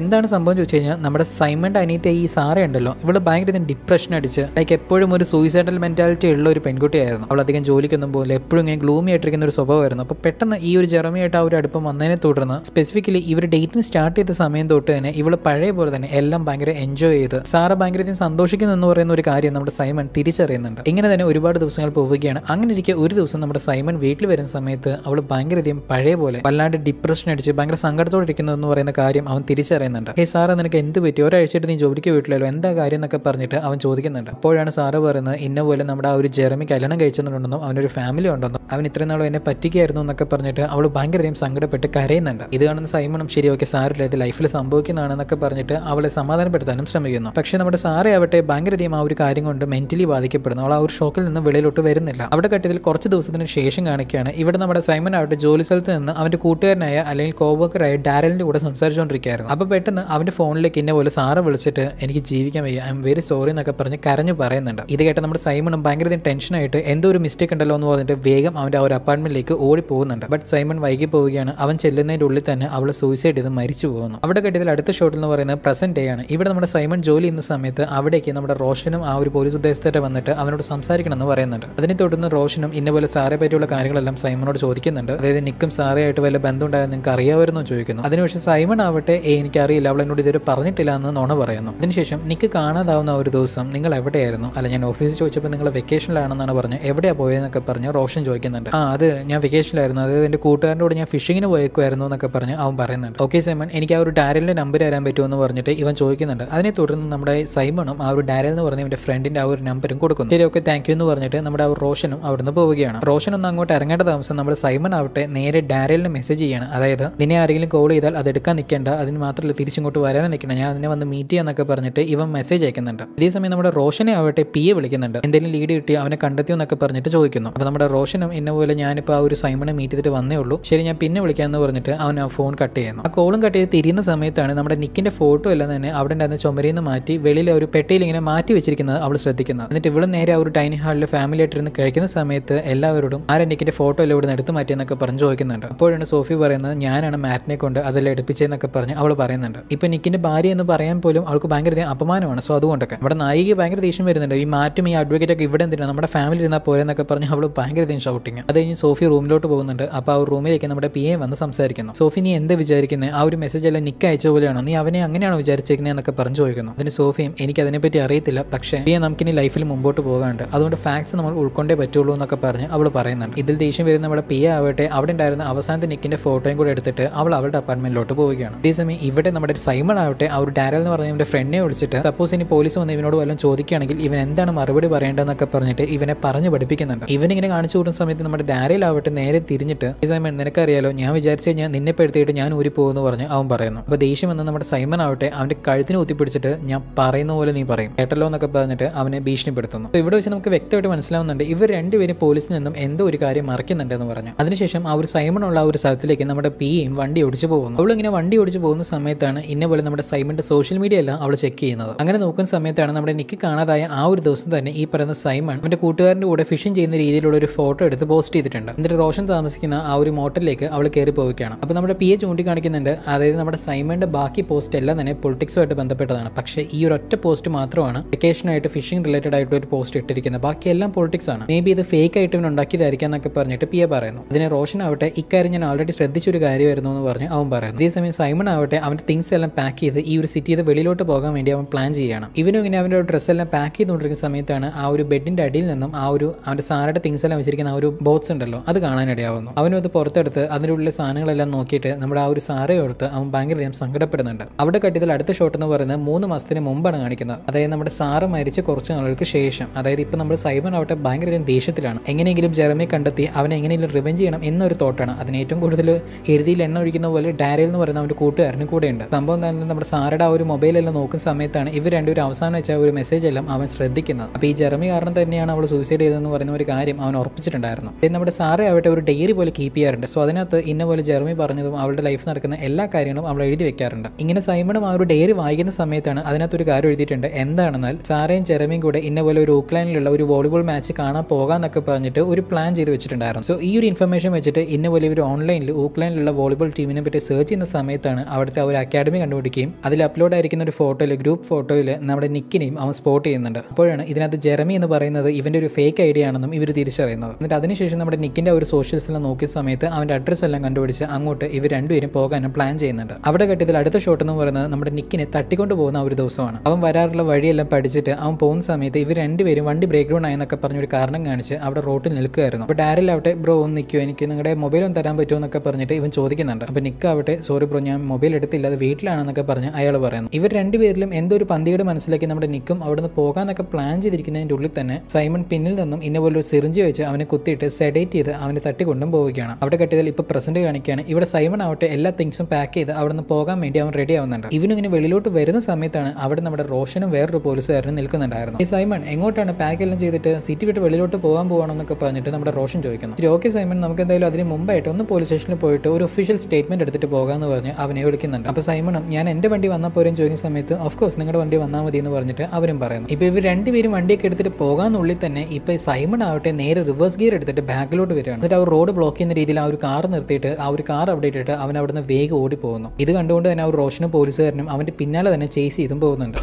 എന്താണ് സംഭവം ചോദിച്ചു കഴിഞ്ഞാൽ നമ്മുടെ സൈമണിന്റെ അനിയത്തെ ഈ സാറ ഉണ്ടല്ലോ ഇവള് ഭയങ്കര ഡിപ്രഷൻ അടിച്ച് ലൈക്ക് എപ്പോഴും ഒരു സൂയിസൈഡൽ മെന്റാലിറ്റി ഉള്ള ഒരു പെൺകുട്ടിയായിരുന്നു. അവൾ അധികം ജോലിക്കൊന്നും പോലെ എപ്പോഴും ഇങ്ങനെ ഗ്ലൂമി ആയിട്ടിരിക്കുന്ന ഒരു സ്വഭാവമായിരുന്നു. അപ്പോൾ പെട്ടെന്ന് ഈ ഒരു ജെർമിയായിട്ട് ആ ഒരു അടുപ്പം വന്നതിനെ തുടർന്ന് സ്പെസിഫിക്കലി ഇവർ ഡേറ്റിംഗ് സ്റ്റാർട്ട് ചെയ്ത സമയം തൊട്ട് തന്നെ ഇവള് പഴയ പോലെ തന്നെ എല്ലാം ഭയങ്കര എൻജോയ് ചെയ്ത് സാറ ഭയങ്കരധികം സന്തോഷിക്കുന്നു എന്ന് പറയുന്ന ഒരു കാര്യം നമ്മുടെ സൈമൺ തിരിച്ചറിയുന്നുണ്ട്. ഇങ്ങനെ തന്നെ ഒരുപാട് ദിവസങ്ങൾ പോവുകയാണ്. അങ്ങനെ ഇരിക്കെ ഒരു ദിവസം നമ്മുടെ സൈമൺ വീട്ടിൽ വരുന്ന സമയത്ത് അവൾ ഭയങ്കരധികം പഴയ പോലെ വല്ലാണ്ട് ഡിപ്രഷൻ അടിച്ച് ഭയങ്കര സങ്കടത്തോടെ ഇരിക്കുന്നു എന്ന് പറയുന്ന കാര്യം അവൻ തിരിച്ചറിയുന്നുണ്ട്. ഹേ സാറ നിനക്ക് എന്ത് പറ്റി ഒരാഴ്ചയായിട്ട് നീ ജോലിക്ക് വീട്ടിലല്ലോ എന്താ കാര്യം എന്നൊക്കെ പറഞ്ഞിട്ട് അവൻ ചോദിക്കുന്നുണ്ട്. അപ്പോഴാണ് സാറ് പറയുന്നത് ഇന്ന പോലെ നമ്മുടെ ആ ഒരു ജെർമി കല്യാണം കഴിച്ചെന്നുണ്ടെന്നും അവനൊരു ഫാമിലി ഉണ്ടെന്നും അവൻ ഇത്ര നാളും എന്നെ പറ്റിക്കായിരുന്നു എന്നൊക്കെ പറഞ്ഞിട്ട് അവൾ ഭയങ്കരധികം സങ്കടപ്പെട്ട് കരയുന്നുണ്ട്. ഇത് കാണുന്ന സൈമണും ശരി ഓക്കെ സാറില്ല ഇത് ലൈഫിൽ സംഭവിക്കുന്നതാണെന്നൊക്കെ പറഞ്ഞിട്ട് അവളെ സമാധാനപ്പെടുത്താനും ശ്രമിക്കുന്നു. പക്ഷേ നമ്മുടെ സാറയാവട്ടെ ഭയങ്കരധികം ആ ഒരു കാര്യം കൊണ്ട് മെന്റലി ബാധിക്കപ്പെടുന്നു. അവൾ ആ ഒരു ഷോക്കിൽ നിന്ന് വെളിയിലോട്ട് വരുന്നില്ല. അവിടെ കെട്ടിയതിൽ കുറച്ച് ദിവസത്തിന് ശേഷം കാണിക്കുകയാണ്. ഇവിടെ നമ്മുടെ സൈമൺ ആവട്ടെ ജോലി സ്ഥലത്ത് നിന്ന് അവൻ്റെ കൂട്ടുകാരനായ അല്ലെങ്കിൽ കോവർക്കറായ ഡാരലിൻ്റെ കൂടെ സംസാരിച്ചുകൊണ്ടിരിക്കുകയായിരുന്നു. അപ്പോൾ പെട്ടെന്ന് അവൻ്റെ ഫോണിലേക്ക് ഇന്ന പോലെ സാറ് വിളിച്ചിട്ട് എനിക്ക് ജീവിക്കാൻ വയ്യ ഐ എം വെരി സോറി എന്നൊക്കെ പറഞ്ഞ് കരഞ്ഞു പറയുന്നുണ്ട്. ഇത് കേട്ട നമ്മുടെ സൈമണും ഭയങ്കരധികം ടെൻഷനായിട്ട് എന്തോ ഒരു മിസ്റ്റേക്ക് ഉണ്ടല്ലോ എന്ന് പറഞ്ഞിട്ട് വേഗം അവൻ്റെ ആ ഒരു അപ്പാർട്ട്മെന്റിലേക്ക് ഓടി പോകുന്നുണ്ട്. ബട്ട് സൈമൺ വൈകി പോവുകയാണ്. അവൻ ചെല്ലുന്നതിൻ്റെ ഉള്ളിൽ തന്നെ അവൾ സൂയിസൈഡ് ചെയ്ത് മരിച്ചു പോകുന്നു. അവിടെ കെട്ടിയതിൽ അടുത്ത ഷോട്ടിൽ എന്ന് പറയുന്നത് പ്രസന്റ് ഡേ ആണ്. ഇവിടെ നമ്മുടെ സൈമൺ ജോലി ചെയ്യുന്ന സമയത്ത് അവിടേക്ക് നമ്മുടെ റോഷനും ആ ഒരു പോലീസ് ഉദ്യോഗസ്ഥരെ വന്നിട്ട് അവനോട് സംസാരിക്കണമെന്ന് പറയുന്നുണ്ട്. അതിനെ തുടർന്ന് റോഷനും ഇന്നപോലെ സാറെ പറ്റിയുള്ള കാര്യങ്ങളെല്ലാം സൈമണോട് ചോദിക്കുന്നുണ്ട്. അതായത് നിക്കും സാറയായിട്ട് വല്ല ബന്ധം ഉണ്ടായെന്ന് നിങ്ങൾക്ക് അറിയാമായിരുന്നു ചോദിക്കുന്നു. അതിനുശേഷം സൈമൺ ആവട്ടെ എനിക്കറിയില്ല അവൾ എന്നോട് ഇതുവരെ പറഞ്ഞിട്ടില്ല എന്ന് നോണ പറയുന്നു. അതിനുശേഷം നിക്ക് കാണാതാവുന്ന ഒരു ദിവസം നിങ്ങൾ എവിടെയായിരുന്നു അല്ല ഞാൻ ഓഫീസിൽ ചോദിച്ചപ്പോൾ നിങ്ങൾ വെക്കേഷനിലാണെന്നാണ് പറഞ്ഞ് എവിടെയാണ് പോയെന്നൊക്കെ പറഞ്ഞ് റോഷൻ ചോദിക്കുന്നുണ്ട്. ആ അത് ഞാൻ വെക്കേഷനിലായിരുന്നു അതായത് എൻ്റെ കൂട്ടുകാരൻ്റെ കൂടെ ഞാൻ ഫിഷിങ്ങിന് പോയേക്കുമായിരുന്നു എന്നൊക്കെ പറഞ്ഞ് അവൻ പറയുന്നുണ്ട്. ഓക്കെ സൈമൺ എനിക്ക് ആ ഒരു ഡാരലിൻ്റെ നമ്പർ തരാൻ പറ്റുമെന്ന് പറഞ്ഞിട്ട് ഇവൻ ചോദിക്കുന്നുണ്ട്. അതിനെ തുടർന്ന് നമ്മുടെ സൈമണും ആ ഒരു ഡാരൽ എന്ന് പറഞ്ഞ ഇവൻ്റെ ഫ്രണ്ടിൻ്റെ ആ ഒരു നമ്പറും കൊടുക്കുന്നു. ശരി ഓക്കെ താങ്ക് യു എന്ന് പറഞ്ഞിട്ട് നമ്മുടെ ആ റോഷനും അവിടുന്ന് പോവുകയാണ്. റോഷൻ ഒന്ന് അങ്ങോട്ട് ഇറങ്ങേണ്ട താമസം നമ്മുടെ സൈമൺ ആവട്ടെ നേരെ ഡാരലിന് മെസ്സേജ് ചെയ്യാണ്. അതായത് നിന്നെ ആരെങ്കിലും കോൾ ചെയ്താൽ അത് എടുക്കാൻ നിൽക്കേണ്ട അതിന് മാത്രമല്ല തിരിച്ചിങ്ങോട്ട് വരാനും നിൽക്കണം ഞാൻ അതിനെ വന്ന് മീറ്റ് ചെയ്യാന്നൊക്കെ പറഞ്ഞിട്ട് ഇവൻ മെസ്സേജ് അയക്കുന്നുണ്ട്. ഇതേ സമയം നമ്മുടെ റോഷനെ ആവട്ടെ പി എ വിളിക്കുന്നുണ്ട്. എന്തെങ്കിലും ലീഡ് കിട്ടി അവനെ കണ്ടെത്തിയോ എന്നൊക്കെ പറഞ്ഞിട്ട് ചോദിക്കുന്നു. അപ്പോൾ നമ്മുടെ റോഷനും ഇന്നപോലെ ഞാനിപ്പോൾ ആ ഒരു സൈമണെ മീറ്റ് ചെയ്തിട്ട് വന്നേ ഉള്ളൂ ശരി ഞാൻ പിന്നെ വിളിക്കാമെന്ന് പറഞ്ഞിട്ട് അവൻ ആ ഫോൺ കട്ട് ചെയ്യുന്നു. ആ കോളും കട്ട് ചെയ്ത് തിരിയുന്ന സമയത്താണ് നമ്മുടെ നിക്കിന്റെ ഫോട്ടോ എല്ലാം തന്നെ അവിടെ ഉണ്ടായിരുന്ന ചുമരിൽ നിന്ന് മാറ്റി വെളിയിൽ ഒരു പെട്ടിയിൽ ഇങ്ങനെ മാറ്റി വെച്ചിരിക്കുന്നത് അവൾ ശ്രദ്ധിക്കുന്നത്. എന്നിട്ട് ഇവള് നേരെ ആ ഒരു ഡൈനി ഹാളിൽ ഫാമിലി ആയിട്ടിരുന്ന് കഴിക്കുന്ന സമയത്ത് എല്ലാവരോടും ആരാ നിക്കിന്റെ ഫോട്ടോ എല്ലാം ഇവിടെ എടുത്ത് മാറ്റിയെന്നൊക്കെ പറഞ്ഞ് ചോദിക്കുന്നുണ്ട്. അപ്പോഴാണ് സോഫി പറയുന്നത് ഞാനാണ് മാറ്റിനെ കൊണ്ട് അതെല്ലാം എടുപ്പിച്ചെന്നൊക്കെ പറഞ്ഞ് അവൾ പറയുന്നുണ്ട്. ഇപ്പൊ നിക്കിന്റെ ഭാര്യ എന്ന് പറയാൻ പോലും അവൾക്ക് ഭയങ്കരധികം അപമാനമാണ്. സോ അതുകൊണ്ടൊക്കെ അവിടെ നായിക ഭയങ്കര ദേഷ്യം വരുന്നുണ്ട്. ഈ മാറ്റും ഈ അഡ്വക്കേറ്റ് ഒക്കെ ഇവിടെ എന്തിനാണ് നമ്മുടെ ഫാമിലി ഇരുന്നാൽ പോരെന്നൊക്കെ പറഞ്ഞ് അവൾ ഭയങ്കരധികം ഷൗട്ടിങ്. അത് കഴിഞ്ഞ് സോഫി റൂമിലോട്ട് പോകുന്നുണ്ട്. അപ്പോൾ ആ റൂമിലേക്ക് നമ്മുടെ പി എ വന്ന് സംസാരിക്കുന്നു. സോഫി നീ എന്താ വിചാരിക്കുന്നത് ആ ഒരു മെസ്സേജ് എല്ലാം നിക്ക് അയച്ച പോലെയാണോ നീ അവനെ അങ്ങനെയാണോ വിചാരിച്ചേക്കുന്നത് എന്നൊക്കെ പറഞ്ഞു ചോദിക്കുന്നു. അതിന് സോഫിയും എനിക്ക് അതിനെപ്പറ്റി അറിയത്തില്ല പക്ഷേ പി എ നമുക്കിനി ലൈഫിൽ മുമ്പോട്ട് പോകാണ്ട് അതുകൊണ്ട് ഫാക്ട്സ് നമ്മൾ ഉൾക്കൊണ്ടേ പറ്റുള്ളൂ എന്നൊക്കെ പറഞ്ഞ് അവൾ പറയുന്നുണ്ട്. ഇതിൽ ദേഷ്യം വരുന്ന നമ്മുടെ പി എ ആവട്ടെ അവിടെ ഉണ്ടായിരുന്ന അവസാനത്തെ നിക്കിന്റെ ഫോട്ടോയും കൂടെ എടുത്തിട്ട് അവൾ അവളുടെ അപ്പാർട്ട്മെന്റിലോട്ട് പോവുകയാണ്. അതേസമയം ഇവിടെ നമ്മുടെ സൈമൺ ആവട്ടെ ആ ഒരു ഡാരൽ എന്ന് പറഞ്ഞ ഫ്രണ്ടിനെ വിളിച്ചിട്ട് സപ്പോസ് ഇനി പോലീസ് വന്ന് ഇവനോട് വല്ലതും ചോദിക്കുകയാണെങ്കിൽ ഇവൻ എന്താണ് മറുപടി പറയേണ്ടതെന്നൊക്കെ പറഞ്ഞിട്ട് ഇവനെ പറഞ്ഞു പഠിപ്പിക്കുന്നുണ്ട്. ഇവനിങ്ങനെ കാണിച്ചു കൂടുന്ന സമയത്ത് നമ്മുടെ ഡാരൽ ആവട്ടെ നേരെ തിരിഞ്ഞിട്ട് സൈമൺ നിനക്കറിയാലോ ഞാൻ വിചാരിച്ചു കഴിഞ്ഞാൽ നിന്നെ പെടുത്തിയിട്ട് ഞാൻ ഊരി പോകുമെന്ന് പറഞ്ഞ് അവൻ പറയുന്നു. അപ്പോൾ ദേഷ്യം വന്ന നമ്മുടെ സൈമൺ ആവട്ടെ അവൻ്റെ കഴുത്തിന് കുത്തിപ്പിടിച്ചിട്ട് ഞാൻ പറയുന്ന പോലെ നീ പറയും കേട്ടല്ലോ എന്നൊക്കെ പറഞ്ഞിട്ട് അവനെ ഭീഷണിപ്പെടുത്തുന്നു. അപ്പോൾ ഇവിടെ വെച്ച് നമുക്ക് വ്യക്തമായിട്ട് മനസ്സിലാവുന്നുണ്ട് ഇവർ രണ്ടുപേരും പോലീസിൽ നിന്നും എന്തോ ഒരു കാര്യം മറക്കുന്നുണ്ടെന്ന് പറഞ്ഞു. അതിനുശേഷം ആ ഒരു സൈമണുള്ള ആ ഒരു സ്ഥലത്തിലേക്ക് നമ്മുടെ പിയും വണ്ടി ഓടിച്ചു പോകുന്നു. അവൾ ഇങ്ങനെ വണ്ടി ഓടിച്ചു പോകുന്ന സമയത്താണ് ഇന്നപോലെ നമ്മുടെ സൈമണിന്റെ സോഷ്യൽ മീഡിയ എല്ലാം അവൾ ചെക്ക് ചെയ്യുന്നത്. അങ്ങനെ നോക്കുന്ന സമയത്താണ് നമ്മുടെ നിക്ക് കാണാതായ ആ ഒരു ദിവസം തന്നെ ഈ പറയുന്ന സൈമൺ അവൻ്റെ കൂട്ടുകാരൻ്റെ കൂടെ ഫിഷിംഗ് ചെയ്യുന്ന രീതിയിലുള്ള ഒരു ഫോട്ടോ എടുത്ത് പോസ്റ്റ് ചെയ്തിട്ടുണ്ട്. എന്നിട്ട് റോഷൻ താമസിക്കുന്ന ആ ഒരു മോട്ടലിലേക്ക് അവൾ കയറി പോവുകയാണ്. അപ്പോൾ നമ്മുടെ പി എ ചൂണ്ടിക്കാണിക്കുന്നുണ്ട് അതായത് നമ്മുടെ സൈമണിന്റെ ബാക്കി ബാക്കി പോസ്റ്റ് എല്ലാം തന്നെ പൊളിറ്റിക്സുമായിട്ട് ബന്ധപ്പെട്ടതാണ്. പക്ഷേ ഈ ഒരൊറ്റ പോസ്റ്റ് മാത്രമാണ് വെക്കേഷനായിട്ട് ഫിഷിംഗ് റിലേറ്റഡ് ആയിട്ട് ഒരു പോസ്റ്റ് ഇട്ടിരിക്കുന്നത്. ബാക്കിയെല്ലാം പൊളിറ്റിക്സ് ആണ്. മേ ബി ഇത് ഫേക്ക് ആയിട്ട് ഇവൻ ഉണ്ടാക്കിയതായിരിക്കാം എന്നൊക്കെ പറഞ്ഞിട്ട് പിയെ പറയുന്നു. അതിന് റോഷൻ ആവട്ടെ ഇക്കാര്യം ഞാൻ ആൾറെഡി ശ്രദ്ധിച്ചൊരു കാര്യമായിരുന്നു എന്ന് പറഞ്ഞ് അവൻ പറയുന്നു. അതേസമയം സൈമൺ ആവട്ടെ അവൻ്റെ തിങ്സ് എല്ലാം പാക്ക് ചെയ്ത് ഈ ഒരു സിറ്റിയിൽ വെളിയിലോട്ട് പോകാൻ വേണ്ടി അവൻ പ്ലാൻ ചെയ്യുകയാണ്. ഇവനും ഇങ്ങനെ അവൻ്റെ ഡ്രസ്സ് എല്ലാം പാക്ക് ചെയ്തുകൊണ്ടിരിക്കുന്ന സമയത്താണ് ആ ഒരു ബെഡിൻ്റെ അടിയിൽ നിന്നും ആ ഒരു അവൻ്റെ സാറയുടെ തിങ്സ് എല്ലാം വെച്ചിരിക്കുന്ന ആ ഒരു ബോക്സ് ഉണ്ടല്ലോ അത് കാണാനിടയാവുന്നു. അവനും അത് പുറത്തെടുത്ത് അതിൻ്റെ ഉള്ളിലെ സാധനങ്ങളെല്ലാം നോക്കിയിട്ട് നമ്മുടെ ആ ഒരു സാറയെ ഓർത്ത് അവൻ ഭയങ്കരധികം സങ്കടപ്പെടുന്നുണ്ട്. അവിടെ കട്ടിയതിൽ അടുത്ത ഷോട്ട് എന്ന് പറയുന്നത് മൂന്ന് മാസത്തിന് മുമ്പാണ് കാണിക്കുന്നത്. അതായത് നമ്മുടെ സാറ് മരിച്ച് കുറച്ച് നാളുകൾക്ക് ശേഷം, അതായത് ഇപ്പം നമ്മുടെ സൈമൺ ആവട്ടെ ഭയങ്കരധികം ദേഷ്യത്തിലാണ്. എങ്ങനെയെങ്കിലും ജെറമി കണ്ടെത്തി അവനെ എങ്ങനെയെങ്കിലും റിവെഞ്ച് ചെയ്യണം എന്നൊരു തോട്ടാണ്. അതിന് ഏറ്റവും കൂടുതൽ എരുതിയിൽ എണ്ണ ഒഴിക്കുന്ന പോലെ ഡാരിയൽ എന്ന് പറയുന്ന അവൻ്റെ കൂട്ടുകാരനും കൂടെയുണ്ട്. സംഭവം എന്താണെന്ന് നമ്മുടെ സാറുടെ ആ ഒരു മൊബൈലെല്ലാം നോക്കുന്ന സമയത്താണ് ഇവർ രണ്ടുപേരും അവസാനം വെച്ച ഒരു മെസ്സേജ് എല്ലാം അവൻ ശ്രദ്ധിക്കുന്നത്. അപ്പോൾ ഈ ജെറമി കാരണം തന്നെയാണ് അവൾ സൂയിസൈഡ് ചെയ്തതെന്ന് പറയുന്ന ഒരു കാര്യം അവൻ ഉറപ്പിച്ചിട്ടുണ്ടായിരുന്നു. നമ്മുടെ സാറ് ആവട്ടെ ഒരു ഡയറി പോലെ കീപ്പ് ചെയ്യാറുണ്ട്. സോ അതിനകത്ത് ഇന്ന പോലെ ജെറമി പറഞ്ഞതും അവളുടെ ലൈഫ് നടക്കുന്ന എല്ലാ കാര്യങ്ങളും അവൾ എഴുതി വെക്കാറുണ്ട്. ഇങ്ങനെ സൈമണും ആ ഒരു ഡയറി വായിക്കുന്ന സമയത്താണ് അതിനകത്തൊരു കാര്യം എഴുതിയിട്ടുണ്ട്. എന്താണെന്നാൽ സാറേയും ജെറമിയും കൂടെ ഇന്ന പോലെ ഒരു ഓക്ലാൻഡിലുള്ള ഒരു വോളിബോൾ മാച്ച് കാണാൻ പോകാമെന്നൊക്കെ പറഞ്ഞിട്ട് ഒരു പ്ലാൻ ചെയ്ത് വെച്ചിട്ടുണ്ടായിരുന്നു. സോ ഈ ഒരു ഇൻഫർമേഷൻ വെച്ചിട്ട് ഇന്ന പോലെ ഒരു ഓൺലൈനിൽ ഓക്ലാൻഡിലുള്ള വോളിബോൾ ടീമിനെ പറ്റി സെർച്ച് ചെയ്യുന്ന സമയത്താണ് അവിടുത്തെ ഒരു അക്കാഡമി കണ്ടുപിടിക്കുകയും അതിൽ അപ്ലോഡ് ആയിരിക്കുന്ന ഒരു ഫോട്ടോയിൽ ഗ്രൂപ്പ് ഫോട്ടോയിൽ നമ്മുടെ നിക്കിനെയും അവൻ സ്പോട്ട് ചെയ്യുന്നുണ്ട്. അപ്പോഴാണ് ഇതിനകത്ത് ജെറമി എന്ന് പറയുന്നത് ഇവൻ്റെ ഒരു ഫേക്ക് ഐഡിയ ആണെന്നും ഇവർ തിരിച്ചറിയുന്നത്. എന്നിട്ട് അതിനുശേഷം നമ്മുടെ നിക്കിൻ്റെ ഒരു സോഷ്യൽസ് എല്ലാം നോക്കിയ സമയത്ത് അവൻ്റെ അഡ്രസ്സ് എല്ലാം കണ്ടുപിടിച്ച് അങ്ങോട്ട് ഇവർ രണ്ടുപേരും പോകാനും പ്ലാൻ ചെയ്യുന്നുണ്ട്. അവിടെ കെട്ടിയതിൽ അടുത്ത ഷോട്ട് എന്ന് പറയുന്നത് നമ്മുടെ നിക്കിനെ തട്ടിക്കൊണ്ട് പോകുന്ന ഒരു ദിവസമാണ്. അവൻ വരാറുള്ള വഴിയെല്ലാം പഠിച്ചിട്ട് അവൻ പോകുന്ന സമയത്ത് ഇവർ രണ്ടുപേരും വണ്ടി ബ്രേക്ക് ഡൗൺ ആയെന്നൊക്കെ പറഞ്ഞൊരു കാരണം കാണിച്ച് അവിടെ റോട്ടിൽ നിൽക്കുകയായിരുന്നു. അപ്പോൾ ഡാരിലാവട്ടെ ബ്രോ ഒന്ന് നിൽക്കുമോ, എനിക്ക് നിങ്ങളുടെ മൊബൈൽ ഒന്ന് തരാൻ പറ്റുമോ എന്നൊക്കെ പറഞ്ഞിട്ട് ഇവൻ ചോദിക്കുന്നുണ്ട്. അപ്പോൾ നിക്കാവട്ടെ സോറി ബ്രോ ഞാൻ മൊബൈൽ എടുത്തില്ല അത് വീട്ടിലാണെന്നൊക്കെ പറഞ്ഞ് അയാൾ പറയുന്നു. ഇവർ രണ്ടുപേരിലും എന്തോ ഒരു പന്തിയുടെ മനസ്സിലാക്കി നമ്മുടെ നിക്കും അവിടുന്ന് പോകാനൊക്കെ പ്ലാൻ ചെയ്തിരിക്കുന്നതിൻ്റെ ഉള്ളിൽ തന്നെ സൈമൺ പിന്നിൽ നിന്നും ഇന്ന പോലെ ഒരു സിറിഞ്ച് വെച്ച് അവനെ കുത്തിയിട്ട് സെഡേറ്റ് ചെയ്ത് അവനെ തട്ടിക്കൊണ്ടും പോവുകയാണ്. അവിടെ കെട്ടിയതിൽ ഇപ്പോൾ പ്രസന്റ് കാണിക്കുകയാണ്. ഇവിടെ സൈമൺ ആവട്ടെ എല്ലാ തിങ്സും പാക്ക് ചെയ്ത് അവിടുന്ന് പോകാൻ വേണ്ടി അവൻ റെഡി ആവുന്നുണ്ട്. ഇവനിങ്ങനെ വെളിയിലോട്ട് വരുന്ന സമയത്താണ് അവിടെ നമ്മുടെ റോഷനും വേറൊരു പോലീസുകാരനും നിൽക്കുന്നുണ്ടായിരുന്നു. ഈ സൈമൺ എങ്ങോട്ടാണ് പാക്ക് എല്ലാം ചെയ്തിട്ട് സിറ്റി വിട്ട് വെളിയിലോട്ട് പോകാൻ പോകണമെന്നൊക്കെ പറഞ്ഞിട്ട് നമ്മുടെ റോഷൻ ചോദിക്കുന്നു. ഓക്കെ സൈമൺ, നമുക്ക് എന്തായാലും അതിന് മുമ്പായിട്ട് ഒന്ന് പോലീസ് സ്റ്റേഷനിൽ പോയിട്ട് ഒരു ഒഫീഷ്യൽ സ്റ്റേറ്റ്മെന്റ് എടുത്തിട്ട് പോകാമെന്ന് പറഞ്ഞ് അവനെ വിളിക്കുന്നുണ്ട്. അപ്പോൾ സൈമണും ഞാൻ എൻ്റെ വണ്ടി വന്നാൽ പോരെയും ചോദിക്കുന്ന സമയത്ത് ഓഫ് കോഴ്സ് നിങ്ങളുടെ വണ്ടി വന്നാൽ മതി എന്ന് പറഞ്ഞിട്ട് അവരും പറയുന്നു. ഇപ്പോൾ ഇവർ രണ്ടുപേരും വണ്ടിയൊക്കെ എടുത്തിട്ട് പോകാമെന്നുള്ളിൽ തന്നെ ഇപ്പോൾ സൈമൺ ആവട്ടെ നേരെ റിവേഴ്സ് ഗിയർ എടുത്തിട്ട് ബാക്കിലോട്ട് വരികയാണ്. എന്നിട്ട് അവർ റോഡ് ബ്ലോക്ക് ചെയ്യുന്ന രീതിയിൽ ആ ഒരു കാർ നിർത്തിയിട്ട് ആ ഒരു കാർ അവിടെ ഇട്ടിട്ട് അവൻ അവിടുന്ന് വേഗം ഓടിപ്പോകുന്നു. ഇത് കണ്ടുകൊണ്ട് തന്നെ അവർ റോഷനും പോലീസുകാരനും അവൻ്റെ പിന്നാലെ തന്നെ ചേസ് ചെയ്തും പോകുന്നുണ്ട്.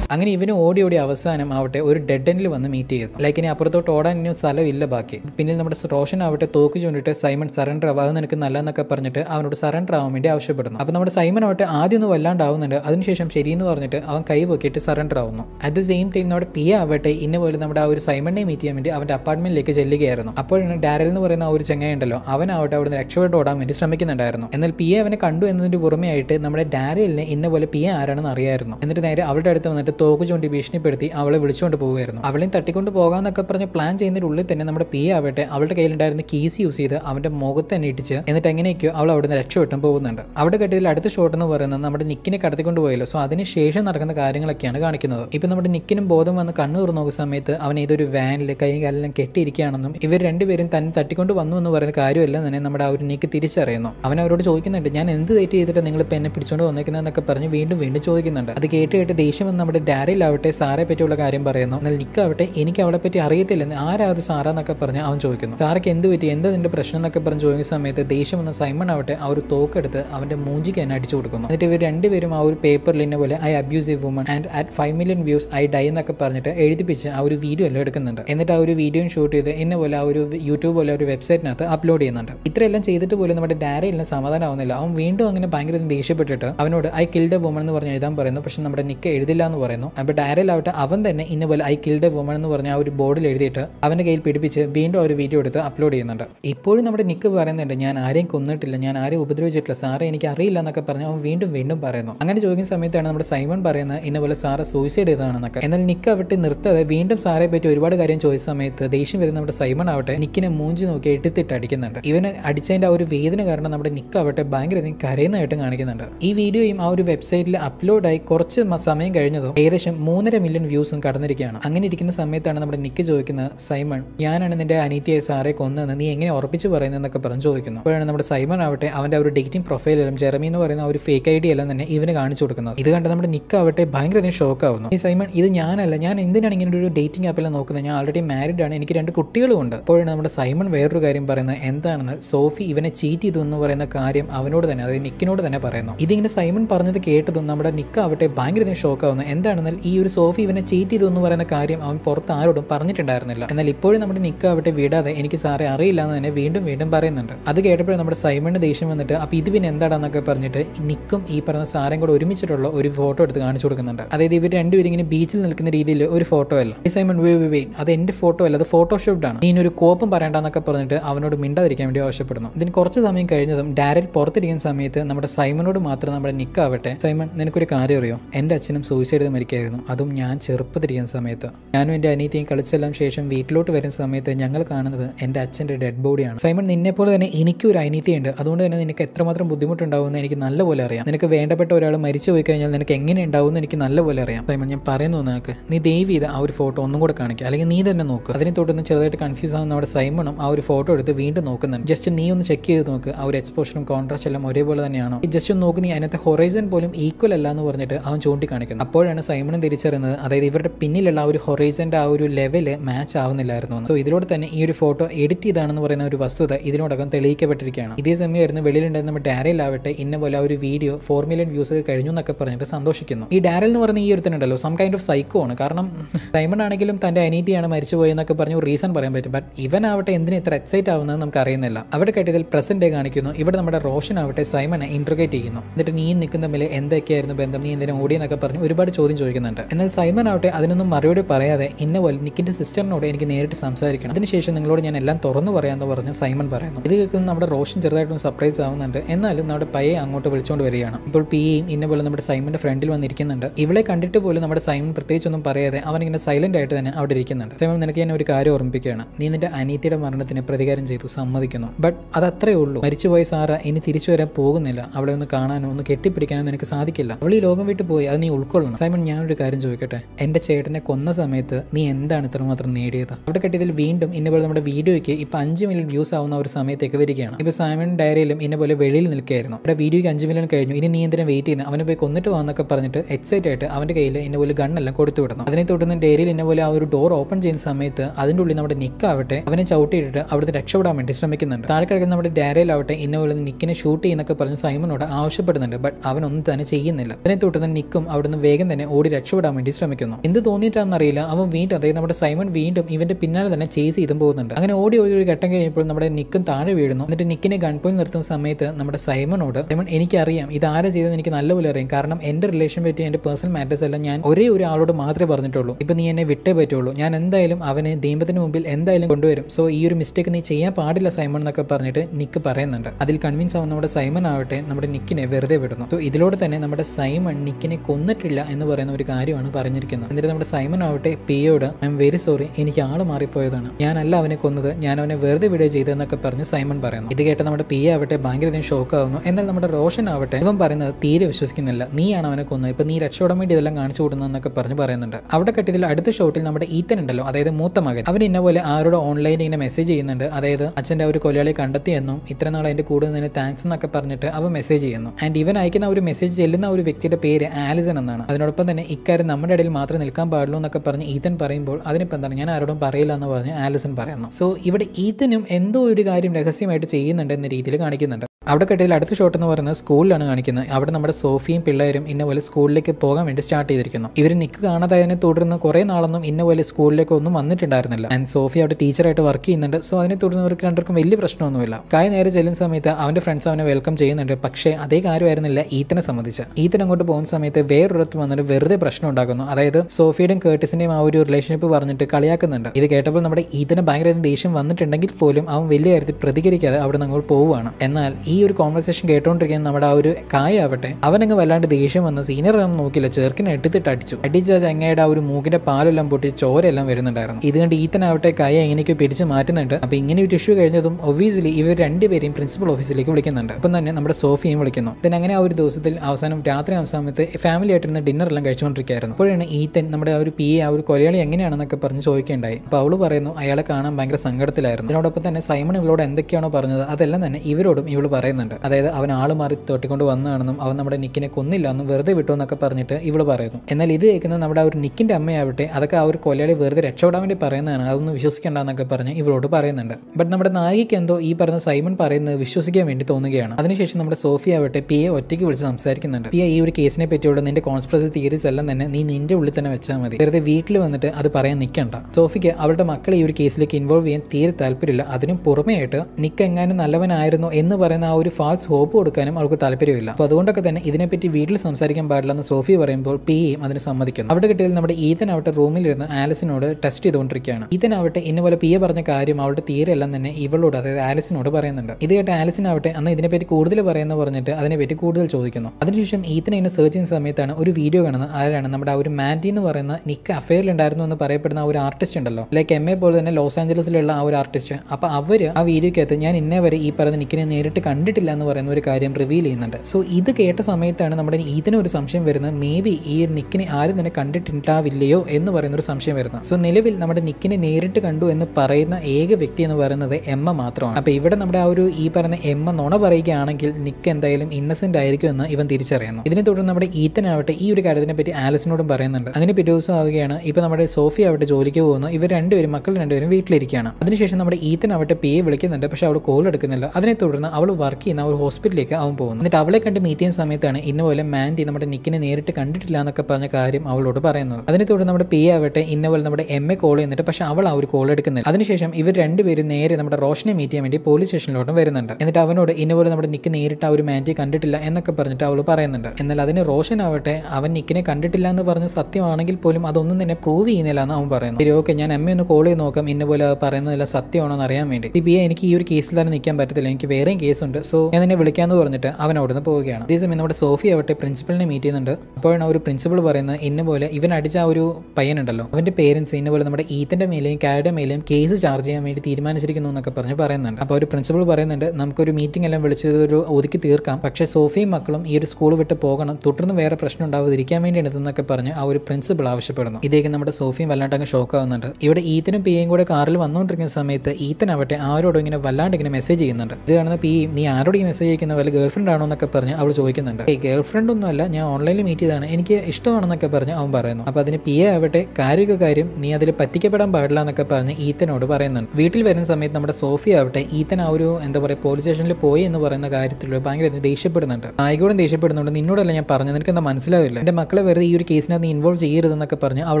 അങ്ങനെ ഇവന് ഓടി ഓടി അവസാനം ആവട്ടെ ഒരു ഡെഡ് എൻഡിൽ വന്ന് മീറ്റ് ചെയ്തു. ലൈക്ക് ഇനി അപ്പുറത്തോട്ട് ഓടാൻ ഇനിയും സ്ഥലമില്ല ബാക്കി. പിന്നിൽ നമ്മുടെ റോഷൻ ആവട്ടെ തോക്ക് ചൂണ്ടിട്ട് സൈമൺ സറണ്ടർ ആവാതെ നിനക്ക് നല്ലതെന്നൊക്കെ പറഞ്ഞിട്ട് അവനോട് സറണ്ടർ ആവാൻ വേണ്ടി ആവശ്യപ്പെടുന്നു. അപ്പോൾ നമ്മുടെ സൈമൺ ആവട്ടെ ആദ്യം ഒന്ന് വല്ലാണ്ടാവുന്നുണ്ട്. അതിനുശേഷം ശരിയെന്ന് പറഞ്ഞിട്ട് അവൻ കൈ പൊക്കിയിട്ട് സറണ്ടർ ആവുന്നു. അറ്റ് ദ സെയിം ടൈം നമ്മുടെ പിയ ആവട്ടെ ഇന്ന പോലെ നമ്മുടെ ആ ഒരു സൈമണിനെ മീറ്റ് ചെയ്യാൻ വേണ്ടി അവൻ്റെ അപ്പാർട്ട്മെന്റിലേക്ക് ചെല്ലുകയായിരുന്നു. അപ്പോഴാണ് ഡാരൽ എന്ന് പറയുന്ന ആ ഒരു ചങ്ങയുണ്ടല്ലോ അവൻ ആവട്ടെ അവിടെ നിന്ന് രക്ഷപ്പെട്ട് ഓടാൻ വേണ്ടി ശ്രമിക്കുന്നുണ്ടായിരുന്നു. എന്നാൽ പിയ അവനെ കണ്ടു എന്നതിന് പുറമെ ആയിട്ട് നമ്മുടെ ഡാരലിനെ ഇന്ന പോലെ പിയ ആരാണെന്ന് അറിയായിരുന്നു. എന്നിട്ട് നേരെ അവളുടെ അടുത്ത് വന്നിട്ട് തോക്ക് ചൂണ്ടി ഭീഷണിപ്പെടുത്തി അവളെ വിളിച്ചുകൊണ്ട് പോവുകയായിരുന്നു. അവളെയും തട്ടിക്കൊണ്ട് പോകാമെന്നൊക്കെ പറഞ്ഞ് പ്ലാൻ ചെയ്യുന്നതിൻ്റെ ഉള്ളിൽ തന്നെ നമ്മുടെ പി ആവട്ടെ അവളുടെ കയ്യിലുണ്ടായിരുന്ന കീസ് യൂസ് ചെയ്ത് അവൻ്റെ മുഖത്ത് തന്നെ ഇടിച്ച് എന്നിട്ട് എങ്ങനെയൊക്കെയോ അവൾ അവിടുന്ന് രക്ഷപ്പെട്ടും പോകുന്നുണ്ട്. അവിടെ കെട്ടിയതിൽ അടുത്ത ഷോട്ട് എന്ന് പറയുന്നത് നമ്മുടെ നിക്കിനെ കടത്തിക്കൊണ്ട് പോയല്ലോ. സോ അതിനുശേഷം നടക്കുന്ന കാര്യങ്ങളൊക്കെയാണ് കാണിക്കുന്നത്. ഇപ്പം നമ്മുടെ നിക്കിനും ബോധം വന്ന് കണ്ണു തുറന്നു നോക്കുന്ന സമയത്ത് അവൻ ഏതൊരു വാനിൽ കൈയും കാലിലും കെട്ടിയിരിക്കുകയാണെന്നും ഇവർ രണ്ടുപേരും തന്നെ തട്ടിക്കൊണ്ട് വന്നു എന്ന് പറയുന്ന കാര്യമല്ല തന്നെ നമ്മുടെ ആ ഒരു നിക്ക് തിരിച്ചറിയുന്നു. അവൻ അവരോട് ചോദിക്കുന്നുണ്ട് ഞാൻ എന്ത് തെറ്റ് ചെയ്തിട്ട് നിങ്ങൾ ഇപ്പം എന്നെ പിടിച്ചുകൊണ്ട് വന്നേക്കുന്നതെന്നൊക്കെ പറഞ്ഞ് വീണ്ടും വീണ്ടും ചോദിക്കുന്നുണ്ട്. അത് കേട്ട് കേട്ട് ദേഷ്യം വന്ന് നമ്മുടെ ഡാരിലാവട്ടെ സാറെ പറ്റിയുള്ള കാര്യം പറയുന്നു. എന്നാൽ നിക്കാവട്ടെ എനിക്ക് അവളെ പറ്റി അറിയത്തില്ലെന്ന് ആരാ ഒരു സാറ എന്നൊക്കെ പറഞ്ഞ് അവൻ ചോദിക്കുന്നു. സാറക്ക് എന്ത് പറ്റി, എന്താ നിന്റെ പ്രശ്നം എന്നൊക്കെ പറഞ്ഞ് ചോദിക്കുന്ന സമയത്ത് ദേഷ്യം വന്ന സൈമൺ ആവട്ടെ ആ ഒരു തോക്കെടുത്ത് അവൻ്റെ മൂഞ്ചിക്ക് തന്നെ അടിച്ചു കൊടുക്കുന്നു. എന്നിട്ട് ഇവർ രണ്ടുപേരും ആ ഒരു പേപ്പറിൽ ഇന്ന പോലെ I abusive woman and at five million views I die എന്നൊക്കെ പറഞ്ഞിട്ട് എഴുതിപ്പിച്ച് ആ ഒരു വീഡിയോ എല്ലാം എടുക്കുന്നുണ്ട്. എന്നിട്ട് ആ ഒരു വീഡിയോയും ഷൂട്ട് ചെയ്ത് ഇന്ന പോലെ ആ ഒരു യൂട്യൂബ് പോലെ ഒരു വെബ്സൈറ്റിനകത്ത് അപ്ലോഡ് ചെയ്യുന്നുണ്ട്. ഇത്രയെല്ലാം ചെയ്തിട്ട് പോലും നമ്മുടെ ഡാരിലിന് സമാധാനം ആവുന്നില്ല. അവൻ വീണ്ടും അങ്ങനെ ഭയങ്കര ദേഷ്യപ്പെട്ടിട്ട് അവനോട് ഐ കിൽഡ് എ വുമൺ എന്ന് പറഞ്ഞ് എഴുതാൻ പറയുന്നു. പക്ഷെ നമ്മുടെ നിക്ക് എഴുതില്ല എന്ന് പറയുന്നു. അപ്പോൾ ഡയറിലാവട്ടെ അവൻ തന്നെ ഇന്ന പോലെ ഐ കിൽഡ് എ വുമൺ എന്ന് പറഞ്ഞ ആ ഒരു ബോർഡിൽ എഴുതിയിട്ട് അവൻ്റെ കയ്യിൽ പിടിപ്പിച്ച് വീണ്ടും ആ ഒരു വീഡിയോ എടുത്ത് അപ്ലോഡ് ചെയ്യുന്നുണ്ട്. ഇപ്പോഴും നമ്മുടെ നിക്ക് പറയുന്നുണ്ട് ഞാൻ ആരെയും കൊന്നിട്ടില്ല, ഞാൻ ആരെയും ഉപദ്രവിച്ചിട്ടില്ല, സാറെ എനിക്ക് അറിയില്ല എന്നൊക്കെ പറഞ്ഞ് അവൻ വീണ്ടും വീണ്ടും പറയുന്നു. അങ്ങനെ ചോദിക്കുന്ന സമയത്താണ് നമ്മുടെ സൈമൺ പറയുന്നത് ഇന്ന പോലെ സാറെ സൂയിസൈഡ് ചെയ്തതാണെന്നൊക്കെ. എന്നാൽ നിക്ക് അവിടെ നിർത്താതെ വീണ്ടും സാറെ പറ്റി ഒരുപാട് കാര്യം ചോദിച്ച സമയത്ത് ദേഷ്യം വരുന്ന നമ്മുടെ സൈമൺ ആവട്ടെ നിക്കിനെ മൂഞ്ചി നോക്കി എടുത്തിട്ട് അടിക്കുന്നുണ്ട്. ഇവന് അടിച്ചതിൻ്റെ ആ ഒരു വേദന കാരണം നമ്മുടെ നിക്ക് ആവട്ടെ ഭയങ്കര കരയുന്നതായിട്ടും കാണിക്കുന്നുണ്ട്. ഈ വീഡിയോയും ആ ഒരു വെബ്സൈറ്റിൽ അപ്ലോഡായി കുറച്ച് സമയം കഴിഞ്ഞതും ഏകദേശം മൂന്നര മില്യൺ വ്യൂസും കടന്നിരിക്കുകയാണ്. അങ്ങനെ ഇരിക്കുന്ന സമയത്താണ് നമ്മുടെ നിക്ക് ചോദിക്കുന്നത്, സൈമൺ ഞാനാണ് നിന്റെ അനീതിയായ സാറെ കൊന്നതെന്ന് നീ എങ്ങനെ ഉറപ്പിച്ച് പറയുന്നതെന്നൊക്കെ പറഞ്ഞു ചോദിക്കുന്നു. അപ്പോഴാണ് നമ്മുടെ സൈമൺ ആവട്ടെ അവൻ്റെ ഒരു ഡേറ്റിംഗ് പ്രൊഫൈലും ജെറമി എന്ന് പറയുന്ന ഒരു ഫേക്ക് ഐ ഡി എല്ലാം തന്നെ ഇവന് കാണിച്ചു കൊടുക്കുന്നത്. ഇത് കണ്ട് നമ്മുടെ നിക്ക് ആവട്ടെ ഭയങ്കരധികം ഷോക്ക് ആവുന്നു. ഈ സൈമൺ ഇത് ഞാനല്ല, ഞാൻ എന്തിനാണ് ഇങ്ങനെ ഒരു ഡേറ്റിംഗ് ആപ്പെല്ലാം നോക്കുന്നത്, ഞാൻ ഓൾറെഡി മാരീഡ് ആണ്, എനിക്ക് രണ്ട് കുട്ടികളും ഉണ്ട്. അപ്പോഴാണ് നമ്മുടെ സൈമൺ വേറൊരു കാര്യം പറയുന്നത്, എന്താണെന്ന് സോഫി ഇവനെ ചീറ്റ് ചെയ്തു എന്ന് പറയുന്ന കാര്യം അവനോട് തന്നെ, അതായത് നിക്കിനോട് തന്നെ പറയുന്നു. ഇതിങ്ങനെ സൈമൺ പറഞ്ഞത് കേട്ടതും നമ്മുടെ നിക്ക് ആവട്ടെ ഭയങ്കരധികം ഷോക്ക് ആവുന്നത്. എന്താണെന്നാൽ ഈ ഒരു സോഫി ഇവനെ ചീറ്റ് ചെയ്തു എന്ന് പറയുന്ന കാര്യം അവൻ പുറത്ത് ആരോടും പറഞ്ഞിട്ടുണ്ടായിരുന്നില്ല. എന്നാൽ ഇപ്പോഴും നമ്മുടെ നിക്ക് ആവട്ടെ വിടാതെ എനിക്ക് സാറെ അറിയില്ല എന്ന് തന്നെ വീണ്ടും വീണ്ടും പറയുന്നുണ്ട്. അത് കേട്ടപ്പോഴും നമ്മുടെ സൈമണിന് ദേഷ്യം വന്നിട്ട് അപ്പോൾ ഇത് പിന്നെ എന്താണെന്നൊക്കെ പറഞ്ഞിട്ട് നിക്കും ഈ പറഞ്ഞ സാറേയും കൂടെ ഒരുമിച്ചിട്ടുള്ള ഒരു ഫോട്ടോ എടുത്ത് കാണിച്ചു കൊടുക്കുന്നുണ്ട്. അതായത് ഇവർ രണ്ടുപേരും ഇങ്ങനെ ബീച്ചിൽ നിൽക്കുന്ന രീതിയിൽ ഒരു ഫോട്ടോ അല്ല. ഈ സൈമൺ വേ വേ അത് എൻ്റെ ഫോട്ടോ അല്ല, അത് ഫോട്ടോഷൂട്ടാണ്, നീ ഒരു കോപ്പും പറയണ്ടെന്നൊക്കെ പറഞ്ഞിട്ട് അവനോട് മിണ്ടാതിരിക്കാൻ വേണ്ടി ആവശ്യപ്പെടുന്നു. ഇതിന് കുറച്ച് സമയം കഴിഞ്ഞതും ഡാരൽ പുറത്തിരിക്കുന്ന സമയത്ത് നമ്മുടെ സൈമനോട് മാത്രം നമ്മുടെ നിക്ക് ആവട്ടെ, സൈമൺ നിനക്കൊരു കാര്യം അറിയോ, എൻ്റെ അച്ഛനും സൂയിസൈഡ് ചെയ്ത് മരിക്കായിരുന്നു, അതും ഞാൻ ചെറുപ്പത്തിരിക്കുന്ന സമയത്ത്. ഞാനും എൻ്റെ അനിയത്തിയും കളിച്ചെല്ലാം ശേഷം വീട്ടിലോട്ട് വരുന്ന സമയത്ത് ഞങ്ങൾ കാണുന്നത് എൻ്റെ അച്ഛൻ്റെ ഡെഡ് ബോഡിയാണ്. സൈമൺ നിന്നെപ്പോലെ തന്നെ എനിക്കൊരു അനിയത്തിയുണ്ട്, അതുകൊണ്ട് തന്നെ നിനക്ക് എത്രമാത്രം ബുദ്ധിമുട്ടുണ്ടാവുമെന്ന് എനിക്ക് നല്ലപോലെ അറിയാം. നിനക്ക് വേണ്ടപ്പെട്ട ഒരാൾ മരിച്ചു പോയി കഴിഞ്ഞാൽ നിനക്ക് എങ്ങനെ ഉണ്ടാവുമെന്ന് എനിക്ക് നല്ലപോലെ അറിയാം. സൈമൺ ഞാൻ പറയുന്നു നിനക്ക്, നീ ദയവ് ചെയ്ത് ആ ഒരു ഫോട്ടോ ഒന്നും കൂടെ കാണിക്കുക, അല്ലെങ്കിൽ നീ തന്നെ നോക്ക്. അതിനെ തുടർന്ന് ചെറുതായിട്ട് കൺഫ്യൂസ് ആവുന്ന നമ്മുടെ സൈമണും ആ ഒരു ഫോട്ടോ എടുത്ത് വീണ്ടും നോക്കുന്നുണ്ട്. ജസ്റ്റ് നീ ഒന്ന് ചെക്ക് ചെയ്ത് നോക്ക്, ആ ഒരു എക്സ്പോഷറും കോൺട്രാസ്റ്റ് എല്ലാം ഒരേപോലെ തന്നെയാണോ, ജസ്റ്റ് ഒന്ന് നോക്ക്, നീ അതിനകത്തെ ഹൊറൈസൺ പോലും ഈക്വൽ അല്ല എന്ന് പറഞ്ഞിട്ട് അവൻ ചൂണ്ടിക്കാണിക്കുന്നു. അപ്പോഴാണ് സൈമണും തിരിച്ചറിയുന്നത്, അതായത് ഇവരുടെ പിന്നിലുള്ള ആ ഒരു ഹൊറൈസൻ്റെ ആ ഒരു ലെവല് മാച്ച് ആവുന്നില്ലായിരുന്നു. സോ ഇതിലൂടെ തന്നെ ഈ ഒരു ഫോട്ടോ എഡിറ്റ് ചെയ്താണെന്ന് പറയുന്ന ഒരു വസ്തുത ഇതിനോടകം തെളിയിക്കപ്പെട്ടിരിക്കുകയാണ്. ഇതേ സമയമായിരുന്നു വെളിയിലുണ്ടായിരുന്ന നമ്മുടെ ഡാരയിലാവട്ടെ ഇന്ന പോലെ ആ ഒരു വീഡിയോ ഫോർ മില്യൺ വ്യൂസ് കഴിഞ്ഞു എന്നൊക്കെ പറഞ്ഞിട്ട് സന്തോഷിക്കുന്നു. ഈ ഡാരൽ എന്ന് പറയുന്ന ഈ ഒരുത്തനുണ്ടല്ലോ സം കൈൻഡ് ഓഫ് സൈക്കോ ആണ്. കാരണം സൈമൺ ആണെങ്കിലും തൻ്റെ അനീതിയാണ് മരിച്ചു പോയെന്നൊക്കെ പറഞ്ഞ് റീസൺ പറയാൻ പറ്റും, ബട്ട് ഇവനാവട്ടെ എന്തിന് ഇത്ര എക്സൈറ്റ് ആവുന്നത് നമുക്ക് അറിയുന്നില്ല. അവിടെ കേട്ടതിൽ പ്രസന്റ് ഡേ കാണിക്കുന്നു. ഇവിടെ നമ്മുടെ റോഷൻ ആവട്ടെ സൈമനെ ഇൻട്രോഗേറ്റ് ചെയ്യുന്നു. എന്നിട്ട് നീ നിൽക്കുന്ന തമ്മിൽ എന്തൊക്കെയായിരുന്നു ബന്ധം, നീ എന്തിനും ഓടിയെന്നൊക്കെ പറഞ്ഞ് ഒരുപാട് ചോദ്യം ചോദിക്കുന്നുണ്ട്. എന്നാൽ സൈമൻ ആവട്ടെ അതിനൊന്നും മറുപടി പറയാതെ ഇന്ന പോലെ നിക്കിന്റെ സിസ്റ്ററിനോട് എനിക്ക് നേരിട്ട് സംസാരിക്കണം, അതിനുശേഷം നിങ്ങളോട് ഞാൻ എല്ലാം തുറന്നു പറയാമെന്ന് പറഞ്ഞ് സൈമൻ പറയുന്നു. ഇത് കേൾക്കുന്ന നമ്മുടെ റോഷൻ ചെറുതായിട്ടൊന്ന് സർപ്രൈസ് ആവുന്നുണ്ട്. എന്നാലും നമ്മുടെ പയ്യെ അങ്ങോട്ട് വിളിച്ചുകൊണ്ട് വരികയാണ്. ഇപ്പോൾ പിയും ഇന്ന പോലെ നമ്മുടെ സൈമന്റെ ഫ്രണ്ടിൽ വന്നിരിക്കുന്നുണ്ട്. ഇവിടെ കണ്ടിട്ട് പോലും നമ്മുടെ സൈമൻ പ്രത്യേകിച്ചൊന്നും പറയാതെ അവൻ ഇങ്ങനെ സൈലന്റ് ആയിട്ട് തന്നെ അവിടെ ഇരിക്കുന്നുണ്ട്. സൈമൻ നിനക്ക് ഞാൻ ഒരു കാര്യം ഓർമ്മിപ്പിക്കുകയാണ്, നീ നിന്റെ അനീതിയുടെ മരണത്തിന് പ്രതികാരം ചെയ്തു സമ്മതിക്കുന്നു, ബട്ട് അത് അത്രയേ ഉള്ളൂ. മരിച്ചുപോയ സാറ ഇനി തിരിച്ചു വരാൻ പോകുന്നില്ല, അവളെ ഒന്ന് കാണാനോ ഒന്ന് കെട്ടിപ്പിടിക്കാനോ നിനക്ക് സാധിക്കില്ല, അവൾ ഈ ലോകം വിട്ടു പോയി, അത് നീ ഉൾക്കൊള്ളണം. സൈമൺ ഞാനൊരു കാര്യം ചോദിക്കട്ടെ, എൻ്റെ ചേട്ടനെ കൊന്ന സമയത്ത് നീ എന്താണ് ഇത്രമാത്രം നേടിയത്? അവിടെ കെട്ടിയതിൽ വീണ്ടും ഇന്നപോലെ നമ്മുടെ വീഡിയോയ്ക്ക് ഇപ്പം അഞ്ച് മില്യൺ വ്യൂസ് ആവുന്ന ഒരു സമയത്തേക്ക് വരികയാണ്. ഇപ്പോൾ സൈമൺ ഡയറിയിലും ഇന്നപോലെ വെളിയിൽ നിൽക്കുകയായിരുന്നു. അവിടെ വീഡിയോയ്ക്ക് അഞ്ച് മില്യൺ കഴിഞ്ഞു, ഇനി നീ എന്തിനാ വെയിറ്റ് ചെയ്യുന്നത്, അവനെ പോയി കൊന്നിട്ട് വന്നൊക്കെ പറഞ്ഞിട്ട് എക്സൈറ്റ് ആയിട്ട് അവൻ്റെ കയ്യിൽ ഇന്നപോലെ ഗണ്ണെല്ലാം കൊടുത്തു വിടുന്നു. അതിനെ തുടർന്ന് ഡയറിയിൽ ഇന്നപോലെ ആ ഒരു ഡോർ ഓപ്പൺ ചെയ്യുന്ന സമയത്ത് അതിൻ്റെ ഉള്ളിൽ നമ്മുടെ നിക്ക് ആവട്ടെ അവനെ ചവിട്ടിയിട്ട് അവിടുത്തെ രക്ഷപ്പെടാൻ വേണ്ടി ശ്രമിക്കുന്നുണ്ട്. താഴെ കിടക്കുന്ന നമ്മുടെ ഡാരയിലാവട്ടെ ഇന്നപോലെ നിക്കിനെ ഷൂട്ട് ചെയ്യുന്നൊക്കെ പറഞ്ഞ് സൈമനോട് ആവശ്യപ്പെടുന്നുണ്ട്, ബട്ട് അവനൊന്നും തന്നെ ചെയ്യുന്നില്ല. അതിനെ തുടർന്ന് നിക്കും അവിടുന്ന് വേഗം തന്നെ ഓടി രക്ഷപ്പെടാൻ വേണ്ടി ശ്രമിക്കുന്നു. എന്ത് തോന്നിയിട്ടാണെന്നറിയില്ല അവൻ വീണ്ടും, അതായത് നമ്മുടെ സൈമൺ വീണ്ടും ഇവന്റെ പിന്നാലെ തന്നെ ചേസ് ചെയ്തും പോകുന്നുണ്ട്. അങ്ങനെ ഓടി ഓടി ഒരു ഘട്ടം കഴിഞ്ഞപ്പോൾ നമ്മുടെ നിക്കും താഴെ വീഴുന്നു. എന്നിട്ട് നിക്കിനെ ഗൺ പോയിന്റ് നിർത്തുന്ന സമയത്ത് നമ്മുടെ സൈമനോട്, സൈമൺ എനിക്കറിയാം ഇത് ആരെ ചെയ്തെന്ന് എനിക്ക് നല്ലപോലെ അറിയാം, കാരണം എൻ്റെ റിലേഷൻ പറ്റി എൻ്റെ പേഴ്സണൽ മാറ്റേഴ്സ് എല്ലാം ഞാൻ ഒരേ ഒരു ആളോട് മാത്രമേ പറഞ്ഞിട്ടുള്ളൂ, ഇപ്പം നീ എന്നെ വിട്ടേ പറ്റുള്ളൂ, ഞാൻ എന്തായാലും അവനെ ദൈവത്തിന് മുമ്പിൽ എന്തായാലും കൊണ്ടുവരും, സോ ഈ ഒരു മിസ്റ്റേക്ക് നീ ചെയ്യാൻ പാടില്ല സൈമൺ എന്നൊക്കെ പറഞ്ഞിട്ട് നിക്ക് പറയുന്നുണ്ട്. അതിൽ കൺവിൻസ് ആവുന്ന നമ്മുടെ സൈമൺ ആവട്ടെ നമ്മുടെ നിക്കിനെ വെറുതെ വിടുന്നു. സോ ഇതിലൂടെ തന്നെ നമ്മുടെ സൈമൺ നിക്കിനെ കൊന്നിട്ടില്ല എന്ന് പറയുന്ന ഒരു കാര്യമാണ് പറഞ്ഞിരിക്കുന്നത്. എന്നിട്ട് നമ്മുടെ സൈമൺ ആവട്ടെ പിയോട് ഐ എം വെരി സോറി, എനിക്ക് ആൾ മാറിപ്പോയതാണ്, ഞാനല്ല അവനെ കൊന്നത്, ഞാൻ അവനെ വെറുതെ വിടുക ചെയ്തതെന്നൊക്കെ പറഞ്ഞ് സൈമൺ പറയുന്നു. ഇത് കേട്ട നമ്മുടെ പി ആവട്ടെ ഭയങ്കരധികം ഷോക്ക് ആവുന്നു. എന്നാൽ നമ്മുടെ റോഷൻ ആവട്ടെ ഇവൻ പറയുന്നത് തീരെ വിശ്വസിക്കുന്നില്ല, നീയാണ് അവനെ കൊന്നത്, ഇപ്പം നീ രക്ഷപ്പെടാൻ വേണ്ടി ഇതെല്ലാം കാണിച്ചു കൊടുക്കുന്നതെന്നൊക്കെ പറഞ്ഞ് പറയുന്നുണ്ട്. അവിടെ കെട്ടിയതിൽ അടുത്ത ഷോട്ടിൽ നമ്മുടെ ഈത്തൻ ഉണ്ടല്ലോ, അതായത് മൂത്ത മകൻ, അവൻ ഇന്നപോലെ ആരോട് ഓൺലൈനിൽ ഇങ്ങനെ മെസ്സേജ് ചെയ്യുന്നുണ്ട്. അതായത് അച്ഛൻ്റെ ഒരു കൊലയാളി കണ്ടെത്തിയെന്നും ഇത്ര നാൾ അതിൻ്റെ കൂടെ നിന്നതിന് താങ്ക്സ് എന്നൊക്കെ പറഞ്ഞിട്ട് അവൻ മെസ്സേജ് ചെയ്യുന്നു. ആൻഡ് ഇവൻ അയക്കുന്ന ഒരു മെസ്സേജ് ചെല്ലുന്ന ഒരു വ്യക്തിയുടെ പേര് ആലിസൺ എന്നാണ്. അതിനോടൊപ്പം തന്നെ ഇക്കാര്യം നമ്മുടെ ഇടയിൽ മാത്രം നിൽക്കാൻ പാടുള്ളൂ എന്നൊക്കെ പറഞ്ഞ് ഈത്തൻ പറയുമ്പോൾ അതിനിപ്പോൾ എന്താണ് ഞാൻ ആരോടും പറയില്ല എന്ന് പറഞ്ഞ് ആലിസൺ പറയുന്നു. സോ ഇവിടെ ഈത്തനും എന്തോ ഒരു കാര്യം രഹസ്യമായിട്ട് ചെയ്യുന്നുണ്ട് എന്ന രീതിയിൽ കാണിക്കുന്നുണ്ട്. അവിടെ കെട്ടിയതിൽ അടുത്ത ഷോട്ട് എന്ന് പറയുന്നത് സ്കൂളിലാണ് കാണിക്കുന്നത്. അവിടെ നമ്മുടെ സോഫിയും പിള്ളേരും ഇന്നപോലെ സ്കൂളിലേക്ക് പോകാൻ വേണ്ടി സ്റ്റാർട്ട് ചെയ്തിരിക്കുന്നു. ഇവർ നിക്ക് കാണാതായതിനെ തുടർന്ന് കുറേ നാളൊന്നും ഇന്നപോലെ സ്കൂളിലേക്ക് ഒന്നും വന്നിട്ടുണ്ടായിരുന്നില്ല. ആൻഡ് സോഫി അവിടെ ടീച്ചറായിട്ട് വർക്ക് ചെയ്യുന്നുണ്ട്. സോ അതിനെ തുടർന്ന് അവർക്ക് രണ്ടുപേർക്കും വലിയ പ്രശ്നമൊന്നുമില്ല. കായ നേരെ ചെല്ലുന്ന സമയത്ത് അവൻ്റെ ഫ്രണ്ട്സ് അവനെ വെൽക്കം ചെയ്യുന്നുണ്ട്. പക്ഷേ അതേ കാര്യമായിരുന്നില്ല ഈത്തനെ സംബന്ധിച്ച്. ഈത്തൻ അങ്ങോട്ട് പോകുന്ന സമയത്ത് വേറൊരിടത്ത് വന്നിട്ട് വെറുതെ പ്രശ്നം ഉണ്ടാക്കുന്നു. അതായത് സോഫിയുടെയും കേർട്ടിസിൻ്റെയും ആ ഒരു റിലേഷൻഷിപ്പ് പറഞ്ഞിട്ട് കളിയാക്കുന്നുണ്ട്. ഇത് കേട്ടപ്പോൾ നമ്മുടെ ഈത്തന് ഭയങ്കര ദേഷ്യം വന്നിട്ടുണ്ടെങ്കിൽ പോലും അവൻ വലിയ കാര്യത്തിൽ പ്രതികരിക്കാതെ അവിടെ നിന്ന് അങ്ങോട്ട് പോവുകയാണ്. എന്നാൽ ഈ ഒരു കോൺവെർസേഷൻ കേട്ടോണ്ടിരിക്കുന്ന നമ്മുടെ ആ ഒരു കായ ആവട്ടെ അവനങ്ങ് വല്ലാണ്ട് ദേഷ്യം വന്ന് സീനിയർ ആണെന്ന് നോക്കില്ല, ചെറുക്കിനെ എടുത്തിട്ട് അടിച്ചു. അടിച്ച ചങ്ങയുടെ ആ ഒരു മൂക്കിന്റെ പാലെല്ലാം പൊട്ടി ചോരെല്ലാം വരുന്നുണ്ടായിരുന്നു. ഇത് കണ്ട് ഈത്തനാവട്ടെ കായ എങ്ങനെയൊക്കെ പിടിച്ച് മാറ്റുന്നുണ്ട്. അപ്പൊ ഇങ്ങനെ ഒരു ഇഷ്യൂ കഴിഞ്ഞതും ഒബ്വിയസ്ലി ഇവർ രണ്ടുപേരെയും പ്രിൻസിപ്പൽ ഓഫീസിലേക്ക് വിളിക്കുന്നുണ്ട്. അപ്പം തന്നെ നമ്മുടെ സോഫിയും വിളിക്കുന്നു. ദെൻ അങ്ങനെ ആ ഒരു ദിവസത്തിൽ അവസാനം രാത്രി അവസാനത്ത് ഫാമിലി ആയിട്ടിരുന്ന ഡിന്നറെല്ലാം കഴിച്ചുകൊണ്ടിരിക്കുകയായിരുന്നു. അപ്പോഴാണ് ഈത്തൻ നമ്മുടെ ആ ഒരു പി എ ആ ഒരു കൊലയാളി എങ്ങനെയാണെന്നൊക്കെ പറഞ്ഞ് ചോദിക്കുകയുണ്ടായി. അപ്പോൾ അവൾ പറയുന്നു അയാളെ കാണാൻ ഭയങ്കര സങ്കടത്തിലായിരുന്നു. ഇതിനോടൊപ്പം തന്നെ സൈമൺ ഇവളോട് എന്തൊക്കെയാണോ പറഞ്ഞത് അതെല്ലാം തന്നെ ഇവരോടും ഇവൾ പറയുന്നുണ്ട്. അതായത് അവൻ ആള് മാറി തോട്ടിക്കൊണ്ട് വന്നതാണെന്നും അവൻ നമ്മുടെ നിക്കിനെ കൊന്നില്ല എന്നും വെറുതെ വിട്ടു എന്നൊക്കെ പറഞ്ഞിട്ട് ഇവള് പറയുന്നു. എന്നാൽ ഇത് കേൾക്കുന്ന നമ്മുടെ ആ ഒരു നിക്കിൻ്റെ അമ്മയാവട്ടെ അതൊക്കെ ആ ഒരു കൊലയാളി വെറുതെ രക്ഷപ്പെടാൻ വേണ്ടി പറയുന്നതാണ്, അതൊന്ന് വിശ്വസിക്കേണ്ട എന്നൊക്കെ പറഞ്ഞ് ഇവളോട് പറയുന്നുണ്ട്. ബട്ട് നമ്മുടെ നായികയ്ക്ക് എന്തോ ഈ പറഞ്ഞ സൈമൺ പറയുന്നത് വിശ്വസിക്കാൻ വേണ്ടി തോന്നുകയാണ്. അതിനുശേഷം നമ്മുടെ സോഫിയാവട്ടെ പി എ ഒറ്റയ്ക്ക് വിളിച്ച് സംസാരിക്കുന്നുണ്ട്. പി എ ഈ ഒരു കേസിനെ പറ്റിയുള്ള നിന്റെ കോൺസ്പിറസി തിയറീസ് എല്ലാം തന്നെ നീ നിന്റെ ഉള്ളിൽ തന്നെ വെച്ചാൽ മതി, വെറുതെ വീട്ടിൽ വന്നിട്ട് അത് പറയാൻ നിൽക്കണ്ട. സോഫിക്ക് അവരുടെ മക്കളെ ഈ ഒരു കേസിലേക്ക് ഇൻവോൾവ് ചെയ്യാൻ തീരെ താല്പര്യമില്ല. അതിനും പുറമെയായിട്ട് നിക്ക് എങ്ങാനും നല്ലവനായിരുന്നു എന്ന് പറയുന്ന ആ ഒരു ഫാൾസ് ഹോപ്പ് കൊടുക്കാനും അവൾക്ക് താല്പര്യമില്ല. അപ്പോൾ അതുകൊണ്ടൊക്കെ തന്നെ ഇതിനെപ്പറ്റി വീട്ടിൽ സംസാരിക്കാൻ പാടില്ലെന്ന് സോഫി പറയുമ്പോൾ പി എയും അതിന് സമ്മതിക്കുന്നു. അവിടെ കിട്ടിയാൽ നമ്മുടെ ഈതൻ അവരുടെ റൂമിലിരുന്ന് ആലിസിനോട് ടെസ്റ്റ് ചെയ്തുകൊണ്ടിരിക്കുകയാണ്. ഈതൻ ആവട്ടെ ഇന്നുപോലെ പി എ പറഞ്ഞ കാര്യം അവളുടെ തീരെല്ലാം തന്നെ ഇവളോട് അതായത് ആലിസിനോട് പറയുന്നുണ്ട്. ഇത് കേട്ട് ആലിസിനാവട്ടെ അന്ന് ഇതിനെപ്പറ്റി കൂടുതൽ പറയുന്ന പറഞ്ഞിട്ട് അതിനെപ്പറ്റി കൂടുതൽ ചോദിക്കുന്നു. അതിനുശേഷം ഈതൻ എന്നെ സെർച്ച് ചെയ്യുന്ന സമയത്താണ് ഒരു വീഡിയോ കാണുന്നത്. ആരാണ് നമ്മുടെ ആ ഒരു മാൻഡി എന്ന് പറയുന്ന നിക്ക് അഫെയറിലുണ്ടായിരുന്നു എന്ന് പറയപ്പെടുന്ന ആ ഒരു ആർട്ടിസ്റ്റ് ഉണ്ടല്ലോ, ലൈക്ക് എം എ പോലെ തന്നെ ലോസ് ആഞ്ചലസിലുള്ള ആ ഒരു ആർട്ടിസ്റ്റ്. അപ്പോൾ അവർ ആ വീഡിയോക്കകത്ത് ഞാൻ ഇന്നേ വരെ ഈ പറയുന്ന നിക്കിനെ നേരിട്ട് കണ്ടിട്ടില്ല എന്ന് പറയുന്ന ഒരു കാര്യം റിവീൽ ചെയ്യുന്നുണ്ട്. സോ ഇത് കേട്ട സമയത്താണ് നമ്മുടെ ഈതന് ഒരു സംശയം വരുന്നത്, മേ ബി ഈ നിക്കിനെ ആരും തന്നെ കണ്ടിട്ടുണ്ടാവില്ലയോ എന്ന് പറയുന്നൊരു സംശയം വരുന്നത്. സോ നിലവിൽ നമ്മുടെ നിക്കിനെ നേരിട്ട് കണ്ടു എന്ന് പറയുന്ന ഏക വ്യക്തി എന്ന് പറയുന്നത് എമ്മ മാത്രമാണ്. അപ്പോൾ ഇവിടെ നമ്മുടെ ആ ഒരു ഈ പറയുന്ന എമ്മ നുണ പറയുകയാണെങ്കിൽ നിക്ക് എന്തായാലും ഇന്നസെന്റ് ആയിരിക്കും എന്ന് ഇവൻ തിരിച്ചറിയുന്നു. ഇതിനെ തുടർന്ന് നമ്മുടെ ഈതനാവട്ടെ ഈ ഒരു കാര്യത്തിനെ പറ്റി ആലിസിനോടും പറയുന്നുണ്ട്. അങ്ങനെ പിറ്റേ ദിവസം ആവുകയാണ്. ഇപ്പോൾ നമ്മുടെ സോഫി ആവട്ടെ ജോലിക്ക് പോകുന്നു. ഇവർ രണ്ടുപേരും മക്കൾ രണ്ടുപേരും വീട്ടിലിരിക്കുകയാണ്. അതിനുശേഷം നമ്മുടെ ഈതനാവട്ടെ പി എ വിളിക്കുന്നുണ്ട്, പക്ഷെ അവൾ കോൾ എടുക്കുന്നില്ല. അതിനെ തുടർന്ന് അവൾ വർക്ക് ചെയ്യുന്ന ഒരു ഹോസ്പിറ്റലിലേക്ക് അവൻ പോകുന്നു. എന്നിട്ട് അവളെ കണ്ട് മീറ്റ് ചെയ്യുന്ന സമയത്താണ് ഇന്നപോലെ മാൻഡി നമ്മുടെ നിക്കിനെ നേരിട്ട് കണ്ടിട്ടില്ല എന്നൊക്കെ പറഞ്ഞ കാര്യം അവളോട് പറയുന്നത്. അതിനെ തുടർന്ന് നമ്മുടെ പി ആവട്ടെ ഇന്നപോലെ നമ്മുടെ എം എ കോൾ ചെയ്യുന്നുണ്ട്, പക്ഷെ അവൾ ആ ഒരു കോൾ എടുക്കുന്നില്ല. അതിനുശേഷം ഇവർ രണ്ടുപേരും നേരെ നമ്മുടെ റോഷനെ മീറ്റ് ചെയ്യാൻ വേണ്ടി പോലീസ് സ്റ്റേഷനിലോട്ട് വരുന്നുണ്ട്. എന്നിട്ട് അവനോട് ഇന്നപോലെ നമ്മുടെ നിക്ക് നേരിട്ട് ആ ഒരു മാൻഡിയെ കണ്ടിട്ടില്ല എന്നൊക്കെ പറഞ്ഞിട്ട് അവൾ പറയുന്നുണ്ട്. എന്നാൽ അതിന് റോഷൻ ആവട്ടെ അവൻ നിക്കിനെ കണ്ടിട്ടില്ല എന്ന് പറഞ്ഞ് സത്യമാണെങ്കിൽ പോലും അതൊന്നും തന്നെ പ്രൂവ് ചെയ്യുന്നില്ല എന്ന് അവൻ പറയുന്നു. ശരി, ഓക്കെ, ഞാൻ എം എ ഒന്ന് കോൾ ചെയ്ത് നോക്കാം ഇന്നപോലെ പറയുന്നതെല്ലാം സത്യമാണോ എന്ന് അറിയാൻ വേണ്ടി. പി എ എനിക്ക് ഈ ഒരു കേസിൽ തന്നെ നിൽക്കാൻ പറ്റത്തില്ല, എനിക്ക് വേറെയും കേസുണ്ട്, സോ ഞാൻ നിന്നെ വിളിക്കാമെന്ന് പറഞ്ഞിട്ട് അവൻ അവിടെ നിന്ന് പോവുകയാണ്. അതേസമയം നമ്മുടെ സോഫി ആവട്ടെ പ്രിൻസിപ്പളിനെ മീറ്റ് ചെയ്യുന്നുണ്ട്. അപ്പോഴാണ് ഒരു പ്രിൻസിപ്പൾ പറയുന്നത് ഇന്നപോലെ ഇവൻ അടിച്ച ആ ഒരു പയ്യനുണ്ടല്ലോ അവൻ്റെ പേരൻസ് ഇന്നപോലെ നമ്മുടെ ഈതൻ്റെ മേലെയും കായുടെ മേലെയും കേസ് ചാർജ് ചെയ്യാൻ വേണ്ടി തീരുമാനിച്ചിരിക്കുന്നു എന്നൊക്കെ പറഞ്ഞ് പറയുന്നുണ്ട്. അപ്പോൾ ഒരു പ്രിൻസിപ്പൾ പറയുന്നുണ്ട്, നമുക്കൊരു മീറ്റിംഗ് എല്ലാം വിളിച്ചത് ഒരു ഒതുക്കി തീർക്കാം, പക്ഷേ സോഫിയും മക്കളും ഈ ഒരു സ്കൂൾ വിട്ട് പോകണം, തുടർന്ന് വേറെ പ്രശ്നം ഉണ്ടാവാതിരിക്കാൻ വേണ്ടിയാണ് ഇതെന്നൊക്കെ പറഞ്ഞ് ആ ഒരു പ്രിൻസിപ്പൾ ആവശ്യപ്പെടുന്നു. ഇതേക്ക് നമ്മുടെ സോഫിയും വല്ലാണ്ട് അങ്ങ് ഷോക്ക് ആവുന്നുണ്ട്. ഇവിടെ ഈതനും പിയും കൂടെ കാറിൽ വന്നുകൊണ്ടിരിക്കുന്ന സമയത്ത് ഈതൻ ആവട്ടെ ആരോടും ഇങ്ങനെ വല്ലാണ്ട് ഇങ്ങനെ മെസ്സേജ് ചെയ്യുന്നുണ്ട്. ഇത് കാണുന്ന പി നീ ആരോട് ഈ മെസ്സേജ് അയക്കുന്ന വല്ല ഗേൾ ഫ്രണ്ട് ആണോ എന്നൊക്കെ പറഞ്ഞ് അവൾ ചോദിക്കുന്നുണ്ട്. ഏയ് ഗേൾ ഫ്രണ്ട് ഒന്നും അല്ല, ഞാൻ ഓൺലൈനിൽ മീറ്റ് ചെയ്തതാണ്, എനിക്ക് ഇഷ്ടമാണെന്നൊക്കെ പറഞ്ഞ് അവൻ പറയുന്നു. അപ്പോൾ അതിന് പി എ ആവട്ടെ കാര്യമൊക്കെ കാര്യം നീ അതിൽ പറ്റിക്കപ്പെടാൻ പാടില്ല എന്നൊക്കെ പറഞ്ഞ് ഈതനോട് പറയുന്നുണ്ട്. വീട്ടിൽ വരുന്ന സമയത്ത് നമ്മുടെ സോഫി ആവട്ടെ ഈതൻ ആ ഒരു എന്താ പറയുക പോലീസ് സ്റ്റേഷനിൽ പോയി എന്ന് പറയുന്ന കാര്യത്തിൽ ഭയങ്കര ദേഷ്യപ്പെടുന്നുണ്ട്. ആയിക്കോടും ദേഷ്യപ്പെടുന്നുണ്ട്, നിന്നോടല്ല ഞാൻ പറഞ്ഞത്, നിനക്ക് എന്താ മനസ്സിലാവില്ല, എൻ്റെ മക്കളെ വെറുതെ ഈ ഒരു കേസിനെ നീ ഇൻവോൾവ് ചെയ്യരുതെന്നൊക്കെ പറഞ്ഞ് അവൾ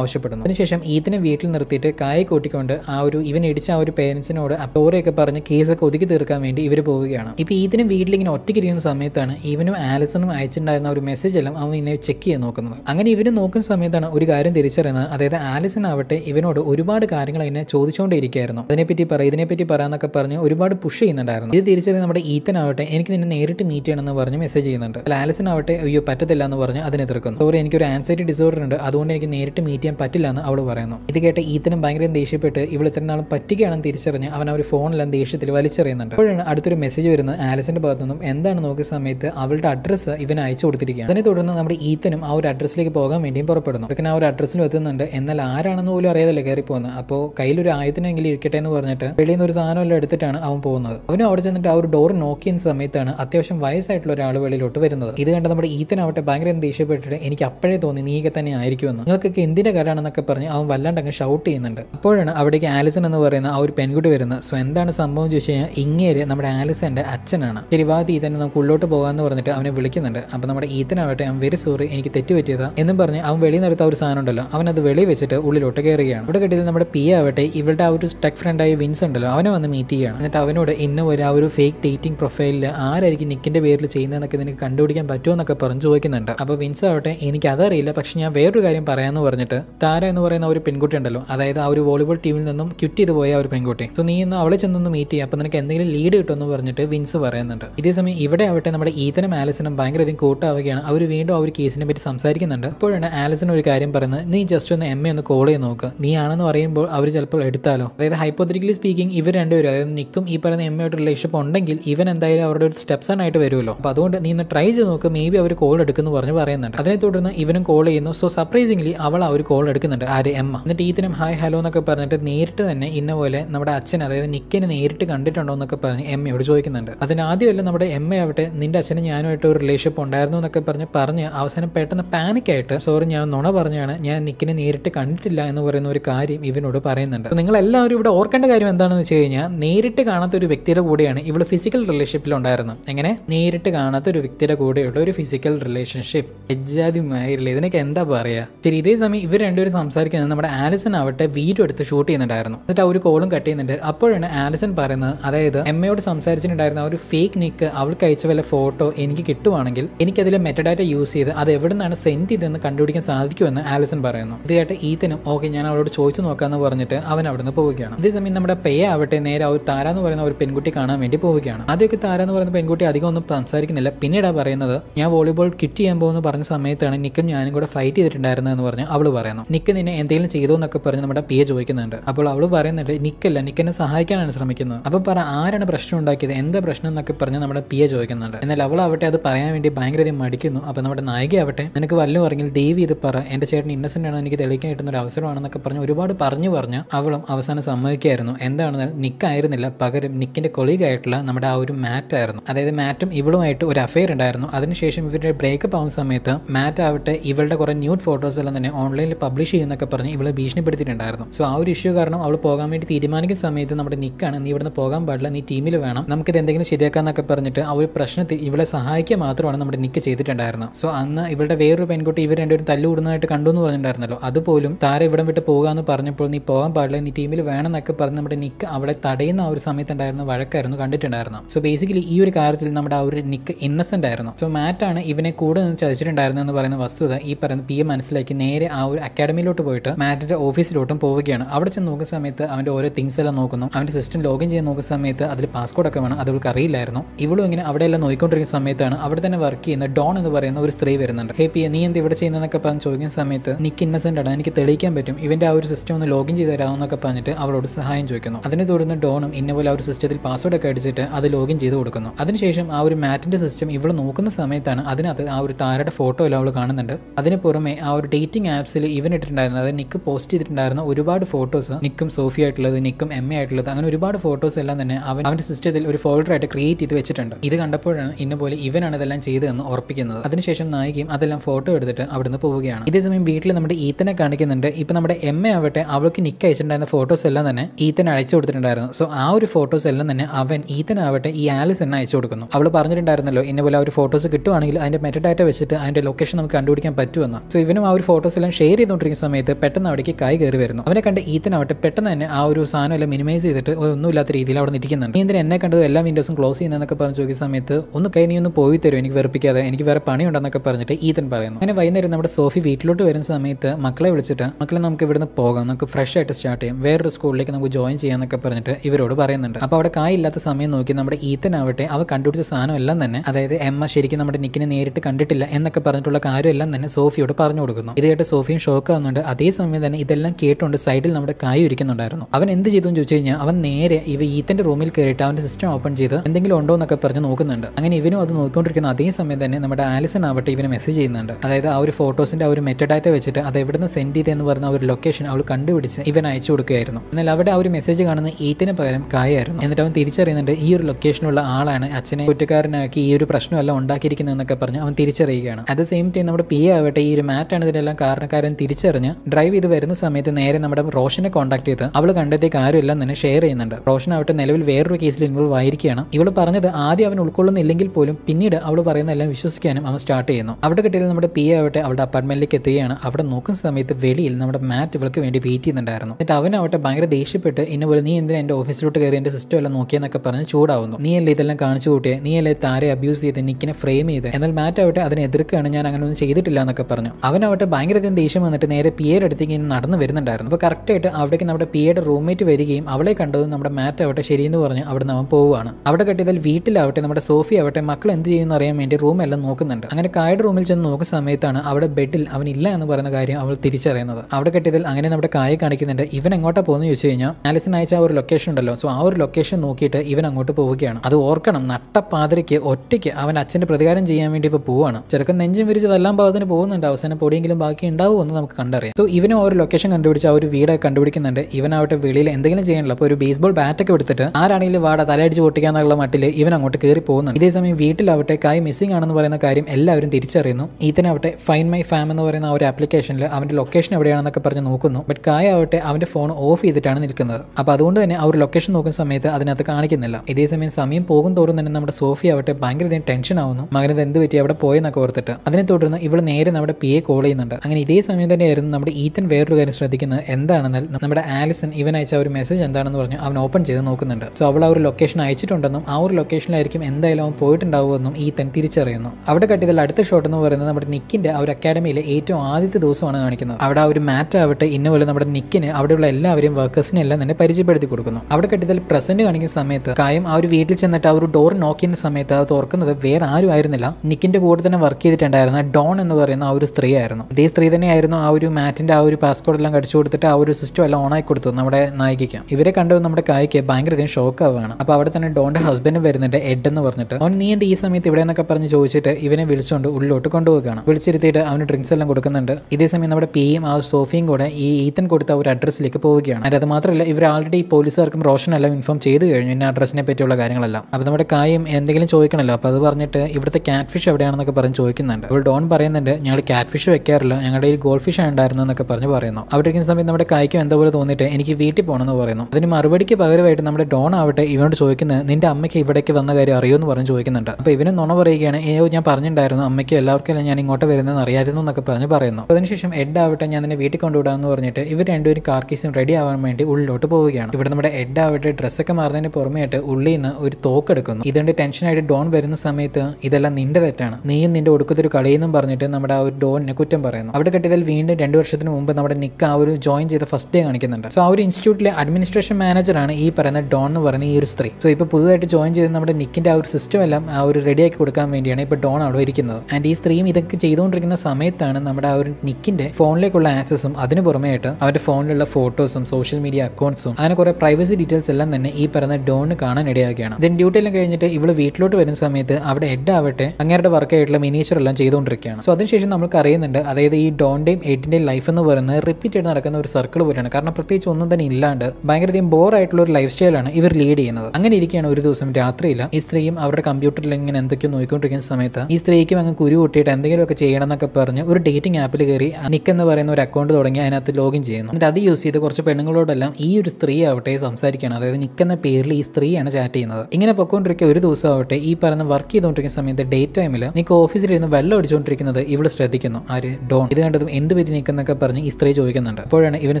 ആവശ്യപ്പെടുന്നു. അതിനുശേഷം ഈതനെ വീട്ടിൽ നിർത്തിയിട്ട് കായ കൂട്ടിക്കൊണ്ട് ആ ഒരു ഇവൻ ഇടിച്ച ആ ഒരു പേരൻസിനോട് അപ്പോറെയൊക്കെ പറഞ്ഞ് കേസൊക്കെ ഒതുക്കി തീർക്കാൻ വേണ്ടി ഇവർ പോവുകയാണ്. ഇപ്പോൾ ഈതനും വീട്ടിലിങ്ങനെ ഒറ്റയ്ക്കിരിക്കുന്ന സമയത്താണ് ഇവനും ആലിസണും അയച്ചിട്ടുണ്ടായിരുന്ന ഒരു മെസ്സേജ് എല്ലാം അവൻ ഇന്നെ ചെക്ക് ചെയ്ത് നോക്കുന്നത്. അങ്ങനെ ഇവർ നോക്കുന്ന സമയത്താണ് ഒരു കാര്യം തിരിച്ചറിയുന്നത്. അതായത് ആലിസൺ ആവട്ടെ ഇവനോട് ഒരുപാട് കാര്യങ്ങൾ ഇങ്ങനെ ചോദിച്ചുകൊണ്ടേയിരിക്കുകയായിരുന്നു. അതിനെപ്പറ്റി പറ ഇതിനെപ്പറ്റി പറയാന്നൊക്കെ പറഞ്ഞ് ഒരുപാട് പുഷ് ചെയ്യുന്നുണ്ടായിരുന്നു. ഇത് തിരിച്ചറിയുന്ന നമ്മുടെ ഈതൻ ആവട്ടെ എനിക്ക് നിന്നെ നേരിട്ട് മീറ്റ് ചെയ്യണമെന്ന് പറഞ്ഞ് മെസ്സേജ് ചെയ്യുന്നുണ്ട്. അല്ല ആലിസൺ ആവട്ടെ അയ്യോ പറ്റത്തില്ല എന്ന് പറഞ്ഞ് അതിനെ എതിർക്കുന്നു. സോറി എനിക്കൊരു ആൻസൈറ്റി ഡിസോർഡർ ഉണ്ട്, അതുകൊണ്ട് എനിക്ക് നേരിട്ട് മീറ്റ് ചെയ്യാൻ പറ്റില്ല എന്ന് അവൾ പറയുന്നു. ഇത് കേട്ട് ഈതനും ഭയങ്കര ദേഷ്യപ്പെട്ട് ഇവൾ ഇത്ര നാളും പറ്റുകയാണെന്ന് തിരിച്ചറിഞ്ഞ് അവൻ ആ ഒരു ഫോണിലെല്ലാം ദേഷ്യത്തിൽ വലിച്ചെറിയുന്നുണ്ട്. അപ്പോഴാണ് അടുത്തൊരു മെസ്സേജ് വരുന്നത് ആലിസിന്റെ ഭാഗത്തു നിന്നും. എന്താണ് നോക്കിയ സമയത്ത് അവളുടെ അഡ്രസ്സ് ഇവൻ അയച്ചു കൊടുത്തിരിക്കുകയാണ്. അതിനെ തുടർന്ന് നമ്മുടെ ഈതനും ആ ഒരു അഡ്രസ്സിലേക്ക് പോകാൻ വേണ്ടിയും പുറപ്പെടുന്നു. ഇവർക്ക് ആ ഒരു അഡ്രസ്സിൽ എത്തുന്നുണ്ട്, എന്നാൽ ആരാണെന്ന് പോലും അറിയാതല്ലേ കയറി പോകുന്നത്. അപ്പോൾ കയ്യിലൊരു ആയുധനെങ്കിലും ഇരിക്കട്ടെ എന്ന് പറഞ്ഞിട്ട് വെളിയിൽ നിന്ന് ഒരു സാധനമെല്ലാം എടുത്തിട്ടാണ് അവൻ പോകുന്നത്. അവനും അവിടെ ചെന്നിട്ട് ആ ഒരു ഡോർ നോക്ക് ചെയ്യുന്ന സമയത്താണ് അത്യാവശ്യം വയസ്സായിട്ടുള്ള ഒരാൾ വെളിയിലോട്ട് വരുന്നത്. ഇത് കണ്ട് നമ്മുടെ ഈതൻ ആവട്ടെ ഭയങ്കര ദേഷ്യപ്പെട്ടിട്ട് എനിക്ക് അപ്പോഴേ തോന്നി നീയൊക്കെ തന്നെ ആയിരിക്കുമെന്ന്, നിങ്ങൾക്കൊക്കെ എന്തിൻ്റെ കാര്യമാണെന്നൊക്കെ പറഞ്ഞ് അവൻ വല്ലാണ്ട് അങ്ങ് ഷൗട്ട് ചെയ്യുന്നുണ്ട്. അപ്പോഴാണ് അവിടേക്ക് ആലിസൺ എന്ന് പറയുന്ന ആ ഒരു പെൺകുട്ടി വരുന്നത്. സോ എന്താണ് സംഭവം ചോദിച്ചു കഴിഞ്ഞാൽ ഇങ്ങേര് നമ്മുടെ ആലിസന്റെ അച്ഛനാണ്. തിരുവാതി ഈതനെ നമുക്ക് ഉള്ളോട്ട് പോകാമെന്ന് പറഞ്ഞിട്ട് അവനെ വിളിക്കുന്നുണ്ട്. അപ്പോൾ നമ്മുടെ ഈതൻ ആവട്ടെ അവൻ വെരി സോറി എനിക്ക് തെറ്റുപറ്റിയതാ എന്നും പറഞ്ഞ് അവൻ വെളിയിൽ നടത്ത ഒരു സാധനം ഉണ്ടല്ലോ അവനത് വെളി വെച്ചിട്ട് ഉള്ളിലോട്ട് കയറുകയാണ്. ഇവിടെ കിട്ടിയത് നമ്മുടെ പി ആവട്ടെ ഇവളുടെ ആ ഒരു ടെക് ഫ്രണ്ടായ വിൻസ് ഉണ്ടല്ലോ അവനെ വന്ന് മീറ്റ് ചെയ്യുകയാണ്. എന്നിട്ട് അവനോട് ഇന്ന ഒരു ആ ഒരു ഫേക്ക് ഡേറ്റിംഗ് പ്രൊഫൈലിൽ ആരായിരിക്കും നിക്കിന്റെ പേരിൽ ചെയ്യുന്നതെന്നൊക്കെ നിനക്ക് കണ്ടുപിടിക്കാൻ പറ്റുമെന്നൊക്കെ പറഞ്ഞ് ചോദിക്കുന്നുണ്ട്. അപ്പോൾ വിൻസ് ആവട്ടെ എനിക്ക് അതറിയില്ല, പക്ഷെ ഞാൻ വേറൊരു കാര്യം പറയാമെന്ന് പറഞ്ഞിട്ട് താര എന്ന് പറയുന്ന ഒരു പെൺകുട്ടി ഉണ്ടല്ലോ അതായത് ആ ഒരു വോളിബോൾ ടീമിൽ നിന്നും ക്വിറ്റ് ചെയ്ത് പോയ ഒരു പെൺകുട്ടി, സോ നീ ഇന്ന് അവളെ ചെന്നൊന്ന് മീറ്റ് ചെയ്യുക, അപ്പോൾ നിനക്ക് എന്തെങ്കിലും ലീഡ് കിട്ടുമെന്ന് പറഞ്ഞിട്ട് വിൻസ് പറയുന്നുണ്ട്. ഇതേസമയം ഇവിടെ ആവട്ടെ നമ്മുടെ ഈതനും ആലിസനും ഭയങ്കരധികം കൂട്ടാവുകയാണ്. അവർ വീണ്ടും ആ ഒരു കേസിനെ പറ്റി സംസാരിക്കുന്നുണ്ട്. അപ്പോഴാണ് ആലിസൺ ഒരു കാര്യം പറയുന്നത്, നീ ജസ്റ്റ് ഒന്ന് എം എ ഒന്ന് കോൾ ചെയ്ത് നോക്ക്, നീ ആണെന്ന് പറയുമ്പോൾ അവർ ചിലപ്പോൾ എടുത്താലോ. അതായത് ഹൈപ്പോത്തറ്റിക്കലി സ്പീക്കിംഗ് ഇവർ രണ്ടുപേരും അതായത് നിക്കും ഈ പറയുന്ന എം എയോട് റിലേഷൻഷിപ്പ് ഉണ്ടെങ്കിൽ ഇവൻ എന്തായാലും അവരുടെ ഒരു സ്റ്റെപ്സൺ ആയിട്ട് വരുമല്ലോ, അപ്പോൾ അതുകൊണ്ട് നീ ഒന്ന് ട്രൈ ചെയ്ത് നോക്ക്, മേ ബി അവർ കോൾ എടുക്കുമെന്ന് പറഞ്ഞ് പറയുന്നുണ്ട്. അതിനെ തുടർന്ന് ഇവനും കോൾ ചെയ്യുന്നു. സോ സർപ്രൈസിംഗ്ലി അവൾ ആ ഒരു കോൾ എടുക്കുന്നുണ്ട്, ആര്, എമ്മ. എന്നിട്ട് ഈത്തിനും ഹായ് ഹലോ എന്നൊക്കെ പറഞ്ഞിട്ട് നേരിട്ട് തന്നെ ഇന്ന പോലെ നമ്മുടെ അച്ഛൻ, അതായത് നിക്കനെ നേരിട്ട് കണ്ടിട്ടുണ്ടോ എന്നൊക്കെ പറഞ്ഞ് എമ്മയോട് ചോദിക്കുന്നുണ്ട്. അതിനാദ്യമല്ല നമ്മുടെ എമ്മയാവട്ടെ നിന്റെ അച്ഛന് ഞാനുമായിട്ട് ഒരു റിലേഷൻഷിപ്പ് ഉണ്ടായിരുന്നു എന്നൊക്കെ പറഞ്ഞ് പറഞ്ഞ് അവസാനം പെട്ടെന്ന് പാനിക്കായിട്ട് സോറി ഞാൻ നുണ പറഞ്ഞാണ്, ഞാൻ നിക്കിനെ നേരിട്ട് കണ്ടിട്ടില്ല എന്ന് പറയുന്ന ഒരു കാര്യം ഇവനോട് പറയുന്നുണ്ട്. നിങ്ങളെല്ലാവരും ഇവിടെ ഓർക്കേണ്ട കാര്യം എന്താണെന്ന് വെച്ച് കഴിഞ്ഞാൽ നേരിട്ട് കാണാത്ത ഒരു വ്യക്തിയുടെ കൂടെയാണ് ഇവിടെ ഫിസിക്കൽ റിലേഷൻഷിപ്പിലുണ്ടായിരുന്നു. എങ്ങനെ നേരിട്ട് കാണാത്ത ഒരു വ്യക്തിയുടെ കൂടെയുള്ള ഒരു ഫിസിക്കൽ റിലേഷൻഷിപ്പ് എജ്ജാതിമായില്ലേ, ഇതിനൊക്കെ എന്താ പറയുക. ശരി, ഇതേ സമയം ഇവർ രണ്ടുപേരും സംസാരിക്കുന്നത് നമ്മുടെ ആലിസൺ ആവട്ടെ വീഡിയോ എടുത്ത് ഷൂട്ട് ചെയ്യുന്നുണ്ടായിരുന്നു. എന്നിട്ട് ആ ഒരു കോളും കട്ട് ചെയ്യുന്നുണ്ട്. അപ്പോഴാണ് ആലിസൺ പറയുന്നത്, അതായത് എമ്മയോട് സംസാരിച്ചിട്ടുണ്ടായിരുന്ന ആ ഒരു ഫേക്ക് നിക്ക് അവൾക്ക് അയച്ച വല്ല ഫോട്ടോ എനിക്ക് കിട്ടുവാണെങ്കിൽ എനിക്കതിലെ മെറ്റഡാറ്റ യൂസ് ചെയ്ത് അത് എവിടെ നിന്നാണ് സെൻഡ് ചെയ്തതെന്ന് കണ്ടുപിടിക്കാൻ സാധിക്കുമെന്ന് ആലിസൺ പറയുന്നു. ഇത് കേട്ട് ഈത്തനും ഓക്കെ ഞാൻ അവളോട് ചോദിച്ചു നോക്കാമെന്ന് പറഞ്ഞിട്ട് അവൻ അവിടെ നിന്ന് പോവുകയാണ്. അതേസമയം നമ്മുടെ പേ ആവട്ടെ നേരെ ആ ഒരു താര എന്ന് പറയുന്ന ഒരു പെൺകുട്ടി കാണാൻ വേണ്ടി പോവുകയാണ്. ആദ്യമൊക്കെ താര എന്ന് പറയുന്ന പെൺകുട്ടി അധികം ഒന്നും സംസാരിക്കുന്നില്ല. പിന്നീടാ പറയുന്നത് ഞാൻ വോളിബോൾ കിറ്റ് ചെയ്യാൻ പോകുന്ന പറഞ്ഞ സമയത്താണ് നിക്കും ഞാനും കൂടെ ഫൈറ്റ് ചെയ്തിട്ടുണ്ടായിരുന്നു എന്ന് പറഞ്ഞ് അവള് പറയുന്നു. നിക്ക് നിന്നെ എന്തെങ്കിലും ചെയ്തോ എന്നൊക്കെ പറഞ്ഞ് നമ്മുടെ പേ ചോദിക്കുന്നുണ്ട്. അപ്പോൾ അവള് പറയുന്നുണ്ട് നിക്കല്ല, നിക്കെന്നെ സഹായിക്കാനാണ് ശ്രമിക്കുന്നത്. അപ്പോൾ പറ ആരാണ് പ്രശ്നം ഉണ്ടാക്കിയത്, എന്താ പ്രശ്നം എന്നൊക്കെ പറഞ്ഞ് നമ്മുടെ പിയെ ചോദിക്കുന്നുണ്ട്. എന്നാൽ അവളാവട്ടെ അത് പറയാൻ വേണ്ടി ഭയങ്കരധികം മടിക്കുന്നു. അപ്പോൾ നമ്മുടെ നായികയാവട്ടെ നിനക്ക് വല്ലതും അറിഞ്ഞാൽ ദേവി ഇത് പറ, എൻ്റെ ചേട്ടൻ ഇന്നസെൻ്റ് ആണ്, എനിക്ക് തെളിയിക്കാൻ കിട്ടുന്ന ഒരു അവസരമാണെന്നൊക്കെ പറഞ്ഞ് ഒരുപാട് പറഞ്ഞു പറഞ്ഞ് അവളും അവസാനം സമ്മതിക്കായിരുന്നു. എന്താണെന്നാൽ നിക്കായിരുന്നില്ല, പകരം നിക്കിൻ്റെ കൊളീഗായിട്ടുള്ള നമ്മുടെ ആ ഒരു മാറ്റായിരുന്നു. അതായത് മാറ്റും ഇവളുമായിട്ട് ഒരു അഫെയർ ഉണ്ടായിരുന്നു. അതിനുശേഷം ഇവരുടെ ബ്രേക്കപ്പ് ആവുന്ന സമയത്ത് മാറ്റ് ആവട്ടെ ഇവളുടെ കുറെ ന്യൂഡ് ഫോട്ടോസ് എല്ലാം തന്നെ ഓൺലൈനിൽ പബ്ലിഷ് ചെയ്യുന്നൊക്കെ പറഞ്ഞ് ഇവളെ ഭീഷണിപ്പെടുത്തിയിട്ടുണ്ടായിരുന്നു. സോ ആ ഒരു ഇഷ്യൂ കാരണം അവൾ പോകാൻ വേണ്ടി തീരുമാനിക്കുന്ന സമയത്ത് നമ്മുടെ നിക്കാണ് നീ ഇവിടുന്ന് പോകാൻ പാടില്ല, നീ ടീമിൽ വേണം, നമുക്കിത് എന്തെങ്കിലും ശരിയാക്കാന്നൊക്കെ പറഞ്ഞിട്ട് ആ ഒരു പ്രശ്നത്തിൽ ഇവളെ സഹായിക്കുക മാത്രമാണ് നമ്മുടെ നിക്ക് ചെയ്തിട്ടുണ്ടായിരുന്നത്. സോ അന്ന് ഇവളുടെ വേറൊരു പെൺകുട്ടി ഇവർ രണ്ടുപേരും തല്ലുകൂടുന്നതായിട്ട് കണ്ടു എന്ന് പറഞ്ഞിട്ടുണ്ടായിരുന്നല്ലോ, അതുപോലും താര ഇവിടം വിട്ട് പോകാമെന്ന് പറഞ്ഞപ്പോൾ നീ പോകാൻ പാടില്ല, നീ ടീമിൽ വേണം എന്നൊക്കെ പറഞ്ഞ് നമ്മുടെ നിക്ക് അവളെ തടയുന്ന ആ ഒരു സമയത്തുണ്ടായിരുന്ന വഴക്കായിരുന്നു കണ്ടിട്ടുണ്ടായിരുന്നു. സോ ബേസിക്കലി ഈ ഒരു കാര്യത്തിൽ നമ്മുടെ ആ ഒരു നിക്ക് ഇന്നസെൻ്റ് ആയിരുന്നു. സോ മാറ്റാണ് ഇവനെ കൂടെ നിന്ന് ചതിച്ചിട്ടുണ്ടായിരുന്നു എന്ന് പറയുന്ന വസ്തുത ഈ പറയുന്ന പിയെ മനസ്സിലാക്കി നേരെ ആ ഒരു അക്കാഡമിയിലോട്ട് പോയിട്ട് മാറ്റിന്റെ ഓഫീസിലോട്ടും പോവുകയാണ്. അവിടെ ചെന്ന് നോക്കുന്ന സമയത്ത് അവൻ്റെ ഓരോ തിങ്സ് എല്ലാം നോക്കുന്നു. അവൻ്റെ സിസ്റ്റം ലോഗിൻ ചെയ്യാൻ നോക്കുന്ന സമയത്ത് അതിൽ പാസ്കോഡ് ഒക്കെ വേണം, അത് അവൾക്ക് അറിയില്ലായിരുന്നു. ഇവളും ഇങ്ങനെ അവിടെ എല്ലാം നോക്കിക്കൊണ്ടിരിക്കുന്ന സമയത്താണ് അവിടെ തന്നെ വർക്ക് ചെയ്യുന്ന ഡോൺ എന്ന് പറയുന്ന ഒരു സ്ത്രീ വരുന്നുണ്ട്. ഹേ പിയെ നീ എന്ത് ഇവിടെ ചെയ്യുന്നതെന്നൊക്കെ പറഞ്ഞ് ചോദിക്കുന്ന സമയത്ത് നിക്ക് ഇന്നസെൻ്റ് ആണ്, എനിക്ക് തെളിയിക്കാൻ പറ്റും, ഇവൻ്റെ ആ ഒരു സിസ്റ്റം ഒന്ന് ലോഗിൻ ചെയ്ത് തരാമെന്നൊക്കെ പറഞ്ഞിട്ട് അവളോട് സഹായം ചോദിക്കുന്നു. അതിനെ തുടർന്ന് ഡോണും ഇന്നപോലെ ആ ഒരു സിസ്റ്റത്തിൽ പാസ്വേഡ് ഒക്കെ അടിച്ചിട്ട് അത് ലോഗിൻ ചെയ്ത് കൊടുക്കുന്നു. അതിനുശേഷം ആ ഒരു മാറ്റിന്റെ സിസ്റ്റം ഇവൾ നോക്കുന്ന സമയത്താണ് അതിനകത്ത് ആ ഒരു താരയുടെ ഫോട്ടോ എല്ലാം അവൾ കാണുന്നുണ്ട്. അതിന് പുറമെ ആ ഒരു ഡേറ്റിംഗ് ആപ്സിൽ ഇവൻ ഇട്ടിട്ടുണ്ടായിരുന്നത്, അതായത് നിക്ക് പോസ്റ്റ് ചെയ്തിട്ടുണ്ടായിരുന്ന ഒരുപാട് ഫോട്ടോസ്, നിക്കും സോഫി ആയിട്ടുള്ളത്, നിക്കും എം എ ആയിട്ടുള്ളത്, അങ്ങനെ ഒരുപാട് ഫോട്ടോസ് എല്ലാം തന്നെ അവൻ അവൻ്റെ സിസ്റ്റത്തിൽ ഒരു ഫോൾഡർ ആയിട്ട് ക്രിയേറ്റ് ചെയ്ത് വെച്ചിട്ടുണ്ട്. ഇത് കണ്ടപ്പോഴാണ് ഇന്നപോലെ ഇവനാണ് ഇതെല്ലാം ചെയ്തതെന്ന് ഉറപ്പിക്കുന്നത്. അതിനുശേഷം നായികയും അതെല്ലാം ഫോട്ടോ എടുത്തിട്ട് അവിടുന്ന് പോവുകയാണ്. ഇതേസമയം വീട്ടിൽ നമ്മുടെ ഈത്തനെ കാണിക്കുന്നുണ്ട്. ഇപ്പം നമ്മുടെ എം എ ആവട്ടെ അവൾക്ക് നിക്ക് അയച്ചിട്ടുണ്ടായിരുന്ന ഫോട്ടോസ് എല്ലാം തന്നെ ഈത്തൻ അയച്ചു കൊടുത്തിട്ടുണ്ടായിരുന്നു. സോ ആ ഒരു ഫോട്ടോസ് എല്ലാം തന്നെ അവൻ ഈത്തനാവട്ടെ ഈ ആലിസിനെ അയച്ചു കൊടുക്കുന്നു. അവൾ പറഞ്ഞിട്ടുണ്ടായിരുന്നല്ലോ ഇന്നപോലെ ആ ഒരു ഫോട്ടോസ് കിട്ടുവാണെങ്കിൽ അതിൻ്റെ മെറ്റഡാറ്റ വെച്ചിട്ട് അതിൻ്റെ ലൊക്കേഷൻ നമുക്ക് കണ്ടുപിടിക്കാൻ പറ്റുമെന്ന്. സോ ഇവനും ആ ഒരു ഫോട്ടോസ് എല്ലാം ഷെയർ ചെയ്തുകൊണ്ടിരിക്കുന്ന സമയത്ത് പെട്ടെന്ന് അവിടേക്ക് കായ് കയറി വരുന്നു. അവനെ കണ്ട് ഈത്തനാവട്ടെ പെട്ടെന്ന് തന്നെ ആ ഒരു സാധനം എല്ലാം മിനിമൈസ് ചെയ്തിട്ട് ഒന്നുമില്ലാത്ത രീതിയിൽ അവിടെ നിൽക്കുന്നുണ്ട്. നീ എന്തിനാ എന്നെ കണ്ടത് എല്ലാ വിൻഡോസും ക്ലോസ് ചെയ്യുന്നതെന്നൊക്കെ പറഞ്ഞ് ചോദിക്കുന്ന സമയത്ത് ഒന്ന് കൈ നീ ഒന്ന് പോയി തരും, എനിക്ക് വെറുപ്പിക്കാതെ, എനിക്ക് വേറെ പണിയുണ്ടെന്നൊക്കെ പറഞ്ഞിട്ട് ഈത്തൻ പറയുന്നു. അങ്ങനെ വൈകുന്നേരം നമ്മുടെ സോഫി വീട്ടിലോട്ട് വരുന്ന സമയത്ത് മക്കളെ വിളിച്ചിട്ട് മക്കളെ നമുക്ക് ഇവിടുന്ന് പോകാം, നമുക്ക് ഫ്രഷ് ആയിട്ട് സ്റ്റാർട്ട് ചെയ്യാം, വേറൊരു സ്കൂളിലേക്ക് നമുക്ക് ജോയിൻ ചെയ്യാന്നൊക്കെ പറഞ്ഞിട്ട് ഇവരോട് പറയുന്നുണ്ട്. അപ്പോൾ അവിടെ കായില്ലാത്ത സമയം നോക്കി നമ്മുടെ ഈത്തനാവട്ടെ അവ കണ്ടുപിടിച്ച സാധനം എല്ലാം തന്നെ, അതായത് എമ്മ ശരിക്കും നമ്മുടെ നിക്കിനെ നേരിട്ട് കണ്ടിട്ടില്ല എന്നൊക്കെ പറഞ്ഞിട്ടുള്ള കാര്യം എല്ലാം തന്നെ സോഫിയോട് പറഞ്ഞു കൊടുക്കുന്നു. ഇത് കേട്ട് സോഫിയും ഷോക്ക് ആവുന്നുണ്ട്. അതേ സമയം തന്നെ ഇതെല്ലാം കേട്ടുകൊണ്ട് സൈഡിൽ നമ്മുടെ കായ് ഇരിക്കുന്നുണ്ടായിരുന്നു. അവൻ എന്ത് ചെയ്തു എന്ന് ചോദിച്ചു കഴിഞ്ഞാൽ അവൻ നേരെ ഇവ ഈത്തൻ്റെ റൂമിൽ കയറിയിട്ട് അവൻ്റെ സിസ്റ്റം ഓപ്പൺ ചെയ്ത് എന്തെങ്കിലും ഉണ്ടോ എന്നൊക്കെ പറഞ്ഞ് നോക്കുന്നുണ്ട്. അങ്ങനെ ഇവനും അത് നോക്കിക്കൊണ്ടിരിക്കുന്ന അതേ സമയം തന്നെ നമ്മുടെ ആലിസൺ ആവട്ടെ ഇവന് മെസ്സേജ് ചെയ്യുന്നുണ്ട്. അതായത് ആ ഒരു ഫോട്ടോസിൻ്റെ ആ ഒരു മെറ്റഡാറ്റ വെച്ചിട്ട് അത് എവിടുന്ന് സെൻഡ് ചെയ്തെന്ന് പറഞ്ഞ ഒരു ലൊക്കേഷൻ അവൾ കണ്ടുപിടിച്ച് ഇവൻ അയച്ചു കൊടുക്കുകയായിരുന്നു. എന്നാൽ അവിടെ ആ ഒരു മെസ്സേജ് കാണുന്ന ഈത്തിന് പകരം കായായിരുന്നു. എന്നിട്ട് അവൻ തിരിച്ചറിയുന്നുണ്ട് ഈ ഒരു ലൊക്കേഷനുള്ള ആളാണ് അച്ഛനെ കുറ്റക്കാരനാക്കി ഈ ഒരു പ്രശ്നമെല്ലാം ഉണ്ടാക്കിയിരിക്കുന്നതെന്നൊക്കെ പറഞ്ഞ് അവൻ തിരിച്ചറിയുകയാണ്. അറ്റ് സെയിം ടൈം നമ്മുടെ പി ആവട്ടെ ഈ ഒരു മാറ്റാണ് ഇതിനെല്ലാം കാരണക്കാരൻ തിരിച്ചറിഞ്ഞ് ഡ്രൈവ് ചെയ്ത് വരുന്ന സമയത്ത് നേരെ നമ്മുടെ റോഷനെ കോൺടാക്ട് ചെയ്ത് അവൾ കണ്ടെത്തിയ കാര്യമെല്ലാം തന്നെ ഷെയർ ചെയ്യുന്നുണ്ട്. റോഷനാവട്ടെ നിലവിൽ വേറൊരു കേസിൽ ഇൻവോൾവ് ആയിരിക്കുകയാണ്. ഇവൾ പറഞ്ഞത് ആദ്യം അവൻ ഉൾക്കൊള്ളുന്നില്ലെങ്കിൽ പോലും പിന്നീട് അവൾ പറയുന്ന എല്ലാം വിശ്വസിക്കാനും അവൻ സ്റ്റാർട്ട് ചെയ്യുന്നു. അവിടെ കിട്ടിയത് നമ്മുടെ പി ആവട്ടെ അവളുടെ അപ്പാർട്ട്മെന്റിലേക്ക് എത്തുകയാണ്. അവിടെ നോക്കുന്ന സമയത്ത് വെളിയിൽ നമ്മുടെ മാറ്റ് ഇവൾക്ക് വേണ്ടി വെയിറ്റ് ചെയ്യുന്നുണ്ടായിരുന്നു. എന്നിട്ട് അവനാവട്ടെ ഭയങ്കര ദേഷ്യപ്പെട്ട് ഇന്നപോലെ നീ എന്തിനാ എൻ്റെ ഓഫീസിലോട്ട് കയറി എൻ്റെ സിസ്റ്റം എല്ലാം നോക്കിയെന്നൊക്കെ പറഞ്ഞ് ചൂടാവുന്നു. നീ അല്ലേ ഇതെല്ലാം കാണിച്ചു കൂട്ടിയെ, നീ അല്ലേ താരെ അബ്യൂസ് ചെയ്ത് നിക്കിനെ ഫ്രെയിം ചെയ്ത്, എന്നാൽ മാറ്റ് ആവട്ടെ അതിനെ എതിർക്കുകയാണ്, ഞാൻ അങ്ങനെ ഒന്നും ചെയ്തിട്ടില്ല എന്നൊക്കെ പറഞ്ഞു. അവനാവട്ടെ ഭയങ്കരധികം ദേഷ്യം വന്നിട്ട് നേരെ പിയുടെ അടുത്തേക്ക് നടന്നു വരുന്നുണ്ടായിരുന്നു. അപ്പോൾ കറക്റ്റായിട്ട് അവിടേക്ക് നമ്മുടെ പിയുടെ റൂംമേറ്റ് വരികയും അവളെ കണ്ടതും നമ്മുടെ മാറ്റ് ആവട്ടെ ശരിയെന്ന് പറഞ്ഞ് അവിടെ നിന്ന് അവൻ പോവുകയാണ്. അവിടെ കെട്ടിയതിൽ വീട്ടിലാവട്ടെ നമ്മുടെ സോഫി ആവട്ടെ മക്കൾ എന്ത് ചെയ്യുമെന്ന് അറിയാൻ വേണ്ടി റൂം എല്ലാം നോക്കുന്നുണ്ട്. അങ്ങനെ കായുടെ റൂമിൽ ചെന്ന് നോക്കുന്ന സമയത്താണ് അവിടെ ബെഡിൽ അവനില്ല എന്ന് പറയുന്ന കാര്യം അവൾ തിരിച്ചറിയുന്നത്. അവിടെ കെട്ടിയതിൽ അങ്ങനെ നമ്മുടെ കായെ കാണിക്കുന്നുണ്ട്. ഇവൻ എങ്ങോട്ടാ പോകുന്നു ചോദിച്ചു കഴിഞ്ഞാൽ ആലിസിന് അയച്ച ആ ഒരു ലൊക്കേഷൻ ഉണ്ടല്ലോ, സോ ആ ഒരു ലൊക്കേഷൻ നോക്കിയിട്ട് ഇവൻ അങ്ങോട്ട് പോവുകയാണ്. അത് ഓർക്കണം, നട്ടപ്പാതിരയ്ക്ക് ഒറ്റയ്ക്ക് അവൻ അച്ഛൻ്റെ പ്രതികാരം ചെയ്യാൻ വേണ്ടി ഇപ്പോൾ പോവാണ്. ചെറുക്കൻ നെഞ്ചും വിരിച്ചതെല്ലാം ഭാഗത്തിന് പോകുന്നുണ്ട്. അവസാനം പൊടിയെങ്കിലും ബാക്കി ഉണ്ടാവുമോ എന്ന് നമുക്ക് കണ്ടറിയാം. സോ ഇവന് ഒരു ലൊക്കേഷൻ കണ്ടുപിടിച്ച് ആ ഒരു വീടൊക്കെ കണ്ടുപിടിക്കുന്നുണ്ട്. ഇവനാവട്ടെ വെളിയിൽ എന്തെങ്കിലും ചെയ്യാനുള്ള അപ്പോൾ ഒരു ബേസ്ബോൾ ബാറ്റൊക്കെ എടുത്തിട്ട് ആരാണെങ്കിലും വാട തലയടിച്ച് പൊട്ടിക്കാന്നുള്ള മട്ടിൽ ഇവൻ അങ്ങോട്ട് കയറി പോകുന്നുണ്ട്. ഇതേസമയം വീട്ടിലാവട്ടെ കായ് മിസ്സിംഗ് ആണെന്ന് പറയുന്ന കാര്യം എല്ലാവരും തിരിച്ചറിയുന്നു. ഈതനാവട്ടെ ഫൈൻഡ് മൈ ഫാം എന്ന് പറയുന്ന ആ ഒരു ആപ്ലിക്കേഷനിൽ അവൻ്റെ ലൊക്കേഷൻ എവിടെയാണെന്നൊക്കെ പറഞ്ഞ് നോക്കുന്നു. ബട്ട് കായ് ആവട്ടെ അവൻ്റെ ഫോൺ ഓഫ് ചെയ്തിട്ടാണ് നിൽക്കുന്നത്. അപ്പോൾ അതുകൊണ്ട് തന്നെ ആ ഒരു ലൊക്കേഷൻ നോക്കുന്ന സമയത്ത് അതിനകത്ത് കാണിക്കുന്നില്ല. ഇതേസമയം സമയം പോകും തോറും തന്നെ നമ്മുടെ സോഫി ആവട്ടെ ഭയങ്കര ടെൻഷൻ ആവുന്നു. മകനത് എന്ത് പറ്റി അവിടെ പോയെന്നൊക്കെ ഓർത്തിട്ട് അതിനെ തുടർന്ന് ഇവൾ നേരെ നമ്മുടെ പി എ കോൾ ചെയ്യുന്നുണ്ട്. അങ്ങനെ ഇതേ സമയം തന്നെയായിരുന്നു നമ്മുടെ ഈതൻ വേറൊരു കാര്യം ശ്രദ്ധിക്കുന്നത്. എന്താണെന്നാൽ നമ്മുടെ ആലിസൺ ഇവൻ അയച്ച ഒരു മെസ്സേജ് എന്താണെന്ന് പറഞ്ഞു അവൻ ഓപ്പൺ ചെയ്ത് നോക്കുന്നുണ്ട്. സോ അവൾ ആ ഒരു ലൊക്കേഷൻ അയച്ചിട്ടുണ്ടെന്നും ആ ഒരു ലൊക്കേഷനിലായിരിക്കും എന്തായാലും അവൻ പോയിട്ടുണ്ടാവുമെന്നും ഈതൻ തിരിച്ചറിയുന്നു. അവിടെ കട്ടിയതിൽ അടുത്ത ഷോട്ട് എന്ന് പറയുന്നത് നമ്മുടെ നിക്കിന്റെ ആ ഒരു അക്കാഡമിയിലെ ഏറ്റവും ആദ്യത്തെ ദിവസമാണ് കാണിക്കുന്നത്. അവിടെ ആ ഒരു മാറ്റ് ആവട്ടെ ഇന്നുപോലെ നമ്മുടെ നിക്കിന് അവിടെയുള്ള എല്ലാവരെയും വർക്കേഴ്സിനെ എല്ലാം തന്നെ പരിചയപ്പെടുത്തി കൊടുക്കുന്നു. അവിടെ കട്ടിയതിൽ പ്രസന്റ് കാണിക്കുന്ന സമയത്ത് കായം ആ ഒരു വീട്ടിൽ ചെന്നിട്ട് ആ ഒരു ഡോർ നോക്ക് ചെയ്യുന്ന സമയത്ത് അത് തുറക്കുന്നത് വേറെ ആരും ആയിരുന്നില്ല. നിക്കിന്റെ കൂടെ തന്നെ വർക്ക് ചെയ്തിട്ടുണ്ടായിരുന്ന ഡോൺ എന്ന് പറയുന്ന ആ ഒരു സ്ത്രീ ആയിരുന്നു. ഇതേ സ്ത്രീ തന്നെയായിരുന്നു ആ ഒരു മാറ്റിന്റെ ആ ഒരു പാസ്കോഡ് എല്ലാം കടിച്ചു കൊടുത്തിട്ട് ആ ഒരു സിസ്റ്റം എല്ലാം ഓണായി കൊടുത്തു നമ്മുടെ നായികയ്ക്ക്. ഇവരെ കണ്ടത് നമ്മുടെ കായ്ക്ക് ഭയങ്കരധികം ഷോക്ക് ആവുകയാണ്. അപ്പോൾ അവിടെ തന്നെ ഡോണിന്റെ ഹസ്ബൻഡ് വരുന്നുണ്ട്, എഡ് എന്ന് പറഞ്ഞിട്ട്. അവൻ നീ എന്ത് ഈ സമയത്ത് ഇവിടെ എന്നൊക്കെ പറഞ്ഞ് ചോദിച്ചിട്ട് ഇവനെ വിളിച്ചുകൊണ്ട് ഉള്ളിലോട്ട് കൊണ്ടുപോവുകയാണ്. വിളിച്ചിരുത്തിയിട്ട് അവന് ഡ്രിങ്ക്സ് എല്ലാം കൊടുക്കുന്നുണ്ട്. ഇതേ സമയം നമ്മുടെ പിയും ആ സോഫിയും കൂടെ ഈ ഈതൻ കൊടുത്ത ഒരു അഡ്രസ്സിലേക്ക് പോവുകയാണ്. അത് മാത്രമല്ല ഇവർ ആൾറെഡി പോലീസുകാർക്കും റോഷനെല്ലാം ഇൻഫോം ചെയ്ത് കഴിഞ്ഞു ഇന്ന അഡ്രസ്സിനെ പറ്റിയുള്ള കാര്യങ്ങളെല്ലാം. അപ്പോൾ നമ്മുടെ കായും എന്തെങ്കിലും ചോദിക്കണമല്ലോ, അപ്പോൾ അത് പറഞ്ഞിട്ട് ഇവിടുത്തെ ക്യാറ്റ് ഫിഷ് എവിടെയാണെന്നൊക്കെ പറഞ്ഞ് ചോദിക്കുന്നുണ്ട്. അപ്പോൾ ഡോൺ പറയുന്നുണ്ട് ഞങ്ങൾ ക്യാറ്റ് ഫിഷ് വെക്കാറില്ല, ഞങ്ങളുടെ ഈ ഗോൾഡ് ഫിഷ് ഉണ്ടായിരുന്നു എന്നൊക്കെ പറഞ്ഞ് പറയുന്നു. അവിടെ ഇരിക്കുന്ന സമയത്ത് നമ്മുടെ കായ്ക്കും എന്താപോലെ തോന്നിയിട്ട് എനിക്ക് വീട്ടിൽ പോകണമെന്ന് പറയുന്നു. അതിന് മറുപടിക്ക് പകരമായിട്ട് നമ്മുടെ ഡോൺ ആവട്ടെ ഇവനോട് ചോദിക്കുന്നത് നിന്റെ അമ്മയ്ക്ക് ഇവിടേക്ക് വന്ന കാര്യം അറിയുമെന്ന് പറഞ്ഞ് ചോദിക്കുന്നുണ്ട്. അപ്പോൾ ഇവന് നുണ പറയുകയാണ്, ഏയോ ഞാൻ പറഞ്ഞിട്ടുണ്ടായിരുന്നു അമ്മയ്ക്ക് എല്ലാവർക്കും ഞാൻ ഇങ്ങോട്ട് വരുന്നതെന്ന് അറിയാമായിരുന്നു എന്നൊക്കെ പറഞ്ഞ് പറയുന്നു. അതിനുശേഷം എഡ് ആവട്ടെ ഞാൻ നിന്നെ വീട്ടിൽ കൊണ്ടുവിടാമെന്ന് പറഞ്ഞിട്ട് ഇവർ രണ്ടുപേരും കാർക്കീസും റെഡി ആവാൻ വേണ്ടി ഉള്ളിലോട്ട് പോവുകയാണ്. ഇവിടെ നമ്മുടെ എഡ് ആവട്ടെ ഡ്രസ്സൊക്കെ മാറുന്നതിന് പുറമെയായിട്ട് ഉള്ളിൽ നിന്ന് ഒരു തോക്കെടുക്കുന്നു. ഇതുകൊണ്ട് ടെൻഷനായിട്ട് ഡോൺ വരുന്ന സമയത്ത് ഇതെല്ലാം നിന്റെ തെറ്റാണ്, നീയും നിന്റെ ഒടുക്കത്തൊരു കളിയെന്നും പറഞ്ഞിട്ട് നമ്മുടെ ആ ഒരു ഡോണിനെ കുറ്റം പറയുന്നു. അവിടെ കെട്ടിയതിൽ വീണ്ടും രണ്ടു വർഷത്തിന് മുമ്പ് നമ്മുടെ നിക്ക് ആ ഒരു ജോയിൻ ചെയ്ത ഫസ്റ്റ് ഡേ കാണിക്കുന്നുണ്ട്. സോ ആ ഒരു ഇൻസ്റ്റിറ്റ്യൂട്ടിലെ അഡ്മിനിസ്ട്രേഷൻ മാനേജറാണ് ഈ പറയുന്ന ഡോൺ എന്ന് പറയുന്ന ഈ ഒരു സ്ത്രീ. സോ ഇപ്പോൾ പുതുതായിട്ട് ജോയിൻ ചെയ്ത് നമ്മുടെ നിക്കിന്റെ ആ ഒരു സിസ്റ്റം എല്ലാം ആ ഒരു റെഡിയാക്കി കൊടുക്കാൻ വേണ്ടിയാണ് ഇപ്പോൾ ഡോൺ അവിടെ ഇരിക്കുന്നത്. ആൻഡ് ഈ സ്ത്രീയും ഇതൊക്കെ ചെയ്തുകൊണ്ടിരിക്കുന്ന സമയത്താണ് നമ്മുടെ ആ ഒരു നിക്കിന്റെ ഫോണിലേക്കുള്ള ആക്സസും അതിന് പുറമെയായിട്ട് അവരുടെ ഫോണിലുള്ള ഫോട്ടോസും സോഷ്യൽ മീഡിയ അക്കൗണ്ട്സും അങ്ങനെ കുറെ പ്രൈവസി ഡീറ്റെയിൽസ് എല്ലാം തന്നെ ഈ പറയുന്ന ഡോണിന് കാണാൻ ഇടയാക്കുകയാണ്. ദെൻ ഡ്യൂട്ടി എല്ലാം കഴിഞ്ഞിട്ട് ഇവള് വീട്ടിലോട്ട് വരുന്ന സമയത്ത് അവിടെ എഡ് ആവട്ടെ അങ്ങേരുടെ വർക്കായിട്ടുള്ള മിനിയേച്ചർ എല്ലാം ചെയ്തുകൊണ്ടിരിക്കുകയാണ്. സോ അതിനുശേഷം നമുക്ക് അറിയുന്നുണ്ട് അതായത് ഈ ഡോണിന്റെയും എഡിന്റെയും ലൈഫ് എന്ന് പറയുന്നത് റിപ്പീറ്റ് ആയിട്ട് നടക്കുന്ന ഒരു സർക്കിൾ പോലെയാണ്. കാരണം പ്രത്യേകിച്ച് ഒന്നും തന്നെ ഇല്ലാണ്ട് ഭയങ്കരധികം ബോറായിട്ടുള്ള ഒരു ലൈഫ് സ്റ്റൈലാണ് ഇവർ ലീഡ് ചെയ്യുന്നത്. അങ്ങനെ ഇരിക്കുകയാണ് ഒരു ദിവസം രാത്രിയിൽ ഈ സ്ത്രീയും അവരുടെ കമ്പ്യൂട്ടറിൽ ഇങ്ങനെ എന്തൊക്കെയോ നോക്കിക്കൊണ്ടിരിക്കുന്ന സമയത്ത് ഈ സ്ത്രീക്കും അങ്ങ് കുരു കൂട്ടിയിട്ട് എന്തെങ്കിലുമൊക്കെ ചെയ്യണം എന്നൊക്കെ പറഞ്ഞ് ഒരു ഡേറ്റിംഗ് ആപ്പിൽ കയറി നിക്ക് എന്ന് പറയുന്ന ഒരു അക്കൗണ്ട് തുടങ്ങി അതിനകത്ത് ലോഗിൻ ചെയ്യുന്നു. എന്നിട്ട് അത് യൂസ് ചെയ്ത് കുറച്ച് പെണ്ണുങ്ങളോടെല്ലാം ഈ ഒരു സ്ത്രീ ആവട്ടെ സംസാരിക്കുകയാണ്. അതായത് നിക്ക് എന്ന പേരിൽ ഈ സ്ത്രീയാണ് ചാറ്റ് ചെയ്യുന്നത്. ഇങ്ങനെ പൊക്കോണ്ടിരിക്കുക ഒരു ദിവസം ആവട്ടെ ഈ പറയുന്ന വർക്ക് ചെയ്തുകൊണ്ടിരിക്കുന്ന സമയത്ത് ഡേ ടൈമിൽ നിക്ക് ഓഫീസിലിരുന്ന് വെള്ളം അടിച്ചുകൊണ്ടിരിക്കുന്നത് ഇവള് ശ്രദ്ധിക്കുന്നു. ആര്? ഡോൺ. ഇത് കണ്ടതും എന്ത് പറ്റി നിൽക്കുന്നൊക്കെ പറഞ്ഞ് ഈ സ്ത്രീ ചോദിക്കുന്നുണ്ട്. അപ്പോഴാണ് ഇവന്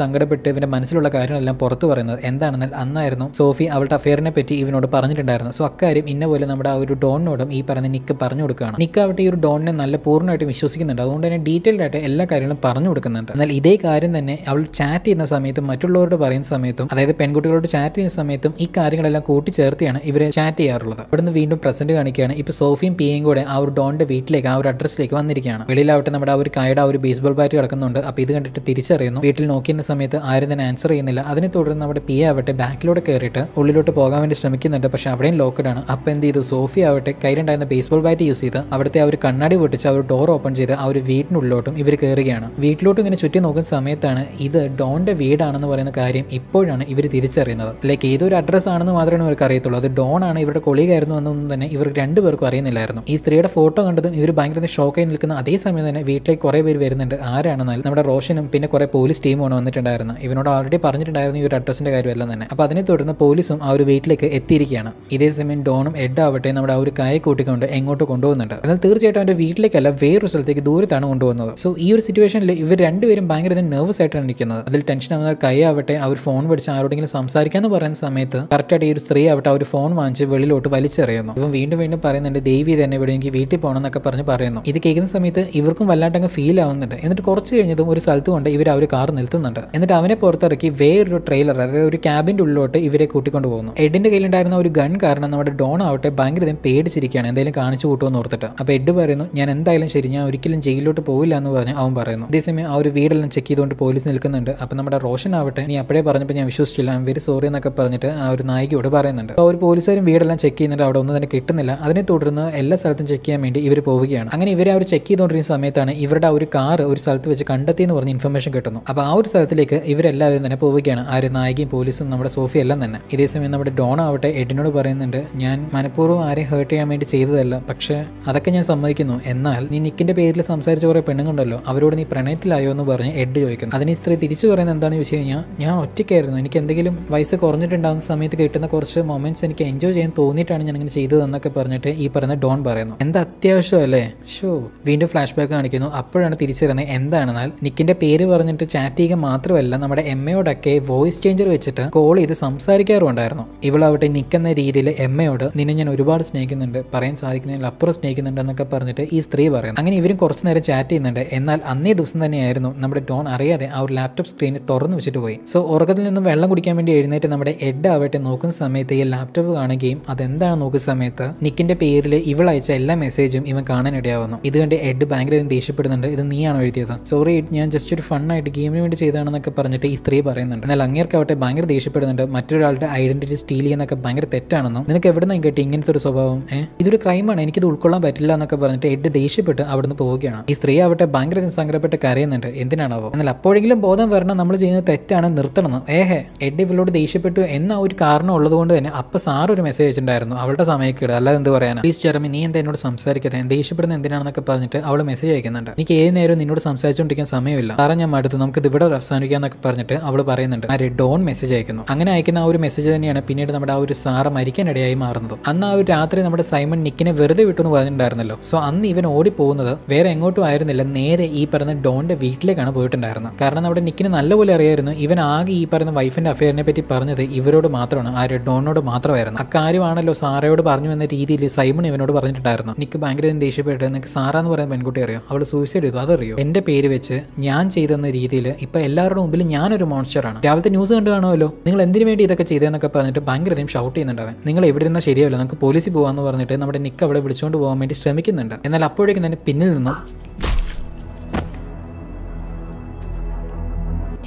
സങ്കടപ്പെട്ട് ഇവന്റെ മനസ്സിലുള്ള കാര്യങ്ങളെല്ലാം പുറത്തു പറയുന്നത്. എന്താണെന്നാൽ അന്നായിരുന്നു സോഫി അവളുടെ അഫെയറിനെ പറ്റി ഇവനോട് പറഞ്ഞിട്ടുണ്ടായിരുന്നു. സോ അക്കാര്യം ഇന്ന പോലെ നമ്മുടെ ആ ഒരു ഡോണിനോടും ഈ പറയുന്ന നിക്ക് പറഞ്ഞു കൊടുക്കുകയാണ്. നിക്ക് ആവട്ടെ ഈ ഒരു ഡോണിനെ നല്ല പൂർണ്ണമായിട്ട് വിശ്വസിക്കുന്നുണ്ട്. അതുകൊണ്ട് തന്നെ ഡീറ്റെയിൽഡ് ആയിട്ട് എല്ലാ കാര്യങ്ങളും പറഞ്ഞു കൊടുക്കുന്നുണ്ട്. എന്നാൽ ഇതേ കാര്യം തന്നെ അവൾ ചാറ്റ് ചെയ്യുന്ന സമയത്തും മറ്റുള്ളവരോട് പറയുന്ന സമയത്തും അതായത് പെൺകുട്ടികളോട് ചാറ്റ് ചെയ്യുന്ന സമയത്തും ഈ കാര്യങ്ങളെല്ലാം കൂട്ടിച്ചേർത്തിയാണ് ഇവരെ ചാറ്റ് ചെയ്യാറുള്ളത്. അവിടുന്ന് വീണ്ടും പ്രസന്റ് കാണിക്കുകയാണ്. ഇപ്പോൾ സോഫിയും പിയും കൂടെ ആ ഒരു ഡോണിന്റെ വീട്ടിലേക്ക് ആ ഒരു അഡ്രസ്സിലേക്ക് വന്നിരിക്കുകയാണ്. വെളിയിലാവട്ടെ നമ്മുടെ ആ ഒരു കായുടെ ആ ഒരു ബേസ്ബോൾ ബാറ്റ് കിടക്കുന്നുണ്ട്. അപ്പോൾ ഇത് കണ്ടിട്ട് തിരിച്ചറിയുന്നു. വീട്ടിൽ നോക്കിയിരുന്ന സമയത്ത് ആരും തന്നെ ആൻസർ ചെയ്യുന്നില്ല. അതിനെ തുടർന്ന് നമ്മുടെ പി ആവട്ടെ ബാക്കിലൂടെ കയറിയിട്ട് ഉള്ളിലോട്ട് പോകാൻ വേണ്ടി ശ്രമിക്കുന്നുണ്ട്. പക്ഷേ അവിടെയും ലോക്ക്ഡ് ആണ്. അപ്പോൾ എന്ത് ചെയ്തു സോഫി ആവട്ടെ കയ്യിലുണ്ടായിരുന്ന ബേസ്ബോൾ ബാറ്റ് യൂസ് ചെയ്ത് അവിടുത്തെ ആ ഒരു കണ്ണാടി പൊട്ടിച്ച് ആ ഒരു ഡോർ ഓപ്പൺ ചെയ്ത് ആ ഒരു വീടിനുള്ളിലോട്ടും ഇവർ കയറുകയാണ്. വീട്ടിലോട്ടും ഇങ്ങനെ ചുറ്റി നോക്കുന്ന സമയത്താണ് ഇത് ഡോണിന്റെ വീടാണെന്ന് പറയുന്ന കാര്യം ഇപ്പോഴാണ് ഇവർ തിരിച്ചറിയുന്നത്. ലൈക്ക് ഏതൊരു അഡ്രസ് ആണെന്ന് മാത്രമേ ഇവർക്ക് അറിയത്തുള്ളൂ. അത് ഡോൺ ആണ് ഇവരുടെ കൊളീഗായിരുന്നു എന്നൊന്നും തന്നെ ഇവർക്ക് രണ്ടുപേർക്കും അറിയുന്നില്ലായിരുന്നു. ഈ സ്ത്രീയുടെ ഫോട്ടോ കണ്ടതും ഇവർ ഭയങ്കര ഷോക്കായി നിൽക്കുന്ന അതേ സമയം തന്നെ വീട്ടിലേക്ക് കുറേ പേര് വരുന്നുണ്ട്. ആരാണെന്നാൽ നമ്മുടെ റോഷനും പിന്നെ കുറെ പോലീസ് ടീമാണ് വന്നിട്ടുണ്ടായിരുന്നു. ഇവനോട് ആൾറെഡി പറഞ്ഞിട്ടുണ്ടായിരുന്നു ഈ ഒരു അഡ്രസ്സിന്റെ കാര്യമെല്ലാം തന്നെ. അപ്പോൾ അതിനെ തുടർന്ന് പോലീസും ആ ഒരു വീട്ടിലേക്ക് എത്തിയിരിക്കുകയാണ്. ഇതേ സമയം ഡോണും എഡ് ആവട്ടെ നമ്മുടെ ആ ഒരു കായെ കൂട്ടിക്കൊണ്ട് എങ്ങോട്ട് കൊണ്ടുപോകുന്നുണ്ട്. എന്നാൽ തീർച്ചയായിട്ടും അവന്റെ വീട്ടിലേക്കല്ല വേറൊരു സ്ഥലത്തേക്ക് ദൂരത്താണ് കൊണ്ടുപോകുന്നത്. സോ ഈ ഒരു സിറ്റുവേഷനിൽ ഇവർ രണ്ടുപേരും ഭയങ്കര നെർവസ് ആയിട്ടാണ് നിൽക്കുന്നത്. അതിൽ ടെൻഷൻ ആവുന്ന കൈ ആവട്ടെ ആ ഒരു ഫോൺ പിടിച്ച് ആരോടെങ്കിലും സംസാരിക്കാന്ന് പറയുന്ന സമയത്ത് കറക്റ്റായിട്ട് ഈ ഒരു സ്ത്രീ ആവട്ടെ ആ ഒരു ഫോൺ വാങ്ങിച്ച് വെളിയിലോട്ട് വലിച്ചെറിയുന്നു. ഇപ്പം വീണ്ടും വീണ്ടും പറയുന്നുണ്ട് ദേവി തന്നെ ഇവിടെ എനിക്ക് വീട്ടിൽ പോകണം എന്നൊക്കെ പറഞ്ഞ് പറയുന്നു. ഇത് കേൾക്കുന്ന സമയത്ത് ഇവർക്കും വല്ലാണ്ടങ്ങ് ഫീൽ ആവുന്നുണ്ട്. എന്നിട്ട് കുറച്ച് കഴിഞ്ഞതും ഒരു സ്ഥലത്ത് കൊണ്ട് ഇവർ ആ ഒരു കാർ നിർത്തുന്നുണ്ട്. എന്നിട്ട് അവനെ പുറത്തിറക്കി വേറൊരു ട്രെയിലർ അതായത് ഒരു ക്യാബിന്റെ ഉള്ളിലോട്ട് ഇവരെ കൂട്ടിക്കൊണ്ട് പോകുന്നു. എഡിന്റെ കയ്യിലുണ്ടായിരുന്ന ഒരു ഗൺ കാരണം നമ്മുടെ ഡോൺ ആവട്ടെ ഭയങ്കരതയും പേടിച്ചിരിക്കുകയാണ് എന്തെങ്കിലും കാണിച്ചു കൂട്ടുമെന്ന് ഓർത്തിട്ട്. അപ്പോൾ എഡ് പറയുന്നു ഞാൻ എന്തായാലും ശരി ഞാൻ ഒരിക്കലും ജയിലിലോട്ട് പോവില്ല എന്ന് പറഞ്ഞ് അവൻ പറയുന്നു. അതേസമയം ആ ഒരു വീടെല്ലാം ചെക്ക് ചെയ്തുകൊണ്ട് പോലീസ് നിൽക്കുന്നുണ്ട്. അപ്പോൾ നമ്മുടെ റോഷൻ ആവട്ടെ നീ അപ്പോഴേ പറഞ്ഞപ്പോൾ ഞാൻ വിശ്വസിച്ചില്ല ഐ എം വെരി സോറി എന്നൊക്കെ പറഞ്ഞിട്ട് ആ ഒരു നായികയോട് പറയുന്നുണ്ട്. ആ ഒരു പോലീസുകാരും വീടെല്ലാം ചെക്ക് ചെയ്യുന്നുണ്ട്. അവിടെ ഒന്നും തന്നെ കിട്ടുന്നില്ല. അതിനെ തുടർന്ന് എല്ലാ സ്ഥലത്തും ചെക്ക് ചെയ്യാൻ വേണ്ടി ഇവർ പോവുകയാണ്. അങ്ങനെ ഇവർ ആ ഒരു ചെക്ക് ചെയ്തുകൊണ്ടിരുന്ന സമയത്താണ് ഇവരുടെ ആ ഒരു കാർ ഒരു സ്ഥലത്ത് വെച്ച് കണ്ടെത്തിയെന്ന് പറഞ്ഞ് ഇൻഫർമേഷൻ കിട്ടുന്നു. അപ്പോൾ ആ ഒരു സ്ഥലത്തിലേക്ക് ഇവരെല്ലാവരും തന്നെ പോവുകയാണ്, ആരും നായികയും പോലീസും നമ്മുടെ സോഫി എല്ലാം തന്നെ. ഇതേ സമയം നമ്മുടെ ഡോൺ ആവട്ടെ എഡിനോട് പറയുന്നുണ്ട്, ഞാൻ മനഃപൂർവ്വം ആരെയും ഹേർട്ട് ചെയ്യാൻ വേണ്ടി ചെയ്തതല്ല, പക്ഷേ അതൊക്കെ ഞാൻ സമ്മതിക്കുന്നു, എന്നാൽ നീ നിക്കിൻ്റെ പേരിൽ സംസാരിച്ച കുറേ പെണ്ണുങ്ങളുണ്ടല്ലോ അവരോട് നീ പ്രണയത്തിലായോ എന്ന് പറഞ്ഞ് എഡ് ചോദിക്കുന്നു. അതിന് ഈ സ്ത്രീ തിരിച്ചു പറയുന്നത് എന്താണെന്ന് വെച്ച് കഴിഞ്ഞാൽ, ഞാൻ ഒറ്റയ്ക്കായിരുന്നു, എനിക്ക് എന്തെങ്കിലും വയസ്സ് കുറഞ്ഞിട്ടുണ്ടാകുന്ന സമയത്ത് കിട്ടുന്ന കുറച്ച് മൊമെന്റ്സ് എനിക്ക് എൻജോയ് ചെയ്യാൻ തോന്നിയിട്ടാണ് ഞാൻ അങ്ങനെ ചെയ്തതെന്നൊക്കെ പറഞ്ഞിട്ട് ഈ പറഞ്ഞ ഡോൺ പറയുന്നു. എന്താ അത്യാവശ്യമല്ലേ? ഷോ വീണ്ടും ഫ്ലാഷ് ബാക്ക് കാണിക്കുന്നു. അപ്പോഴാണ് തിരിച്ചറിയുന്നത് എന്താണെന്നാൽ നിക്കിൻ്റെ പേര് പറഞ്ഞിട്ട് ചാറ്റ് ചെയ്യുക മാത്രമല്ല നമ്മുടെ എം എയോടൊക്കെ വോയിസ് ചേഞ്ചർ വെച്ചിട്ട് കോൾ ചെയ്ത് സംസാരിക്കാറുണ്ടായിരുന്നു. ഇവളാവട്ടെ നിൽക്കുന്ന രീതിയിൽ എം എയോട് നിന്നെ ഞാൻ ഒരുപാട് സ്നേഹിക്കുന്നുണ്ട്, പറയാൻ സാധിക്കുന്നതിൽ അപ്പുറം സ്നേഹിക്കുന്നുണ്ട് എന്നൊക്കെ പറഞ്ഞിട്ട് ഈ സ്ത്രീ പറയുന്നു. അങ്ങനെ ഇവരും കുറച്ച് നേരം ചാറ്റ് ചെയ്യുന്നുണ്ട്. എന്നാൽ അന്നേ ദിവസം തന്നെയായിരുന്നു നമ്മുടെ ഡോൺ അറിയാതെ ആ ഒരു ലാപ്ടോപ്പ് സ്ക്രീനിൽ തുറന്നു വെച്ചിട്ട് പോയി. സോ ഉറക്കത്തിൽ നിന്നും വെള്ളം കുടിക്കാൻ വേണ്ടി എഴുന്നേറ്റ് നമ്മുടെ എഡ് ആവട്ടെ നോക്കുന്ന സമയത്ത് ഈ ലാപ്ടോപ്പ് കാണുകയും അതെന്താണ് നോക്കുന്ന സമയത്ത് നിക്കിൻ്റെ പേരിൽ ഇവൾ അയച്ച എല്ലാ മെസ്സേജും ഇവൻ കാണാനിടയാവുന്നു. ഇത് കണ്ട് എഡ് ഭയങ്കര ദേഷ്യപ്പെടുന്നുണ്ട്. ഇത് നീയാണോ എഴുതിയത്? സോറി എഡ്, ഞാൻ ജസ്റ്റ് ഒരു ഫണ്ണായിട്ട് ഗെയിമിന് വേണ്ടി ചെയ്താണെന്നൊക്കെ പറഞ്ഞിട്ട് ഈ സ്ത്രീ പറയുന്നുണ്ട്. എന്നാൽ അങ്ങേർക്കാവട്ടെ ഭയങ്കര ദേഷ്യപ്പെടുന്നുണ്ട്. മറ്റൊരാളുടെ ഐഡന്റിറ്റി സ്റ്റീൽ ചെയ്യുന്നൊക്കെ ഭയങ്കര തെറ്റാണെന്നും നിനക്ക് എവിടെ നിന്ന് കിട്ടി ഇങ്ങനത്തെ ഒരു സ്വഭാവം, ഏഹ് ഇതൊരു ക്രൈമാണ്, എനിക്കിത് ഉൾക്കൊള്ളാൻ പറ്റില്ല എന്നൊക്കെ പറഞ്ഞിട്ട് എഡ് ദേഷ്യപ്പെട്ട് അവിടുന്ന് പോവുകയാണ്. ഈ സ്ത്രീ ആവട്ടെ ഭയങ്കര സങ്കടപ്പെട്ട് കരയുന്നുണ്ട്. എന്തിനാണാവോ? എന്നാൽ അപ്പോഴെങ്കിലും ബോധം വരണം, നമ്മൾ ചെയ്യുന്നത് തെറ്റാണ്, നിർത്തണം. ഏഹേ എഡ് ഇവളോട് ദേഷ്യപ്പെട്ടു എന്ന ഒരു കാരണം ഉള്ളതുകൊണ്ട് തന്നെ അപ്പം സാർ ഒരു മെസ്സേജ് അയച്ചിട്ടുണ്ടായിരുന്നു, അവളുടെ സമയക്കേട്, അല്ലാതെ എന്ത് പറയാനാണ്. പ്ലീസ് ജെറമി, നീ എന്താ എന്നോട് സംസാരിക്കത്തെ, ദേഷ്യപ്പെടുന്നത് എന്തിനാണെന്നൊക്കെ പറഞ്ഞിട്ട് അവൾ മെസ്സേജ് അയക്കുന്നുണ്ട്. എനിക്ക് ഏത് നേരവും നിന്നോട് സംസാരിച്ചുകൊണ്ടിരിക്കാൻ സമയമില്ല, കാരണം ഞാൻ മടുത്തു, നമുക്ക് ഇത് ഇവിടെ അവസാനിക്കാന്നൊക്കെ പറഞ്ഞിട്ട് അവൾ പറയുന്നുണ്ട്. ആര്? ഡോൺ മെസ്സേജ് അയക്കുന്നു. അങ്ങനെ അയക്കുന്ന ആ ഒരു മെസ്സേജ് തന്നെയാണ് പിന്നീട് നമ്മുടെ ആ ഒരു സാറ് മരിക്കാനിടയായി മാറുന്നതും. അന്ന് ആ ഒരു രാത്രി നമ്മുടെ സൈമൺ നിക്കിനെ വെറുതെ വിട്ടു എന്ന് പറഞ്ഞിട്ടുണ്ടായിരുന്നല്ലോ. സോ അന്ന് ഇവൻ ഓടി പോകുന്നത് വേറെ എങ്ങോട്ടും ആയിരുന്നില്ല, നേരെ ഈ പറഞ്ഞ ഡോണിന്റെ വീട്ടിലേക്കാണ് പോയിട്ടുണ്ടായിരുന്നത്. കാരണം നമ്മുടെ നിക്കിന് നല്ലപോലെ അറിയായിരുന്നു ഇവൻ ആകെ ഈ പറയുന്ന വൈഫിന്റെ അഫെയറിനെ പറ്റി പറഞ്ഞത് ഇവരോട് മാത്രമാണ്, ആര് ഡോണിനോട് മാത്രമായിരുന്നു. അക്കാര്യമാണല്ലോ സാറയോട് പറഞ്ഞു എന്ന രീതിയിൽ സൈമൺ ഇവനോട് പറഞ്ഞിട്ടുണ്ടായിരുന്നു. നിക്ക് ഭയങ്കര ദേഷ്യപ്പെട്ട് നിനക്ക് സാറാന്ന് പറയുന്ന പെൺകുട്ടി അറിയോ, അവൾ സൂയിസൈഡ് ചെയ്തു, അതറിയോ, എന്റെ പേര് വെച്ച് ഞാൻ ചെയ്തെന്ന രീതിയിൽ ഇപ്പൊ എല്ലാവരുടെ മുമ്പിൽ ഞാനൊരു മോൺസ്റ്ററാണ്. രാവിലത്തെ ന്യൂസ് കണ്ടു കാണുമല്ലോ, നിങ്ങൾ എന്തിനു വേണ്ടി ഇതൊക്കെ ചെയ്തതെന്നൊക്കെ പറഞ്ഞിട്ട് ഭയങ്കരതയും ഷൗട്ട് ചെയ്യുന്നുണ്ടാവേ. നിങ്ങൾ എവിടെ ഇരുന്നാൽ ശരിയാവില്ല, നമുക്ക് പോലീസിൽ പോകാമെന്ന് പറഞ്ഞിട്ട് നമ്മുടെ നിക്ക് അവിടെ വിളിച്ചുകൊണ്ട് പോകാൻ വേണ്ടി ശ്രമിക്കുന്നുണ്ട്. എന്നാൽ അപ്പോഴേക്കും തന്നെ പിന്നിൽ നിന്നും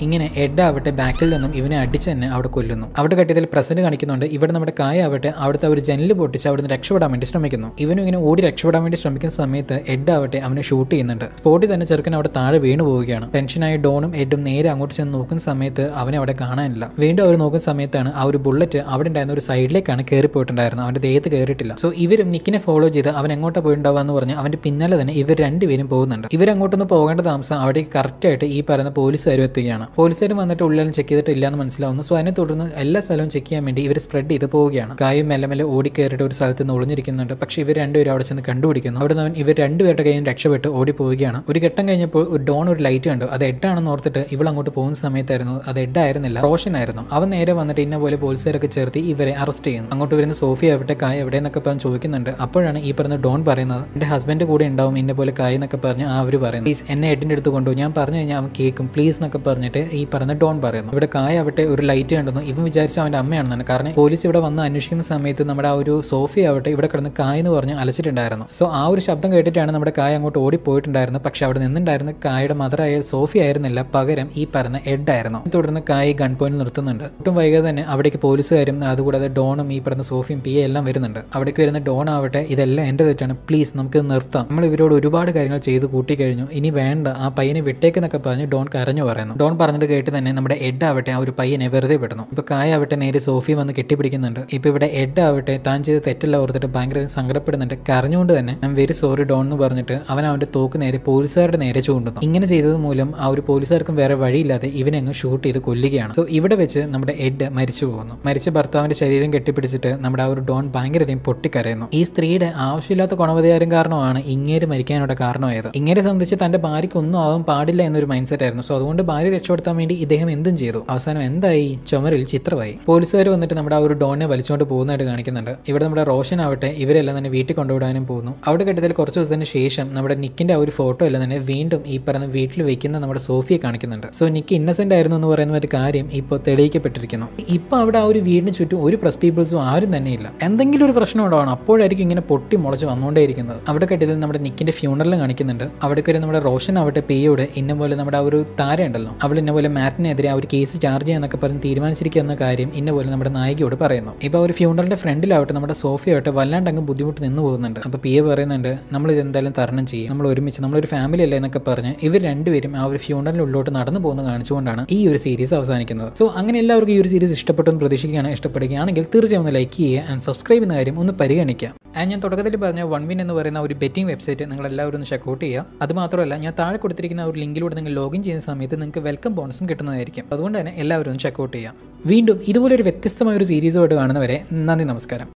ഇങ്ങനെ എഡ് ആവട്ടെ ബാക്കിൽ നിന്നും ഇവനെ അടിച്ച് തന്നെ അവിടെ കൊല്ലുന്നു. അവിടെ കെട്ടിയതിൽ പ്രസന്റ് കാണിക്കുന്നുണ്ട്. ഇവിടെ നമ്മുടെ കായ ആവട്ടെ അവിടുത്തെ ഒരു ജനൽ പൊട്ടിച്ച് അവിടുന്ന് രക്ഷപ്പെടാൻ വേണ്ടി ശ്രമിക്കുന്നു. ഇവനും ഇങ്ങനെ ഓടി രക്ഷപ്പെടാൻ വേണ്ടി ശ്രമിക്കുന്ന സമയത്ത് എഡ് ആവട്ടെ അവനെ ഷൂട്ട് ചെയ്യുന്നുണ്ട്. സ്പോട്ടിൽ തന്നെ ചെറുക്കൻ അവിടെ താഴെ വീണു പോവുകയാണ്. ടെൻഷനായ ഡോണും എഡും നേരെ അങ്ങോട്ട് ചെന്ന് നോക്കുന്ന സമയത്ത് അവനെ അവിടെ കാണാനില്ല. വീണ്ടും അവർ നോക്കുന്ന സമയത്താണ് ആ ഒരു ബുള്ളറ്റ് അവിടെ ഉണ്ടായിരുന്ന ഒരു സൈഡിലേക്കാണ് കയറി പോയിട്ടുണ്ടായിരുന്നത്, അവന്റെ ദേഹത്ത് കയറിയിട്ടില്ല. സോ ഇവരും നിക്കിനെ ഫോളോ ചെയ്ത് അവൻ എങ്ങോട്ടാണ് പോയിട്ടുണ്ടാവുക എന്ന് പറഞ്ഞ് അവന്റെ പിന്നാലെ തന്നെ ഇവർ രണ്ടുപേരും പോകുന്നുണ്ട്. ഇവരങ്ങോട്ടൊന്ന് പോകേണ്ട താമസം അവിടെ കറക്റ്റായിട്ട് ഈ പറയുന്ന പോലീസുകാരും എത്തുകയാണ്. പോലീസുകാരും വന്നിട്ട് ഉള്ളിലും ചെക്ക് ചെയ്തിട്ടില്ല എന്ന് മനസ്സിലാവുന്നു. സോ അതിനെ തുടർന്ന് എല്ലാ സ്ഥലവും ചെക്ക് ചെയ്യാൻ വേണ്ടി ഇവർ സ്പ്രെഡ് ചെയ്ത് പോവുകയാണ്. കായും മെല്ലെ മെല്ലെ ഓടി കയറിയിട്ട് ഒരു സ്ഥലത്ത് നിന്ന് ഒളിഞ്ഞിരിക്കുന്നുണ്ട്. പക്ഷേ ഇവർ രണ്ടുപേരും അവിടെ ചെന്ന് കണ്ടുപിടിക്കുന്നു. അവിടെ നിന്ന് ഇവർ രണ്ടുപേരുടെ കയ്യിൽ രക്ഷപ്പെട്ട് ഓടി പോവുകയാണ്. ഒരു ഘട്ടം കഴിഞ്ഞപ്പോൾ ഒരു ഡോൺ ഒരു ലൈറ്റ് കണ്ടു. അത് എഡാണെന്ന് ഓർത്തിട്ട് ഇവൾ അങ്ങോട്ട് പോകുന്ന സമയത്തായിരുന്നു അത് എഡായിരുന്നില്ല, റോഷൻ ആയിരുന്നു. അവൻ നേരെ വന്നിട്ട് ഇന്ന പോലെ പോലീസുകാരൊക്കെ ചേർത്ത് ഇവരെ അറസ്റ്റ് ചെയ്യുന്നു. അങ്ങോട്ട് വരുന്ന സോഫി ആവട്ടെ കായ എവിടെയെന്നൊക്കെ പറഞ്ഞ് ചോദിക്കുന്നുണ്ട്. അപ്പോഴാണ് ഈ പറഞ്ഞ ഡോൺ പറയുന്നത് എൻ്റെ ഹസ്ബൻഡ് കൂടെ ഉണ്ടാവും ഇന്ന പോലെ കായ എന്നൊക്കെ പറഞ്ഞ് ആ അവർ പറയുന്നത്. പ്ലീസ് എന്നെ എഡിൻ്റെ അടുത്ത് കൊണ്ടുപോകും, ഞാൻ പറഞ്ഞു കഴിഞ്ഞാൽ അവൻ കേൾക്കും പ്ലീസ് എന്നൊക്കെ പറഞ്ഞിട്ട് ഈ പറഞ്ഞ ഡോൺ പറയുന്നു. ഇവിടെ കായ ആവട്ടെ ഒരു ലൈറ്റ് കണ്ടെന്നു. ഇവൻ വിചാരിച്ച അവന്റെ അമ്മയാണെന്നാണ്. കാരണം പോലീസ് ഇവിടെ വന്ന് അന്വേഷിക്കുന്ന സമയത്ത് നമ്മുടെ ആ ഒരു സോഫി ആവട്ടെ ഇവിടെ കിടന്ന് കായ എന്ന് പറഞ്ഞ് അലച്ചിട്ടുണ്ടായിരുന്നു. സോ ആ ഒരു ശബ്ദം കേട്ടിട്ടാണ് നമ്മുടെ കായ അങ്ങോട്ട് ഓടിപ്പോയിട്ടുണ്ടായിരുന്നത്. പക്ഷെ അവിടെ നിന്നുണ്ടായിരുന്ന കായയുടെ മദറായ സോഫി ആയിരുന്നില്ല, പകരം ഈ പറഞ്ഞ എഡ് ആയിരുന്നു. തുടർന്ന് കായ ഗൺ പോയിന്റ് നിർത്തുന്നുണ്ട്. ഒട്ടും വൈകാതെ തന്നെ അവിടേക്ക് പോലീസുകാരും അതുകൂടാതെ ഡോണും ഈ പറഞ്ഞ സോഫിയും പി എ എല്ലാം വരുന്നുണ്ട്. അവിടേക്ക് വരുന്ന ഡോൺ ആവട്ടെ ഇതെല്ലാം എൻ്റെ തെറ്റാണ്, പ്ലീസ് നമുക്ക് നിർത്താം, നമ്മൾ ഇവരോട് ഒരുപാട് കാര്യങ്ങൾ ചെയ്ത് കൂട്ടി കഴിഞ്ഞു, ഇനി വേണ്ട, ആ പയ്യനെ വിട്ടേക്കെന്നൊക്കെ പറഞ്ഞ് ഡോൺ കരഞ്ഞു പറയുന്നു. ഡോൺ പറഞ്ഞത് കേട്ട് തന്നെ നമ്മുടെ എഡ് ആവട്ടെ ആ ഒരു പയ്യനെ വെറുതെ വിടുന്നു. ഇപ്പൊ കായ ആവട്ടെ നേരെ സോഫി വന്ന് കെട്ടിപ്പിടിക്കുന്നുണ്ട്. ഇപ്പൊ ഇവിടെ എഡ് ആവട്ടെ താൻ ചെയ്ത് തെറ്റല്ല ഓർത്തിട്ട് ഭയങ്കര സങ്കടപ്പെടുന്നുണ്ട്. കരഞ്ഞുകൊണ്ട് തന്നെ ഞാൻ വെരി സോറി ഡോൺ എന്ന് പറഞ്ഞിട്ട് അവൻ അവന്റെ തോക്ക് നേരെ പോലീസുകാരുടെ നേരെ ചൂണ്ടുന്നു. ഇങ്ങനെ ചെയ്തത് മൂലം ആ ഒരു പോലീസുകാർക്കും വേറെ വഴിയില്ലാതെ ഇവനെ അങ്ങ് ഷൂട്ട് ചെയ്ത് കൊല്ലുകയാണ്. സോ ഇവിടെ വെച്ച് നമ്മുടെ എഡ് മരിച്ചു പോകുന്നു. മരിച്ച ഭർത്താവിന്റെ ശരീരം കെട്ടിപ്പിടിച്ചിട്ട് നമ്മുടെ ആ ഒരു ഡോൺ ഭയങ്കരതയും പൊട്ടിക്കരയുന്നു. ഈ സ്ത്രീയുടെ ആവശ്യമില്ലാത്ത ഗുണവധികാരം കാരണമാണ് ഇങ്ങേര് മരിക്കാനുള്ള കാരണമായത്. ഇങ്ങേരെ സംബന്ധിച്ച് തന്റെ ഭാര്യയ്ക്ക് ഒന്നും ആവാൻ പാടില്ല എന്നൊരു മൈൻഡ് സെറ്റ് ആയിരുന്നു. സോ അതുകൊണ്ട് ഭാര്യ രക്ഷപ്പെടുത്താൻ വേണ്ടി ഇദ്ദേഹം എന്തും ചെയ്തു. അവസാനം എന്തായി? ചുമരിൽ ചിത്രമായി. പോലീസുകാർ വന്നിട്ട് നമ്മുടെ ആ ഒരു ഡോണിനെ വലിച്ചുകൊണ്ട് പോകുന്നതായിട്ട് കാണിക്കുന്നുണ്ട്. ഇവിടെ നമ്മുടെ റോഷൻ ആവട്ടെ ഇവരെല്ലാം തന്നെ വീട്ടിൽ കൊണ്ടുവിടാനും പോകുന്നു. അവിടെ കെട്ടിയതിൽ കുറച്ച് ദിവസത്തിന് ശേഷം നമ്മുടെ നിക്കിന്റെ ആ ഒരു ഫോട്ടോ എല്ലാം തന്നെ വീണ്ടും ഈ പറയുന്ന വീട്ടിൽ വെക്കുന്ന നമ്മുടെ സോഫിയെ കാണിക്കുന്നുണ്ട്. സോ നിക്ക് ഇന്നസെന്റ് ആയിരുന്നു എന്ന് പറയുന്ന ഒരു കാര്യം ഇപ്പോൾ തെളിയിക്കപ്പെട്ടിരിക്കുന്നു. ഇപ്പൊ അവിടെ ആ ഒരു വീടിന് ചുറ്റും ഒരു പ്രസ് പീപ്പിൾസും ആരും തന്നെ ഇല്ല. എന്തെങ്കിലും ഒരു പ്രശ്നം ഉണ്ടാവണം, അപ്പോഴായിരിക്കും ഇങ്ങനെ പൊട്ടി മുളച്ച് വന്നുകൊണ്ടേയിരിക്കുന്നത്. അവിടെ കെട്ടിയതിൽ നമ്മുടെ നിക്കിന്റെ ഫ്യൂണറൽ കാണിക്കുന്നുണ്ട്. അവിടെ കയറി നമ്മുടെ റോഷൻ ആവട്ടെ പേയോട് ഇന്ന പോലെ നമ്മുടെ ആ ഒരു താര ഉണ്ടല്ലോ അവൾ ഇന്നപോലെ മാറ്റിനെതിരെ ആ ഒരു കേസ് ചാർജ് ചെയ്യാന്നൊക്കെ പറഞ്ഞ് തീരുമാനിച്ചിരിക്കുന്ന കാര്യം ഇന്നപോലെ നമ്മുടെ നായികയോട് പറയുന്നു. ഇപ്പോൾ ഒരു ഫ്യൂണറിൻ്റെ ഫ്രണ്ടിലാവട്ടെ നമ്മുടെ സോഫിയായിട്ട് വല്ലാണ്ട് അങ്ങ് ബുദ്ധിമുട്ട് നിന്ന് പോകുന്നുണ്ട്. അപ്പോൾ പിയെ പറയുന്നുണ്ട് നമ്മൾ ഇതെന്തായാലും തരണം ചെയ്യും, നമ്മൾ ഒരുമിച്ച് നമ്മളൊരു ഫാമിലി അല്ലേ എന്നൊക്കെ പറഞ്ഞ് ഇവർ രണ്ടുപേരും ആ ഒരു ഫ്യൂണറിനുള്ളിലോട്ട് നടന്നു പോകുന്ന കാണിച്ചുകൊണ്ടാണ് ഈ ഒരു സീരീസ് അവസാനിക്കുന്നത്. സോ അങ്ങനെ എല്ലാവർക്കും ഈ ഒരു സീരീസ് ഇഷ്ടപ്പെട്ടെന്ന് പ്രതീക്ഷിക്കുകയാണ്. ഇഷ്ടപ്പെടുകയാണെങ്കിൽ തീർച്ചയായും ഒന്ന് ലൈക്ക് ചെയ്യുക ആൻഡ് സബ്സ്ക്രൈബ് ചെയ്യുന്ന കാര്യം ഒന്ന് പരിഗണിക്കാം. ആൻഡ് ഞാൻ തുടക്കത്തിൽ പറഞ്ഞ വൺ വിൻ എന്ന് പറയുന്ന ഒരു ബെറ്റിംഗ് വെബ്സൈറ്റ് നിങ്ങളെല്ലാവരും ഒന്ന് ചെക്കൗട്ട് ചെയ്യുക. അതുമാത്രമല്ല ഞാൻ താഴെ കൊടുത്തിരിക്കുന്ന ഒരു ലിങ്കിലൂടെ നിങ്ങൾ ലോഗിൻ ചെയ്യുന്ന സമയത്ത് നിങ്ങൾക്ക് വെൽക്കം ബോണസും കിട്ടുന്നതായിരിക്കും. അതുകൊണ്ട് തന്നെ എല്ലാവരും ഒന്ന് ചെക്കൗട്ട് ചെയ്യുക. വീണ്ടും ഇതുപോലൊരു വ്യത്യസ്തമായ ഒരു സീരീസുമായിട്ട് കാണുന്നവരെ നന്ദി, നമസ്കാരം.